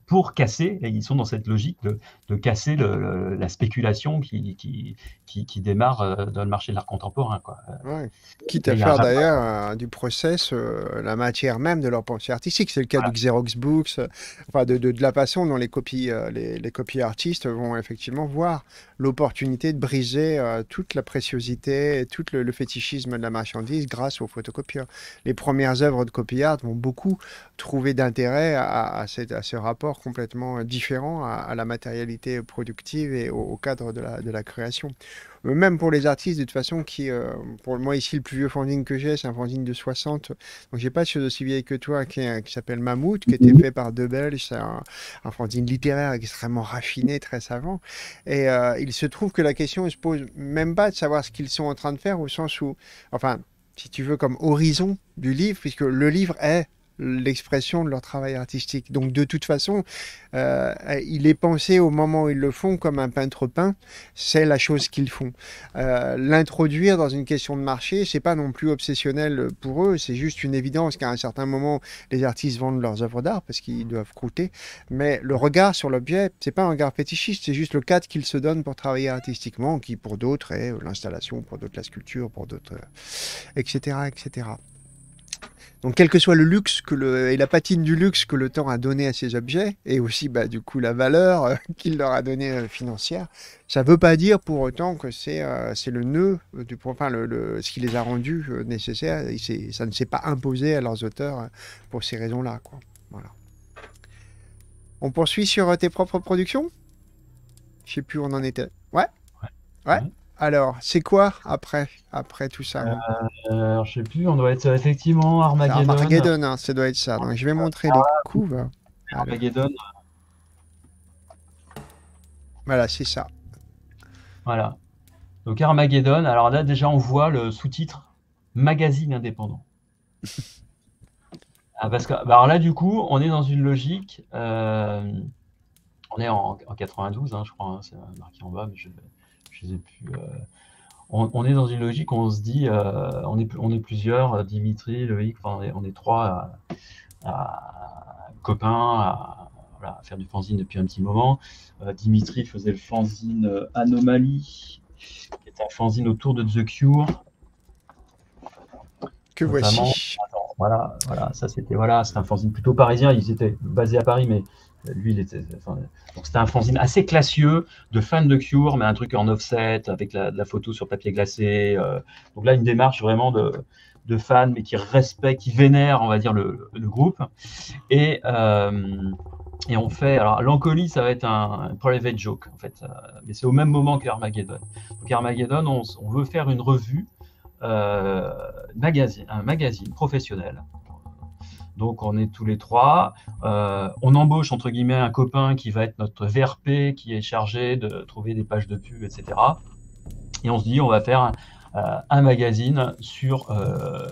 pour casser, et ils sont dans cette logique de, de casser le, le, la spéculation qui, qui, qui, qui démarre dans le marché de l'art contemporain, quoi. Ouais. Quitte à faire d'ailleurs euh, du process euh, la matière même de leur pensée artistique. C'est le cas, voilà, du Xerox Books, euh, enfin de, de, de la façon dont les copies, euh, les, les copies artistes vont effectivement voir l'opportunité de briser euh, toute la préciosité et tout le, le fétichisme de la marchandise grâce aux photocopieurs. Les premières œuvres de copy art vont beaucoup trouver d'intérêt à, à, à ce rapport complètement différent à, à la matérialité productive et au, au cadre de la, de la création. Même pour les artistes, de toute façon, qui, euh, pour moi ici, le plus vieux fanzine que j'ai, c'est un fanzine de soixante. Donc j'ai pas de chose aussi vieille que toi, qui, qui s'appelle Mammouth, qui était fait par deux Belges. C'est un, un fanzine littéraire extrêmement raffiné, très savant. Et euh, il se trouve que la question ne se pose même pas de savoir ce qu'ils sont en train de faire, au sens où, enfin, si tu veux, comme horizon du livre, puisque le livre est l'expression de leur travail artistique. Donc de toute façon, euh, il est pensé au moment où ils le font comme un peintre peint, c'est la chose qu'ils font. Euh, L'introduire dans une question de marché, c'est pas non plus obsessionnel pour eux, c'est juste une évidence qu'à un certain moment, les artistes vendent leurs œuvres d'art parce qu'ils doivent coûter, mais le regard sur l'objet, c'est pas un regard fétichiste, c'est juste le cadre qu'ils se donnent pour travailler artistiquement, qui pour d'autres est l'installation, pour d'autres la sculpture, pour d'autres, euh, et cetera, et cetera. Donc, quel que soit le luxe que le, et la patine du luxe que le temps a donné à ces objets, et aussi, bah, du coup, la valeur euh, qu'il leur a donnée euh, financière, ça ne veut pas dire pour autant que c'est euh, le nœud, du, enfin, le, le, ce qui les a rendus euh, nécessaires. Et ça ne s'est pas imposé à leurs auteurs euh, pour ces raisons-là, quoi. Voilà. On poursuit sur euh, tes propres productions? Je ne sais plus où on en était. Ouais. Ouais. Mmh. Alors, c'est quoi après, après tout ça? euh, euh, Je sais plus, on doit être effectivement Armageddon. Armageddon, hein, ça doit être ça. Donc, je vais montrer ah, les couves. Armageddon. Voilà, c'est ça. Voilà. Donc Armageddon, alors là déjà on voit le sous-titre Magazine indépendant. Ah, parce que, bah, alors là du coup, on est dans une logique, euh, on est en, en quatre-vingt-douze, hein, je crois, hein, c'est marqué en bas, mais je... Je sais plus, euh, on, on est dans une logique où on se dit, euh, on, est, on est plusieurs, Dimitri, Loïc, enfin, on, est, on est trois à, à, copains à, voilà, à faire du fanzine depuis un petit moment. Euh, Dimitri faisait le fanzine Anomalie, qui est un fanzine autour de The Cure. Que notamment, voici. Attends, voilà, voilà, ça c'était voilà, un fanzine plutôt parisien, ils étaient basés à Paris, mais... Lui, il était, enfin, donc c'était un fanzine assez classieux de fan de Cure, mais un truc en offset avec la, la photo sur papier glacé. Euh, donc là, une démarche vraiment de, de fan, mais qui respecte, qui vénère, on va dire, le, le groupe. Et, euh, et on fait. Alors, l'Encolie, ça va être un, un private joke, en fait, euh, mais c'est au même moment qu'Armageddon. Donc, Armageddon, on, on veut faire une revue, euh, magazine, un magazine professionnel. Donc, on est tous les trois. Euh, on embauche, entre guillemets, un copain qui va être notre V R P, qui est chargé de trouver des pages de pub, et cetera. Et on se dit, on va faire euh, un magazine sur euh,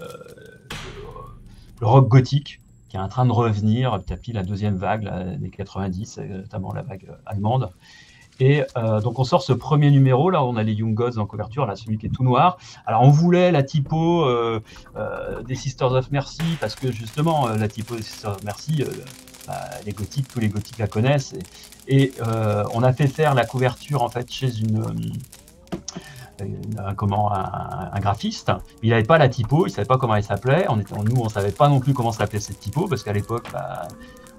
le rock gothique, qui est en train de revenir, petit à petit, la deuxième vague, là, des années quatre-vingt-dix, notamment la vague allemande. Et euh, donc, on sort ce premier numéro. Là, on a les Young Gods en couverture, là, celui qui est tout noir. Alors, on voulait la typo euh, euh, des Sisters of Mercy, parce que justement, euh, la typo des Sisters of Mercy, euh, bah, les gothiques, tous les gothiques la connaissent. Et, et euh, on a fait faire la couverture, en fait, chez une... Euh, Un, comment, un, un graphiste. Il n'avait pas la typo, il ne savait pas comment elle s'appelait. On était, nous, on ne savait pas non plus comment s'appelait cette typo, parce qu'à l'époque, bah,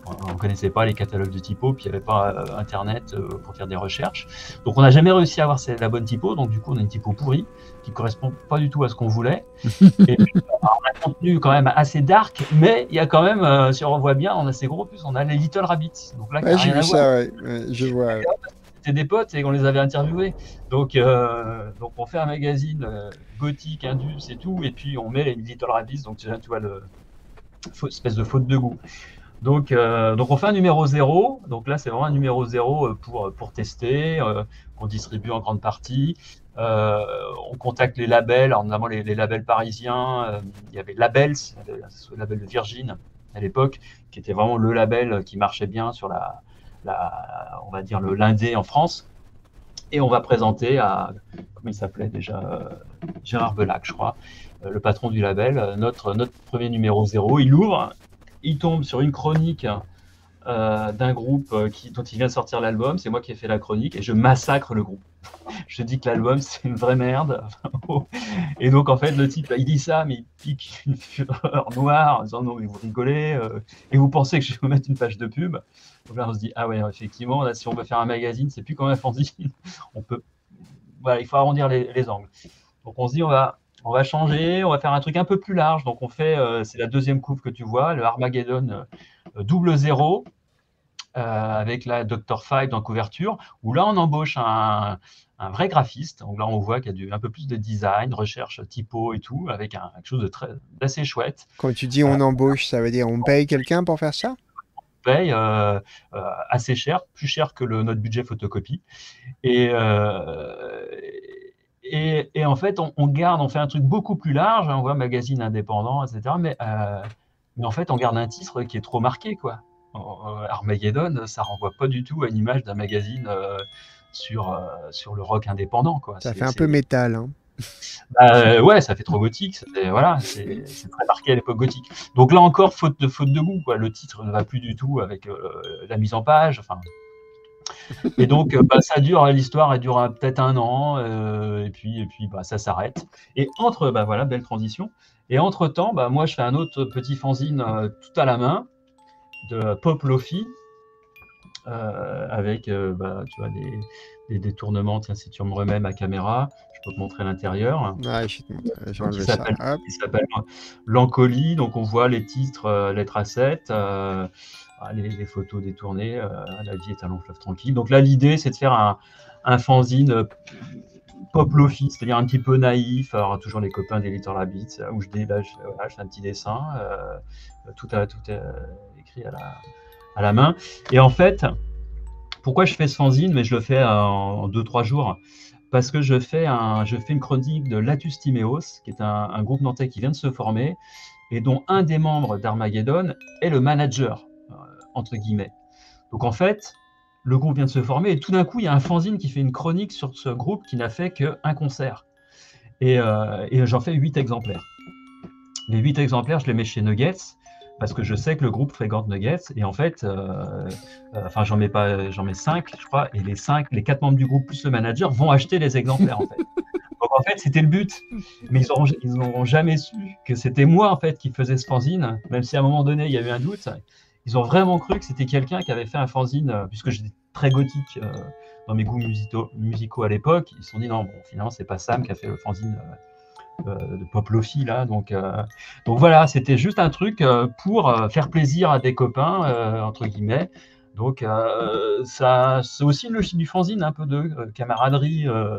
on ne connaissait pas les catalogues de typo, puis il n'y avait pas euh, Internet euh, pour faire des recherches. Donc, on n'a jamais réussi à avoir la bonne typo. Donc, du coup, on a une typo pourrie qui ne correspond pas du tout à ce qu'on voulait. Et puis, on a un contenu quand même assez dark, mais il y a quand même, euh, si on voit bien, on a ces gros plus, on a les Little Rabbits. Donc là, ouais, j'ai vu ça, ouais. Ouais, je vois. Ouais. Des potes et on les avait interviewés, donc euh, donc on fait un magazine euh, gothique, indus et tout, et puis on met les Little Rabbits, donc tu vois le espèce de faute de goût. Donc euh, donc on fait un numéro zéro, donc là c'est vraiment un numéro zéro pour pour tester, euh, qu'on distribue en grande partie. Euh, on contacte les labels, alors notamment les, les labels parisiens. Euh, il y avait Labels, le label de Virgin à l'époque, qui était vraiment le label qui marchait bien sur la La, on va dire le l'indé en France, et on va présenter à, comment il s'appelait déjà, euh, Gérard Bellac, je crois, euh, le patron du label, euh, notre, notre premier numéro zéro. Il l'ouvre, il tombe sur une chronique euh, d'un groupe qui, dont il vient de sortir l'album. C'est moi qui ai fait la chronique, et je massacre le groupe. Je dis que l'album, c'est une vraie merde. Et donc, en fait, le type, il dit ça, mais il pique une fureur noire, en disant, non, mais vous rigolez, euh, et vous pensez que je vais vous mettre une page de pub. Donc là, on se dit, ah ouais, effectivement, là, si on veut faire un magazine, c'est plus comme un fanzine. On peut... Voilà, il faut arrondir les, les angles. Donc, on se dit, on va, on va changer, on va faire un truc un peu plus large. Donc, on fait, euh, c'est la deuxième couve que tu vois, le Armageddon euh, double zéro. Euh, avec la Doctor Five en couverture, où là, on embauche un, un vrai graphiste. Donc là, on voit qu'il y a du, un peu plus de design, recherche, typo et tout, avec un, quelque chose de très, d'assez chouette. Quand tu dis on euh, embauche, ça veut dire on paye quelqu'un pour faire ça? On paye euh, euh, assez cher, plus cher que le, notre budget photocopie. Et, euh, et, et en fait, on, on garde, on fait un truc beaucoup plus large, hein, on voit magazine indépendant, et cetera. Mais, euh, mais en fait, on garde un titre qui est trop marqué, quoi. Armageddon, ça renvoie pas du tout à une image d'un magazine euh, sur, euh, sur le rock indépendant, quoi. Ça fait un peu métal, hein. Bah, ouais, ça fait trop gothique. Voilà, c'est très marqué à l'époque gothique. Donc là encore, faute de, faute de goût, quoi. Le titre ne va plus du tout avec euh, la mise en page. Enfin. Et donc, bah, ça dure, l'histoire, elle dure peut-être un an, euh, et puis, et puis bah, ça s'arrête. Et entre, bah, voilà, belle transition. Et entre-temps, bah, moi, je fais un autre petit fanzine euh, tout à la main, de pop lofi, euh, avec euh, bah, tu vois, des, des détournements. Tiens, si tu me remets ma caméra, je peux te montrer l'intérieur. Ouais, je, je il s'appelle L'Encolie, donc on voit les titres, euh, lettre A sept, euh, les, les photos détournées, euh, la vie est un long fleuve tranquille. Donc là, l'idée, c'est de faire un, un fanzine euh, pop lofi, c'est-à-dire un petit peu naïf. Alors, toujours les copains des Little Rabbits, où je, dis, là, je, voilà, je fais un petit dessin, euh, tout à tout à, À la, à la main. Et en fait, pourquoi je fais ce fanzine, mais je le fais en deux trois jours? Parce que je fais, un, je fais une chronique de Latus Timeos, qui est un, un groupe nantais qui vient de se former, et dont un des membres d'Armageddon est le manager, euh, entre guillemets. Donc en fait, le groupe vient de se former, et tout d'un coup, il y a un fanzine qui fait une chronique sur ce groupe qui n'a fait qu'un concert. Et, euh, et j'en fais huit exemplaires. Les huit exemplaires, je les mets chez Nuggets, parce que je sais que le groupe fréquente Nuggets, et en fait, euh, euh, enfin j'en mets pas, j'en mets cinq, je crois, et les cinq, les quatre membres du groupe plus le manager vont acheter les exemplaires, en fait. Donc en fait, c'était le but, mais ils n'auront ils n'auront jamais su que c'était moi, en fait, qui faisais ce fanzine, même si à un moment donné, il y a eu un doute. Ils ont vraiment cru que c'était quelqu'un qui avait fait un fanzine, puisque j'étais très gothique euh, dans mes goûts musicaux, musicaux à l'époque. Ils se sont dit, non, bon, finalement, c'est pas Sam qui a fait le fanzine euh, Euh, de pop lofi là, donc euh, donc voilà, c'était juste un truc euh, pour euh, faire plaisir à des copains euh, entre guillemets. Donc euh, ça, c'est aussi une logique du fanzine, un peu de euh, camaraderie euh,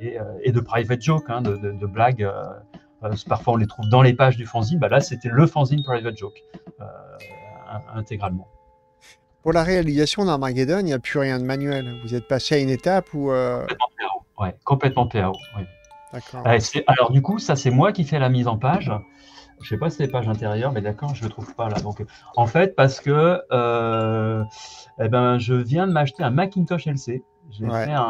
et, euh, et de private joke, hein, de, de, de blagues. Euh, euh, parfois on les trouve dans les pages du fanzine. Bah là, c'était le fanzine private joke euh, intégralement. Pour la réalisation d'Armageddon, il n'y a plus rien de manuel. Vous êtes passé à une étape où euh... complètement P A O. Ouais, complètement P A O. Ouais. Euh, alors du coup, ça c'est moi qui fais la mise en page. Je sais pas si c'est page intérieure, mais d'accord, je le trouve pas là. Donc en fait, parce que euh, eh ben, je viens de m'acheter un Macintosh L C J'ai ouais. fait un,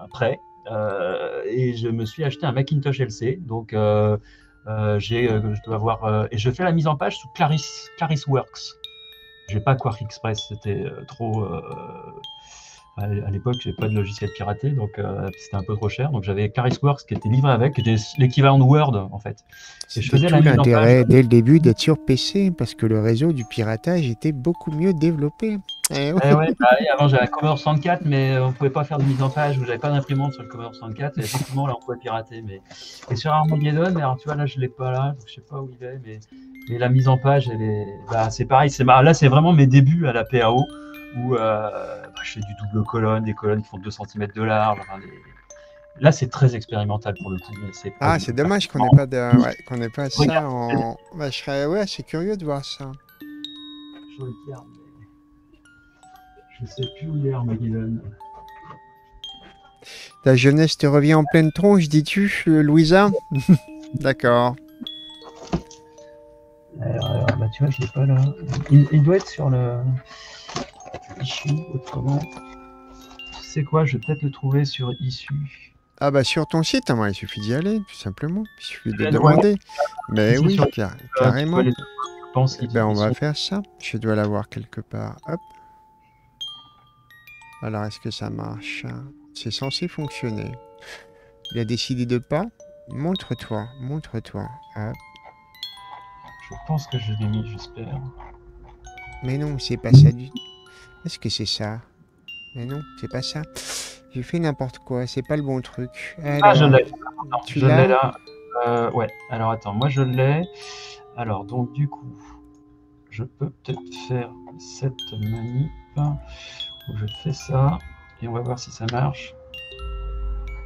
un prêt euh, et je me suis acheté un Macintosh L C. Donc, euh, euh, j'ai, euh, je dois avoir. Euh, et je fais la mise en page sous Clarice, Clarice Works. J'ai pas Quark Express, c'était euh, trop. Euh, à l'époque, j'avais pas de logiciel piraté, donc euh, c'était un peu trop cher. Donc j'avais Clarice Works qui était livré avec, qui était l'équivalent de Word en fait. Et je faisais la mise en page. Dès le début d'être sur P C, parce que le réseau du piratage était beaucoup mieux développé. Eh ouais. Eh ouais, pareil, avant j'avais la Commodore cent quatre, mais on pouvait pas faire de mise en page, j'avais pas d'imprimante sur le Commodore cent quatre, et effectivement là on pouvait pirater. Mais... Et sur Armageddon, alors tu vois là je l'ai pas là, donc je sais pas où il est, mais, mais la mise en page, elle est... bah, c'est pareil, c'est mar... là c'est vraiment mes débuts à la P A O, où euh, bah, je fais du double colonne, des colonnes qui font deux centimètres de large, enfin, des... Là, c'est très expérimental pour le coup. Mais ah, c'est dommage qu'on n'ait pas, de... ouais, qu'on n'ait pas ça. En... Bah, je serais... Ouais, c'est curieux de voir ça. Je regarde, mais... je sais plus où il est, Armageddon. Ta jeunesse te revient en pleine tronche, dis-tu, Louisa? D'accord. Alors, alors, bah, tu vois, je l'ai pas là. Il, il doit être sur le... Issue, autrement... C'est quoi? Je vais peut-être le trouver sur Issue. Ah bah sur ton site, hein, il suffit d'y aller, tout simplement. Il suffit de demander. Ouais. Mais oui, sur... car... euh, carrément. Les... Je pense ben, on va sont... faire ça. Je dois l'avoir quelque part. Hop. Alors, est-ce que ça marche? C'est censé fonctionner. Il a décidé de pas. Montre-toi, montre-toi. Je pense que je l'ai mis, j'espère. Mais non, c'est pas ça du tout. Est-ce que c'est ça? Mais non, c'est pas ça. J'ai fait n'importe quoi, c'est pas le bon truc. Alors, ah, je l'ai. Non, tu je l'ai là. Euh, ouais, alors attends, moi je l'ai. Alors, donc du coup, je peux peut-être faire cette manip. Je fais ça. Et on va voir si ça marche.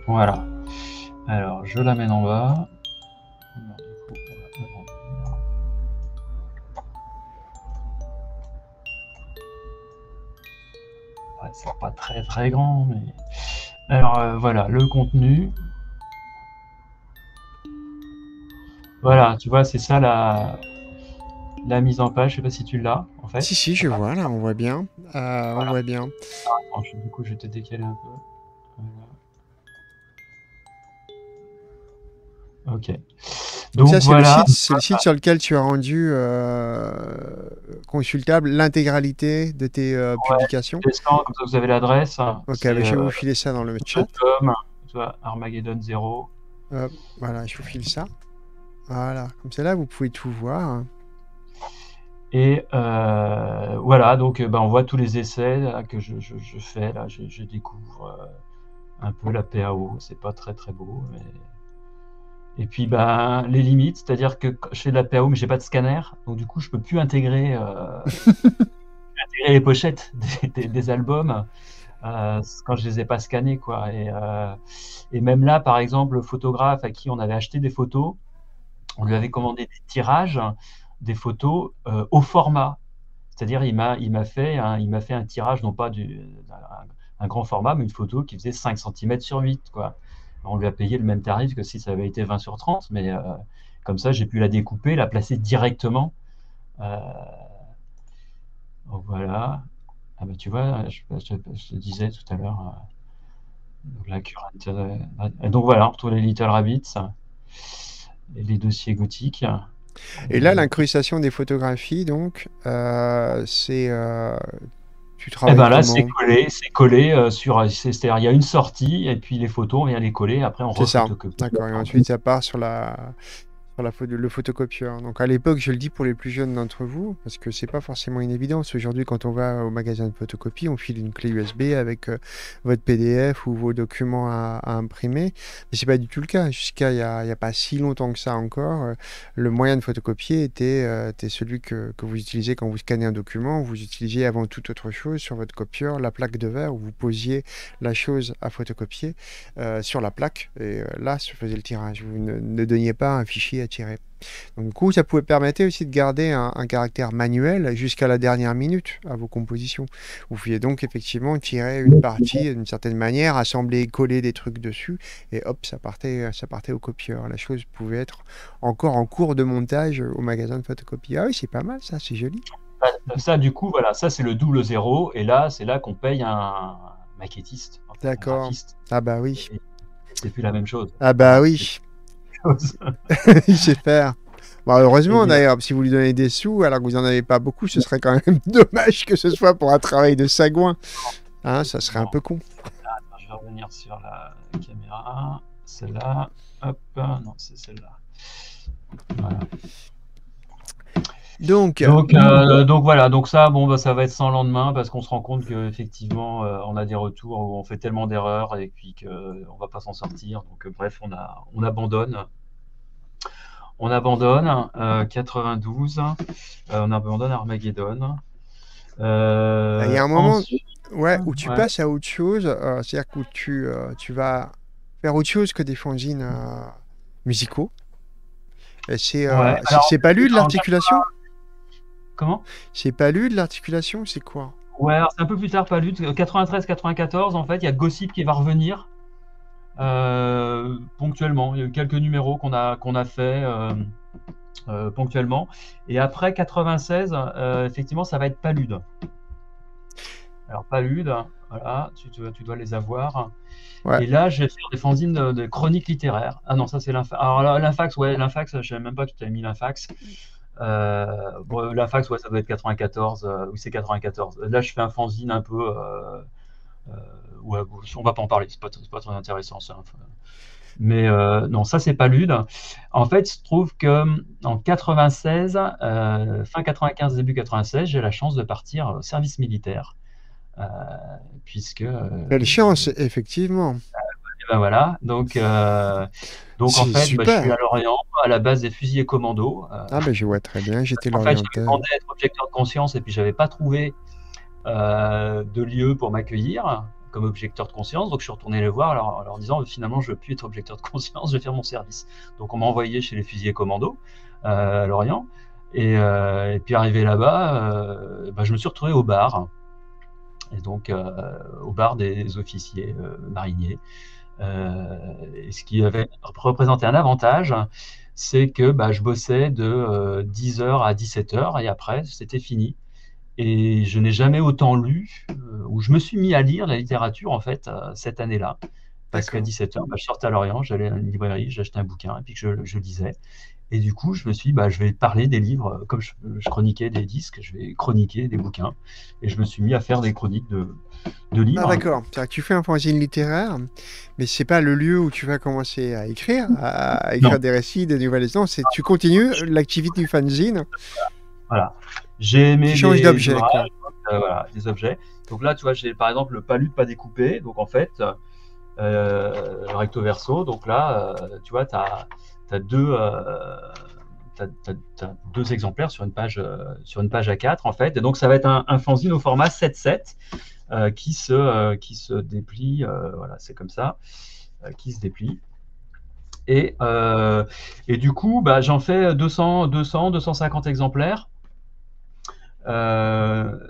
Voilà. Alors, je la mène en bas. C'est pas très très grand, mais... Alors euh, voilà, le contenu. Voilà, tu vois, c'est ça la... la mise en page, je sais pas si tu l'as, en fait. Si, si, je ah. vois, là, on voit bien. Euh, voilà. On voit bien. Ah, attends, je, du coup, je vais te décaler un peu. Voilà. Ok. Donc, ça, c'est voilà. le, site, le site sur lequel tu as rendu euh, consultable l'intégralité de tes euh, ouais, publications. Comme ça, vous avez l'adresse. Ok, bah, je vais euh, vous filer ça dans le chat. Com, Armageddon zéro. Hop, voilà, je vous file ça. Voilà, comme ça, là, vous pouvez tout voir. Et euh, voilà, donc bah, on voit tous les essais là, que je, je, je fais. Là, je, je découvre euh, un peu la P A O. C'est pas très, très beau, mais... Et puis bah, les limites, c'est-à-dire que je fais de la P A O, mais j'ai pas de scanner, donc du coup je peux plus intégrer, euh, intégrer les pochettes des, des, des albums euh, quand je les ai pas scannées, quoi. Et, euh, et même là, par exemple, le photographe à qui on avait acheté des photos, on lui avait commandé des tirages, des photos euh, au format, c'est-à-dire il m'a il m'a fait un, il m'a fait un tirage non pas du un, un grand format, mais une photo qui faisait cinq centimètres sur huit, quoi. On lui a payé le même tarif que si ça avait été vingt sur trente, mais euh, comme ça, j'ai pu la découper, la placer directement. Euh... Donc voilà. Ah bah, tu vois, je, je, je te disais tout à l'heure, euh, la curate, euh, donc voilà, on retrouve les Little Rabbits, et les dossiers gothiques. Et là, l'incrustation des photographies, donc, euh, c'est... Euh... Tu eh ben là, c'est collé, c'est collé euh, sur. C'est-à-dire, il y a une sortie et puis les photos, on vient les coller. Après, on recopier. D'accord. Et ensuite, ça part sur la, sur la le photocopieur. Donc, à l'époque, je le dis pour les plus jeunes d'entre vous, parce que c'est pas forcément une évidence. Aujourd'hui, quand on va au magasin de photocopie, on file une clé U S B avec euh, votre P D F ou vos documents à, à imprimer. Mais c'est pas du tout le cas. Jusqu'à il y a, y a pas si longtemps que ça encore, euh, le moyen de photocopier était, euh, était celui que, que vous utilisez quand vous scannez un document. Vous utilisiez avant toute autre chose sur votre copieur la plaque de verre où vous posiez la chose à photocopier euh, sur la plaque. Et euh, là, se faisait le tirage. Vous ne, ne donniez pas un fichier à tirer. Donc, du coup, ça pouvait permettre aussi de garder un, un caractère manuel jusqu'à la dernière minute à vos compositions. Vous pouviez donc effectivement tirer une partie d'une certaine manière, assembler, coller des trucs dessus, et hop, ça partait, ça partait au copieur. La chose pouvait être encore en cours de montage au magasin de photocopie. Ah oui, c'est pas mal ça, c'est joli. Ça, du coup, voilà, ça c'est le double zéro, et là, c'est là qu'on paye un maquettiste. D'accord. Ah bah oui. C'est plus la même chose. Ah bah oui. J'ai peur. Bon, heureusement d'ailleurs, si vous lui donnez des sous alors que vous n'en avez pas beaucoup, ce serait quand même dommage que ce soit pour un travail de sagouin. Hein, ça serait un peu con. Attends, je vais revenir sur la caméra. Celle-là. Hop. Non, c'est celle-là. Voilà. Donc, donc, euh, donc voilà, donc ça, bon, bah, ça va être sans lendemain parce qu'on se rend compte qu'effectivement, euh, on a des retours où on fait tellement d'erreurs et puis qu'on euh, ne va pas s'en sortir. Donc euh, bref, on, a, on abandonne. On abandonne euh, quatre-vingt-douze, euh, on abandonne Armageddon. Euh, Il y a un moment ensuite... ouais, où tu ouais. passes à autre chose, euh, c'est-à-dire que tu, euh, tu vas faire autre chose que des fanzines euh, musicaux. C'est euh, ouais. pas lu de l'articulation. Comment? C'est pas lu de l'articulation, c'est quoi? Ouais, c'est un peu plus tard, pas lu. quatre-vingt-treize quatre-vingt-quatorze, en fait, il y a Gossip qui va revenir euh, ponctuellement. Il y a eu quelques numéros qu'on a, qu'on a fait euh, euh, ponctuellement. Et après quatre-vingt-seize, euh, effectivement, ça va être Palude. Alors, Palude, voilà, tu, tu, tu dois les avoir. Ouais. Et là, je vais faire des fanzines de, de chroniques littéraires. Ah non, ça, c'est l'infax. Alors, l'infax, ouais, l'infax, je ne savais même pas que tu avais mis l'infax. Euh, bon, la fax, ouais, ça doit être quatre-vingt-quatorze, euh, oui, c'est quatre-vingt-quatorze. Là, je fais un fanzine un peu. Euh, euh, ouais, on va pas en parler, c'est pas, pas très intéressant, ça. Mais euh, non, ça, c'est pas Lude. En fait, il se trouve qu'en quatre-vingt-seize, euh, fin quatre-vingt-quinze, début quatre-vingt-seize, j'ai la chance de partir au service militaire. Euh, puisque. Euh, Belle chance, effectivement. Euh, Ben voilà, donc, euh, donc en fait, bah, je suis à Lorient, à la base des fusiliers commando. Euh, ah, ben je vois très bien, j'étais Lorient. En fait, j'avais demandé à être objecteur de conscience et puis j'avais pas trouvé euh, de lieu pour m'accueillir comme objecteur de conscience. Donc, je suis retourné les voir alors, en leur disant finalement, je ne veux plus être objecteur de conscience, je vais faire mon service. Donc, on m'a envoyé chez les fusiliers commando euh, à Lorient. Et, euh, et puis, arrivé là-bas, euh, bah, je me suis retrouvé au bar. Et donc, euh, au bar des officiers euh, mariniers. Euh, et ce qui avait représenté un avantage, c'est que bah, je bossais de euh, dix heures à dix-sept heures et après c'était fini. Et je n'ai jamais autant lu, euh, ou je me suis mis à lire la littérature en fait euh, cette année-là. Parce qu'à dix-sept heures, bah, je sortais à Lorient, j'allais à une librairie, j'achetais un bouquin et puis que je, je lisais. Et du coup, je me suis dit, bah, je vais parler des livres, comme je, je chroniquais des disques, je vais chroniquer des bouquins. Et je me suis mis à faire des chroniques de, de livres. Ah, d'accord. Tu fais un fanzine littéraire, mais ce n'est pas le lieu où tu vas commencer à écrire, à, à écrire non. des récits, des nouvelles. Non, c'est tu continues l'activité du fanzine. Voilà. J'ai aimé. Tu changes d'objet. Euh, voilà, des objets. Donc là, tu vois, j'ai par exemple le palu de pas découpé. Donc en fait, euh, le recto verso. Donc là, euh, tu vois, tu as. Tu as deux, euh, t'as, t'as, t'as deux exemplaires sur une page, euh, sur une page A quatre, en fait. Et donc, ça va être un, un fanzine au format sept sept euh, qui, se, euh, qui se déplie. Euh, voilà, c'est comme ça, euh, qui se déplie. Et, euh, et du coup, bah, j'en fais deux cents, deux cents, deux cent cinquante exemplaires euh,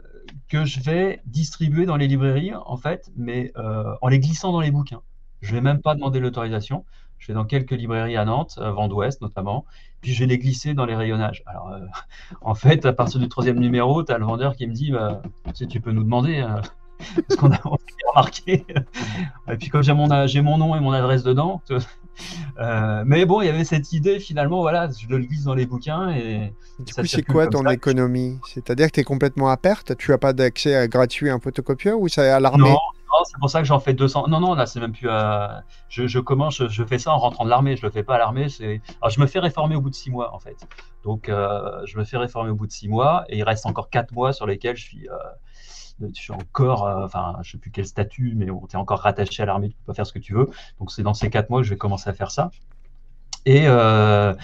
que je vais distribuer dans les librairies, en fait, mais euh, en les glissant dans les bouquins. Je ne vais même pas demander l'autorisation. Je vais dans quelques librairies à Nantes, euh, Vent d'Ouest notamment, puis je vais les glisser dans les rayonnages. Alors, euh, en fait, à partir du troisième numéro, tu as le vendeur qui me dit bah, « si tu peux nous demander, euh, parce qu'on a remarqué. » Et puis comme j'ai mon, mon nom et mon adresse dedans, euh, mais bon, il y avait cette idée finalement, voilà, je le glisse dans les bouquins. Et du ça coup, c'est quoi ton ça. économie? C'est-à-dire que tu es complètement à perte? Tu n'as pas d'accès gratuit à un photocopieur ou c'est à l'armée? Oh, c'est pour ça que j'en fais deux cents. Non, non, là, c'est même plus à... Je, je commence, je, je fais ça en rentrant de l'armée. Je le fais pas à l'armée. Alors, je me fais réformer au bout de six mois, en fait. Donc, euh, je me fais réformer au bout de six mois et il reste encore quatre mois sur lesquels je suis, euh, je suis encore... Euh, enfin, je sais plus quel statut, mais bon, tu es encore rattaché à l'armée. Tu peux pas faire ce que tu veux. Donc, c'est dans ces quatre mois que je vais commencer à faire ça. Et, euh,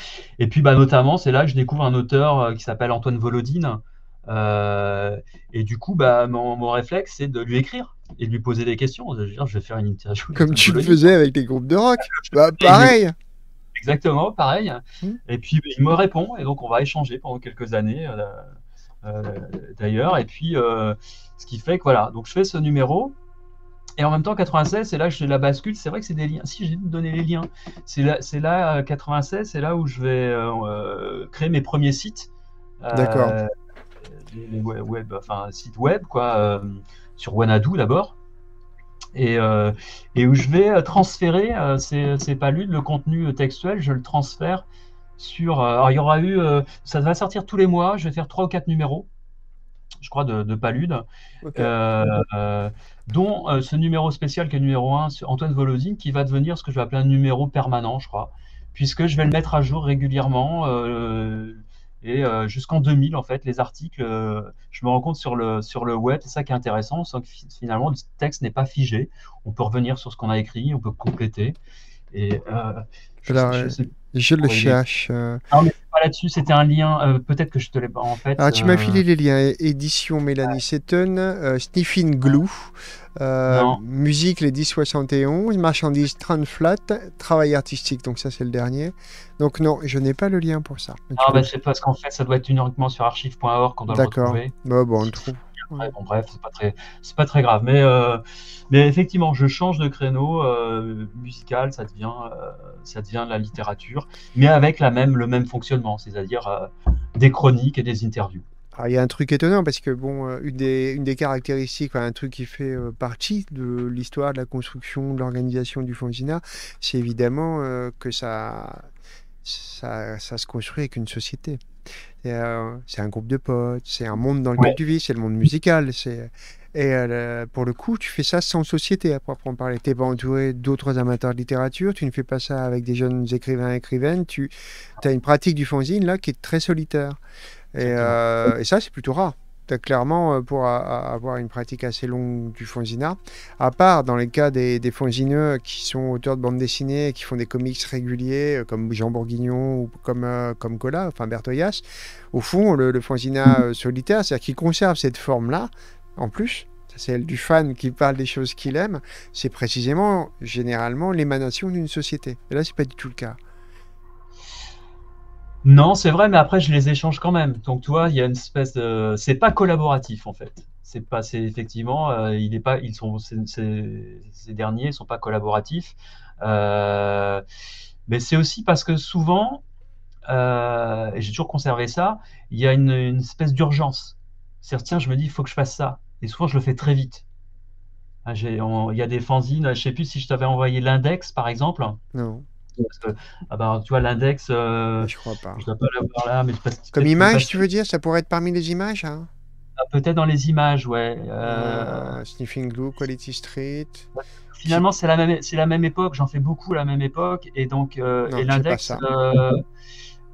et puis, bah, notamment, c'est là que je découvre un auteur qui s'appelle Antoine Volodine. Euh, et du coup, bah, mon, mon réflexe, c'est de lui écrire. Et de lui poser des questions. Je veux dire, je vais faire une interview. Comme tu le faisais avec tes groupes de rock. Bah, pareil. Exactement, pareil. Mmh. Et puis, il me répond. Et donc, on va échanger pendant quelques années, euh, euh, d'ailleurs. Et puis, euh, ce qui fait que, voilà. Donc, je fais ce numéro. Et en même temps, quatre-vingt-seize, c'est là que je la bascule. C'est vrai que c'est des liens. Si, j'ai dû donner les liens. C'est là, c'est là, quatre-vingt-seize, c'est là où je vais euh, créer mes premiers sites. Euh, D'accord. Les web, web, enfin, sites web, quoi. Euh, sur Wanadu d'abord et, euh, et où je vais transférer euh, ces, ces paludes, le contenu textuel, je le transfère sur... Euh, alors il y aura eu... Euh, ça va sortir tous les mois, je vais faire trois ou quatre numéros, je crois, de, de paludes, okay. euh, euh, dont euh, ce numéro spécial qui est numéro un, Antoine Volosine, qui va devenir ce que je vais appeler un numéro permanent, je crois, puisque je vais le mettre à jour régulièrement, euh, et euh, jusqu'en deux mille, en fait, les articles, euh, je me rends compte sur le, sur le web, c'est ça qui est intéressant, c'est que finalement, le texte n'est pas figé, on peut revenir sur ce qu'on a écrit, on peut compléter, et euh, je, alors, je, je, je le cherche. Euh... Non, mais pas là-dessus, c'était un lien, euh, peut-être que je te l'ai pas, en fait. Alors, tu euh... m'as filé les liens, édition Mélanie ah. Seton, euh, Sniffing Glue, euh, musique les dix soixante et onze, marchandises trente flat, travail artistique, donc ça c'est le dernier. Donc non, je n'ai pas le lien pour ça. Ah bah c'est parce qu'en fait ça doit être uniquement sur archive point org qu'on doit le retrouver. D'accord, bah, bon, on le trouve. Ouais, bon, bref, c'est pas très, c'est pas très grave, mais euh, mais effectivement, je change de créneau euh, musical, ça devient, euh, ça devient de la littérature, mais avec la même, le même fonctionnement, c'est-à-dire euh, des chroniques et des interviews. Alors, il y a un truc étonnant parce que bon, une des, une des caractéristiques, enfin, un truc qui fait euh, partie de l'histoire de la construction, de l'organisation du Fanzina, c'est évidemment euh, que ça, ça, ça se construit avec une société. Euh, c'est un groupe de potes, c'est un monde dans lequel ouais. tu vis, c'est le monde musical. Et euh, pour le coup, tu fais ça sans société à proprement parler. Tu n'es pas entouré d'autres amateurs de littérature, tu ne fais pas ça avec des jeunes écrivains et écrivaines. Tu as une pratique du fanzine là qui est très solitaire. Et, euh, et ça, c'est plutôt rare. As clairement, pour a, a, avoir une pratique assez longue du fanzina, à part dans les cas des, des fanzineux qui sont auteurs de bandes dessinées, qui font des comics réguliers, comme Jean Bourguignon ou comme, euh, comme Colas, enfin Bertoyas, au fond, le, le fanzina euh, solitaire, c'est-à-dire qu'il conserve cette forme-là, en plus, celle du fan qui parle des choses qu'il aime, c'est précisément, généralement, l'émanation d'une société. Et là, c'est pas du tout le cas. Non, c'est vrai, mais après, je les échange quand même. Donc, tu vois, il y a une espèce de... C'est pas collaboratif, en fait. C'est pas... C'est effectivement... Euh, il est pas... Ils sont... C'est... C'est... Ces derniers ne sont pas collaboratifs. Euh... Mais c'est aussi parce que souvent, euh... et j'ai toujours conservé ça, il y a une, une espèce d'urgence. C'est-à-dire, tiens, je me dis, il faut que je fasse ça. Et souvent, je le fais très vite. Hein, j'ai... On... Il y a des fanzines... Je ne sais plus si je t'avais envoyé l'index, par exemple. Non. Parce que, ah bah, tu vois, l'index, euh, je crois pas. Je dois pas l'avoir là, mais je passe, comme image, passe... tu veux dire, ça pourrait être parmi les images, hein, ah, peut-être dans les images, ouais. Euh... Euh, Sniffing Glue, Quality Street. Finalement, c'est la même, c'est la même époque. J'en fais beaucoup à la même époque, et donc euh, non, et l'index, euh,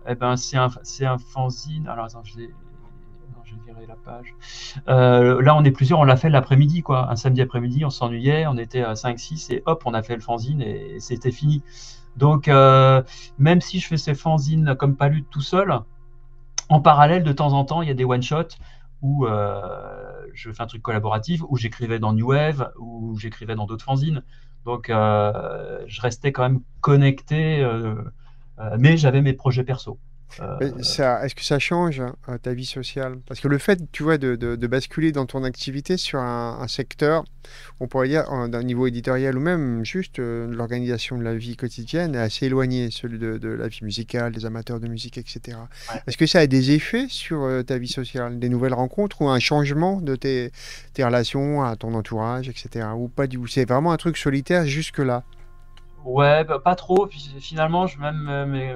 eh ben, c'est un, c'est un fanzine. Alors, attends, je, non, je dirais la page. Euh, là, on est plusieurs. On l'a fait l'après-midi, quoi. Un samedi après-midi, on s'ennuyait, on était à cinq six et hop, on a fait le fanzine et, et c'était fini. Donc, euh, même si je fais ces fanzines comme palude tout seul, en parallèle, de temps en temps, il y a des one-shots où euh, je fais un truc collaboratif, où j'écrivais dans New Wave, où j'écrivais dans d'autres fanzines. Donc, euh, je restais quand même connecté, euh, euh, mais j'avais mes projets perso. Euh... Ça, est-ce que ça change euh, ta vie sociale? Parce que le fait, tu vois, de, de, de basculer dans ton activité sur un, un secteur, on pourrait dire, euh, d'un niveau éditorial ou même juste euh, l'organisation de la vie quotidienne est assez éloignée, celui de, de la vie musicale, des amateurs de musique, et cetera. Ouais. Est-ce que ça a des effets sur euh, ta vie sociale, des nouvelles rencontres ou un changement de tes, tes relations à ton entourage, et cetera. Ou pas du... C'est vraiment un truc solitaire jusque-là? Ouais, bah, pas trop. Puis, finalement, je, même euh, mes,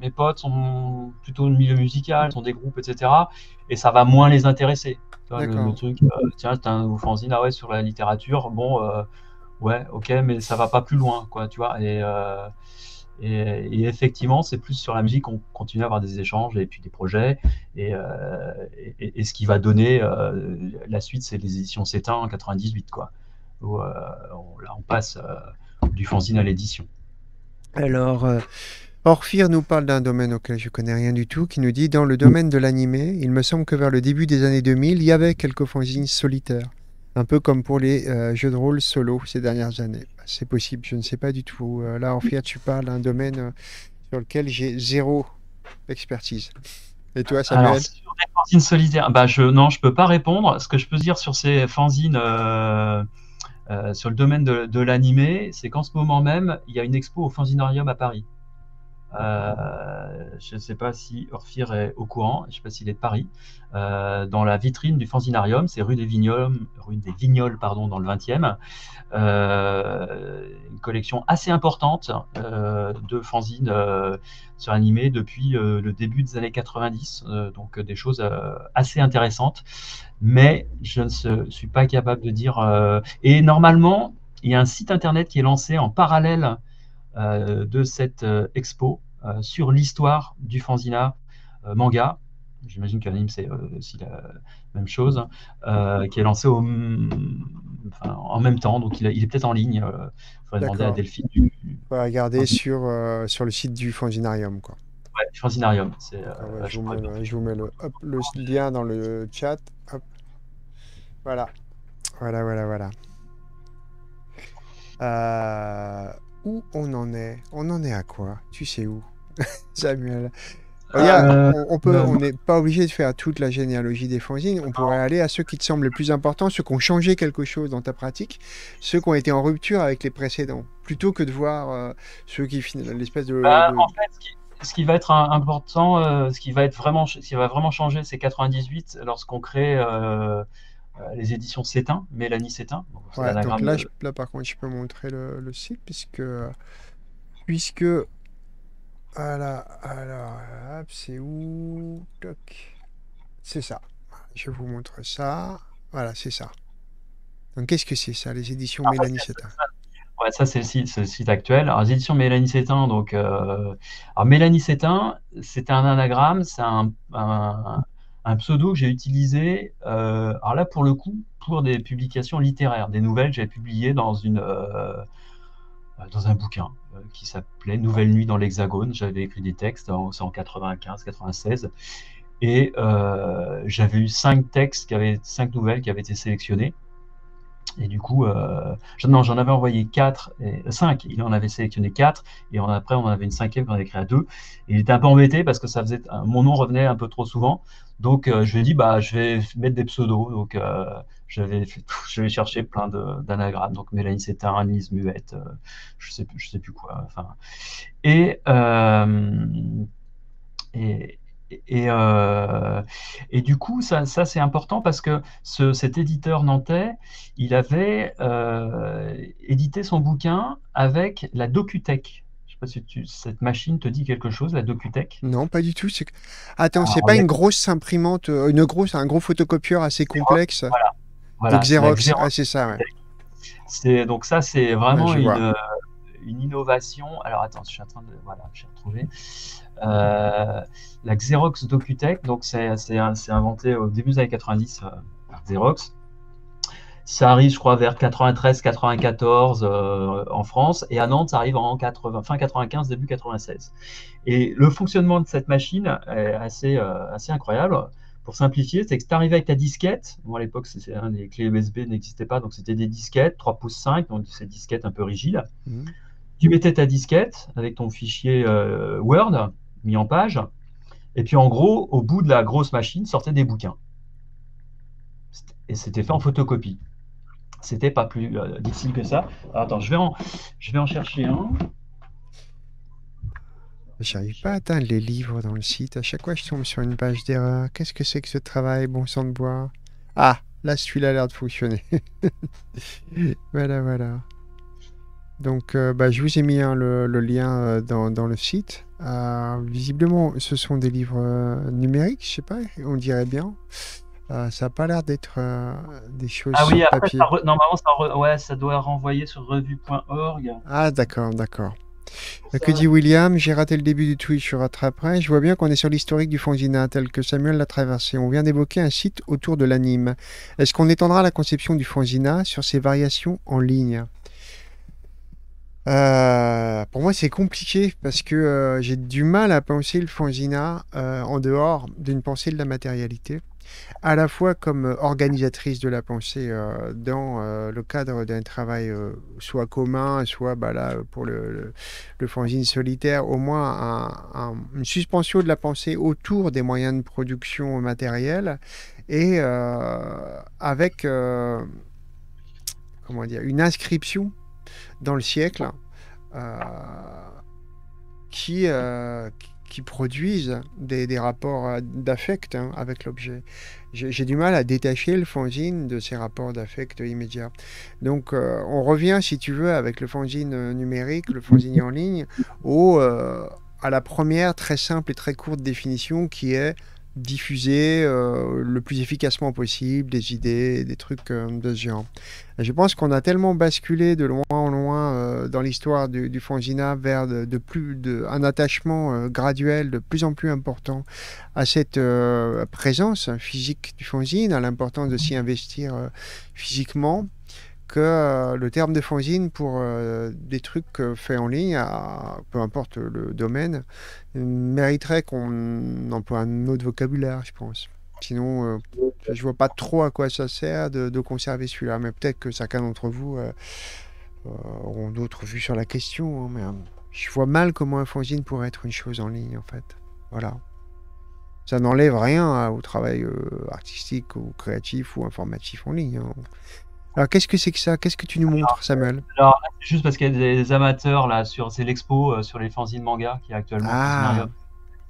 mes potes sont plutôt du milieu musical, sont des groupes, et cetera. Et ça va moins les intéresser. Tu vois, le, le truc, euh, tiens, t'as un fanzine, ah ouais, sur la littérature, bon, euh, ouais, ok, mais ça va pas plus loin, quoi, tu vois. Et, euh, et, et effectivement, c'est plus sur la musique qu'on continue à avoir des échanges et puis des projets. Et, euh, et, et ce qui va donner euh, la suite, c'est les éditions Sétain en quatre-vingt-dix-huit, quoi. Où, euh, on, là, on passe... Euh, du fanzine à l'édition. Alors, euh, Orphir nous parle d'un domaine auquel je connais rien du tout, qui nous dit, dans le domaine de l'animé, il me semble que vers le début des années deux mille, il y avait quelques fanzines solitaires, un peu comme pour les euh, jeux de rôle solo ces dernières années. C'est possible, je ne sais pas du tout. Euh, là, Orphir, tu parles d'un domaine euh, sur lequel j'ai zéro expertise. Et toi, Samuel? Alors, sur les fanzines solitaires, bah, je, non, je ne peux pas répondre. Ce que je peux dire sur ces fanzines... Euh... Euh, sur le domaine de, de l'animé, c'est qu'en ce moment même, il y a une expo au Fanzinarium à Paris. Euh, je ne sais pas si Orphir est au courant, je ne sais pas s'il est de Paris. Euh, dans la vitrine du Fanzinarium, c'est rue des Vignoles, rue des Vignoles pardon, dans le vingtième. Euh, une collection assez importante euh, de fanzines euh, sur animé depuis euh, le début des années quatre-vingt-dix, euh, donc des choses euh, assez intéressantes. Mais je ne suis pas capable de dire... Euh, et normalement, il y a un site internet qui est lancé en parallèle euh, de cette euh, expo euh, sur l'histoire du fanzina euh, manga. J'imagine qu'anime, c'est euh, aussi la même chose, euh, qui est lancé au, enfin, en même temps. Donc, il, a, il est peut-être en ligne. Euh, il faudrait demander à Delphine. Du, du... On va regarder enfin, sur, euh, sur le site du Fanzinarium. Quoi. Ouais, le Fanzinarium. Euh, ouais, là, je, je, vous mets, je vous mets le, hop, le lien dans le chat. Hop. Voilà. Voilà, voilà, voilà. Euh, où on en est? On en est à quoi? Tu sais où, Samuel? Euh, on peut, euh, on n'est pas obligé de faire toute la généalogie des fanzines. On pourrait aller à ceux qui te semblent les plus importants, ceux qui ont changé quelque chose dans ta pratique, ceux qui ont été en rupture avec les précédents, plutôt que de voir euh, ceux qui finissent l'espèce de, bah, de... En fait, ce qui, ce qui va être important, euh, ce qui va être vraiment, ce qui va vraiment changer, c'est quatre-vingt-dix-huit lorsqu'on crée euh, les éditions Sétain, Mélanie Sétain. Donc, ouais, donc là, de... je, là, par contre, je peux montrer le, le site puisque puisque Voilà, alors, c'est où? C'est ça. Je vous montre ça. Voilà, c'est ça. Donc, qu'est-ce que c'est ça, les éditions ah, Mélanie Sétain? Ouais, ça, c'est le, le site actuel. Alors, les éditions Mélanie Sétain, donc... Euh... Alors, Mélanie Sétain, c'est un anagramme, c'est un, un, un pseudo que j'ai utilisé, euh... alors là, pour le coup, pour des publications littéraires, des nouvelles que j'ai publiées dans une... Euh... dans un bouquin qui s'appelait Nouvelle Nuit dans l'Hexagone. J'avais écrit des textes, c'est en quatre-vingt-quinze quatre-vingt-seize, et euh, j'avais eu cinq textes, qui avaient, cinq nouvelles qui avaient été sélectionnées, et du coup, euh, non, j'en avais envoyé quatre, et, cinq, il en avait sélectionné quatre, et on, après on en avait une cinquième qu'on avait créée à deux, et il était un peu embêté parce que ça faisait, mon nom revenait un peu trop souvent, donc euh, je lui ai dit, bah, je vais mettre des pseudos, donc... Euh, Je vais, je vais chercher plein d'anagrammes, donc Mélanie Sétain, Lise Muette, euh, je sais plus, je sais plus quoi. Et, euh, et, et, euh, et du coup, ça, ça c'est important parce que ce, cet éditeur nantais, il avait euh, édité son bouquin avec la Docutech. Je sais pas si tu, cette machine te dit quelque chose, la Docutech. Non, pas du tout. Attends, c'est pas est... une grosse imprimante, une grosse, un gros photocopieur assez complexe. Voilà. Voilà, donc Xerox, Xerox. Ah, c'est ça, ouais. Donc ça, c'est vraiment ouais, une, euh, une innovation. Alors, attends, je suis en train de... Voilà, j'ai retrouvé. Euh, la Xerox Docutech, donc c'est inventé au début des années quatre-vingt-dix euh, par Xerox. Ça arrive, je crois, vers quatre-vingt-treize quatre-vingt-quatorze euh, en France. Et à Nantes, ça arrive en quatre-vingts, fin quatre-vingt-quinze, début quatre-vingt-seize. Et le fonctionnement de cette machine est assez, euh, assez incroyable. Pour simplifier, c'est que tu arrivais avec ta disquette. Bon, à l'époque, hein, les clés U S B n'existaient pas, donc c'était des disquettes, trois pouces cinq, donc ces disquettes un peu rigides. Mmh. Tu mettais ta disquette avec ton fichier euh, Word, mis en page, et puis en gros, au bout de la grosse machine, sortaient des bouquins. Et c'était fait en photocopie. C'était pas plus euh, difficile que ça. Alors, attends, je vais en, je vais en chercher un. J'arrive pas à atteindre les livres dans le site. À chaque fois, je tombe sur une page d'erreur. Qu'est-ce que c'est que ce travail, bon sang de bois? Ah, là, celui-là a l'air de fonctionner. Voilà, voilà. Donc, euh, bah, je vous ai mis hein, le, le lien euh, dans, dans le site. Euh, visiblement, ce sont des livres euh, numériques, je sais pas, on dirait bien. Euh, ça n'a pas l'air d'être euh, des choses ah oui, sur après, papier. Ça re... Normalement, ça, re... ouais, ça doit renvoyer sur revue point org. Ah, d'accord, d'accord. Que dit William? J'ai raté le début du Twitch, je rattraperai. Je vois bien qu'on est sur l'historique du fanzina tel que Samuel l'a traversé. On vient d'évoquer un site autour de l'anime. Est-ce qu'on étendra la conception du fanzina sur ses variations en ligne? euh, Pour moi, c'est compliqué parce que euh, j'ai du mal à penser le fanzina euh, en dehors d'une pensée de la matérialité, à la fois comme organisatrice de la pensée euh, dans euh, le cadre d'un travail euh, soit commun, soit bah, là, pour le, le, le fanzine solitaire, au moins un, un, une suspension de la pensée autour des moyens de production matérielle et euh, avec euh, comment dire, une inscription dans le siècle euh, qui, euh, qui produisent des, des rapports d'affect hein, avec l'objet. J'ai du mal à détacher le fanzine de ces rapports d'affect immédiats. Donc, euh, on revient, si tu veux, avec le fanzine numérique, le fanzine en ligne, au, euh, à la première très simple et très courte définition qui est diffuser euh, le plus efficacement possible des idées, des trucs euh, de ce genre. Et je pense qu'on a tellement basculé de loin en loin euh, dans l'histoire du, du fanzina vers de, de plus, de, un attachement euh, graduel de plus en plus important à cette euh, présence physique du fanzine, à l'importance de s'y investir euh, physiquement, que euh, le terme de fanzine pour euh, des trucs euh, faits en ligne, à, peu importe le domaine, mériterait qu'on emploie un autre vocabulaire, je pense. Sinon, euh, je vois pas trop à quoi ça sert de, de conserver celui-là, mais peut-être que certains d'entre vous euh, euh, auront d'autres vues sur la question, hein, mais euh, je vois mal comment un fanzine pourrait être une chose en ligne, en fait. Voilà. Ça n'enlève rien hein, au travail euh, artistique ou créatif ou informatif en ligne. Hein. Alors, qu'est-ce que c'est que ça? Qu'est-ce que tu nous alors, montres, Samuel? Alors, c'est juste parce qu'il y a des, des amateurs, là, sur c'est l'expo euh, sur les fanzines manga qui est actuellement ah.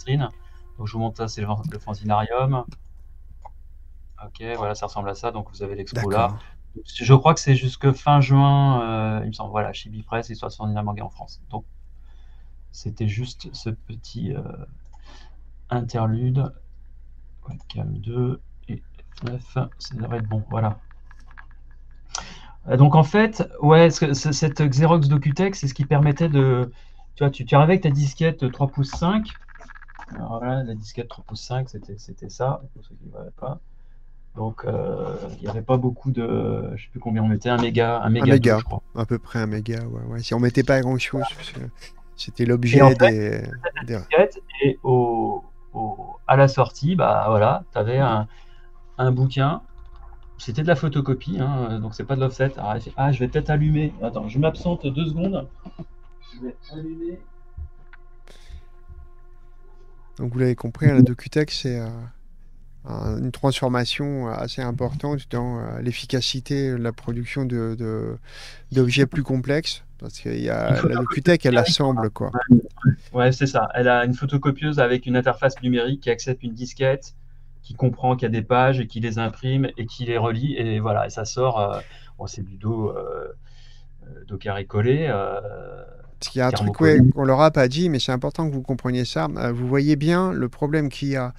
vitrine. Donc, je vous montre ça, c'est le, le fanzinarium. Ok, voilà, ça ressemble à ça. Donc, vous avez l'expo là. Donc, je crois que c'est jusque fin juin, euh, il me semble, voilà, chez Bipress, histoire de fanzine manga en France. Donc, c'était juste ce petit euh, interlude. Webcam deux et neuf, ça devrait être bon, voilà. Donc en fait, ouais, cette Xerox Docutech, c'est ce qui permettait de... Tu vois, tu, tu arrivais avec ta disquette trois pouces cinq. Alors voilà, la disquette trois pouces cinq, c'était ça, pour ceux qui ne voyaient pas. Donc il euh, n'y avait pas beaucoup de... Je ne sais plus combien on mettait, un méga, un méga, un méga deux, je crois. À peu près un méga, ouais. ouais. Si on ne mettait pas grand-chose, voilà. C'était l'objet en fait, des... des... disquette, et au, au, à la sortie, bah, voilà, tu avais un, un bouquin. C'était de la photocopie, hein, donc c'est pas de l'offset. Ah, ah, je vais peut-être allumer. Attends, je m'absente deux secondes. Je vais allumer. Donc vous l'avez compris, la Docutech, c'est euh, une transformation assez importante dans euh, l'efficacité de la production de d'objets plus complexes. Parce que y a, la Docutech, elle assemble, quoi. Ouais, c'est ça. Elle a une photocopieuse avec une interface numérique qui accepte une disquette, qui comprend qu'il y a des pages et qui les imprime et qui les relie, et voilà, et ça sort, euh, bon, c'est du dos, euh, dos carré collé. Euh, il y a un truc ouais, qu'on leur a pas dit, mais c'est important que vous compreniez ça. Vous voyez bien le problème qu'il y a.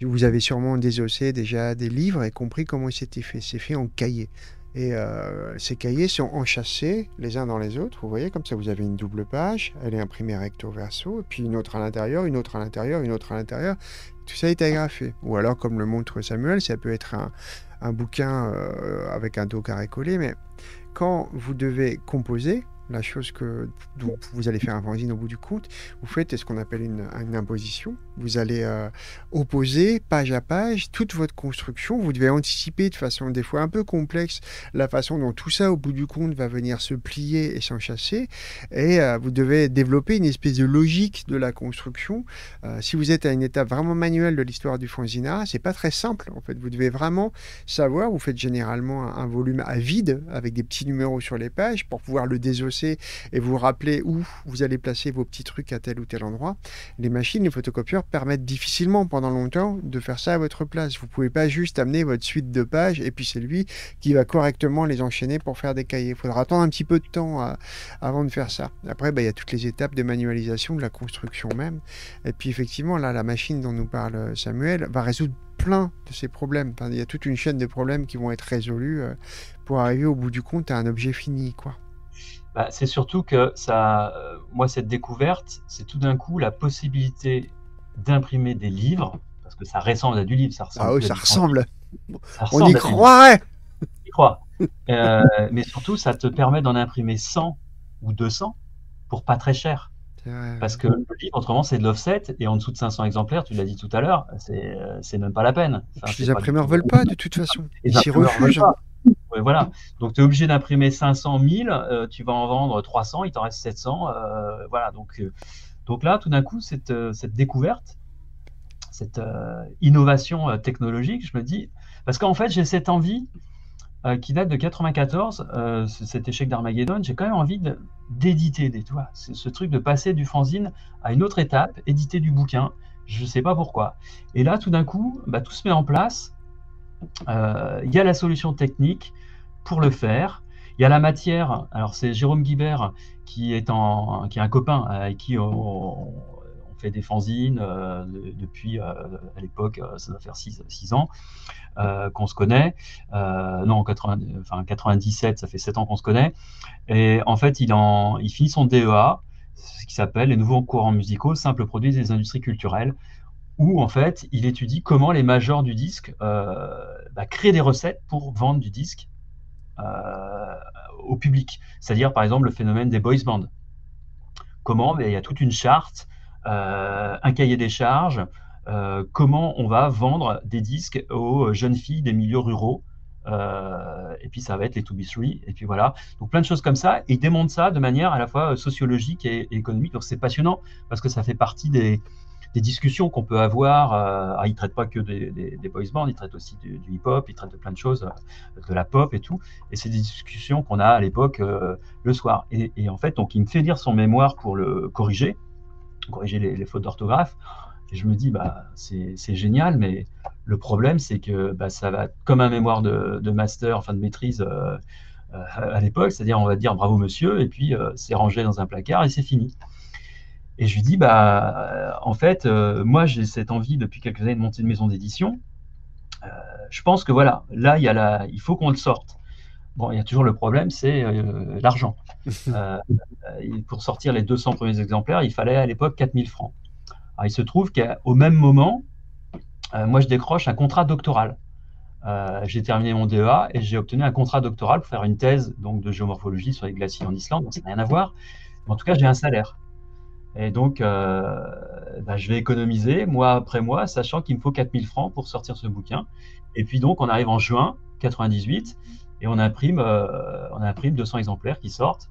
Vous avez sûrement désossé déjà des livres et compris comment c'était fait. C'est fait en cahier. Et euh, ces cahiers sont enchâssés les uns dans les autres. Vous voyez, comme ça, vous avez une double page. Elle est imprimée recto verso, et puis une autre à l'intérieur, une autre à l'intérieur, une autre à l'intérieur. Tout ça est agrafé. Ou alors, comme le montre Samuel, ça peut être un, un bouquin euh, avec un dos carré collé. Mais quand vous devez composer, la chose que dont vous allez faire un fanzine au bout du compte, vous faites ce qu'on appelle une, une imposition. Vous allez euh, opposer page à page toute votre construction. Vous devez anticiper de façon des fois un peu complexe la façon dont tout ça au bout du compte va venir se plier et s'enchasser. Et euh, vous devez développer une espèce de logique de la construction. Euh, si vous êtes à une étape vraiment manuelle de l'histoire du fanzina, c'est pas très simple en fait. Vous devez vraiment savoir. Vous faites généralement un, un volume à vide avec des petits numéros sur les pages pour pouvoir le désosser et vous rappelez où vous allez placer vos petits trucs à tel ou tel endroit. Les machines, les photocopieurs permettent difficilement pendant longtemps de faire ça à votre place. Vous pouvez pas juste amener votre suite de pages et puis c'est lui qui va correctement les enchaîner pour faire des cahiers. Il faudra attendre un petit peu de temps à, avant de faire ça. Après, bah, y a toutes les étapes de manualisation, de la construction même. Et puis effectivement, là, la machine dont nous parle Samuel va résoudre plein de ces problèmes. Enfin, y a toute une chaîne de problèmes qui vont être résolus euh, pour arriver au bout du compte à un objet fini, quoi. Bah, c'est surtout que ça, euh, moi, cette découverte, c'est tout d'un coup la possibilité d'imprimer des livres, parce que ça ressemble à du livre, ça ressemble. Ah oui, ça ressemble. ça ressemble. On y croirait. On y croit. Euh, mais surtout, ça te permet d'en imprimer cent ou deux cents pour pas très cher. Parce que le livre, autrement, c'est de l'offset, et en dessous de cinq cents exemplaires, tu l'as dit tout à l'heure, c'est même pas la peine. Enfin, les imprimeurs veulent pas, de toute façon. Ils s'y refusent. Ouais, voilà. Donc, tu es obligé d'imprimer cinq cent mille, euh, tu vas en vendre trois cents, il t'en reste sept cents. Euh, voilà. Donc, euh, donc là, tout d'un coup, cette, euh, cette découverte, cette euh, innovation euh, technologique, je me dis, parce qu'en fait, j'ai cette envie euh, qui date de quatre-vingt-quatorze, euh, cet échec d'Armageddon, j'ai quand même envie d'éditer des toits. Ce truc de passer du fanzine à une autre étape, éditer du bouquin, je ne sais pas pourquoi. Et là, tout d'un coup, bah, tout se met en place. Il euh, y a la solution technique pour le faire. Il y a la matière. Alors, c'est Jérôme Guibert qui est, en, qui est un copain avec qui on, on fait des fanzines euh, depuis, euh, à l'époque, ça doit faire six ans euh, qu'on se connaît. Euh, non, en quatre-vingt, enfin, quatre-vingt-dix-sept, ça fait sept ans qu'on se connaît. Et en fait, il, en, il finit son D E A, ce qui s'appelle les nouveaux courants musicaux, simples produits des industries culturelles, où en fait, il étudie comment les majors du disque euh, bah, créent des recettes pour vendre du disque Euh, au public, c'est-à-dire par exemple le phénomène des boys bands. Comment ben, il y a toute une charte, euh, un cahier des charges, euh, comment on va vendre des disques aux jeunes filles des milieux ruraux, euh, et puis ça va être les two B three, et puis voilà. Donc plein de choses comme ça, et il démontre ça de manière à la fois sociologique et, et économique, donc c'est passionnant, parce que ça fait partie des, des discussions qu'on peut avoir. Euh, ah, ils ne traitent pas que des, des, des boys bands, ils traitent aussi du, du hip-hop, ils traitent de plein de choses, de la pop et tout. Et c'est des discussions qu'on a à l'époque euh, le soir. Et, et en fait, donc, il me fait lire son mémoire pour le corriger, corriger les, les fautes d'orthographe. Et je me dis, bah, c'est génial, mais le problème, c'est que bah, ça va comme un mémoire de, de master, enfin de maîtrise euh, euh, à l'époque. C'est-à-dire, on va dire bravo monsieur, et puis euh, c'est rangé dans un placard et c'est fini. Et je lui dis, bah, en fait, euh, moi, j'ai cette envie depuis quelques années de monter une maison d'édition. Euh, je pense que voilà, là, il, y a la, il faut qu'on le sorte. Bon, il y a toujours le problème, c'est euh, l'argent. Euh, pour sortir les deux cents premiers exemplaires, il fallait à l'époque quatre mille francs. Alors, il se trouve qu'au même moment, euh, moi, je décroche un contrat doctoral. Euh, j'ai terminé mon D E A et j'ai obtenu un contrat doctoral pour faire une thèse donc, de géomorphologie sur les glaciers en Islande. Donc, ça n'a rien à voir. Mais en tout cas, j'ai un salaire. Et donc, euh, bah, je vais économiser mois après mois, sachant qu'il me faut quatre mille francs pour sortir ce bouquin. Et puis donc, on arrive en juin quatre-vingt-dix-huit et on imprime, euh, on imprime deux cents exemplaires qui sortent.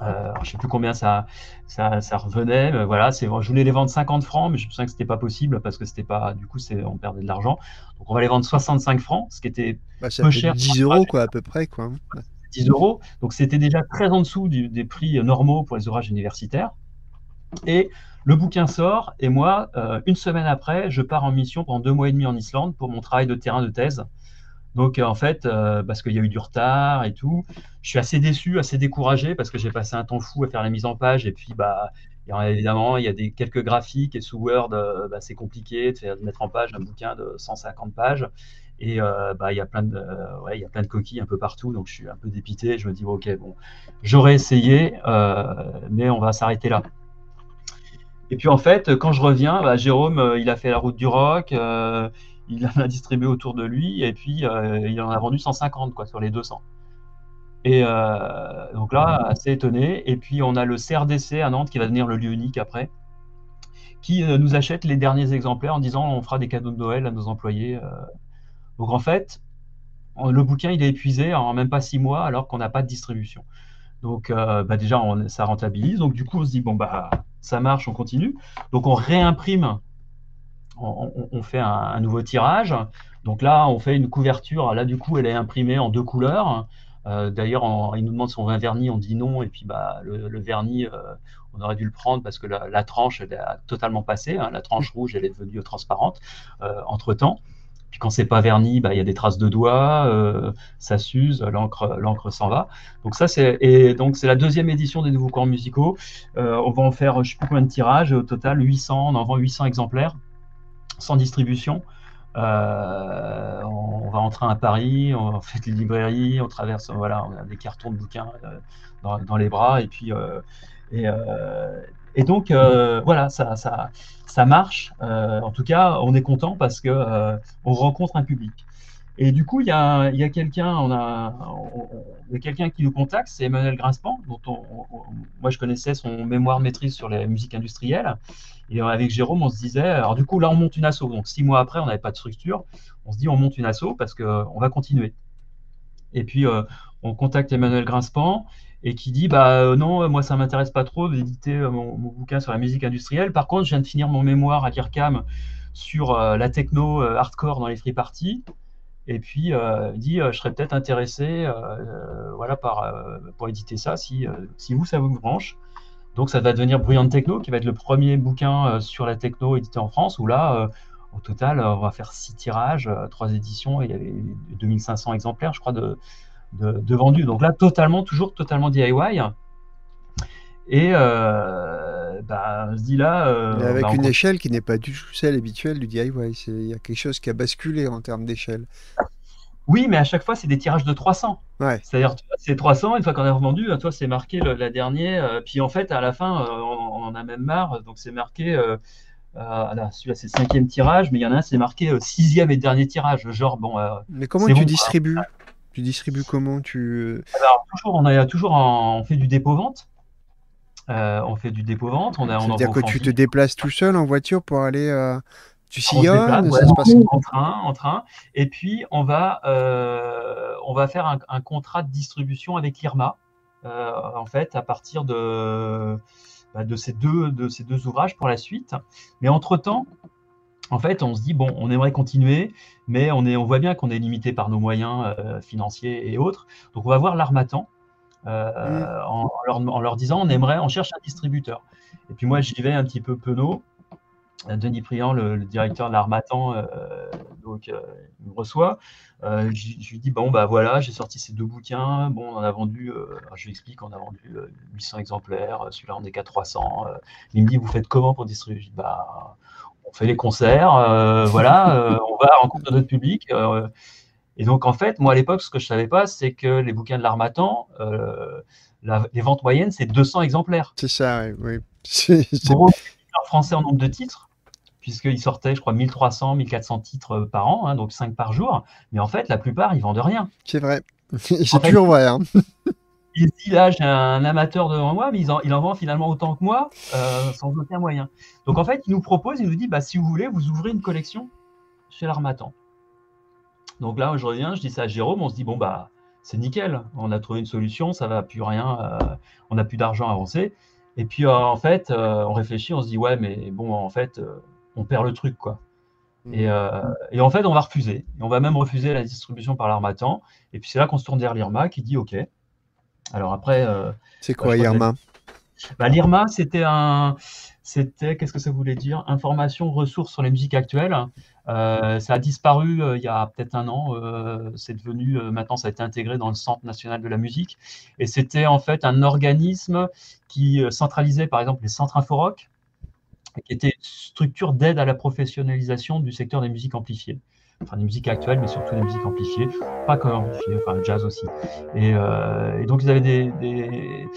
Euh, je ne sais plus combien ça, ça, ça revenait. Mais voilà, je voulais les vendre cinquante francs, mais je me souviens que ce n'était pas possible parce que c'était pas, du coup, on perdait de l'argent. Donc, on va les vendre soixante-cinq francs, ce qui était bah, peu cher. dix euros quoi, à peu près. Quoi. dix euros. Donc, c'était déjà très en dessous du, des prix normaux pour les ouvrages universitaires. Et le bouquin sort, et moi, euh, une semaine après, je pars en mission pendant deux mois et demi en Islande pour mon travail de terrain de thèse. Donc, euh, en fait, euh, parce qu'il y a eu du retard et tout, je suis assez déçu, assez découragé, parce que j'ai passé un temps fou à faire la mise en page. Et puis, bah, évidemment, il y a des, quelques graphiques, et sous Word, euh, bah, c'est compliqué de, faire, de mettre en page un bouquin de cent cinquante pages. Et euh, bah, il y a plein de, euh, ouais, il y a plein de coquilles un peu partout, donc je suis un peu dépité. Je me dis, bon, ok, bon, j'aurais essayé, euh, mais on va s'arrêter là. Et puis en fait, quand je reviens, bah, Jérôme, euh, il a fait la route du rock, euh, il en a distribué autour de lui, et puis euh, il en a vendu cent cinquante quoi, sur les deux cents. Et euh, donc là, assez étonné. Et puis on a le C R D C à Nantes, qui va devenir le lieu unique après, qui euh, nous achète les derniers exemplaires en disant on fera des cadeaux de Noël à nos employés. Euh. Donc en fait, on, le bouquin, il est épuisé en même pas six mois, alors qu'on n'a pas de distribution. Donc euh, bah, déjà, on, ça rentabilise. Donc du coup, on se dit, bon, bah... ça marche, on continue. Donc, on réimprime, on, on, on fait un, un nouveau tirage. Donc là, on fait une couverture. Là, du coup, elle est imprimée en deux couleurs. Euh, D'ailleurs, ils nous demandent si on veut un vernis, on dit non. Et puis, bah, le, le vernis, euh, on aurait dû le prendre parce que la, la tranche, elle a totalement passé. Hein. La tranche rouge, elle est devenue transparente euh, entre-temps. Puis, quand c'est pas verni, bah, y a des traces de doigts, euh, ça s'use, l'encre s'en va. Donc, ça, c'est la deuxième édition des nouveaux courants musicaux. Euh, on va en faire, je ne sais plus combien de tirages, au total, huit cents, on en vend huit cents exemplaires, sans distribution. Euh, on, on va en train à Paris, on fait les librairies, on traverse, voilà, on a des cartons de bouquins euh, dans, dans les bras. Et puis, euh, et, euh, et donc, euh, voilà, ça... ça ça marche, euh, en tout cas, on est content parce que euh, on rencontre un public. Et du coup, il y a, y a quelqu'un on a, on, on, quelqu'un qui nous contacte, c'est Emmanuel Grinspan, dont on, on, moi je connaissais son mémoire de maîtrise sur les musiques industrielles. Et avec Jérôme, on se disait, alors du coup, là, on monte une asso. Donc, six mois après, on n'avait pas de structure. On se dit, on monte une asso parce qu'on va continuer. Et puis, euh, on contacte Emmanuel Grinspan. Et qui dit, bah non, moi ça m'intéresse pas trop d'éditer mon, mon bouquin sur la musique industrielle. Par contre, je viens de finir mon mémoire à l'IRCAM sur euh, la techno euh, hardcore dans les free parties. Et puis, euh, il dit, euh, je serais peut-être intéressé euh, voilà, par, euh, pour éditer ça, si, euh, si vous, ça vous branche. Donc, ça va devenir Brillante Techno, qui va être le premier bouquin euh, sur la techno édité en France, où là, euh, au total, on va faire six tirages, trois éditions, et il y avait deux mille cinq cents exemplaires, je crois, de, de, de vendus. Donc là, totalement, toujours totalement D I Y. Et euh, bah, on se dit là... Euh, Mais avec bah, une compte... échelle qui n'est pas du tout celle habituelle du D I Y. Il y a quelque chose qui a basculé en termes d'échelle. Oui, mais à chaque fois, c'est des tirages de trois cents. Ouais. C'est-à-dire, c'est trois cents, une fois qu'on a revendu, toi, c'est marqué le, la dernière. Puis en fait, à la fin, on en a même marre. Donc, c'est marqué... Euh, Euh, celui-là c'est le cinquième tirage, mais il y en a un c'est marqué euh, sixième et dernier tirage, genre bon. Euh, mais comment tu bon, distribues hein. Tu distribues comment tu... Alors toujours on a toujours en, on fait du dépôt vente. Euh, on fait du dépôt vente. On a. C'est-à-dire que tu te déplaces tout seul en voiture pour aller. Euh, tu sillonnes. Ouais, en train, en train. Et puis on va euh, on va faire un, un contrat de distribution avec l'I R M A. Euh, en fait à partir de. De ces, deux, de ces deux ouvrages pour la suite. Mais entre-temps, en fait, on se dit, bon, on aimerait continuer, mais on, est, on voit bien qu'on est limité par nos moyens euh, financiers et autres. Donc, on va voir l'Armatan euh, mmh. en, leur, en leur disant, on aimerait, on cherche un distributeur. Et puis moi, j'y vais un petit peu penaud. Denis Priant, le, le directeur de l'Armatan, euh, donc, euh, il me reçoit. Euh, je lui dis, bon, bah voilà, j'ai sorti ces deux bouquins. Bon, on en a vendu, euh, je lui explique, on a vendu euh, huit cents exemplaires. Celui-là, on est qu'à trois cents. Euh, il me dit, vous faites comment pour distribuer? Je dis, bah, on fait les concerts, euh, voilà, euh, on va à la rencontre de notre public. Euh, et donc, en fait, moi, à l'époque, ce que je ne savais pas, c'est que les bouquins de l'Armatan, euh, la, les ventes moyennes, c'est deux cents exemplaires. C'est ça, oui. C'est bon, français en nombre de titres, puisqu'ils sortaient, je crois, mille trois cents, mille quatre cents titres par an, hein, donc cinq par jour. Mais en fait, la plupart, ils vendent rien. C'est vrai. C'est toujours vrai. Hein. Il dit, là, j'ai un amateur devant moi, mais il en, il en vend finalement autant que moi, euh, sans aucun moyen. Donc, en fait, il nous propose, il nous dit, bah, si vous voulez, vous ouvrez une collection chez l'Armatan. Donc là, je reviens, je dis ça à Jérôme, on se dit, bon, bah, c'est nickel. On a trouvé une solution, ça va plus rien, euh, on n'a plus d'argent avancé. Et puis, euh, en fait, euh, on réfléchit, on se dit, ouais, mais bon, en fait... Euh, on perd le truc, quoi. Et, euh, et en fait, on va refuser. Et on va même refuser la distribution par l'Armatan. Et puis, c'est là qu'on se tourne vers l'I R M A qui dit OK. Alors après... Euh, c'est quoi, bah, l'I R M A que... bah, L'I R M A, c'était un... C'était, qu'est-ce que ça voulait dire? Information, ressources sur les musiques actuelles. Euh, ça a disparu euh, il y a peut-être un an. Euh, c'est devenu, euh, maintenant, ça a été intégré dans le Centre national de la musique. Et c'était, en fait, un organisme qui centralisait, par exemple, les centres Inforock, qui était une structure d'aide à la professionnalisation du secteur des musiques amplifiées. Enfin, des musiques actuelles, mais surtout des musiques amplifiées. Pas que amplifiées, enfin, jazz aussi. Et, euh, et donc, ils avaient des, des,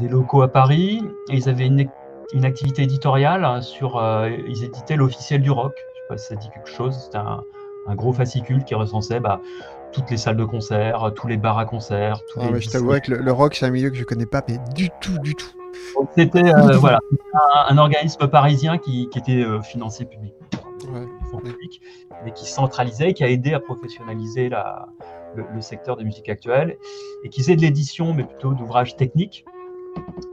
des locaux à Paris, et ils avaient une, une activité éditoriale sur... Euh, ils éditaient l'officiel du rock. Je sais pas si ça dit quelque chose. C'était un, un gros fascicule qui recensait... Bah, toutes les salles de concert, tous les bars à concert. Tous ah, les je t'avoue que le, le rock, c'est un milieu que je ne connais pas, mais du tout, du tout. C'était euh, voilà, un, un organisme parisien qui, qui était euh, financé publiquement, ouais. public, mais qui centralisait, qui a aidé à professionnaliser la, le, le secteur des musiques actuelles, et qui faisait de l'édition, mais plutôt d'ouvrages techniques,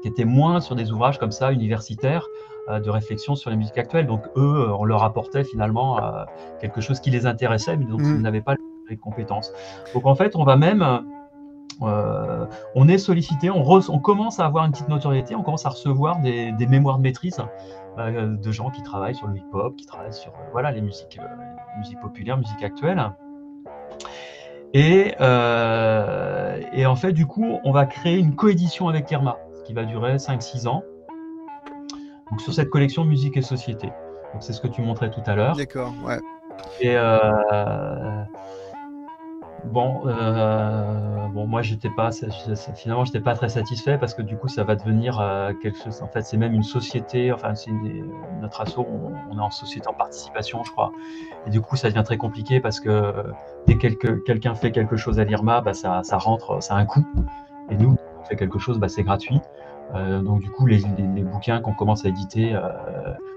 qui étaient moins sur des ouvrages comme ça, universitaires, euh, de réflexion sur les musiques actuelles. Donc eux, on leur apportait finalement euh, quelque chose qui les intéressait, mais donc mmh. ils n'avaient pas... de compétences. Donc en fait, on va même, euh, on est sollicité, on, re, on commence à avoir une petite notoriété, on commence à recevoir des, des mémoires de maîtrise euh, de gens qui travaillent sur le hip-hop, qui travaillent sur euh, voilà les musiques, euh, musique populaire, musique actuelle. Et, euh, et en fait, du coup, on va créer une coédition avec l'I R M A, qui va durer cinq six ans. Donc sur cette collection musique et société. Donc c'est ce que tu montrais tout à l'heure. D'accord. Ouais. Et euh, Bon, euh, bon, moi j'étais pas, finalement j'étais pas très satisfait parce que du coup ça va devenir euh, quelque chose. En fait, c'est même une société. Enfin, c'est notre asso, on, on est en société en participation, je crois. Et du coup, ça devient très compliqué parce que dès que quelqu'un quelqu fait quelque chose à l'I R M A, bah ça, ça rentre, ça a un coût. Et nous, on fait quelque chose, bah c'est gratuit. Euh, donc du coup, les, les, les bouquins qu'on commence à éditer, euh,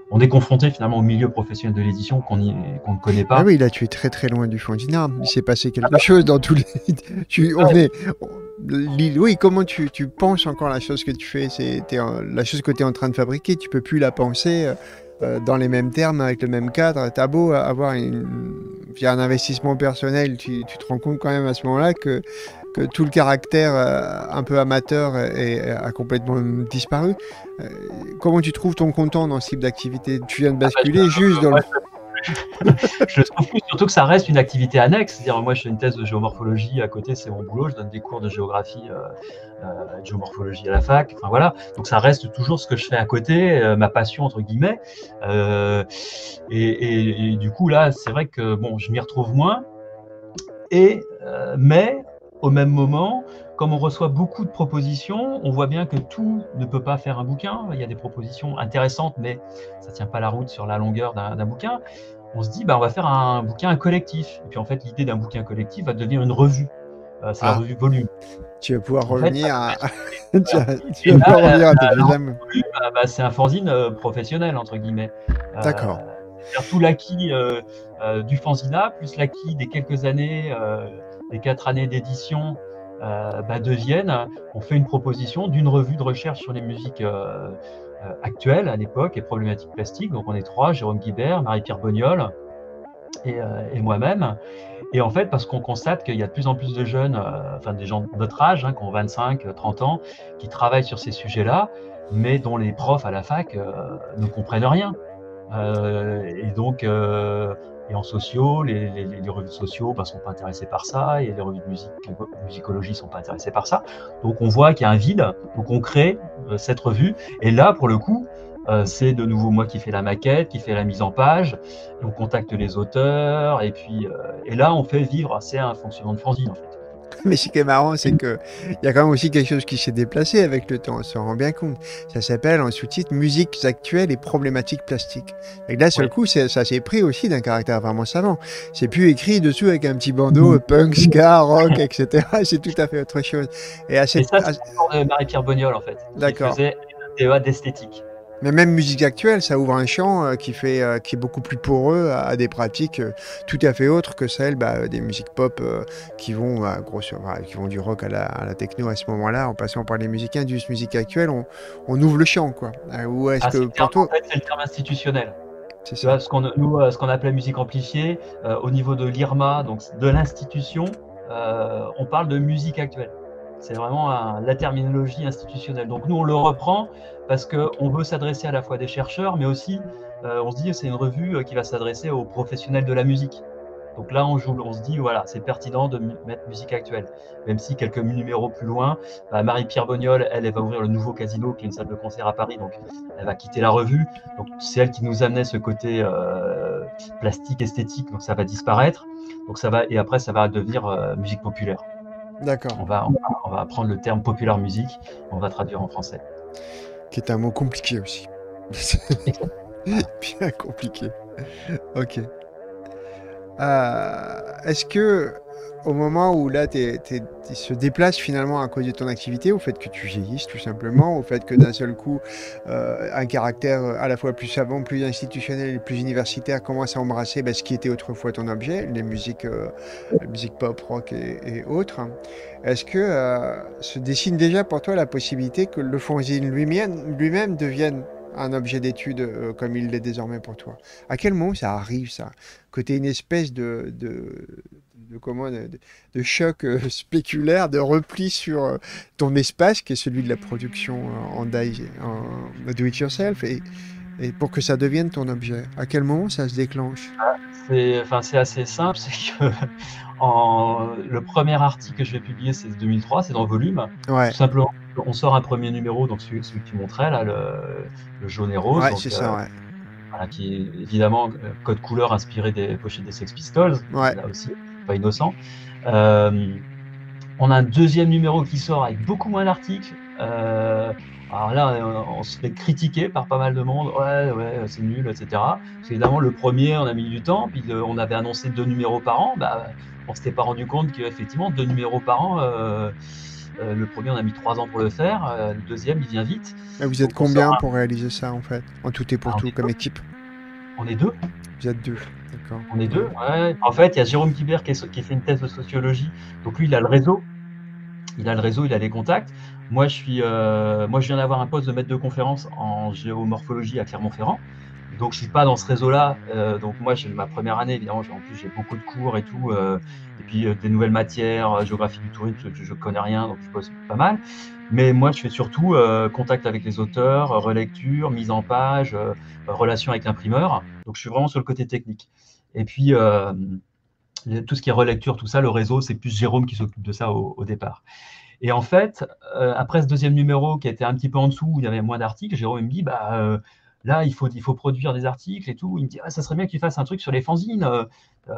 on est confronté finalement au milieu professionnel de l'édition qu'on qu'on ne connaît pas. Ah oui, là tu es très très loin du fond d'Inard. Il s'est passé quelque ah, chose dans tous les... tu, on est... Oui, comment tu, tu penses encore la chose que tu fais? C'est la chose que tu es en train de fabriquer, tu peux plus la penser euh, dans les mêmes termes, avec le même cadre. T'as beau avoir une... via un investissement personnel, tu, tu te rends compte quand même à ce moment-là que, que tout le caractère euh, un peu amateur est, est, a complètement disparu. Euh, comment tu trouves ton content dans ce type d'activité? Tu viens de basculer ah bah, juste dans le... Je trouve plus, surtout que ça reste une activité annexe. C'est-à-dire, moi, je fais une thèse de géomorphologie à côté, c'est mon boulot. Je donne des cours de géographie, euh, euh, de géomorphologie à la fac. Enfin voilà. Donc ça reste toujours ce que je fais à côté, euh, ma passion entre guillemets. Euh, et, et, et du coup, là, c'est vrai que bon, je m'y retrouve moins. Et euh, mais au même moment, comme on reçoit beaucoup de propositions, on voit bien que tout ne peut pas faire un bouquin. Il y a des propositions intéressantes, mais ça ne tient pas la route sur la longueur d'un bouquin. On se dit, bah, on va faire un bouquin collectif. Et puis, en fait, l'idée d'un bouquin collectif va devenir une revue. Euh, c'est ah, la revue Volume. Tu vas pouvoir en revenir fait, à... tu vas, tu vas là, pouvoir revenir à tes volume. Bah, bah, c'est un fanzine euh, professionnel, entre guillemets. D'accord. Euh, c'est-à-dire tout l'acquis euh, euh, du fanzina, plus l'acquis des quelques années, euh, des quatre années d'édition, euh, bah, deviennent, on fait une proposition d'une revue de recherche sur les musiques euh, actuelle à l'époque et problématique plastique. Donc on est trois, Jérôme Guibert, Marie-Pierre Bognol et, euh, et moi-même. Et en fait, parce qu'on constate qu'il y a de plus en plus de jeunes, euh, enfin des gens de notre âge, hein, qui ont vingt-cinq, trente ans, qui travaillent sur ces sujets-là, mais dont les profs à la fac euh, ne comprennent rien. Euh, et donc, euh, et en sociaux, les, les, les revues sociaux ne ben, sont pas intéressées par ça, et les revues de musique, musicologie ne sont pas intéressées par ça. Donc on voit qu'il y a un vide, donc on crée euh, cette revue. Et là, pour le coup, euh, c'est de nouveau moi qui fais la maquette, qui fais la mise en page, on contacte les auteurs, et puis euh, et là, on fait vivre, c'est un fonctionnement de fanzine en fait. Mais ce qui est marrant, c'est qu'il y a quand même aussi quelque chose qui s'est déplacé avec le temps, on s'en rend bien compte. Ça s'appelle en sous-titre « Musiques actuelles et problématiques plastiques ». Et d'un seul coup, ça s'est pris aussi d'un caractère vraiment savant. C'est plus écrit dessous avec un petit bandeau « punk, ska, rock », et cetera. C'est tout à fait autre chose. Et, à cette... et ça, c'est l'histoire de Marie-Pierre Bognol, en fait. D'accord. Il faisait un débat d'esthétique. Mais même musique actuelle, ça ouvre un champ qui, fait, qui est beaucoup plus poreux à, à des pratiques tout à fait autres que celles bah, des musiques pop euh, qui, vont, bah, gros, bah, qui vont du rock à la, à la techno à ce moment-là, en passant par les musiques indus, musique actuelle, on, on ouvre le champ, quoi. Ou est-ce ah, que pour toi... En fait, c'est le terme institutionnel. C'est ça. Ce qu'on, nous, ce qu'on appelait musique amplifiée, euh, au niveau de l'I R M A, donc de l'institution, euh, on parle de musique actuelle. C'est vraiment un, la terminologie institutionnelle. Donc nous, on le reprend parce qu'on veut s'adresser à la fois des chercheurs, mais aussi, euh, on se dit, c'est une revue qui va s'adresser aux professionnels de la musique. Donc là, on, joue, on se dit, voilà, c'est pertinent de mettre musique actuelle. Même si quelques numéros plus loin, bah, Marie-Pierre Bognol, elle, elle va ouvrir le nouveau Casino, qui est une salle de concert à Paris, donc elle va quitter la revue. Donc c'est elle qui nous amenait ce côté euh, plastique, esthétique, donc ça va disparaître. Donc ça va, et après, ça va devenir euh, musique populaire. D'accord. On va, on, va, on va apprendre le terme populaire musique, on va traduire en français. Qui est un mot compliqué aussi. Bien compliqué. Ok. Euh, Est-ce que, au moment où là, tu se déplaces finalement à cause de ton activité, au fait que tu vieillisses tout simplement, au fait que d'un seul coup, euh, un caractère à la fois plus savant, plus institutionnel et plus universitaire commence à embrasser bah, ce qui était autrefois ton objet, les musiques, euh, la musique pop, rock et, et autres, est-ce que euh, se dessine déjà pour toi la possibilité que le fanzine lui-même lui devienne un objet d'étude euh, comme il l'est désormais pour toi? À quel moment ça arrive, ça? Que tu aies une espèce de, de, de, comment, de, de choc euh, spéculaire, de repli sur euh, ton espace, qui est celui de la production euh, en, die, en do-it-yourself, et, et pour que ça devienne ton objet? À quel moment ça se déclenche? Ah, c'est enfin, assez simple, c'est que en, le premier article que je vais publier, c'est deux mille trois, c'est dans Volume, ouais. Tout simplement. On sort un premier numéro, donc celui, celui que tu montrais, là, le, le jaune et rose. Ouais, c'est ça, euh, ouais. Voilà, qui est évidemment code couleur inspiré des pochettes des Sex Pistols. Ouais. Là aussi, pas innocent. Euh, on a un deuxième numéro qui sort avec beaucoup moins d'articles. Euh, alors là, on, on se fait critiquer par pas mal de monde. Ouais, ouais, c'est nul, et cetera. Parce qu'évidemment, le premier, on a mis du temps. Puis le, on avait annoncé deux numéros par an. Bah, on ne s'était pas rendu compte qu'effectivement, deux numéros par an. Euh, Euh, le premier, on a mis trois ans pour le faire. Euh, le deuxième, il vient vite. Et vous êtes donc, combien sera... pour réaliser ça, en fait? En tout et pour ah, tout, comme deux. Équipe? On est deux. Vous êtes deux, d'accord. On est deux, ouais. En fait, il y a Jérôme Guibert qui, est... qui fait une thèse de sociologie. Donc lui, il a le réseau. Il a le réseau, il a les contacts. Moi, je, suis, euh... Moi, je viens d'avoir un poste de maître de conférence en géomorphologie à Clermont-Ferrand. donc je suis pas dans ce réseau-là. Euh, donc moi, j'ai ma première année, évidemment, en plus j'ai beaucoup de cours et tout, euh, et puis euh, des nouvelles matières, euh, géographie du tourisme, je, je connais rien, donc je pose pas mal. Mais moi, je fais surtout euh, contact avec les auteurs, relecture, mise en page, euh, relation avec l'imprimeur. Donc je suis vraiment sur le côté technique. Et puis euh, tout ce qui est relecture, tout ça, le réseau, c'est plus Jérôme qui s'occupe de ça au, au départ. Et en fait, euh, après ce deuxième numéro qui était un petit peu en dessous, où il y avait moins d'articles, Jérôme me dit, bah, euh, là, il faut, il faut produire des articles et tout. Il me dit, ah, ça serait bien que tu fasses un truc sur les fanzines. Euh,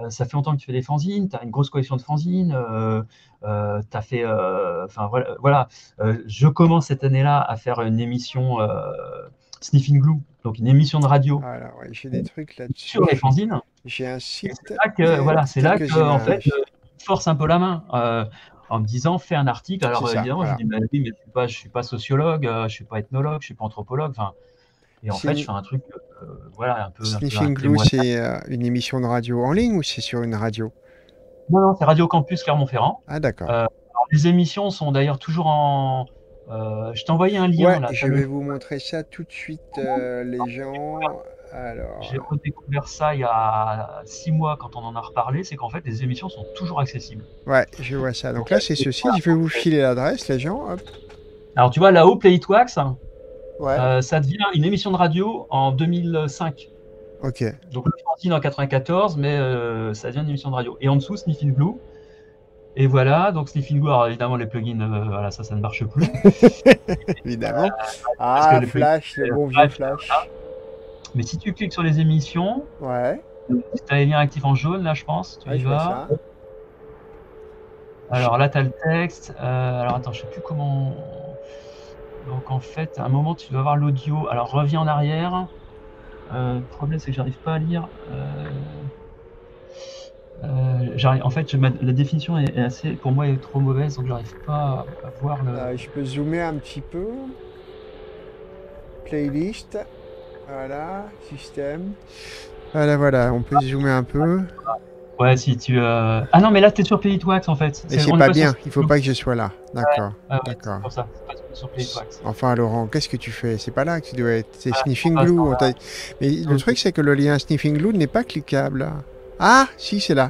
ça fait longtemps que tu fais des fanzines, tu as une grosse collection de fanzines. Euh, euh, tu as fait, enfin euh, voilà. voilà. Euh, je commence cette année-là à faire une émission euh, Sniffing Glue, donc une émission de radio. Voilà, ouais, j'ai des trucs là-dessus. Sur les fanzines. J'ai un site. C'est là que, voilà, c'est là que, que en fait, je force un peu la main. Euh, en me disant, fais un article. Alors, ça, évidemment, voilà. Je dis, mais oui, mais je ne suis pas, je suis pas sociologue, euh, je ne suis pas ethnologue, je ne suis pas anthropologue. Enfin, et en fait, je fais un truc, euh, voilà, un peu... Sniffing Glue, c'est euh, une émission de radio en ligne ou c'est sur une radio? Non, non, c'est Radio Campus Clermont-Ferrand. Ah, d'accord. Euh, les émissions sont d'ailleurs toujours en... Euh, je t'ai envoyé un lien. Ouais, là, je vais vous montrer ça tout de suite, euh, les gens... Alors... J'ai redécouvert ça il y a six mois quand on en a reparlé, c'est qu'en fait les émissions sont toujours accessibles. Ouais, je vois ça. Donc là c'est ceci, je vais vous filer l'adresse, les gens. Hop. Alors tu vois là-haut, Play It Wax, ouais. euh, ça devient une émission de radio en deux mille cinq. Ok. Donc le fanzine en quatre-vingt-quatorze, mais euh, ça devient une émission de radio. Et en dessous, Sniffing Glue. Et voilà, donc Sniffing Glue, alors évidemment les plugins, euh, voilà, ça, ça ne marche plus. Évidemment. Euh, ah, le Flash, plugins, le bon vieux Flash. Là, mais si tu cliques sur les émissions, ouais. Si tu as les liens actifs en jaune, là je pense, tu ouais, y vas. Alors là tu as le texte. Euh, alors attends, je sais plus comment. Donc en fait, à un moment tu dois voir l'audio. Alors reviens en arrière. Euh, le problème c'est que j'arrive pas à lire. Euh... Euh, j'arrive. En fait, je... la définition est assez, pour moi, est trop mauvaise, donc j'arrive pas à voir le. Euh, je peux zoomer un petit peu. Playlist. Voilà, système. Voilà, voilà, on peut zoomer un peu. Ouais, si tu... Euh... Ah non, mais là, tu es sur Play It Wax, en fait. Mais c'est pas bien, sur... il faut pas que je sois là. D'accord, ah, ouais, d'accord. C'est pour ça, c'est pas sur Play It Wax. Enfin, Laurent, qu'est-ce que tu fais? C'est pas là que tu dois être. C'est ah, Sniffing Glue. On mais oui. Le truc, c'est que le lien Sniffing Glue n'est pas cliquable. Ah, si, c'est là.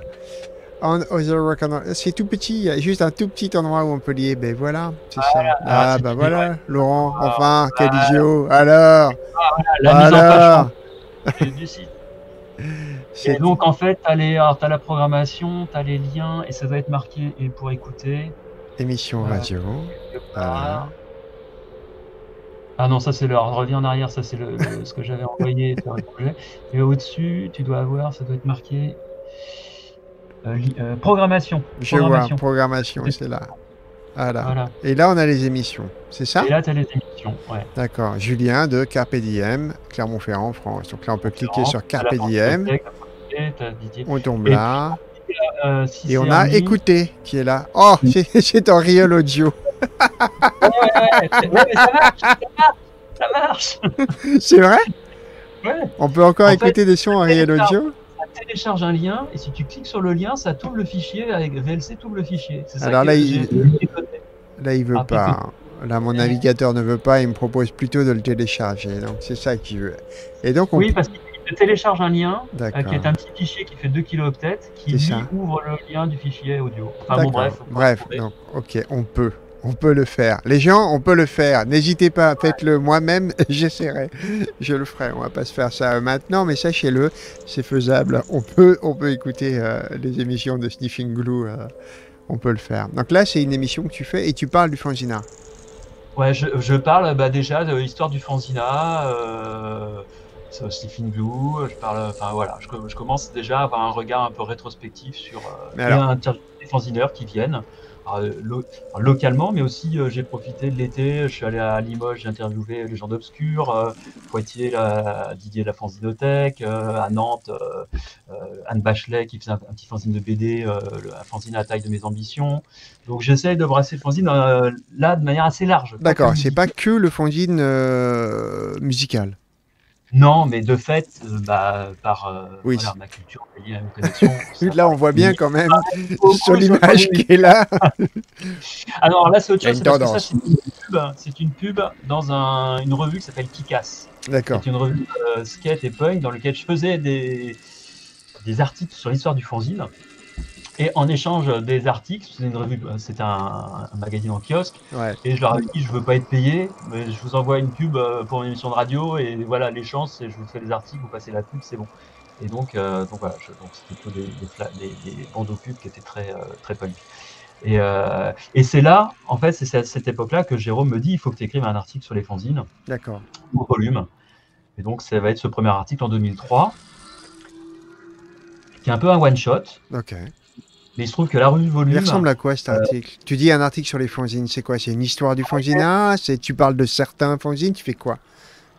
C'est tout petit, il y a juste un tout petit endroit où on peut lier. Ben voilà, c'est ah, ça. Là, ah, ah bah voilà, vrai. Laurent, alors, enfin, quel idiot. Alors, ah, là, alors. Et donc, en fait, tu as, as la programmation, tu as les liens, et ça doit être marqué et pour écouter. Émission euh, radio. Ah. ah non, ça c'est leur. Reviens en arrière, ça c'est le, le, ce que j'avais envoyé. Et au-dessus, tu dois avoir, ça doit être marqué. Euh, euh, programmation. Je programmation. vois, programmation, c'est là. Voilà. Voilà. Et là, on a les émissions, c'est ça? Et là, tu as les émissions, ouais. D'accord. Julien de K M F D M, Clermont-Ferrand, France. Donc là, on peut cliquer sur K M F D M. On tombe là. Et, puis, euh, si et on a Écouté qui est là. Oh, c'est en Real Audio. ouais, ouais, ouais, ouais, ça marche, ça marche. C'est vrai? Ouais. On peut encore en écouter fait, des sons en Real Audio. Télécharge un lien et si tu cliques sur le lien, ça tourne le fichier avec V L C, tourne le fichier. Ça alors là, il... là, il veut ah, pas. Hein. Là, mon et... navigateur ne veut pas. Il me propose plutôt de le télécharger. Donc c'est ça qu'il veut. Et donc on... oui, parce qu'il te télécharge un lien euh, qui est un petit fichier qui fait deux kilooctets qui lui, ouvre le lien du fichier audio. Enfin bon, bref. Bref. Donc, ok, on peut. On peut le faire. Les gens, on peut le faire. N'hésitez pas, faites-le moi-même. J'essaierai. Je le ferai. On va pas se faire ça maintenant, mais sachez-le, c'est faisable. On peut, on peut écouter euh, les émissions de Sniffing Glue. Euh, on peut le faire. Donc là, c'est une émission que tu fais et tu parles du fanzina. Ouais, je, je parle bah, déjà de l'histoire du fanzina, euh, Sniffing Glue. Je parle. Enfin voilà, je, je commence déjà à avoir un regard un peu rétrospectif sur euh, alors... les fanzineurs qui viennent. Lo localement, mais aussi euh, j'ai profité de l'été, je suis allé à Limoges, j'ai interviewé les gens d'Obscur, euh, Poitiers, la, Didier de la Fanzinothèque, euh, à Nantes, euh, euh, Anne Bachelet qui faisait un, un petit fanzine de B D, euh, le, un fanzine à la taille de mes ambitions. Donc j'essaye de brasser le fanzine euh, là de manière assez large. D'accord, c'est pas que le fanzine euh, musical. Non, mais de fait, euh, bah, par euh, oui. voilà, ma culture, liée à une connexion. Là, on voit bien quand même sur l'image qui est là. Alors là, c'est autre chose. Parce que ça, c'est une, une pub dans un, une revue qui s'appelle Kick-Ass. D'accord. C'est une revue euh, skate et punk dans laquelle je faisais des, des articles sur l'histoire du fanzine. Et en échange des articles, c'était une revue, c'était un, un magazine en kiosque, ouais. et je leur ai dit, je veux pas être payé, mais je vous envoie une pub pour une émission de radio, et voilà, les chances, et je vous fais les articles, vous passez la pub, c'est bon. Et donc, euh, donc voilà, c'était plutôt des, des, des, des bandeaux pubs qui étaient très, euh, très punk. Et, euh, et c'est là, en fait, c'est à cette époque-là que Jérôme me dit, il faut que tu écrives un article sur les fanzines, d'accord, au volume. Et donc, ça va être ce premier article en deux mille trois, qui est un peu un one-shot. Ok. Mais il se trouve que la revue Volume... Il ressemble à quoi cet article euh... Tu dis un article sur les fanzines, c'est quoi? C'est une histoire du fanzina? Tu parles de certains fanzines? Tu fais quoi?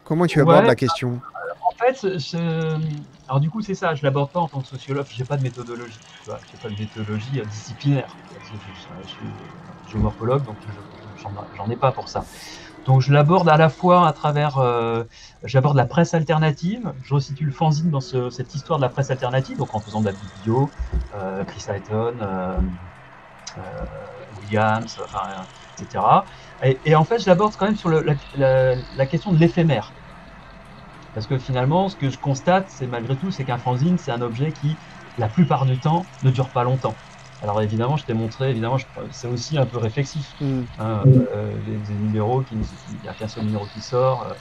Comment tu abordes ouais, la question? En fait, je... alors du coup, c'est ça, je ne l'aborde pas en tant que sociologue, je n'ai pas de méthodologie, je n'ai pas de méthodologie disciplinaire. Je suis géomorphologue, donc j'en ai pas pour ça. Donc je l'aborde à la fois à travers... Euh... J'aborde la presse alternative, je resitue le fanzine dans ce, cette histoire de la presse alternative, donc en faisant de la vidéo, euh, Chris Hayton, euh, euh, Williams, enfin, et cetera. Et, et en fait, je l'aborde quand même sur le, la, la, la question de l'éphémère. Parce que finalement, ce que je constate, c'est malgré tout, c'est qu'un fanzine, c'est un objet qui, la plupart du temps, ne dure pas longtemps. Alors évidemment, je t'ai montré, évidemment, c'est aussi un peu réflexif. Mmh. Hein, mmh. Euh, les, les numéros, qui, il n'y a qu'un seul numéro qui sort... Euh,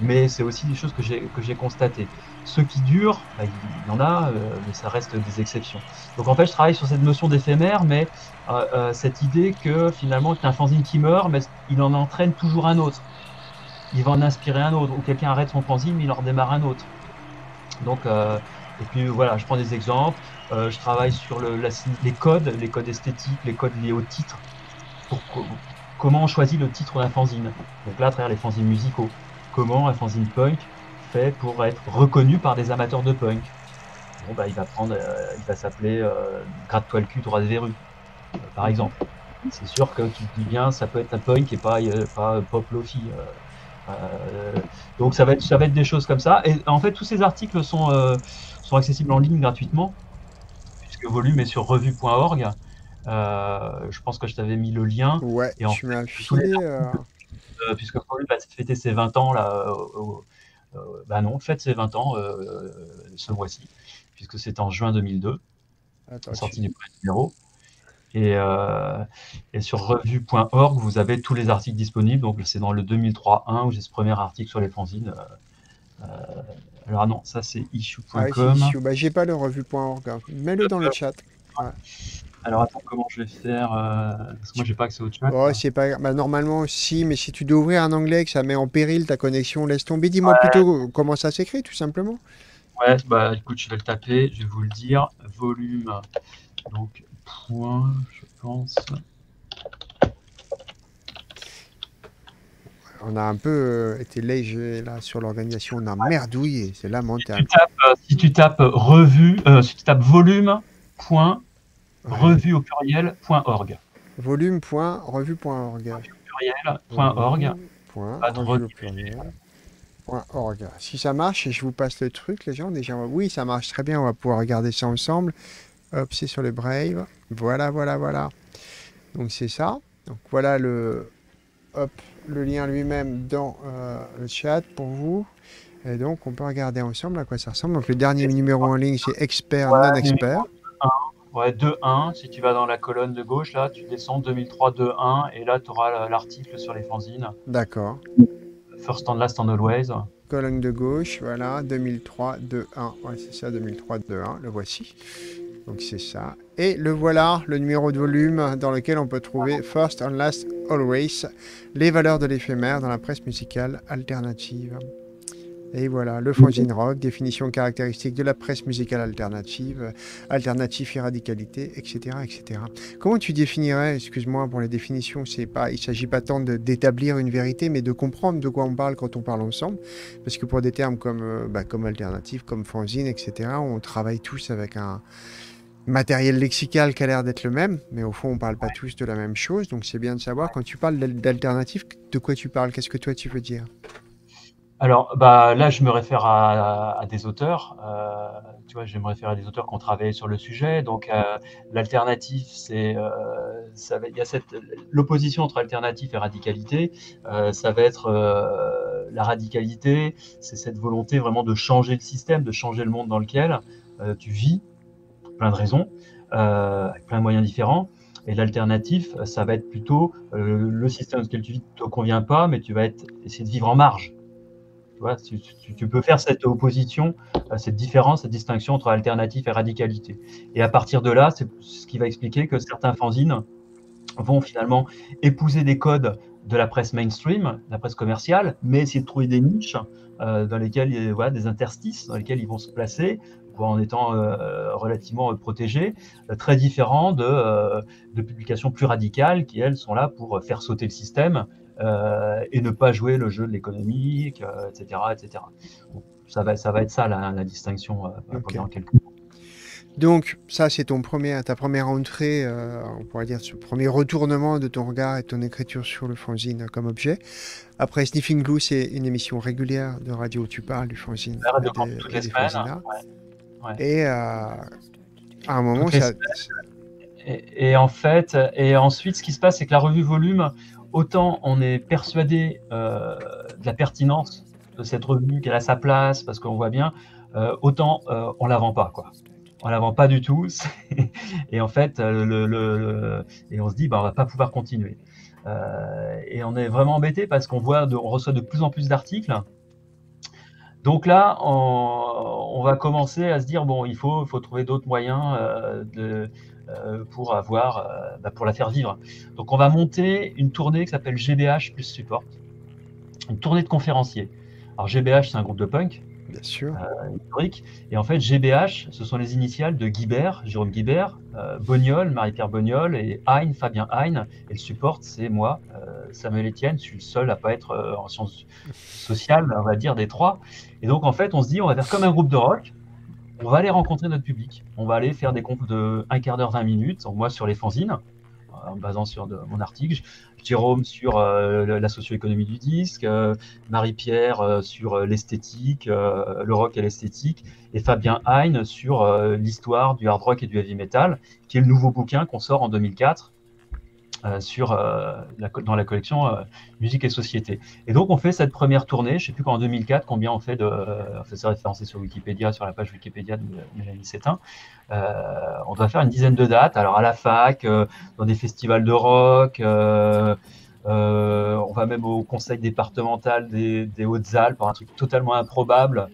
mais c'est aussi des choses que j'ai constatées. Ceux qui durent, bah, il y en a, euh, mais ça reste des exceptions. Donc en fait, je travaille sur cette notion d'éphémère, mais euh, euh, cette idée que finalement, c'est un fanzine qui meurt, mais il en entraîne toujours un autre. Il va en inspirer un autre, ou quelqu'un arrête son fanzine, mais il en redémarre un autre. Donc, euh, et puis voilà, je prends des exemples. Euh, je travaille sur le, la, les codes, les codes esthétiques, les codes liés au titre. Pour, pour, comment on choisit le titre d'un fanzine? Donc là, à travers les fanzines musicaux. Comment un fanzine punk fait pour être reconnu par des amateurs de punk? Bon, bah, il va prendre, euh, il va s'appeler euh, Gratte-toi le cul, droit de verrue, euh, par exemple. C'est sûr que tu te dis bien, ça peut être un punk et pas, euh, pas pop lofi. Euh, euh, donc ça va, être, ça va être des choses comme ça. Et en fait, tous ces articles sont, euh, sont accessibles en ligne gratuitement, puisque Volume est sur revue point org. Euh, je pense que je t'avais mis le lien. Ouais, et en tu m'as filé... Euh, puisque Paul va fêter ses vingt ans, là, euh, euh, bah non, fête ses vingt ans euh, ce mois-ci, puisque c'est en juin deux mille deux, Attends, sorti tu... du premier numéro. Et, euh, et sur revue point org, vous avez tous les articles disponibles, donc c'est dans le deux mille trois un où j'ai ce premier article sur les fanzines. Euh, alors non, ça c'est issue point com. Ah ouais, issue. Bah, j'ai pas le revue point org, hein. Mets-le dans le chat. Ouais. Alors attends, comment je vais faire euh, parce que moi j'ai pas accès au chat. Oh, c'est pas... bah, normalement si, mais si tu dois ouvrir un onglet que ça met en péril ta connexion, laisse tomber. Dis-moi ouais. plutôt comment ça s'écrit tout simplement. Ouais, bah écoute, je vais le taper, je vais vous le dire. Volume, donc point, je pense. On a un peu euh, été léger là sur l'organisation, on a merdouillé, c'est lamentable. Si tu tapes, euh, si tu tapes revue, euh, si tu tapes volume point Ouais. revue au pluriel point org. Volume point revue point org. Pluriel point org. Pluriel point org. Si ça marche, et je vous passe le truc, les gens, déjà, oui, ça marche très bien, on va pouvoir regarder ça ensemble. Hop, c'est sur le Brave. Voilà, voilà, voilà. Donc c'est ça. Donc voilà le, hop, le lien lui-même dans euh, le chat pour vous. Et donc on peut regarder ensemble à quoi ça ressemble. Donc le dernier numéro en ligne, c'est expert, ouais, non expert. Ouais, deux un, si tu vas dans la colonne de gauche, là, tu descends deux mille trois, deux un, et là, tu auras l'article sur les fanzines. D'accord. First and last and always. Colonne de gauche, voilà, deux mille trois, deux un. Ouais, c'est ça, deux mille trois, deux un, le voici. Donc, c'est ça. Et le voilà, le numéro de volume dans lequel on peut trouver First and last always, les valeurs de l'éphémère dans la presse musicale alternative. Et voilà, le fanzine rock, définition caractéristique de la presse musicale alternative, alternatif et radicalité, et cetera, et cetera. Comment tu définirais, excuse-moi pour les définitions, c'est pas, il ne s'agit pas tant d'établir une vérité, mais de comprendre de quoi on parle quand on parle ensemble, parce que pour des termes comme, bah, comme alternative, comme fanzine, et cetera, on travaille tous avec un matériel lexical qui a l'air d'être le même, mais au fond, on ne parle pas tous de la même chose, donc c'est bien de savoir, quand tu parles d'alternative, de quoi tu parles, qu'est-ce que toi tu veux dire ? Alors bah, là, je me réfère à, à, à des auteurs. Euh, tu vois, je me réfère à des auteurs qui ont travaillé sur le sujet. Donc, euh, l'alternatif, c'est euh, il y a cette l'opposition entre alternatif et radicalité. Euh, ça va être euh, la radicalité, c'est cette volonté vraiment de changer le système, de changer le monde dans lequel euh, tu vis, pour plein de raisons, euh, avec plein de moyens différents. Et l'alternatif, ça va être plutôt euh, le système dans lequel tu vis ne te convient pas, mais tu vas être, essayer de vivre en marge. Tu vois, tu, tu, tu peux faire cette opposition, cette différence, cette distinction entre alternatif et radicalité. Et à partir de là, c'est ce qui va expliquer que certains fanzines vont finalement épouser des codes de la presse mainstream, de la presse commerciale, mais essayer de trouver des niches euh, dans lesquelles il y a voilà, des interstices, dans lesquels ils vont se placer, en étant euh, relativement protégés, très différents de, euh, de publications plus radicales qui, elles, sont là pour faire sauter le système euh, et ne pas jouer le jeu de l'économique, euh, et cetera, et cetera. Bon, ça, va, ça va être ça, la, la distinction, euh, okay. En quelques mots. Donc, ça, c'est ton premier, ta première entrée, euh, on pourrait dire, ce premier retournement de ton regard et de ton écriture sur le fanzine comme objet. Après, Sniffing Glue, c'est une émission régulière de radio où tu parles du fanzine. Ouais, de des, toutes les semaines. Ouais. Et euh, à un moment, ça... et, et en fait, et ensuite, ce qui se passe, c'est que la revue Volume, autant on est persuadé euh, de la pertinence de cette revue, qu'elle a sa place, parce qu'on voit bien, euh, autant euh, on la vend pas, quoi. On la vend pas du tout. Et en fait, le, le, le... et on se dit, ben, on va pas pouvoir continuer. Euh, et on est vraiment embêté parce qu'on voit, de... on reçoit de plus en plus d'articles. Donc là, on, on va commencer à se dire, bon, il faut, faut trouver d'autres moyens euh, de, euh, pour, avoir, euh, bah, pour la faire vivre. Donc on va monter une tournée qui s'appelle G B H plus Support, une tournée de conférenciers. Alors G B H, c'est un groupe de punk, bien sûr, euh, historique. Et en fait, G B H, ce sont les initiales de Guibert, Jérôme Guibert, euh, Bognol, Marie-Pierre Bognol, et Hein, Fabien Hein. Et le support, c'est moi, euh, Samuel Etienne. Je suis le seul à ne pas être euh, en sciences sociales, on va dire, des trois. Et donc, en fait, on se dit, on va faire comme un groupe de rock. On va aller rencontrer notre public. On va aller faire des comptes de un quart d'heure, vingt minutes, moi sur les fanzines, en me basant sur de, mon article, Jérôme sur euh, la socio-économie du disque, euh, Marie-Pierre euh, sur euh, l'esthétique, euh, le rock et l'esthétique, et Fabien Hein sur euh, l'histoire du hard rock et du heavy metal, qui est le nouveau bouquin qu'on sort en deux mille quatre euh, sur, euh, la, dans la collection euh, Musique et Société. Et donc on fait cette première tournée, je ne sais plus qu'en deux mille quatre, combien on fait de... Euh, on fait ça référencé sur Wikipédia, sur la page Wikipédia de Mélanie Sétain. Euh, on doit faire une dizaine de dates, alors à la fac, euh, dans des festivals de rock, euh, euh, on va même au conseil départemental des, des Hautes-Alpes, un truc totalement improbable,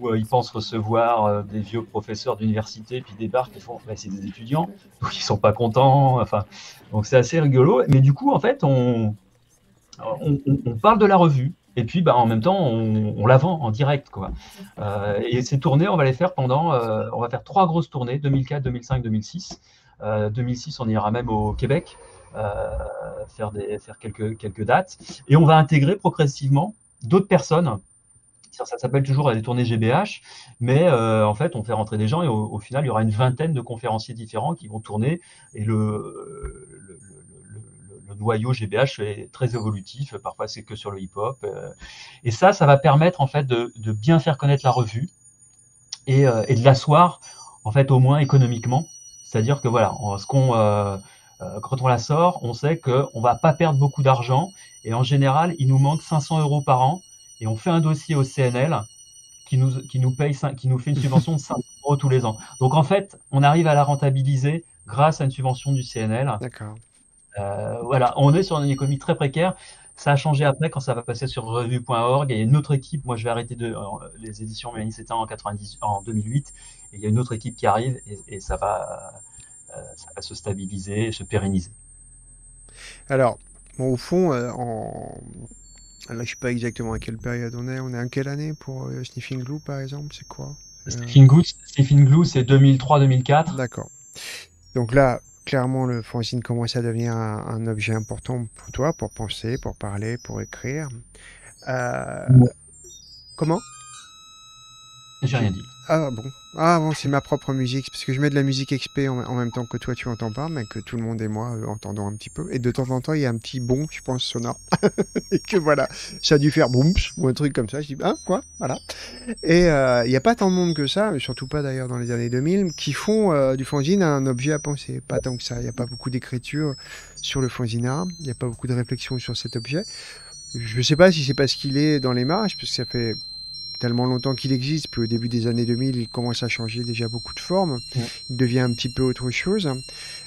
où euh, ils pensent recevoir euh, des vieux professeurs d'université, puis ils débarquent, ils font bah, « c'est des étudiants », donc ils sont pas contents, enfin, donc c'est assez rigolo, mais du coup, en fait, on, on, on parle de la revue. Et puis, bah, en même temps, on, on la vend en direct, quoi. Euh, et ces tournées, on va les faire pendant... Euh, on va faire trois grosses tournées, deux mille quatre, deux mille cinq, deux mille six. Euh, deux mille six, on ira même au Québec euh, faire, des, faire quelques, quelques dates. Et on va intégrer progressivement d'autres personnes. Ça, ça s'appelle toujours les tournées G B H, mais euh, en fait, on fait rentrer des gens et au, au final, il y aura une vingtaine de conférenciers différents qui vont tourner. Et le... le, le Le noyau G B H est très évolutif, parfois c'est que sur le hip-hop. Euh, et ça, ça va permettre en fait de, de bien faire connaître la revue et, euh, et de l'asseoir en fait au moins économiquement. C'est-à-dire que voilà, on, ce qu'on, euh, euh, quand on la sort, on sait qu'on ne va pas perdre beaucoup d'argent et en général, il nous manque cinq cents euros par an et on fait un dossier au C N L qui nous, qui nous, paye, qui nous fait une subvention de cinq cents euros tous les ans. Donc en fait, on arrive à la rentabiliser grâce à une subvention du C N L. D'accord. Euh, voilà, on est sur une économie très précaire. Ça a changé après quand ça va passer sur revue point org. Et il y a une autre équipe. Moi, je vais arrêter de, euh, les éditions Mélanie Sétain en, en deux mille huit. Et il y a une autre équipe qui arrive et, et ça, va, euh, ça va se stabiliser, se pérenniser. Alors, bon, au fond, euh, en... là, je ne sais pas exactement à quelle période on est. On est en quelle année pour euh, Sniffing Glue, par exemple? C'est quoi euh... Sniffing Glue, Sniffing Glue, c'est deux mille trois deux mille quatre. D'accord. Donc là, clairement, le fanzine commence à devenir un, un objet important pour toi, pour penser, pour parler, pour écrire. Euh, ouais. Comment J'ai rien dit. Ah bon, ah bon, c'est ma propre musique, parce que je mets de la musique X P en, en même temps que toi tu entends pas, mais que tout le monde et moi euh, entendons un petit peu. Et de temps en temps, il y a un petit bon, je pense, sonore. Et que voilà, ça a dû faire boum, ou un truc comme ça. Je dis, hein, quoi, voilà. Et il euh, n'y a pas tant de monde que ça, surtout pas d'ailleurs dans les années deux mille, qui font euh, du fanzine un objet à penser. Pas tant que ça, il n'y a pas beaucoup d'écriture sur le fanzinard, il n'y a pas beaucoup de réflexion sur cet objet. Je ne sais pas si c'est parce qu'il est dans les marges, parce que ça fait tellement longtemps qu'il existe, puis au début des années deux mille, il commence à changer déjà beaucoup de formes, mmh. il devient un petit peu autre chose,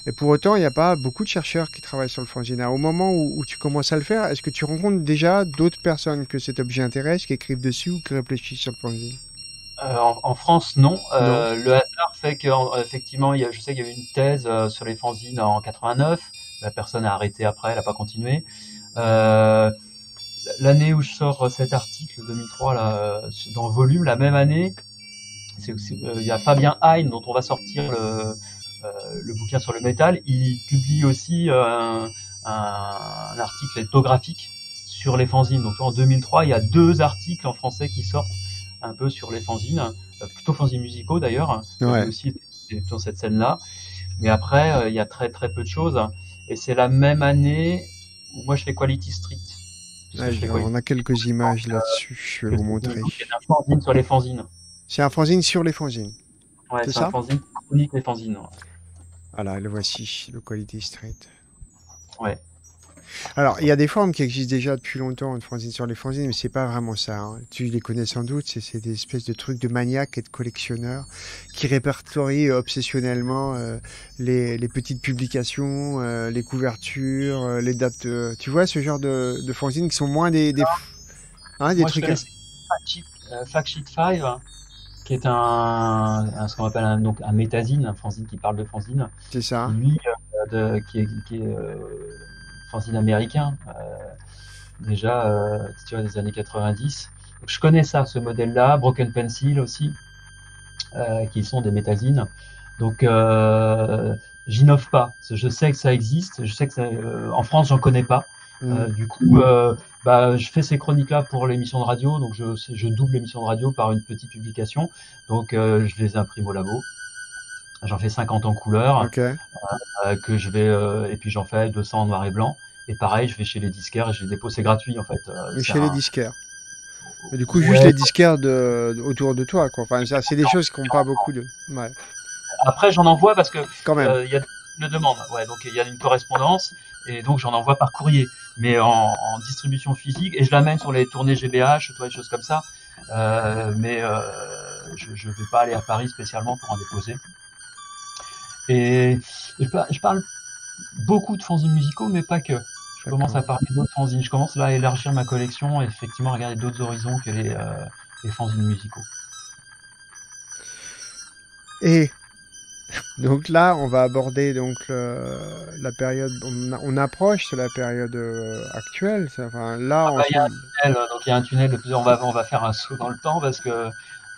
et pour autant, il n'y a pas beaucoup de chercheurs qui travaillent sur le fanzine. Au moment où, où tu commences à le faire, est-ce que tu rencontres déjà d'autres personnes que cet objet intéresse, qui écrivent dessus ou qui réfléchissent sur le fanzine? euh, en, en France, non. Euh, non. Le hasard fait qu'effectivement, je sais qu'il y a eu une thèse sur les fanzines en quatre-vingt-neuf, la personne a arrêté après, elle n'a pas continué. Euh... L'année où je sors cet article deux mille trois là, dans Volume, la même année, il euh, y a Fabien Hein dont on va sortir le, euh, le bouquin sur le métal. Il publie aussi euh, un, un article ethnographique sur les fanzines. Donc en deux mille trois, il y a deux articles en français qui sortent un peu sur les fanzines, euh, plutôt fanzines musicaux d'ailleurs, ouais. aussi dans cette scène-là. Mais après, il euh, y a très très peu de choses. Et c'est la même année où moi je fais Quality Street. Ah, on a quelques images là-dessus, je vais vous montrer. C'est un fanzine sur les fanzines. C'est un fanzine sur les fanzines. Ouais, c'est un fanzine chronique des fanzines. Voilà, le voici, le Quality Street. Ouais. Alors, il y a des formes qui existent déjà depuis longtemps, de fanzines sur les fanzines, mais c'est pas vraiment ça. Hein. Tu les connais sans doute, c'est des espèces de trucs de maniaques et de collectionneurs qui répertorient obsessionnellement euh, les, les petites publications, euh, les couvertures, euh, les dates. Euh, tu vois, ce genre de, de fanzines qui sont moins des, des, hein, des Moi, trucs. Euh, Fact Sheet cinq, hein, qui est un, un ce qu'on appelle un, donc un métazine, un fanzine qui parle de fanzine. C'est ça. Lui, euh, de, qui est. Qui est euh... fanzine américain, euh, déjà euh, tu vois, des années quatre-vingt-dix. Donc, je connais ça, ce modèle-là, Broken Pencil aussi, euh, qui sont des métazines. Donc, euh, j'innove pas. Je sais que ça existe. Je sais que ça, euh, en France, j'en connais pas. Mmh. Euh, du coup, euh, bah, je fais ces chroniques-là pour l'émission de radio. Donc, je, je double l'émission de radio par une petite publication. Donc, euh, je les imprime au labo. J'en fais cinquante en couleur, okay. euh, que je vais, euh, et puis j'en fais deux cents en noir et blanc. Et pareil, je vais chez les disquaires et je les dépose, c'est gratuit en fait. Euh, chez un... les disquaires. Et du coup, ouais. Juste les disquaires de... autour de toi, quoi. Enfin, c'est des non, choses qui n'ont pas beaucoup de. Ouais. Après, j'en envoie parce que quand même, il euh, y a une demande. Ouais, donc il y a une correspondance et donc j'en envoie par courrier, mais en, en distribution physique. Et je l'amène sur les tournées G B H, toi, des choses comme ça. Euh, mais euh, je ne vais pas aller à Paris spécialement pour en déposer. Et je parle beaucoup de fanzines musicaux, mais pas que. Je commence à parler d'autres fanzines. Je commence là à élargir ma collection et effectivement à regarder d'autres horizons que les, euh, les fanzines musicaux. Et donc là, on va aborder donc le, la période. On, on approche de la période actuelle. Enfin, là, ah bah, on... y a un tunnel, donc il y a un tunnel. De plusieurs... on, va, on va faire un saut dans le temps parce que.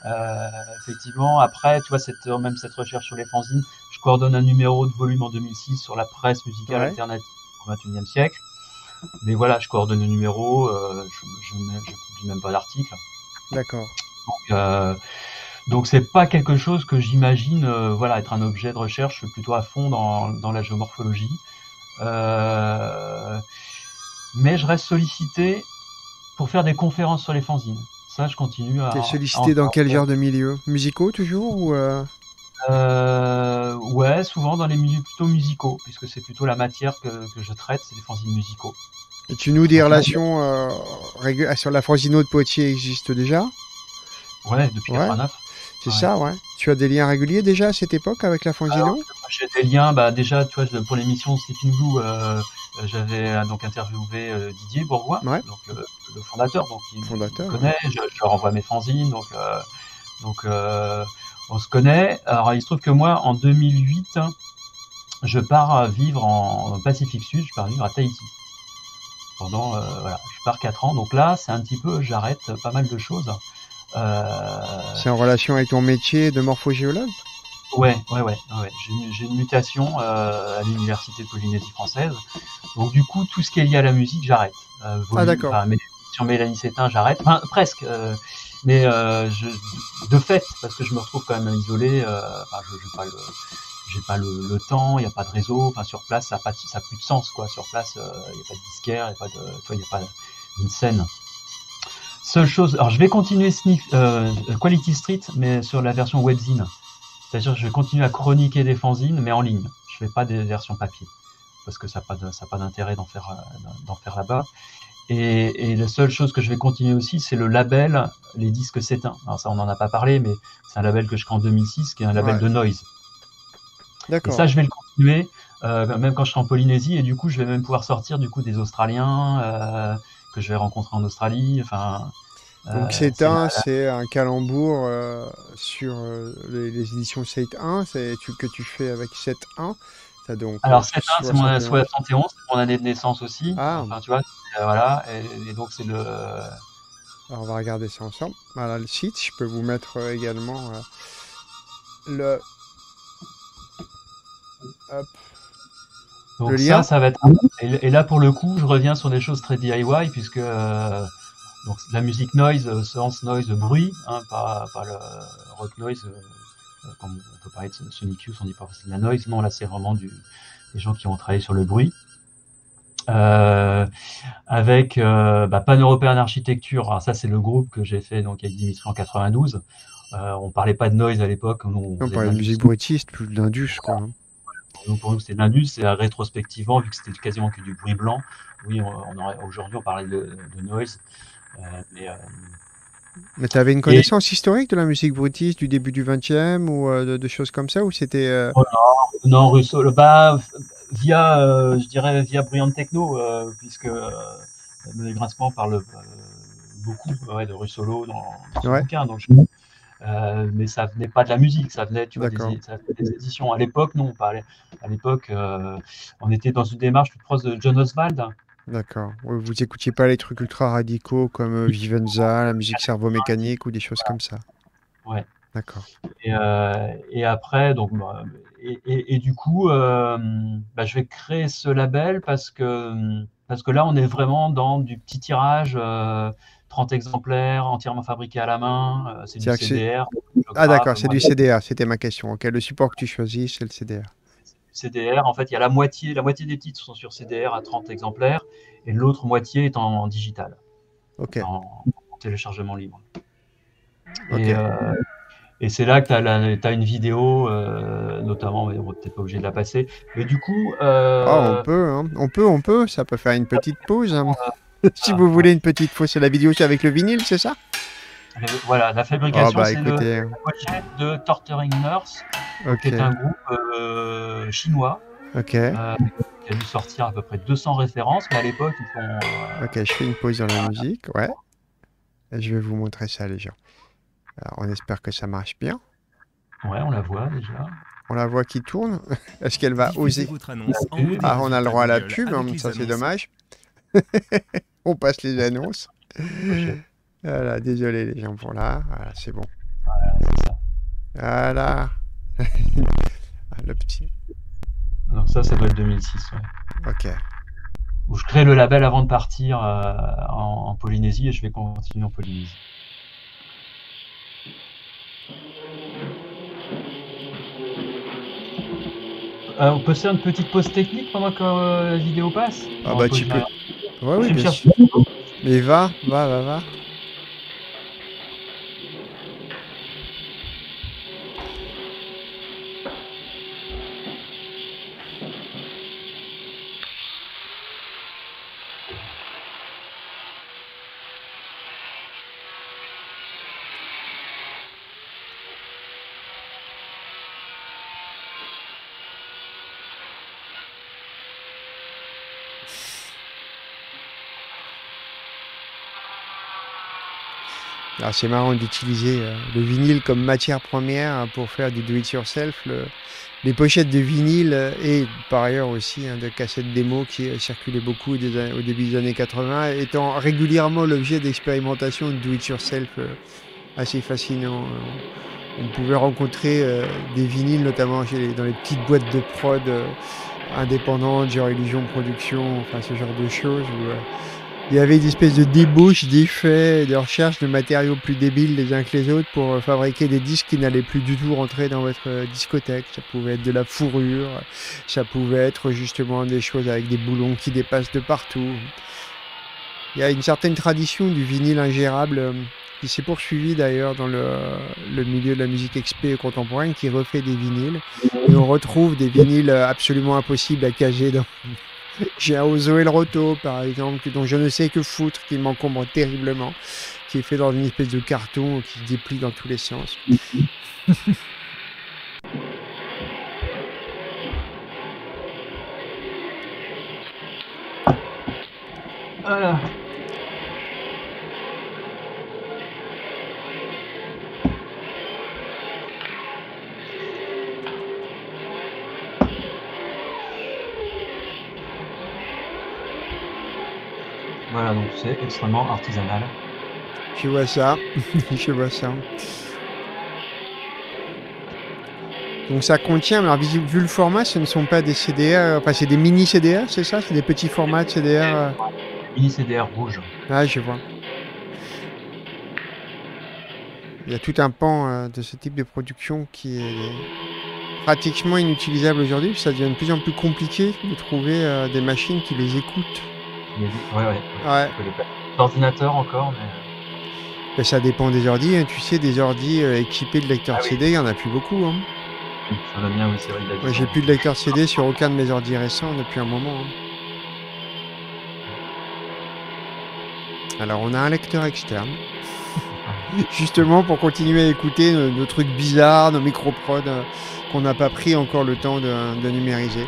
Euh, effectivement, après, tu vois, cette, même cette recherche sur les fanzines, je coordonne un numéro de Volume en deux mille six sur la presse musicale ouais. alternative au vingt et unième siècle. Mais voilà, je coordonne le numéro, euh, je ne publie même pas d'article. D'accord. Donc, euh, donc c'est pas quelque chose que j'imagine, euh, voilà, être un objet de recherche. Je suis plutôt à fond dans, dans la géomorphologie. Euh, mais je reste sollicité pour faire des conférences sur les fanzines. Ça, je continue à... T'es sollicité à dans quel genre de milieu? Musicaux, toujours ou euh... Euh, ouais, souvent dans les milieux plutôt musicaux, puisque c'est plutôt la matière que, que je traite, c'est les fanzines musicaux. Et tu nous des relations euh, régul... sur la fanzino de Poitiers existent déjà? Ouais, depuis quatre-vingt-neuf. Ouais. C'est ouais. ça, ouais. Tu as des liens réguliers déjà à cette époque avec la fanzino? J'ai des liens, bah, déjà, tu vois, pour l'émission Sleeping Blue... Euh... J'avais donc interviewé euh, Didier Bourgoin, ouais. donc, euh, le fondateur, donc il fondateur, me connaît, ouais. je, je leur envoie mes fanzines, donc, euh, donc euh, on se connaît. Alors il se trouve que moi, en deux mille huit, je pars vivre en Pacifique Sud, je pars vivre à Tahiti. Pendant, euh, voilà, je pars quatre ans, donc là, c'est un petit peu, j'arrête pas mal de choses. Euh... C'est en relation avec ton métier de morphogéologue ? Ouais, ouais, ouais, ouais. J'ai une, une mutation euh, à l'université de Polynésie française. Donc du coup, tout ce qui est lié à la musique, j'arrête. Euh, ah d'accord. Enfin, sur Mélanie Sétain, j'arrête. Enfin, presque. Euh, mais euh, je, de fait, parce que je me retrouve quand même isolé, euh, enfin, je n'ai pas, le, j'ai pas le, le temps, il n'y a pas de réseau, enfin, sur place, ça n'a pas, ça a plus de sens, quoi. Sur place, il euh, n'y a pas de disquaire, il n'y a pas une scène. Seule chose, alors je vais continuer Sniff, euh, Quality Street, mais sur la version webzine. C'est-à-dire que je vais continuer à chroniquer des fanzines, mais en ligne. Je ne fais pas des versions papier, parce que ça n'a pas d'intérêt d'en faire, d'en faire là-bas. Et, et la seule chose que je vais continuer aussi, c'est le label Les Disques Éteints. Alors ça, on n'en a pas parlé, mais c'est un label que je crée en deux mille six, qui est un label ouais. de noise. D'accord. Et ça, je vais le continuer, euh, même quand je serai en Polynésie, et du coup, je vais même pouvoir sortir du coup des Australiens... Euh, que je vais rencontrer en Australie. Enfin, donc, euh, c'est un, c'est un calembour euh, sur euh, les, les éditions sept un, c'est tu, que tu fais avec sept un. Ça donc, alors, sept un, c'est mon soixante et onze, c'est mon année de naissance aussi. Ah. Enfin, tu vois, euh, voilà, et, et donc c'est le. Alors, on va regarder ça ensemble. Voilà le site, je peux vous mettre euh, également euh, le. Hop. Donc le ça, lien. ça va être... Et là, pour le coup, je reviens sur des choses très D I Y, puisque euh, donc, la musique noise, sens noise, bruit, hein, pas, pas le rock noise, euh, comme on peut parler de Sonic Youth, on dit pas que c'est de la noise, non, là, c'est vraiment du, des gens qui ont travaillé sur le bruit. Euh, avec euh, bah, Pan-Européen Architecture, alors ça, c'est le groupe que j'ai fait donc, avec Dimitri en quatre-vingt-douze. Euh, on parlait pas de noise à l'époque. On, on parlait de musique bruitiste, plus de l'indus, quoi. Hein. Donc pour nous, c'est l'indus, et rétrospectivement, vu que c'était quasiment que du bruit blanc, oui, on, on aujourd'hui, on parlait de, de noise. Euh, mais euh... mais tu avais une connaissance et... historique de la musique brutiste du début du vingtième ou euh, de, de choses comme ça, ou c'était euh... oh Non, non Russo, le bas, via, euh, je dirais, via Brillante Techno, euh, puisque euh, Emmanuel Grinspan parle euh, beaucoup ouais, de Russolo dans, dans son ouais. bouquin, donc je... Euh, mais ça venait pas de la musique, ça venait, tu vois, des, ça venait des éditions. À l'époque, non, pas à l'époque, euh, on était dans une démarche plus proche de John Oswald. D'accord. Vous n'écoutiez pas les trucs ultra radicaux comme Vivenza, la musique cerveau-mécanique ou des choses comme ça. Ouais. D'accord. Et, euh, et après, donc, et, et, et du coup, euh, bah, je vais créer ce label parce que parce que là, on est vraiment dans du petit tirage. Euh, trente exemplaires, entièrement fabriqués à la main, c'est du C D R. Ah d'accord, c'est du C D R, c'était ma question. Okay, le support que tu choisis, c'est le C D R. C D R, en fait, il y a la moitié, la moitié des titres sont sur C D R à trente exemplaires, et l'autre moitié est en, en digital, okay. en, en téléchargement libre. Okay. Et, euh, et c'est là que tu as, as une vidéo, euh, notamment, mais on n'est peut-être pas obligé de la passer, mais du coup... Euh, oh, on peut, hein. on peut, on peut, ça peut faire une petite pause. Hein. Si ah, vous voulez une petite fausse, c'est la vidéo avec le vinyle, c'est ça? Voilà, la fabrication, oh, bah, c'est le projet de Torturing Nurse, okay. qui est un groupe euh, chinois, okay. euh, qui a dû sortir à peu près deux cents références, mais à l'époque, ils font... Euh... Ok, je fais une pause dans la musique, ouais. Et je vais vous montrer ça, les gens. Alors, on espère que ça marche bien. Ouais, on la voit déjà. On la voit qui tourne. Est-ce qu'elle va oser? Ah, on a le droit à la pub, hein, ça c'est dommage. On passe les annonces. Voilà, désolé les gens pour là. Voilà, c'est bon. Voilà. Le petit. Donc ça, ça doit être deux mille six. Ouais. Ok. Où je crée le label avant de partir euh, en, en Polynésie et je vais continuer en Polynésie. Euh, on peut faire une petite pause technique pendant que euh, la vidéo passe. Ah bah tu peux. Faire... Ouais, oui, bien sûr. Mais va, va, va, va. Alors c'est marrant d'utiliser euh, le vinyle comme matière première hein, pour faire du do-it-yourself. Le, les pochettes de vinyle euh, et par ailleurs aussi hein, de cassettes démo qui euh, circulaient beaucoup des, au début des années quatre-vingts, étant régulièrement l'objet d'expérimentation de do-it-yourself euh, assez fascinant. Euh, on pouvait rencontrer euh, des vinyles, notamment chez les, dans les petites boîtes de prod euh, indépendantes, genre Illusion Production, enfin ce genre de choses. Où, euh, il y avait une espèce de débouche, d'effets, de recherche de matériaux plus débiles les uns que les autres pour fabriquer des disques qui n'allaient plus du tout rentrer dans votre discothèque. Ça pouvait être de la fourrure, ça pouvait être justement des choses avec des boulons qui dépassent de partout. Il y a une certaine tradition du vinyle ingérable qui s'est poursuivie d'ailleurs dans le, le milieu de la musique expé contemporaine, qui refait des vinyles. Et on retrouve des vinyles absolument impossibles à cager dans... J'ai un Ozo et le Roto, par exemple, dont je ne sais que foutre, qui m'encombre terriblement, qui est fait dans une espèce de carton qui se déplie dans tous les sens. Voilà. Voilà, donc c'est extrêmement artisanal. Je vois ça, je vois ça. Donc ça contient, alors vu le format, ce ne sont pas des C D R, enfin c'est des mini C D R, c'est ça? C'est des petits formats de C D R? Mini C D R rouge. Ah, je vois. Il y a tout un pan de ce type de production qui est pratiquement inutilisable aujourd'hui, ça devient de plus en plus compliqué de trouver des machines qui les écoutent. Oui, oui, oui. Ouais. L'ordinateur encore, mais... Ben, ça dépend des ordis, hein. Tu sais, des ordis euh, équipés de lecteurs ah, C D, il oui. n'y en a plus beaucoup. Hein. Ça va bien, oui, c'est vrai. Moi, j'ai plus de lecteur C D sur aucun de mes ordis récents depuis un moment. Hein. Alors, on a un lecteur externe, justement pour continuer à écouter nos, nos trucs bizarres, nos micro-prods euh, qu'on n'a pas pris encore le temps de, de numériser.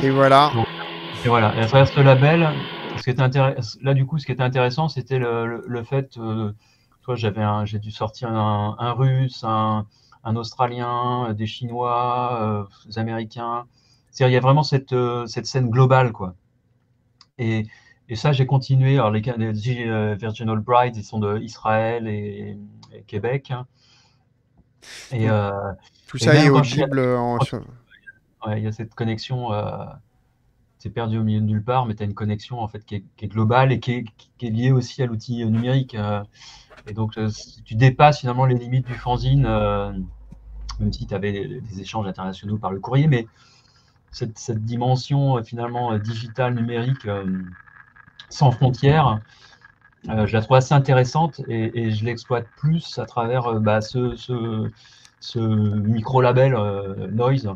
Et voilà. Et voilà. Et à travers ce label, ce qui était intéressant, là du coup, ce qui était intéressant, c'était le, le, le fait, euh, toi, j'avais, j'ai dû sortir un, un Russe, un, un Australien, des Chinois, euh, des Américains. C'est-à-dire, il y a vraiment cette, euh, cette scène globale, quoi. Et, et ça, j'ai continué. Alors les, les Virgin Albright, ils sont de Israël et, et Québec. Et euh, tout ça et est audible en. Ouais, il y a cette connexion, euh, c'est perdu au milieu de nulle part, mais tu as une connexion en fait, qui, est, qui est globale et qui est, qui est liée aussi à l'outil numérique. Euh, et donc, euh, tu dépasses finalement les limites du fanzine, euh, même si tu avais des, des échanges internationaux par le courrier, mais cette, cette dimension euh, finalement euh, digitale, numérique, euh, sans frontières, euh, je la trouve assez intéressante et, et je l'exploite plus à travers euh, bah, ce, ce, ce micro-label euh, Noise.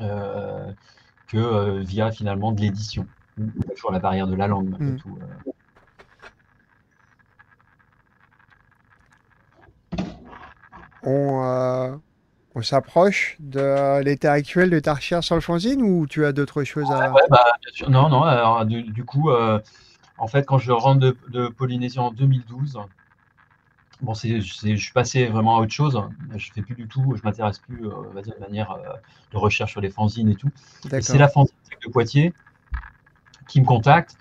Euh, que euh, via finalement de l'édition. Toujours la barrière de la langue, malgré mmh. tout. Euh. On, euh, on s'approche de l'état actuel de ta recherche sur le fanzine ou tu as d'autres choses à... Ah ouais, bah, bien sûr. Non, non. Alors, du, du coup, euh, en fait, quand je rentre de, de Polynésie en deux mille douze, bon, c'est, c'est, je suis passé vraiment à autre chose. Je fais plus du tout, je m'intéresse plus, euh, on va dire, de manière euh, de recherche sur les fanzines et tout. Et c'est la fanzine de Poitiers qui me contacte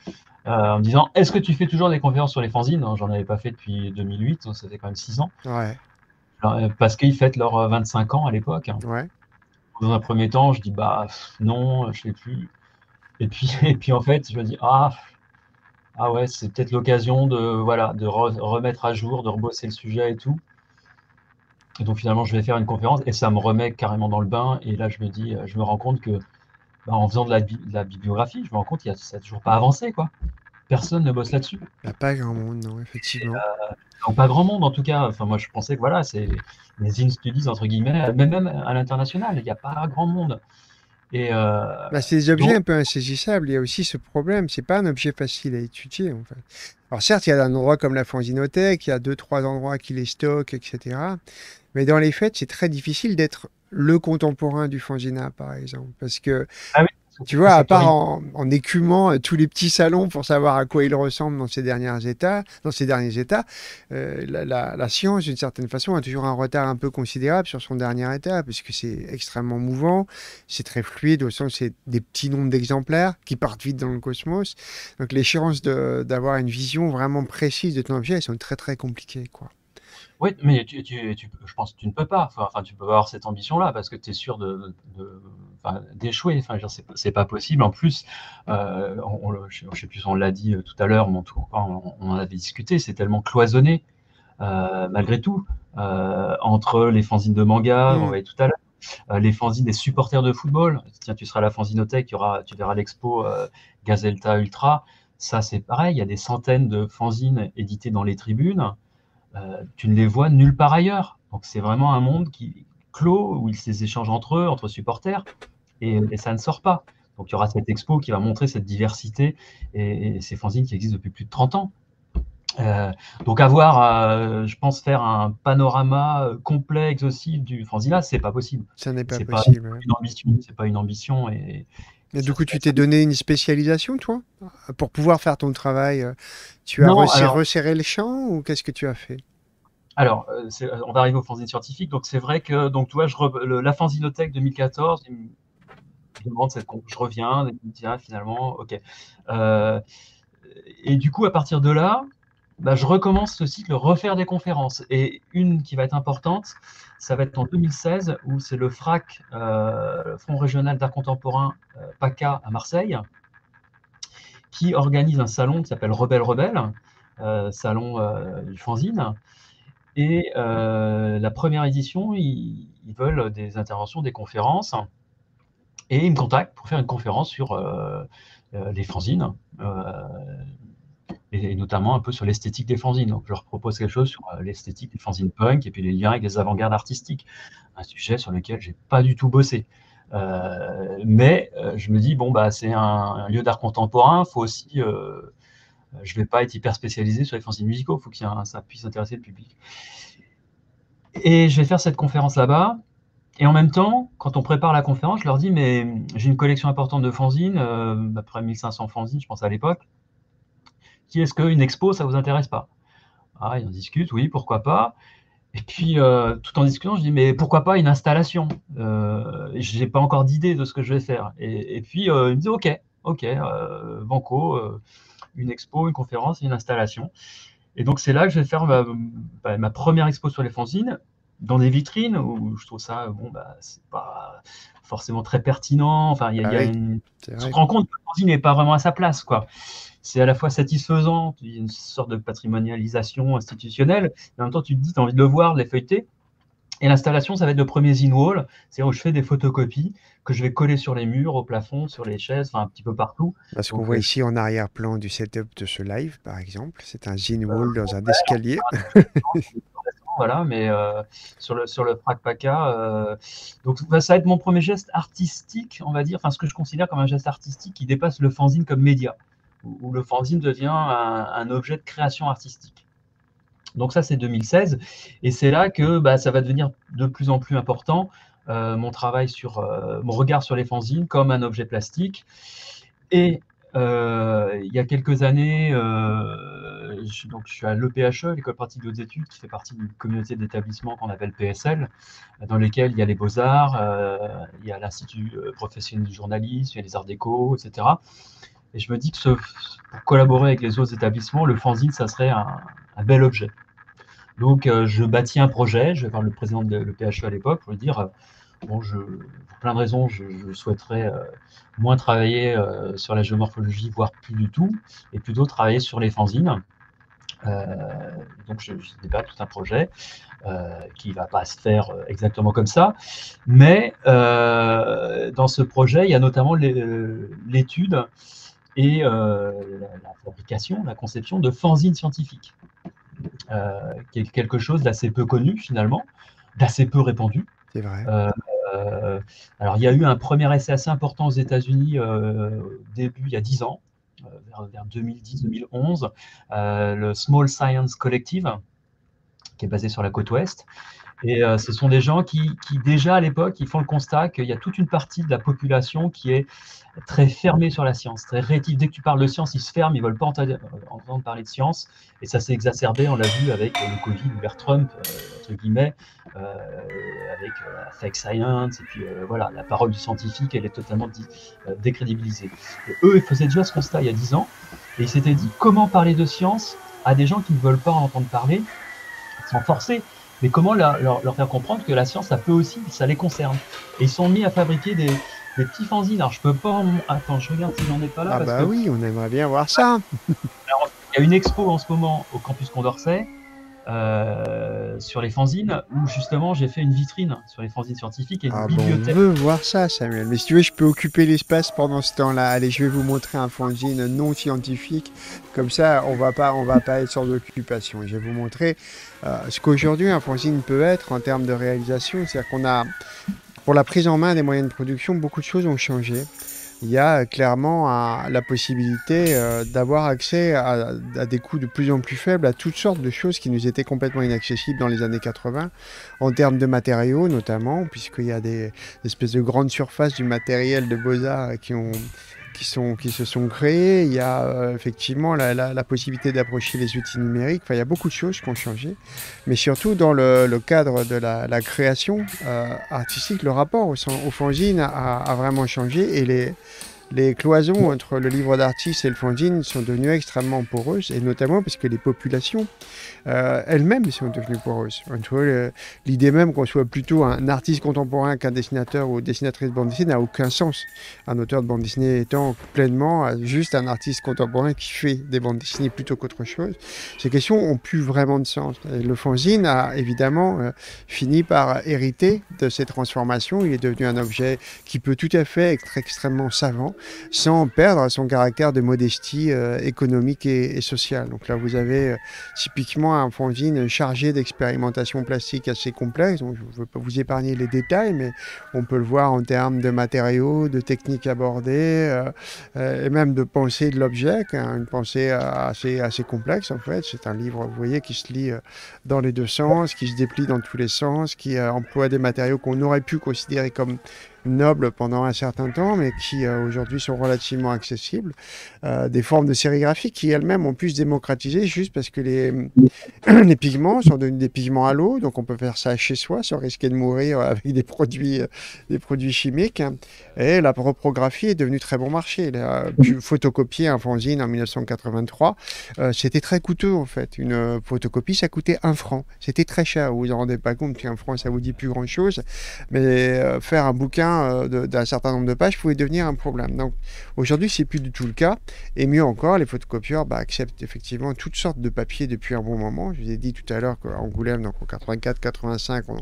euh, en me disant « Est-ce que tu fais toujours des conférences sur les fanzines ?» J'en avais pas fait depuis deux mille huit, donc ça fait quand même six ans. Ouais. Alors, parce qu'ils fêtent leurs vingt-cinq ans à l'époque. Hein. Ouais. Dans un premier temps, je dis « Bah non, je ne fais plus. » Et puis, et puis en fait, je me dis « Ah !» Ah ouais, c'est peut-être l'occasion de, voilà, de re remettre à jour, de rebosser le sujet et tout. Et donc finalement, je vais faire une conférence et ça me remet carrément dans le bain. Et là, je me dis, je me rends compte que, bah, en faisant de la, bi de la bibliographie, je me rends compte qu'il n'y a toujours pas avancé, quoi. Personne ne bosse là-dessus. Il n'y a pas grand monde, non, effectivement. Euh, donc pas grand monde, en tout cas. Enfin, moi, je pensais que voilà, c'est les in-studies, entre guillemets, même, même à l'international, il n'y a pas grand monde. Euh, bah, c'est des objets donc... un peu insaisissables. Il y a aussi ce problème, c'est pas un objet facile à étudier en fait. Alors certes, il y a un endroit comme la fanzinothèque, il y a deux trois endroits qui les stockent, et cetera. Mais dans les faits, c'est très difficile d'être le contemporain du fanzina, par exemple, parce que ah oui. Tu vois, à part en, en écumant tous les petits salons pour savoir à quoi ils ressemblent dans ces derniers états, dans ces derniers états, euh, la, la, la science, d'une certaine façon, a toujours un retard un peu considérable sur son dernier état, puisque c'est extrêmement mouvant, c'est très fluide, au sens c'est des petits nombres d'exemplaires qui partent vite dans le cosmos. Donc les chances d'avoir une vision vraiment précise de ton objet, elles sont très très compliquées, quoi. Oui, mais tu, tu, tu, je pense que tu ne peux pas. Enfin, tu peux avoir cette ambition-là parce que tu es sûr de, de, d'échouer. Enfin, c'est pas possible. En plus, euh, on, on, je ne sais plus si on l'a dit tout à l'heure, mais en tout cas, on, on en avait discuté. C'est tellement cloisonné, euh, malgré tout, euh, entre les fanzines de manga, mmh. on avait tout à l'heure. Euh, les fanzines des supporters de football. Tiens, tu seras à la fanzinothèque, il y aura, tu verras l'expo euh, Gazelta Ultra. Ça, c'est pareil, il y a des centaines de fanzines éditées dans les tribunes. Euh, tu ne les vois nulle part ailleurs. Donc, c'est vraiment un monde qui clos, où ils s'échangent entre eux, entre supporters, et, et ça ne sort pas. Donc, il y aura cette expo qui va montrer cette diversité et, et ces fanzines qui existent depuis plus de trente ans. Euh, donc avoir, euh, je pense, faire un panorama complet, exhaustif du fanzine, c'est pas possible. Ça n'est pas possible. Ouais. C'est pas une ambition. Et, et du coup, tu t'es donné une spécialisation, toi, pour pouvoir faire ton travail. Tu as non, resserré, alors... resserré le champ ou qu'est-ce que tu as fait? Alors, on va arriver aux fanzines scientifiques. Donc c'est vrai que donc tu vois, je re... le, la fanzinothèque deux mille quatorze. Je me demande cette... je reviens, tiens, finalement, ok. Euh... Et du coup, à partir de là. Bah, je recommence ce cycle, refaire des conférences. Et une qui va être importante, ça va être en deux mille seize, où c'est le FRAC, euh, le Front Régional d'Art Contemporain, euh, PACA, à Marseille, qui organise un salon qui s'appelle Rebelle Rebelle, euh, salon euh, du fanzine. Et euh, la première édition, ils, ils veulent des interventions, des conférences. Et ils me contactent pour faire une conférence sur euh, les fanzines, euh, et notamment un peu sur l'esthétique des fanzines. Donc, je leur propose quelque chose sur l'esthétique des fanzines punk et puis les liens avec les avant-gardes artistiques. Un sujet sur lequel je n'ai pas du tout bossé. Euh, mais euh, je me dis, bon, bah, c'est un, un lieu d'art contemporain, faut aussi, euh, je ne vais pas être hyper spécialisé sur les fanzines musicaux, il faut que ça puisse intéresser le public. Et je vais faire cette conférence là-bas. Et en même temps, quand on prépare la conférence, je leur dis, mais j'ai une collection importante de fanzines, euh, après mille cinq cents fanzines, je pense à l'époque. Qui est-ce qu'une expo, ça ne vous intéresse pas? Ah, ils en discutent, oui, pourquoi pas. Et puis, euh, tout en discutant, je dis, mais pourquoi pas une installation? euh, Je n'ai pas encore d'idée de ce que je vais faire. Et, et puis, euh, ils me disent, ok, ok, euh, banco, euh, une expo, une conférence, une installation. Et donc, c'est là que je vais faire ma, ma première expo sur les fanzines, dans des vitrines, où je trouve ça, bon, bah, c'est pas forcément très pertinent. Enfin, il y a, ah, y a oui. une... On se rend compte que le fanzine n'est pas vraiment à sa place, quoi. C'est à la fois satisfaisant, il y a une sorte de patrimonialisation institutionnelle, mais en même temps, tu te dis, tu as envie de le voir, de les feuilleter. Et l'installation, ça va être le premier in-wall, c'est-à-dire où je fais des photocopies que je vais coller sur les murs, au plafond, sur les chaises, enfin un petit peu partout. Parce qu'on voit ici en arrière-plan du setup de ce live, par exemple, c'est un in-wall euh, dans un escalier. Voilà, mais euh, sur le, sur le Frac Paca. Euh, donc, ça va être mon premier geste artistique, on va dire, enfin, ce que je considère comme un geste artistique qui dépasse le fanzine comme média, où, où le fanzine devient un, un objet de création artistique. Donc, ça, c'est deux mille seize. Et c'est là que bah, ça va devenir de plus en plus important, euh, mon travail sur, euh, mon regard sur les fanzines comme un objet plastique. Et euh, il y a quelques années, euh, Je, donc, je suis à l'E P H E, l'École pratique d'autres études, qui fait partie d'une communauté d'établissements qu'on appelle P S L, dans lesquels il y a les beaux-arts, euh, il y a l'Institut professionnel du journalisme, il y a les arts déco, et cetera. Et je me dis que ce, pour collaborer avec les autres établissements, le fanzine, ça serait un, un bel objet. Donc, euh, je bâtis un projet, je vais voir le président de l'E P H E à l'époque pour lui dire... Euh, Bon, je, pour plein de raisons, je, je souhaiterais euh, moins travailler euh, sur la géomorphologie, voire plus du tout, et plutôt travailler sur les fanzines. Euh, donc, je, je débatte tout un projet euh, qui ne va pas se faire exactement comme ça. Mais euh, dans ce projet, il y a notamment l'étude et euh, la fabrication, la conception de fanzines scientifiques, euh, qui est quelque chose d'assez peu connu finalement, d'assez peu répandu. C'est vrai. Euh, euh, alors, il y a eu un premier essai assez important aux États-Unis euh, au début, il y a dix ans, euh, vers, vers deux mille dix deux mille onze, euh, le Small Science Collective, qui est basé sur la côte ouest. Et euh, ce sont des gens qui, qui déjà à l'époque, ils font le constat qu'il y a toute une partie de la population qui est très fermée sur la science, très rétive. Dès que tu parles de science, ils se ferment, ils ne veulent pas entendre, entendre parler de science. Et ça s'est exacerbé, on l'a vu avec le Covid, Hubert Trump, euh, entre guillemets, euh, avec euh, la fake science. Et puis euh, voilà, la parole du scientifique, elle est totalement euh, décrédibilisée. Et eux, ils faisaient déjà ce constat il y a dix ans. Et ils s'étaient dit, comment parler de science à des gens qui ne veulent pas en entendre parler ? sans forcer, mais comment leur, leur, leur faire comprendre que la science, ça peut aussi, ça les concerne. Et ils sont mis à fabriquer des, des petits fanzines. Alors, je peux pas... En... Attends, je regarde si j'en ai pas là. Ah parce bah que... oui, on aimerait bien voir ça. Alors, il y a une expo en ce moment au campus Condorcet, Euh, sur les fanzines, où justement j'ai fait une vitrine sur les fanzines scientifiques et une ah bibliothèque. Bon, on veut voir ça, Samuel, mais si tu veux je peux occuper l'espace pendant ce temps-là. Allez, je vais vous montrer un fanzine non scientifique, comme ça on va pas, on va pas être sans occupation. Je vais vous montrer euh, ce qu'aujourd'hui un fanzine peut être en termes de réalisation, c'est-à-dire qu'on a, pour la prise en main des moyens de production, beaucoup de choses ont changé. Il y a clairement un, la possibilité euh, d'avoir accès à, à des coûts de plus en plus faibles à toutes sortes de choses qui nous étaient complètement inaccessibles dans les années quatre-vingt, en termes de matériaux notamment, puisqu'il y a des, des espèces de grandes surfaces du matériel de beaux-arts qui ont... Qui, sont, qui se sont créés. Il y a euh, effectivement la, la, la possibilité d'approcher les outils numériques. Enfin, il y a beaucoup de choses qui ont changé, mais surtout dans le, le cadre de la, la création euh, artistique, le rapport au, au fanzine a, a vraiment changé, et les, les cloisons entre le livre d'artiste et le fanzine sont devenues extrêmement poreuses, et notamment parce que les populations euh, elles-mêmes sont devenues poreuses. L'idée même qu'on soit plutôt un artiste contemporain qu'un dessinateur ou dessinatrice de bande dessinée n'a aucun sens. Un auteur de bande dessinée étant pleinement juste un artiste contemporain qui fait des bandes dessinées plutôt qu'autre chose, ces questions ont plus vraiment de sens. Et le fanzine a évidemment euh, fini par hériter de ces transformations. Il est devenu un objet qui peut tout à fait être extrêmement savant, sans perdre son caractère de modestie euh, économique et, et sociale. Donc là, vous avez euh, typiquement un fanzine chargé d'expérimentations plastiques assez complexes. Donc, je ne veux pas vous épargner les détails, mais on peut le voir en termes de matériaux, de techniques abordées, euh, euh, et même de pensée de l'objet, hein, une pensée assez, assez complexe en fait. C'est un livre, vous voyez, qui se lit euh, dans les deux sens, qui se déplie dans tous les sens, qui euh, emploie des matériaux qu'on aurait pu considérer comme nobles pendant un certain temps, mais qui euh, aujourd'hui sont relativement accessibles, euh, des formes de sérigraphie qui elles-mêmes ont pu se démocratiser juste parce que les, les pigments sont devenus des pigments à l'eau, donc on peut faire ça chez soi sans risquer de mourir avec des produits, euh, des produits chimiques, hein. Et la reprographie est devenue très bon marché. Pu photocopier un fanzine en mille neuf cent quatre-vingt-trois, euh, c'était très coûteux en fait. Une euh, photocopie, ça coûtait un franc, c'était très cher, vous vous en rendez pas compte, un franc ça vous dit plus grand chose, mais euh, faire un bouquin d'un certain nombre de pages pouvait devenir un problème. Donc aujourd'hui c'est plus du tout le cas, et mieux encore, les photocopieurs bah, acceptent effectivement toutes sortes de papiers depuis un bon moment. Je vous ai dit tout à l'heure qu'à Angoulême, donc en quatre-vingt-quatre quatre-vingt-cinq, on,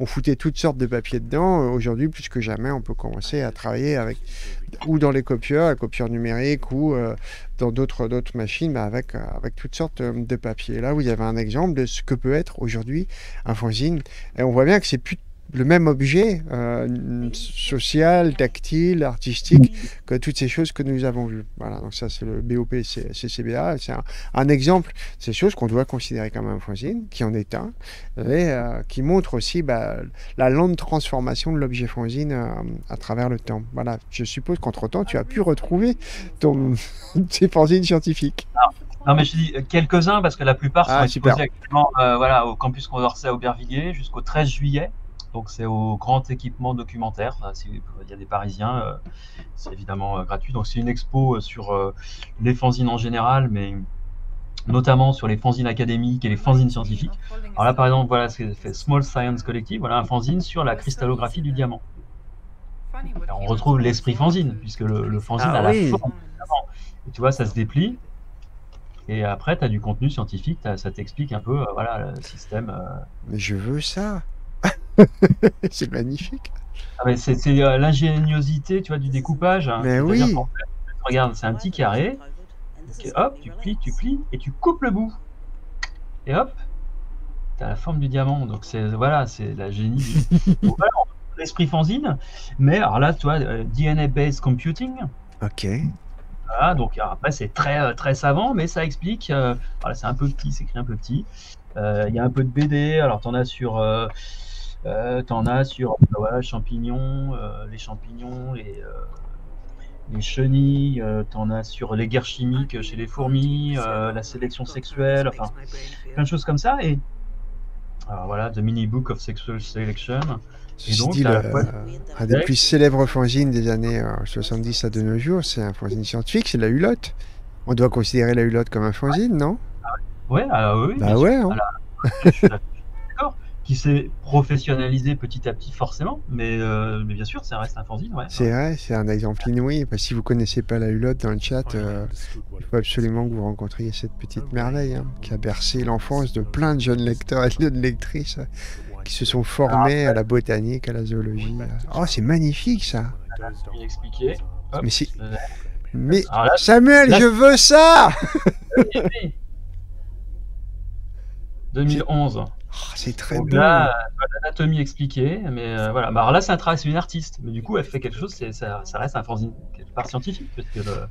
on foutait toutes sortes de papiers dedans. Aujourd'hui plus que jamais on peut commencer à travailler avec, ou dans les copieurs, la copieur numérique, ou euh, dans d'autres d'autres machines, bah, avec, avec toutes sortes de papiers. Là vous avez un exemple de ce que peut être aujourd'hui un fanzine, et on voit bien que c'est plus le même objet euh, social, tactile, artistique que toutes ces choses que nous avons vues. Voilà, donc ça c'est le B O P, c'est C C B A, c'est un, un exemple de ces choses qu'on doit considérer comme un fanzine, qui en est un, et euh, qui montre aussi bah, la lente transformation de l'objet fanzine euh, à travers le temps. Voilà, je suppose qu'entre-temps tu as pu retrouver ton... ces fanzines scientifiques. Non, mais je dis quelques-uns parce que la plupart sont ah, exposés actuellement euh, voilà, au campus Condorcet à Aubervilliers jusqu'au treize juillet. Donc c'est au grand équipement documentaire, il y a des Parisiens, c'est évidemment gratuit. Donc c'est une expo sur les fanzines en général, mais notamment sur les fanzines académiques et les fanzines scientifiques. Alors là par exemple, voilà ce que fait Small Science Collective, voilà un fanzine sur la cristallographie du diamant. Alors on retrouve l'esprit fanzine, puisque le, le fanzine ah, a oui. la forme du diamant. Et tu vois, ça se déplie. Et après, tu as du contenu scientifique, ça t'explique un peu, voilà, le système. Euh... Mais je veux ça. C'est magnifique. Ah, c'est euh, l'ingéniosité, tu vois, du découpage. Hein. Mais oui. Dire, regarde, c'est un petit carré. Et hop, tu plies, tu plies, et tu coupes le bout. Et hop, t'as la forme du diamant. Donc c'est voilà, c'est la génie. Bon, voilà, l'esprit fanzine. Mais alors là, tu vois, euh, D N A-based computing. Ok. Voilà, donc après c'est très très savant, mais ça explique. Euh, voilà, c'est un peu petit, c'est écrit un peu petit. Il euh, y a un peu de B D. Alors t'en as sur. Euh, Euh, t'en as sur ouais, champignons, euh, les champignons, les, euh, les chenilles, euh, t'en as sur les guerres chimiques chez les fourmis, euh, la sélection sexuelle, enfin plein de choses comme ça. Et alors, voilà, The Mini Book of Sexual Selection. Et donc, dit, le, euh, un des plus célèbres fanzines des années euh, soixante-dix à de nos jours, c'est un fanzine scientifique, c'est la Hulotte. On doit considérer la Hulotte comme un fanzine, non? Ouais, alors, oui. Bah ouais. Hein. Alors, je suis d'accord, qui s'est professionnalisé petit à petit forcément, mais, euh, mais bien sûr, ça reste un fanzine. Ouais. C'est vrai, c'est un exemple inouï. Parce que si vous connaissez pas la Hulotte dans le chat, euh, il faut absolument que vous rencontriez cette petite merveille hein, qui a bercé l'enfance de plein de jeunes lecteurs et de jeunes lectrices hein, qui se sont formés à la botanique, à la zoologie. Oh, c'est magnifique ça. Expliqué. Hop. Mais c'est... Mais là, Samuel, là, je veux ça. deux mille onze. Oh, c'est très beau. Là, l'anatomie expliquée, mais euh, voilà. Alors là, c'est un travail, c'est une artiste, mais du coup, elle fait quelque chose. Ça, ça reste un fanzine quelque part scientifique, parce que le,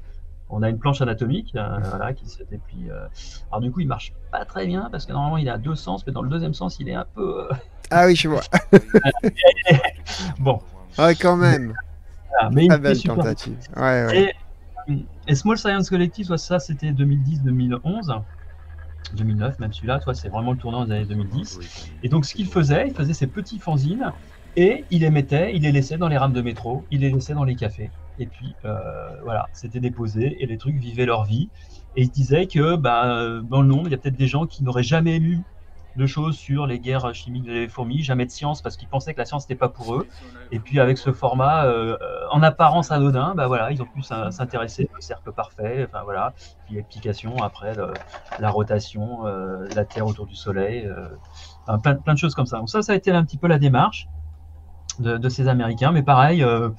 on a une planche anatomique euh, voilà, qui se déplie. Euh. Alors du coup, il marche pas très bien parce que normalement, il a deux sens, mais dans le deuxième sens, il est un peu. Euh... Ah oui, je vois. Bon. Ouais, quand même. Ah, mais une belle tentative. Ouais, ouais. Et, et Small Science Collective, soit ça c'était deux mille dix, deux mille onze, deux mille neuf, même celui-là, toi c'est vraiment le tournant des années deux mille dix. Et donc ce qu'il faisait, il faisait ses petits fanzines et il les mettait, il les laissait dans les rames de métro, il les laissait dans les cafés. Et puis euh, voilà, c'était déposé et les trucs vivaient leur vie. Et il disait que bah, dans le nombre, il y a peut-être des gens qui n'auraient jamais lu de choses sur les guerres chimiques des fourmis, jamais de science parce qu'ils pensaient que la science n'était pas pour eux. Et puis avec ce format euh, en apparence anodin, bah voilà, ils ont pu s'intéresser au cercle parfait, enfin voilà, puis l'explication après le, la rotation, euh, la Terre autour du Soleil, euh, enfin, plein, plein de choses comme ça. Donc ça, ça a été un petit peu la démarche de, de ces Américains, mais pareil, euh,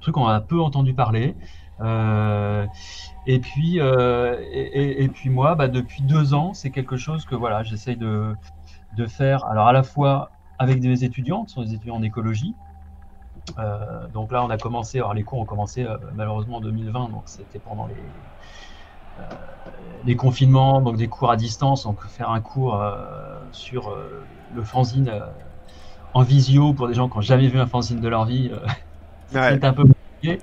truc qu'on a peu entendu parler. Euh, et puis euh, et, et, et puis moi, bah, depuis deux ans, c'est quelque chose que voilà, j'essaye de de faire, alors à la fois avec des étudiants, qui sont des étudiants en écologie, euh, donc là on a commencé, alors les cours ont commencé euh, malheureusement en deux mille vingt, donc c'était pendant les, euh, les confinements, donc des cours à distance, donc faire un cours euh, sur euh, le fanzine euh, en visio pour des gens qui n'ont jamais vu un fanzine de leur vie, euh, c'était ouais. un peu compliqué,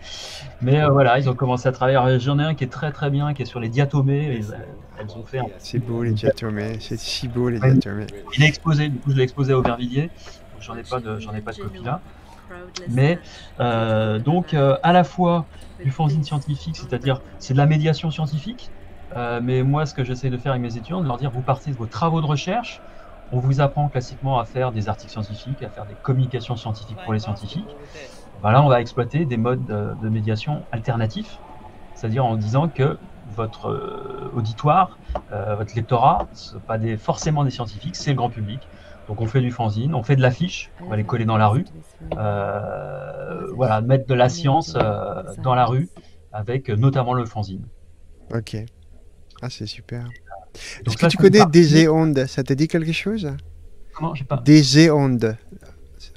mais euh, voilà, ils ont commencé à travailler, j'en ai un qui est très très bien, qui est sur les diatomées, et, euh, elles ont fait. C'est beau les diatomées, c'est si beau les diatomées. Il est exposé, du coup je l'ai exposé à Aubervilliers, donc j'en ai pas de, j'en ai pas de copie là. Mais euh, donc euh, à la fois du fanzine scientifique, c'est-à-dire c'est de la médiation scientifique, euh, mais moi ce que j'essaie de faire avec mes étudiants, de leur dire vous partez de vos travaux de recherche, on vous apprend classiquement à faire des articles scientifiques, à faire des communications scientifiques pour les scientifiques. Ben là on va exploiter des modes de, de médiation alternatifs, c'est-à-dire en disant que votre euh, auditoire, euh, votre lectorat, ce n'est pas des, forcément des scientifiques, c'est le grand public. Donc on fait du fanzine, on fait de l'affiche, on va les coller dans la rue, euh, voilà, mettre de la science euh, dans la rue, avec euh, notamment le fanzine. Ok, ah c'est super. Est-ce que tu connais Déséonde? Ça t'a dit quelque chose? Comment? J'ai pas. Déséonde.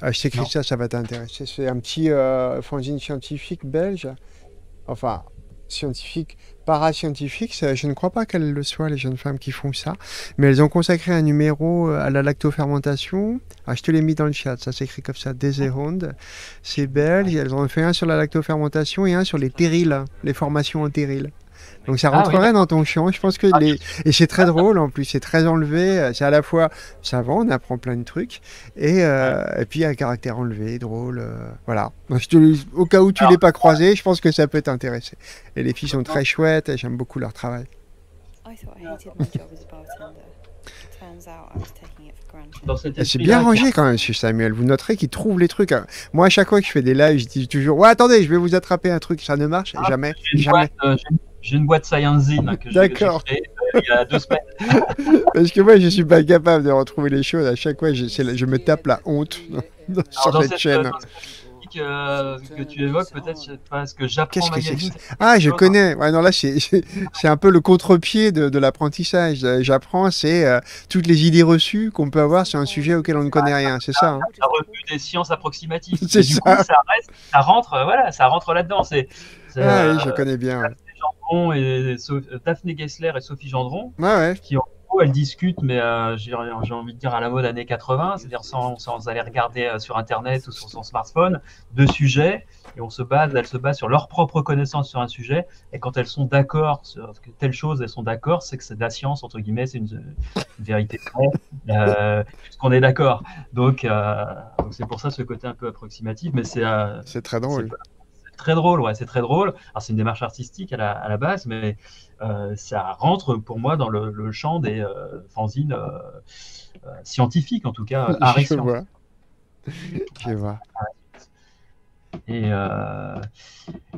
Ah, je sais que ça, ça va t'intéresser. C'est un petit euh, fanzine scientifique belge, enfin... scientifique, parascientifique, je ne crois pas qu'elles le soient, les jeunes femmes qui font ça, mais elles ont consacré un numéro à la lactofermentation. Ah, je te l'ai mis dans le chat, ça s'écrit comme ça, Déséronde. C'est belge, elles ont fait un sur la lactofermentation et un sur les terrils, les formations en terrils. Donc ça rentrerait ah, oui. dans ton champ, je pense que les... Et c'est très drôle en plus, c'est très enlevé, c'est à la fois savant, on apprend plein de trucs, et, euh, et puis il y a un caractère enlevé, drôle, euh, voilà. Je te... Au cas où tu l'es pas croisé, je pense que ça peut t'intéresser. Et les filles sont très chouettes, et j'aime beaucoup leur travail. C'est bien rangé quand même, monsieur Samuel. Vous noterez qu'il trouve les trucs. Hein. Moi, à chaque fois que je fais des lives, je dis toujours ouais, attendez, je vais vous attraper un truc. Ça ne marche ah, jamais. jamais. Euh, J'ai une boîte Sciencezine que j'ai créée il y a deux semaines. Parce que moi, je suis pas capable de retrouver les choses. À chaque fois, je, je me tape la honte dans, dans sur dans cette, cette chaîne. Euh, Que, que tu évoques peut-être parce que j'apprends ma magazine. Ah, je connais. Ouais, non, là, c'est un peu le contre-pied de, de l'apprentissage. J'apprends, c'est euh, toutes les idées reçues qu'on peut avoir sur un sujet auquel on ne connaît ah, rien. C'est ça. Hein. La revue des sciences approximatives. C'est ça. Du coup, ça, reste, ça rentre, euh, voilà, ça rentre là-dedans. C'est. Ah, euh, oui, je connais bien. Daphné, Gendron et, et, Daphné Gessler et Sophie Gendron. Ouais, ouais. Qui ont elles discutent, mais euh, j'ai envie de dire à la mode années quatre-vingts, c'est-à-dire sans, sans aller regarder euh, sur Internet ou sur son smartphone, deux sujets, et on se base, elles se basent sur leur propre connaissance sur un sujet, et quand elles sont d'accord sur que telle chose, elles sont d'accord, c'est que c'est de la science, entre guillemets, c'est une, une vérité euh, puisqu'on est d'accord. Donc, euh, donc c'est pour ça ce côté un peu approximatif, mais c'est... Euh, c'est très drôle. très drôle, ouais, c'est très drôle. Alors, c'est une démarche artistique à la, à la base, mais euh, ça rentre pour moi dans le, le champ des euh, fanzines euh, euh, scientifiques, en tout cas. Je science. vois. Je vois. Et, euh,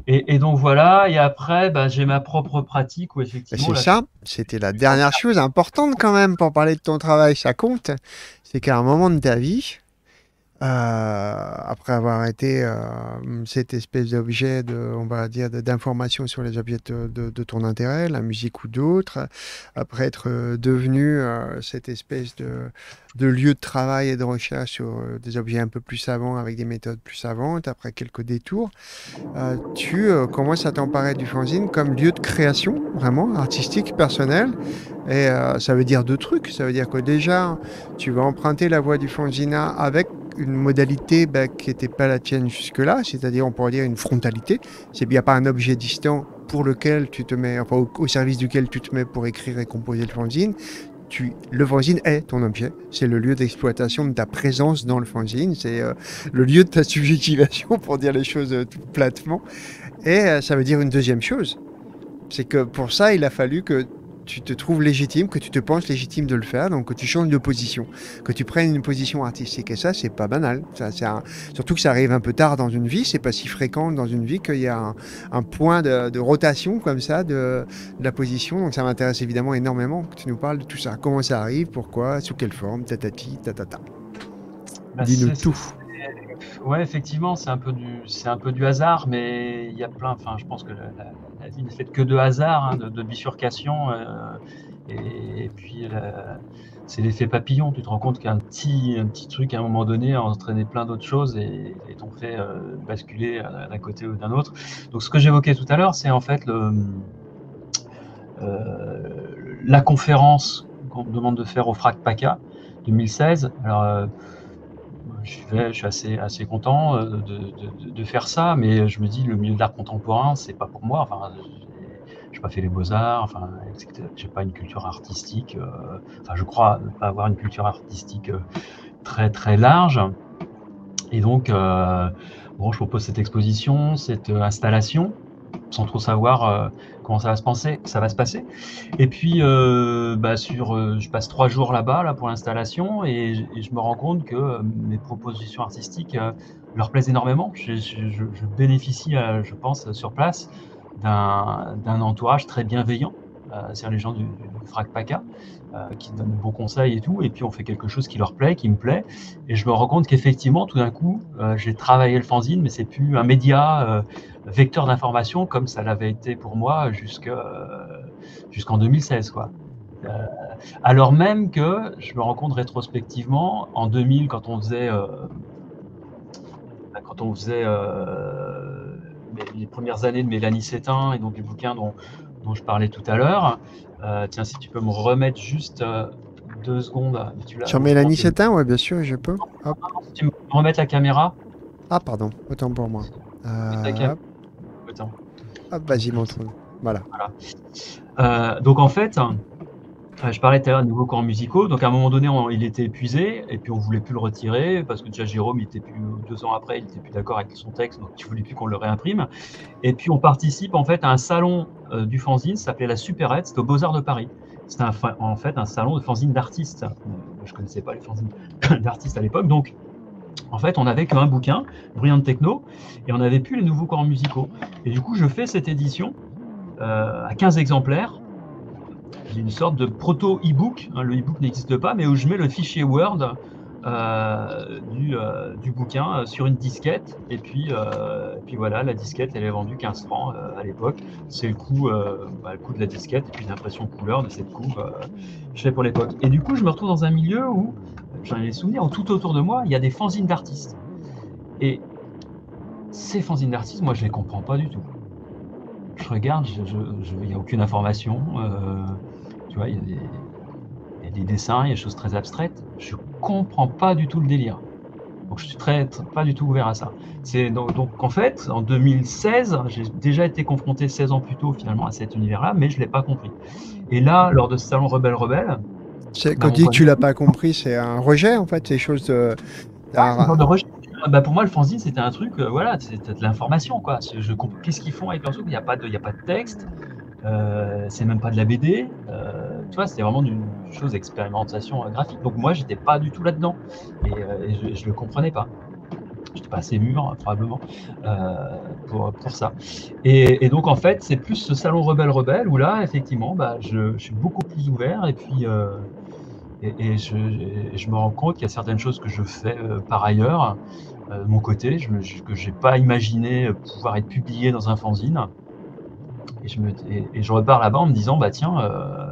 et, et donc voilà, et après bah, j'ai ma propre pratique où effectivement... C'est la... ça, c'était la dernière chose importante quand même pour parler de ton travail, ça compte, c'est qu'à un moment de ta vie, euh, après avoir été euh, cette espèce d'objet, de, on va dire, d'information sur les objets de, de, de ton intérêt, la musique ou d'autres, après être devenu euh, cette espèce de... de lieux de travail et de recherche sur des objets un peu plus savants, avec des méthodes plus savantes, après quelques détours, euh, tu euh, commences à t'emparer du fanzine comme lieu de création, vraiment, artistique, personnel. Et euh, ça veut dire deux trucs. Ça veut dire que déjà, tu vas emprunter la voie du fanzina avec une modalité bah, qui n'était pas la tienne jusque-là, c'est-à-dire, on pourrait dire, une frontalité. C'est bien pas un objet distant pour lequel tu te mets, enfin, au, au service duquel tu te mets pour écrire et composer le fanzine. Tu, le fanzine est ton objet, c'est le lieu d'exploitation de ta présence dans le fanzine, c'est euh, le lieu de ta subjectivation, pour dire les choses euh, tout platement. Et euh, ça veut dire une deuxième chose, c'est que pour ça, il a fallu que tu te trouves légitime, que tu te penses légitime de le faire, donc que tu changes de position, que tu prennes une position artistique. Et ça, c'est pas banal. Ça, c'est un... Surtout que ça arrive un peu tard dans une vie, c'est pas si fréquent dans une vie qu'il y a un, un point de, de rotation comme ça de, de la position. Donc ça m'intéresse évidemment énormément que tu nous parles de tout ça. Comment ça arrive, pourquoi, sous quelle forme, tatati, tatata. Bah, dis-nous tout. Ouais, effectivement, c'est un peu du, c'est un peu du hasard, mais il y a plein. Enfin, je pense que la, la, la vie ne fait que de hasard, hein, de, de bifurcation, euh, et, et puis la, c'est l'effet papillon. Tu te rends compte qu'un petit, un petit truc à un moment donné a entraîné plein d'autres choses et, et t'ont fait euh, basculer d'un côté ou d'un autre. Donc, ce que j'évoquais tout à l'heure, c'est en fait le, euh, la conférence qu'on me demande de faire au Frac Paca deux mille seize. Alors euh, Je, vais, je suis assez, assez content de, de, de faire ça, mais je me dis le milieu de l'art contemporain, c'est pas pour moi. Enfin, je n'ai pas fait les beaux-arts, enfin, je n'ai pas une culture artistique. Euh, enfin, je crois ne pas avoir une culture artistique très, très large. Et donc, euh, bon, je propose cette exposition, cette installation, sans trop savoir euh, comment ça va, se penser, ça va se passer. Et puis, euh, bah sur, euh, je passe trois jours là-bas là, pour l'installation et, et je me rends compte que euh, mes propositions artistiques euh, leur plaisent énormément. Je, je, je, je bénéficie, euh, je pense, sur place d'un, d'un entourage très bienveillant, euh, c'est-à-dire les gens du, du Frac Paca, euh, qui donnent de bons conseils et tout. Et puis, on fait quelque chose qui leur plaît, qui me plaît. Et je me rends compte qu'effectivement, tout d'un coup, euh, j'ai travaillé le fanzine, mais c'est plus un média... Euh, vecteur d'information comme ça l'avait été pour moi jusqu'en deux mille seize. Quoi. Euh, alors même que je me rends compte rétrospectivement, en deux mille, quand on faisait, euh, quand on faisait euh, les premières années de Mélanie Sétain et donc du bouquin dont, dont je parlais tout à l'heure, euh, tiens, si tu peux me remettre juste euh, deux secondes. Tu Sur Mélanie Sétain, ouais, bien sûr, je peux. Hop. Si tu me remettes la caméra. Ah, pardon, autant pour moi. Euh... Hop, vas-y, montre. Voilà. voilà. Euh, donc en fait, je parlais tout à l'heure de nouveaux corps musicaux. Donc à un moment donné, on, il était épuisé et puis on voulait plus le retirer parce que déjà Jérôme, il était plus deux ans après, il était plus d'accord avec son texte, donc il voulait plus qu'on le réimprime. Et puis on participe en fait à un salon euh, du fanzine, ça s'appelait la Superette, c'était aux Beaux-Arts de Paris. C'était en fait un salon de fanzine d'artistes. Je connaissais pas les fanzines d'artistes à l'époque, donc. En fait, on n'avait qu'un bouquin, Brillante Techno, et on n'avait plus les nouveaux corps musicaux. Et du coup, je fais cette édition euh, à quinze exemplaires. J'ai une sorte de proto-e-book, hein, le e-book n'existe pas, mais où je mets le fichier Word euh, du, euh, du bouquin euh, sur une disquette. Et puis, euh, et puis voilà, la disquette, elle est vendue quinze francs euh, à l'époque. C'est le coût euh, bah, le coût de la disquette, et puis l'impression couleur de cette coupe, euh, je fais pour l'époque. Et du coup, je me retrouve dans un milieu où... J'en ai des souvenirs, tout autour de moi, il y a des fanzines d'artistes. Et ces fanzines d'artistes, moi, je ne les comprends pas du tout. Je regarde, il n'y a aucune information. Euh, tu vois, il y, y a des dessins, il y a des choses très abstraites. Je ne comprends pas du tout le délire. Donc, je ne suis très, très, pas du tout ouvert à ça. Donc, donc, en fait, en deux mille seize, j'ai déjà été confronté seize ans plus tôt, finalement, à cet univers-là, mais je ne l'ai pas compris. Et là, lors de ce salon Rebelle Rebelle, quand tu dis que tu l'as pas compris, c'est un rejet en fait, ces choses de, ah, un... de rejet. bah pour moi, le fanzine, c'était un truc, euh, voilà, c'était de l'information, quoi. Je comprends qu'est-ce qu'ils font avec leurs trucs, il n'y a, a pas de texte, euh, c'est même pas de la B D, euh, tu vois, c'était vraiment une chose expérimentation graphique. Donc moi, j'étais pas du tout là-dedans, et, euh, et je, je le comprenais pas. J'étais pas assez mûr, hein, probablement, euh, pour, pour ça. Et, et donc, en fait, c'est plus ce salon rebelle-rebelle où là, effectivement, bah, je, je suis beaucoup plus ouvert, et puis... Euh, Et, et, je, et je me rends compte qu'il y a certaines choses que je fais euh, par ailleurs, euh, de mon côté, je me, je, que je n'ai pas imaginé pouvoir être publié dans un fanzine. Et je, me, et, et je repars là-bas en me disant, bah tiens, euh,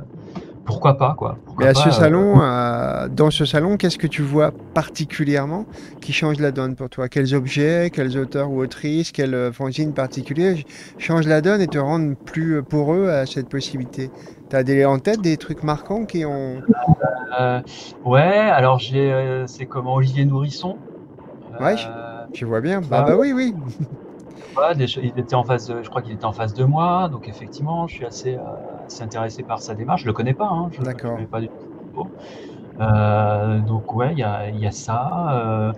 pourquoi pas, quoi. Pourquoi Mais à pas, ce euh, salon, euh, dans ce salon, qu'est-ce que tu vois particulièrement qui change la donne pour toi? Quels objets, quels auteurs ou autrices, quels fanzines particuliers changent la donne et te rendent plus poreux à cette possibilité? Tu as des, en tête des trucs marquants qui ont... Euh, ouais, alors j'ai, euh, c'est comment, Olivier Nourisson. Euh, ouais, tu vois bien. Bah, bah oui, oui. Voilà, des, il était en face de, je crois qu'il était en face de moi, donc effectivement, je suis assez, euh, assez intéressé par sa démarche. Je le connais pas, hein, je ne connais pas du tout. Euh, donc ouais, il y, y a ça.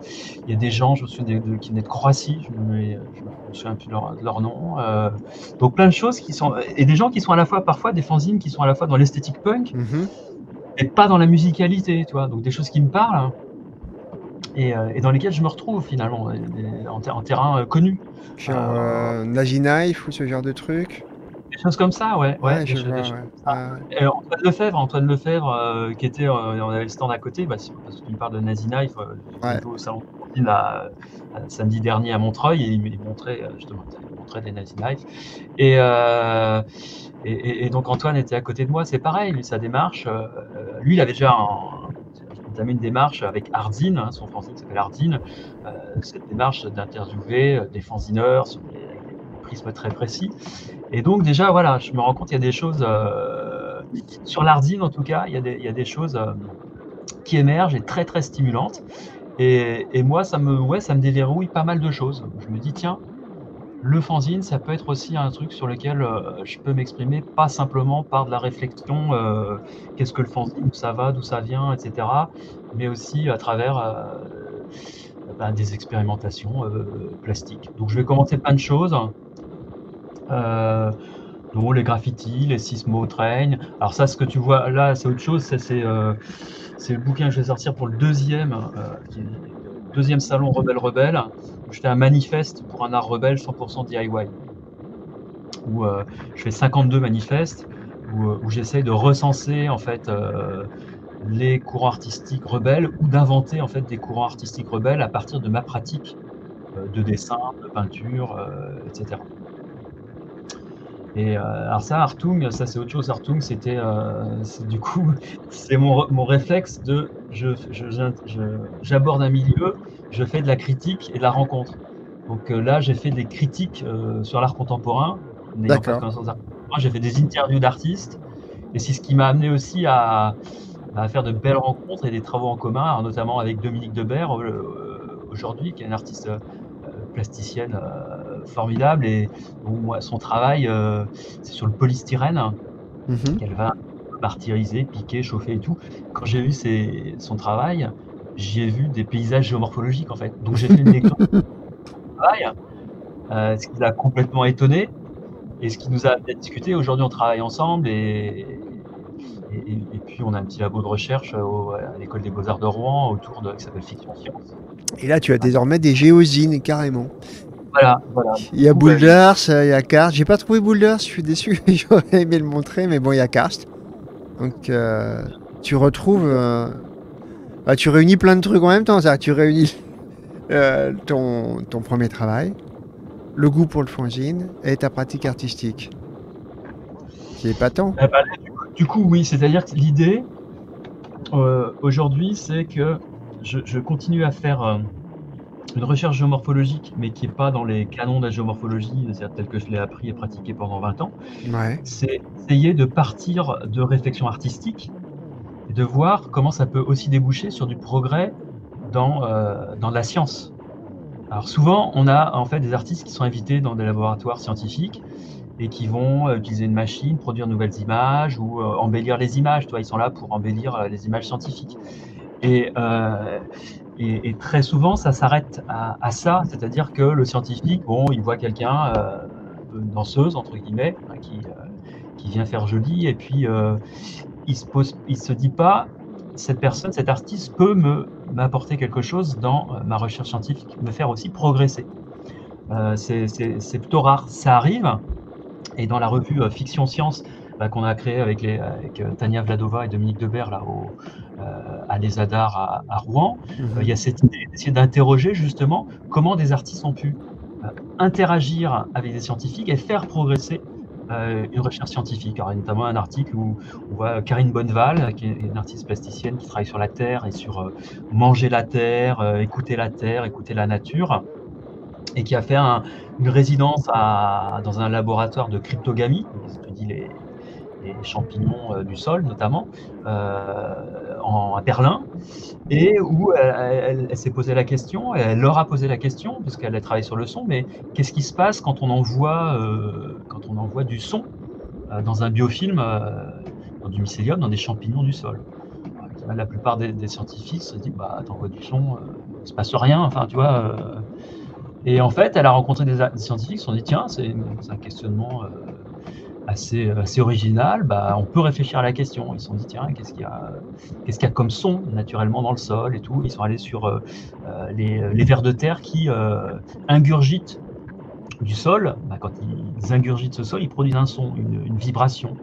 Il euh, y a des gens, je me souviens, de, de, qui venaient de Croatie. Je me, je me souviens plus de leur, de leur nom. Euh, donc plein de choses qui sont, et des gens qui sont à la fois parfois des fanzines qui sont à la fois dans l'esthétique punk. Mm-hmm. Et pas dans la musicalité, tu vois, donc des choses qui me parlent, et, euh, et dans lesquelles je me retrouve finalement, et, et, en, ter en terrain euh, connu. Genre euh, euh, Nazi Knife ou ce genre de truc. Des choses comme ça, ouais. ouais, ouais, je vois, ouais. Ah. Et Antoine Lefebvre, Antoine Lefebvre euh, qui était, euh, on avait le stand à côté, bah, parce que tu me parles de Nazi Knife, euh, ouais. Au salon de la, euh, samedi dernier à Montreuil, et il, il montrait justement il montrait des Nazi Knife. Et... Euh, Et, et, et donc Antoine était à côté de moi, c'est pareil, lui, sa démarche, euh, lui il avait déjà un, une démarche avec Ardine, hein, son fanzine s'appelle Ardine, euh, cette démarche d'interviewer des fanzineurs sur des, des prismes très précis. Et donc déjà voilà, je me rends compte qu'il y a des choses, euh, sur l'Ardine en tout cas, il y a des, il y a des choses euh, qui émergent et très très stimulantes. Et, et moi ça me, ouais, ça me déverrouille pas mal de choses, je me dis tiens, le fanzine, ça peut être aussi un truc sur lequel euh, je peux m'exprimer, pas simplement par de la réflexion, euh, qu'est-ce que le fanzine, où ça va, d'où ça vient, et cetera, mais aussi à travers euh, ben, des expérimentations euh, plastiques. Donc je vais commencer plein de choses, euh, dont les graffitis, les sismo train. Alors ça, ce que tu vois là, c'est autre chose, c'est euh, le bouquin que je vais sortir pour le deuxième, euh, qui est, deuxième salon Rebelle Rebelle, où je fais un manifeste pour un art rebelle cent pour cent D I Y, où euh, je fais cinquante-deux manifestes, où, où j'essaye de recenser en fait euh, les courants artistiques rebelles, ou d'inventer en fait des courants artistiques rebelles à partir de ma pratique euh, de dessin, de peinture, euh, et cetera. Et euh, alors ça, Artung, ça c'est autre chose. Artung, c'était euh, du coup, c'est mon, mon réflexe de, je, je, je, j'aborde un milieu, je fais de la critique et de la rencontre. Donc euh, là, j'ai fait des critiques euh, sur l'art contemporain, n'ayant pas de connaissance d'art contemporain, j'ai fait des interviews d'artistes, et c'est ce qui m'a amené aussi à, à faire de belles rencontres et des travaux en commun, alors, notamment avec Dominique Debert euh, aujourd'hui, qui est une artiste euh, plasticienne. Euh, formidable, et bon, son travail euh, c'est sur le polystyrène, mmh. Qu'elle va martyriser, piquer, chauffer et tout. Quand j'ai vu ses, son travail, j'ai vu des paysages géomorphologiques en fait, donc j'ai fait une lecture de son travail, euh, ce qui nous a complètement étonné et ce qui nous a discuté. Aujourd'hui on travaille ensemble, et, et, et, et puis on a un petit labo de recherche au, à l'école des beaux-arts de Rouen autour de, qui s'appelle Fiction Science. Et là tu as désormais des géosines carrément. Voilà, voilà. Il y a Boulders, ouais. Il y a Karst. J'ai pas trouvé Boulders, je suis déçu. J'aurais aimé le montrer, mais bon, il y a Karst. Donc, euh, tu retrouves, euh, bah, tu réunis plein de trucs en même temps. Ça, tu réunis euh, ton, ton premier travail, le goût pour le fanzine et ta pratique artistique, qui est épatant. Eh ben, du coup, oui. C'est-à-dire que l'idée euh, aujourd'hui, c'est que je, je continue à faire. Euh, Une recherche géomorphologique, mais qui n'est pas dans les canons de la géomorphologie, c'est-à-dire tel que je l'ai appris et pratiqué pendant vingt ans, ouais. C'est essayer de partir de réflexions artistiques et de voir comment ça peut aussi déboucher sur du progrès dans, euh, dans la science. Alors souvent, on a en fait des artistes qui sont invités dans des laboratoires scientifiques et qui vont utiliser une machine, produire de nouvelles images ou euh, embellir les images. Tu vois, ils sont là pour embellir euh, les images scientifiques. Et, euh, Et, et très souvent, ça s'arrête à, à ça, c'est-à-dire que le scientifique, bon, il voit quelqu'un, euh, une danseuse, entre guillemets, hein, qui, euh, qui vient faire joli, et puis euh, il se pose, il se dit pas, cette personne, cet artiste peut me m'apporter quelque chose dans ma recherche scientifique, me faire aussi progresser. Euh, c'est, c'est, c'est plutôt rare, ça arrive, et dans la revue euh, Fiction Science, bah, qu'on a créée avec, les, avec euh, Tania Vladova et Dominique Debert, là, au, euh, à Les Hadars à, à Rouen, mm-hmm. euh, il y a cette idée d'essayer d'interroger justement comment des artistes ont pu euh, interagir avec des scientifiques et faire progresser Euh, une recherche scientifique. Alors, il y a notamment un article où on voit Karine Bonneval, qui est une artiste plasticienne qui travaille sur la Terre et sur euh, manger la Terre, euh, écouter la Terre, écouter la nature, et qui a fait un, une résidence à, dans un laboratoire de cryptogamie, qui étudie les, les champignons euh, du sol notamment, euh, en, à Berlin, et où elle, elle, elle s'est posé la question, elle leur a posé la question, puisqu'elle a travaillé sur le son, mais qu'est-ce qui se passe quand on envoie euh, quand on envoie du son euh, dans un biofilm, euh, dans du mycélium, dans des champignons du sol. Alors, la plupart des, des scientifiques se disent, bah, t'envoies du son, euh, il ne se passe rien, enfin, tu vois. Euh... Et en fait, elle a rencontré des, des scientifiques qui se sont dit, tiens, c'est, c'est un questionnement euh, assez, assez original, bah, on peut réfléchir à la question. Ils se sont dit, tiens, qu'est-ce qu'il y a, qu'est-ce qu'il y a comme son naturellement dans le sol et tout. Ils sont allés sur euh, les, les vers de terre qui euh, ingurgitent du sol, bah, quand ils ingurgitent ce sol, ils produisent un son, une, une vibration.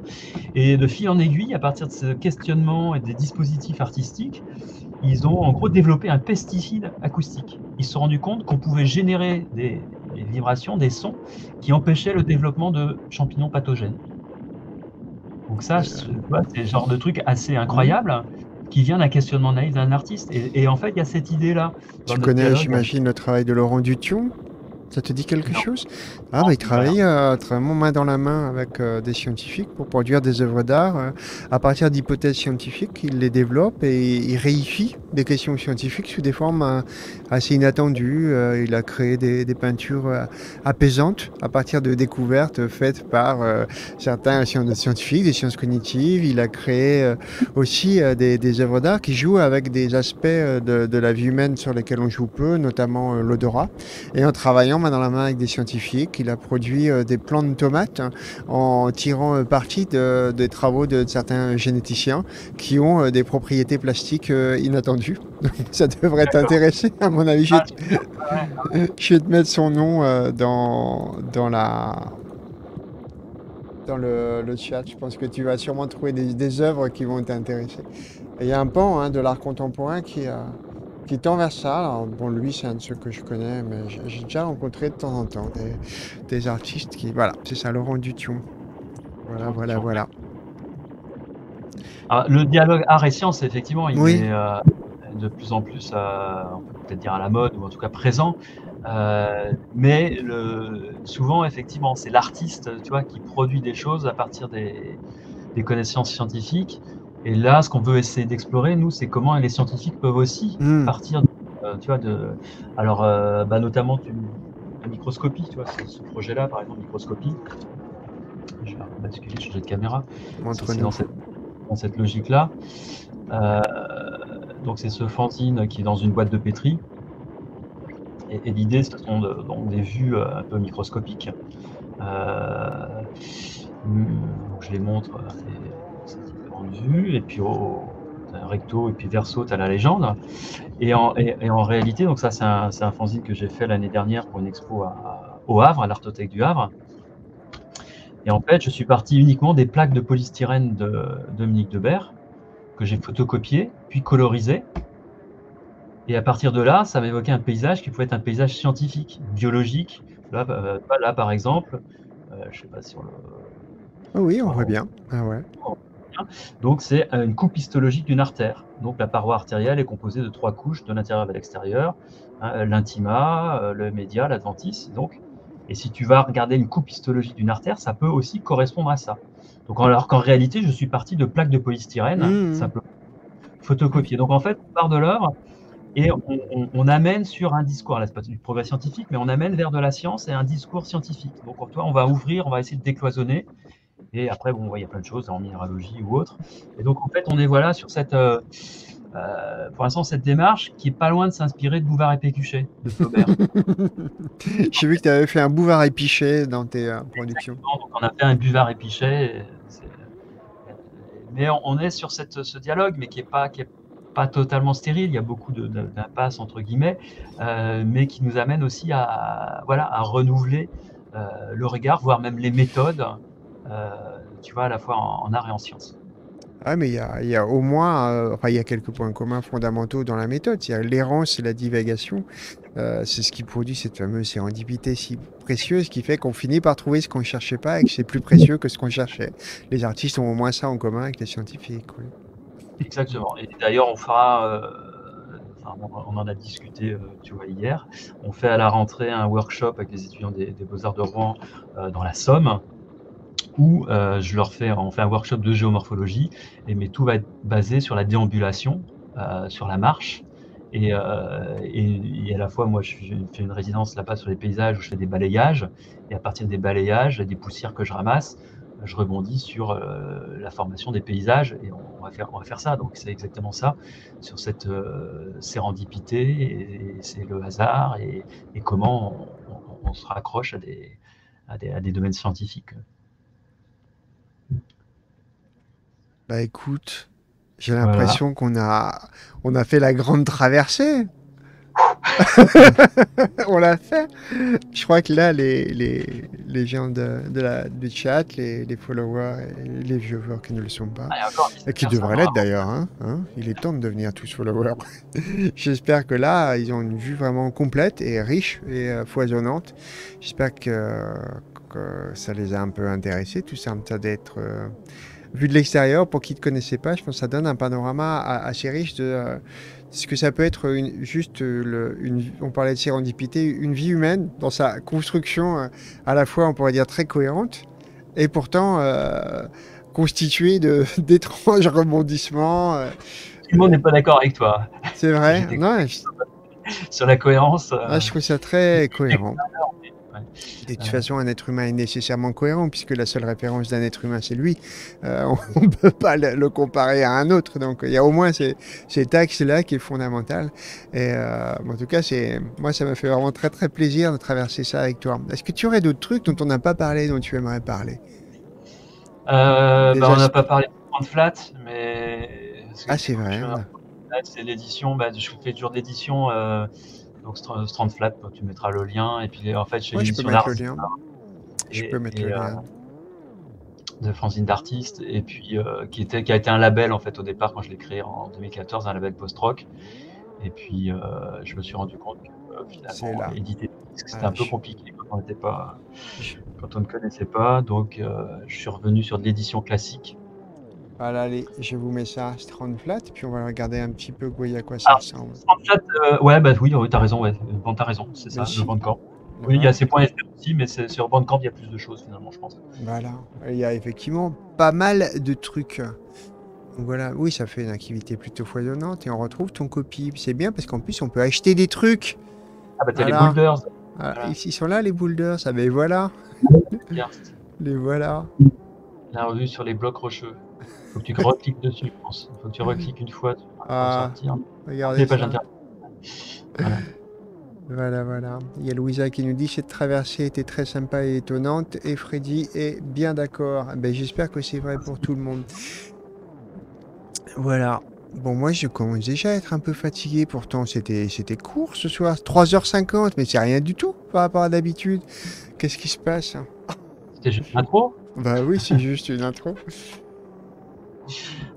Et de fil en aiguille, à partir de ce questionnement et des dispositifs artistiques, ils ont en gros développé un pesticide acoustique. Ils se sont rendus compte qu'on pouvait générer des, des vibrations, des sons qui empêchaient le développement de champignons pathogènes. Donc ça, c'est, c'est le genre de truc assez incroyable qui vient d'un questionnement naïf d'un artiste. Et, et en fait, il y a cette idée-là. Tu connais, période, j'imagine, le travail de Laurent Dution ? Ça te dit quelque non. chose ? Ah, non, bah, il travaille euh, vraiment main dans la main avec euh, des scientifiques pour produire des œuvres d'art. Euh, à partir d'hypothèses scientifiques, il les développe et il réifie des questions scientifiques sous des formes euh, assez inattendues. Euh, il a créé des, des peintures euh, apaisantes à partir de découvertes faites par euh, certains scientifiques, des sciences cognitives. Il a créé euh, aussi euh, des, des œuvres d'art qui jouent avec des aspects de, de la vie humaine sur lesquels on joue peu, notamment euh, l'odorat. Et en travaillant main dans la main avec des scientifiques, il a produit euh, des plants de tomates hein, en tirant euh, parti de, des travaux de, de certains généticiens qui ont euh, des propriétés plastiques euh, inattendues. Ça devrait D'accord. t'intéresser, à mon avis. Ah, je, vais te... ouais. je vais te mettre son nom euh, dans, dans la... dans le, le chat. Je pense que tu vas sûrement trouver des, des œuvres qui vont t'intéresser. Il y a un pan hein, de l'art contemporain qui a... Euh... qui tend vers ça. Alors, bon, lui, c'est un de ceux que je connais, mais j'ai, j'ai déjà rencontré de temps en temps des, des artistes qui... Voilà, c'est ça, Laurent Dution. Voilà, voilà, voilà. Alors, le dialogue art et science, effectivement, il oui. est euh, de plus en plus, euh, on peut peut-être dire à la mode, ou en tout cas présent, euh, mais le, souvent, effectivement, c'est l'artiste, tu vois, qui produit des choses à partir des, des connaissances scientifiques. Et là, ce qu'on veut essayer d'explorer, nous, c'est comment les scientifiques peuvent aussi mmh. partir, de, euh, tu vois, de, alors, euh, bah, notamment du, la microscopie, tu vois, ce, ce projet-là, par exemple, microscopie. Je vais basculer, changer de caméra. C'est, c'est dans, cette, dans cette logique-là. Euh, donc, c'est ce fanzine qui est dans une boîte de pétri. Et, et l'idée, ce sont de, donc, des vues un peu microscopiques. Euh, donc, je les montre. Et, vue, et puis au recto et puis verso, tu as la légende. Et en, et, et en réalité, donc ça, c'est un, c'est un fanzine que j'ai fait l'année dernière pour une expo à, à, au Havre, à l'Artothèque du Havre. Et en fait, je suis parti uniquement des plaques de polystyrène de, de Dominique Debert, que j'ai photocopiées, puis colorisées. Et à partir de là, ça m'évoquait un paysage qui pouvait être un paysage scientifique, biologique. Là, euh, là par exemple, euh, je sais pas si on le... Oh oui, on voit bien. Ah ouais. Donc, c'est une coupe histologique d'une artère. Donc, la paroi artérielle est composée de trois couches, de l'intérieur vers l'extérieur, hein, l'intima, le média, l'adventice. Donc, et si tu vas regarder une coupe histologique d'une artère, ça peut aussi correspondre à ça. Donc, alors qu'en réalité, je suis parti de plaques de polystyrène, mmh. hein, simplement photocopiées. Donc, en fait, on part de l'œuvre et on, on, on amène sur un discours. Là, c'est pas du progrès scientifique, mais on amène vers de la science et un discours scientifique. Donc, pour toi, on va ouvrir, on va essayer de décloisonner. Et après, bon, il y a plein de choses en minéralogie ou autre. Et donc, en fait, on est voilà sur cette, euh, Euh, pour l'instant, cette démarche qui est pas loin de s'inspirer de Bouvard et Pécuchet, de Flaubert. J'ai vu que tu avais fait un Bouvard et Pichet dans tes euh, productions. Exactement, donc on a fait un Bouvard et Pichet. Mais on, on est sur cette, ce dialogue, mais qui n'est pas, qui est pas totalement stérile. Il y a beaucoup d'impasses, entre guillemets, euh, mais qui nous amène aussi à, à, voilà, à renouveler euh, le regard, voire même les méthodes, euh, tu vois, à la fois en, en art et en sciences. Ah, mais il y a, y a au moins, euh, enfin, il y a quelques points communs fondamentaux dans la méthode. Il y a l'errance et la divagation. Euh, c'est ce qui produit cette fameuse sérendipité si précieuse qui fait qu'on finit par trouver ce qu'on ne cherchait pas et que c'est plus précieux que ce qu'on cherchait. Les artistes ont au moins ça en commun avec les scientifiques. Oui. Exactement. Et d'ailleurs, on fera, euh, enfin, on en a discuté, euh, tu vois, hier. On fait à la rentrée un workshop avec les étudiants des, des Beaux-Arts de Rouen euh, dans la Somme. Où euh, je leur fais, on fait un workshop de géomorphologie, et, mais tout va être basé sur la déambulation, euh, sur la marche. Et, euh, et, et à la fois, moi, je fais une résidence là-bas sur les paysages où je fais des balayages. Et à partir des balayages, des poussières que je ramasse, je rebondis sur euh, la formation des paysages. Et on, on, va, faire, on va faire ça. Donc, c'est exactement ça, sur cette euh, sérendipité, et, et c'est le hasard, et, et comment on, on, on se raccroche à des, à des, à des domaines scientifiques. Bah écoute, j'ai l'impression voilà. qu'on a, on a fait la grande traversée. On l'a fait. Je crois que là, les, les, les gens de, de la, du chat, les, les followers, et les viewers qui ne le sont pas, ah, encore, et qui devraient l'être d'ailleurs, hein, hein, il est temps de devenir tous followers. J'espère que là, ils ont une vue vraiment complète et riche et euh, foisonnante. J'espère que, que ça les a un peu intéressés, tout ça, d'être... Euh, vu de l'extérieur, pour qui ne te connaissait pas, je pense que ça donne un panorama assez riche de euh, ce que ça peut être une, juste, le, une, on parlait de sérendipité, une vie humaine dans sa construction euh, à la fois, on pourrait dire, très cohérente et pourtant euh, constituée d'étranges rebondissements. Euh, Tout le monde n'est pas d'accord avec toi. C'est vrai. Non, je... Sur la cohérence. Euh... Ah, je trouve ça très cohérent. Et de toute façon, un être humain est nécessairement cohérent, puisque la seule référence d'un être humain, c'est lui. Euh, on ne peut pas le, le comparer à un autre. Donc, il y a au moins ces, cet axe-là qui est fondamental. Et euh, en tout cas, moi, ça m'a fait vraiment très, très plaisir de traverser ça avec toi. Est-ce que tu aurais d'autres trucs dont on n'a pas parlé, dont tu aimerais parler? euh, bah, On n'a pas parlé de Prendre Flat, mais... Ah, c'est vrai. C'est l'édition, bah, je fais toujours d'édition... Euh... Donc Strandflat, tu mettras le lien. Et puis en fait, chez ouais, je peux mettre le lien. Et, je peux mettre et, le lien. Euh, de Francine d'artiste, et puis euh, qui était, qui a été un label en fait au départ quand je l'ai créé en deux mille quatorze, un label post-rock. Et puis euh, je me suis rendu compte que euh, finalement éditer des disques, c'était ah, un je... peu compliqué quand on était pas, quand on ne connaissait pas. Donc euh, je suis revenu sur de l'édition classique. Voilà, allez, je vous mets ça, Strandflat, puis on va regarder un petit peu quoi, à quoi ça ah, ressemble. Strandflat, euh, ouais, bah oui, t'as raison, ouais, bon, t'as raison, c'est ça, le Bandcamp. Voilà. Oui, il y a ces points aussi, mais sur Bandcamp, il y a plus de choses finalement, je pense. Voilà, il y a effectivement pas mal de trucs. Donc voilà, oui, ça fait une activité plutôt foisonnante et on retrouve ton copie. C'est bien parce qu'en plus, on peut acheter des trucs. Ah bah t'as voilà. les boulders. Ah, voilà. Ils sont là, les boulders, ah ben voilà. Les voilà. La revue sur les blocs rocheux. Faut que tu recliques dessus, je pense. Faut que tu recliques une fois pour ah, sortir. Regardez ça. Voilà. Voilà, voilà. Il y a Louisa qui nous dit « Cette traversée était très sympa et étonnante. » Et Freddy est bien d'accord. Ben, j'espère que c'est vrai pour tout le monde. Voilà. Bon, moi, je commence déjà à être un peu fatigué. Pourtant, c'était court ce soir. trois heures cinquante, mais c'est rien du tout par rapport à d'habitude. Qu'est-ce qui se passe? C'était juste une intro? Bah oui, c'est juste une intro.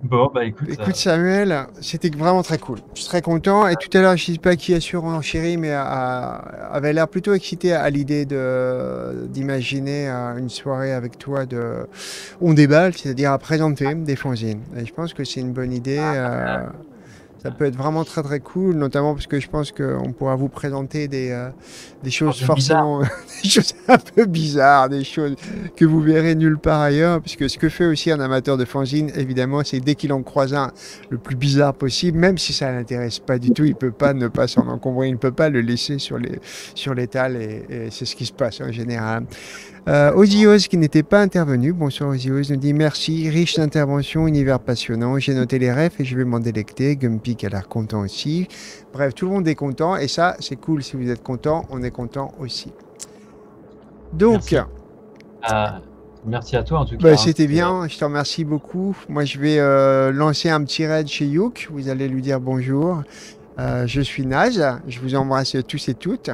Bon, bah écoute, écoute Samuel, c'était vraiment très cool. Je suis très content. Et tout à l'heure, je ne sais pas qui assure en chérie, mais à, à, avait l'air plutôt excité à l'idée d'imaginer une soirée avec toi de on déballe, c'est-à-dire à présenter des fanzines. Et je pense que c'est une bonne idée. Euh, ça peut être vraiment très très cool, notamment parce que je pense qu'on pourra vous présenter des, euh, des choses forcément des choses un peu bizarres, des choses que vous verrez nulle part ailleurs, parce que ce que fait aussi un amateur de fanzine, évidemment, c'est dès qu'il en croise un le plus bizarre possible, même si ça ne l'intéresse pas du tout, il ne peut pas ne pas s'en encombrer, il ne peut pas le laisser sur les sur l'étal, et, et c'est ce qui se passe en général. Euh, Ozioz qui n'était pas intervenu, bonsoir Ozioz, nous dit merci, riche d'intervention, univers passionnant, j'ai noté les refs et je vais m'en délecter, Gumpy qui a l'air content aussi, bref tout le monde est content et ça c'est cool, si vous êtes content, on est content aussi. Donc... Merci, euh, merci à toi en tout cas. Bah, c'était bien, je te remercie beaucoup, moi je vais euh, lancer un petit raid chez Youk, vous allez lui dire bonjour. Euh, je suis Naz, je vous embrasse tous et toutes.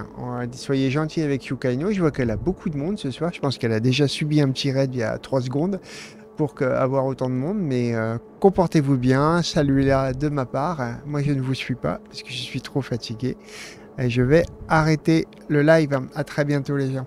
Soyez gentils avec Yukaino. Je vois qu'elle a beaucoup de monde ce soir. Je pense qu'elle a déjà subi un petit raid il y a trois secondes pour que, avoir autant de monde. Mais euh, comportez-vous bien. Salut-la de ma part. Moi, je ne vous suis pas parce que je suis trop fatigué. Et je vais arrêter le live. À très bientôt, les gens.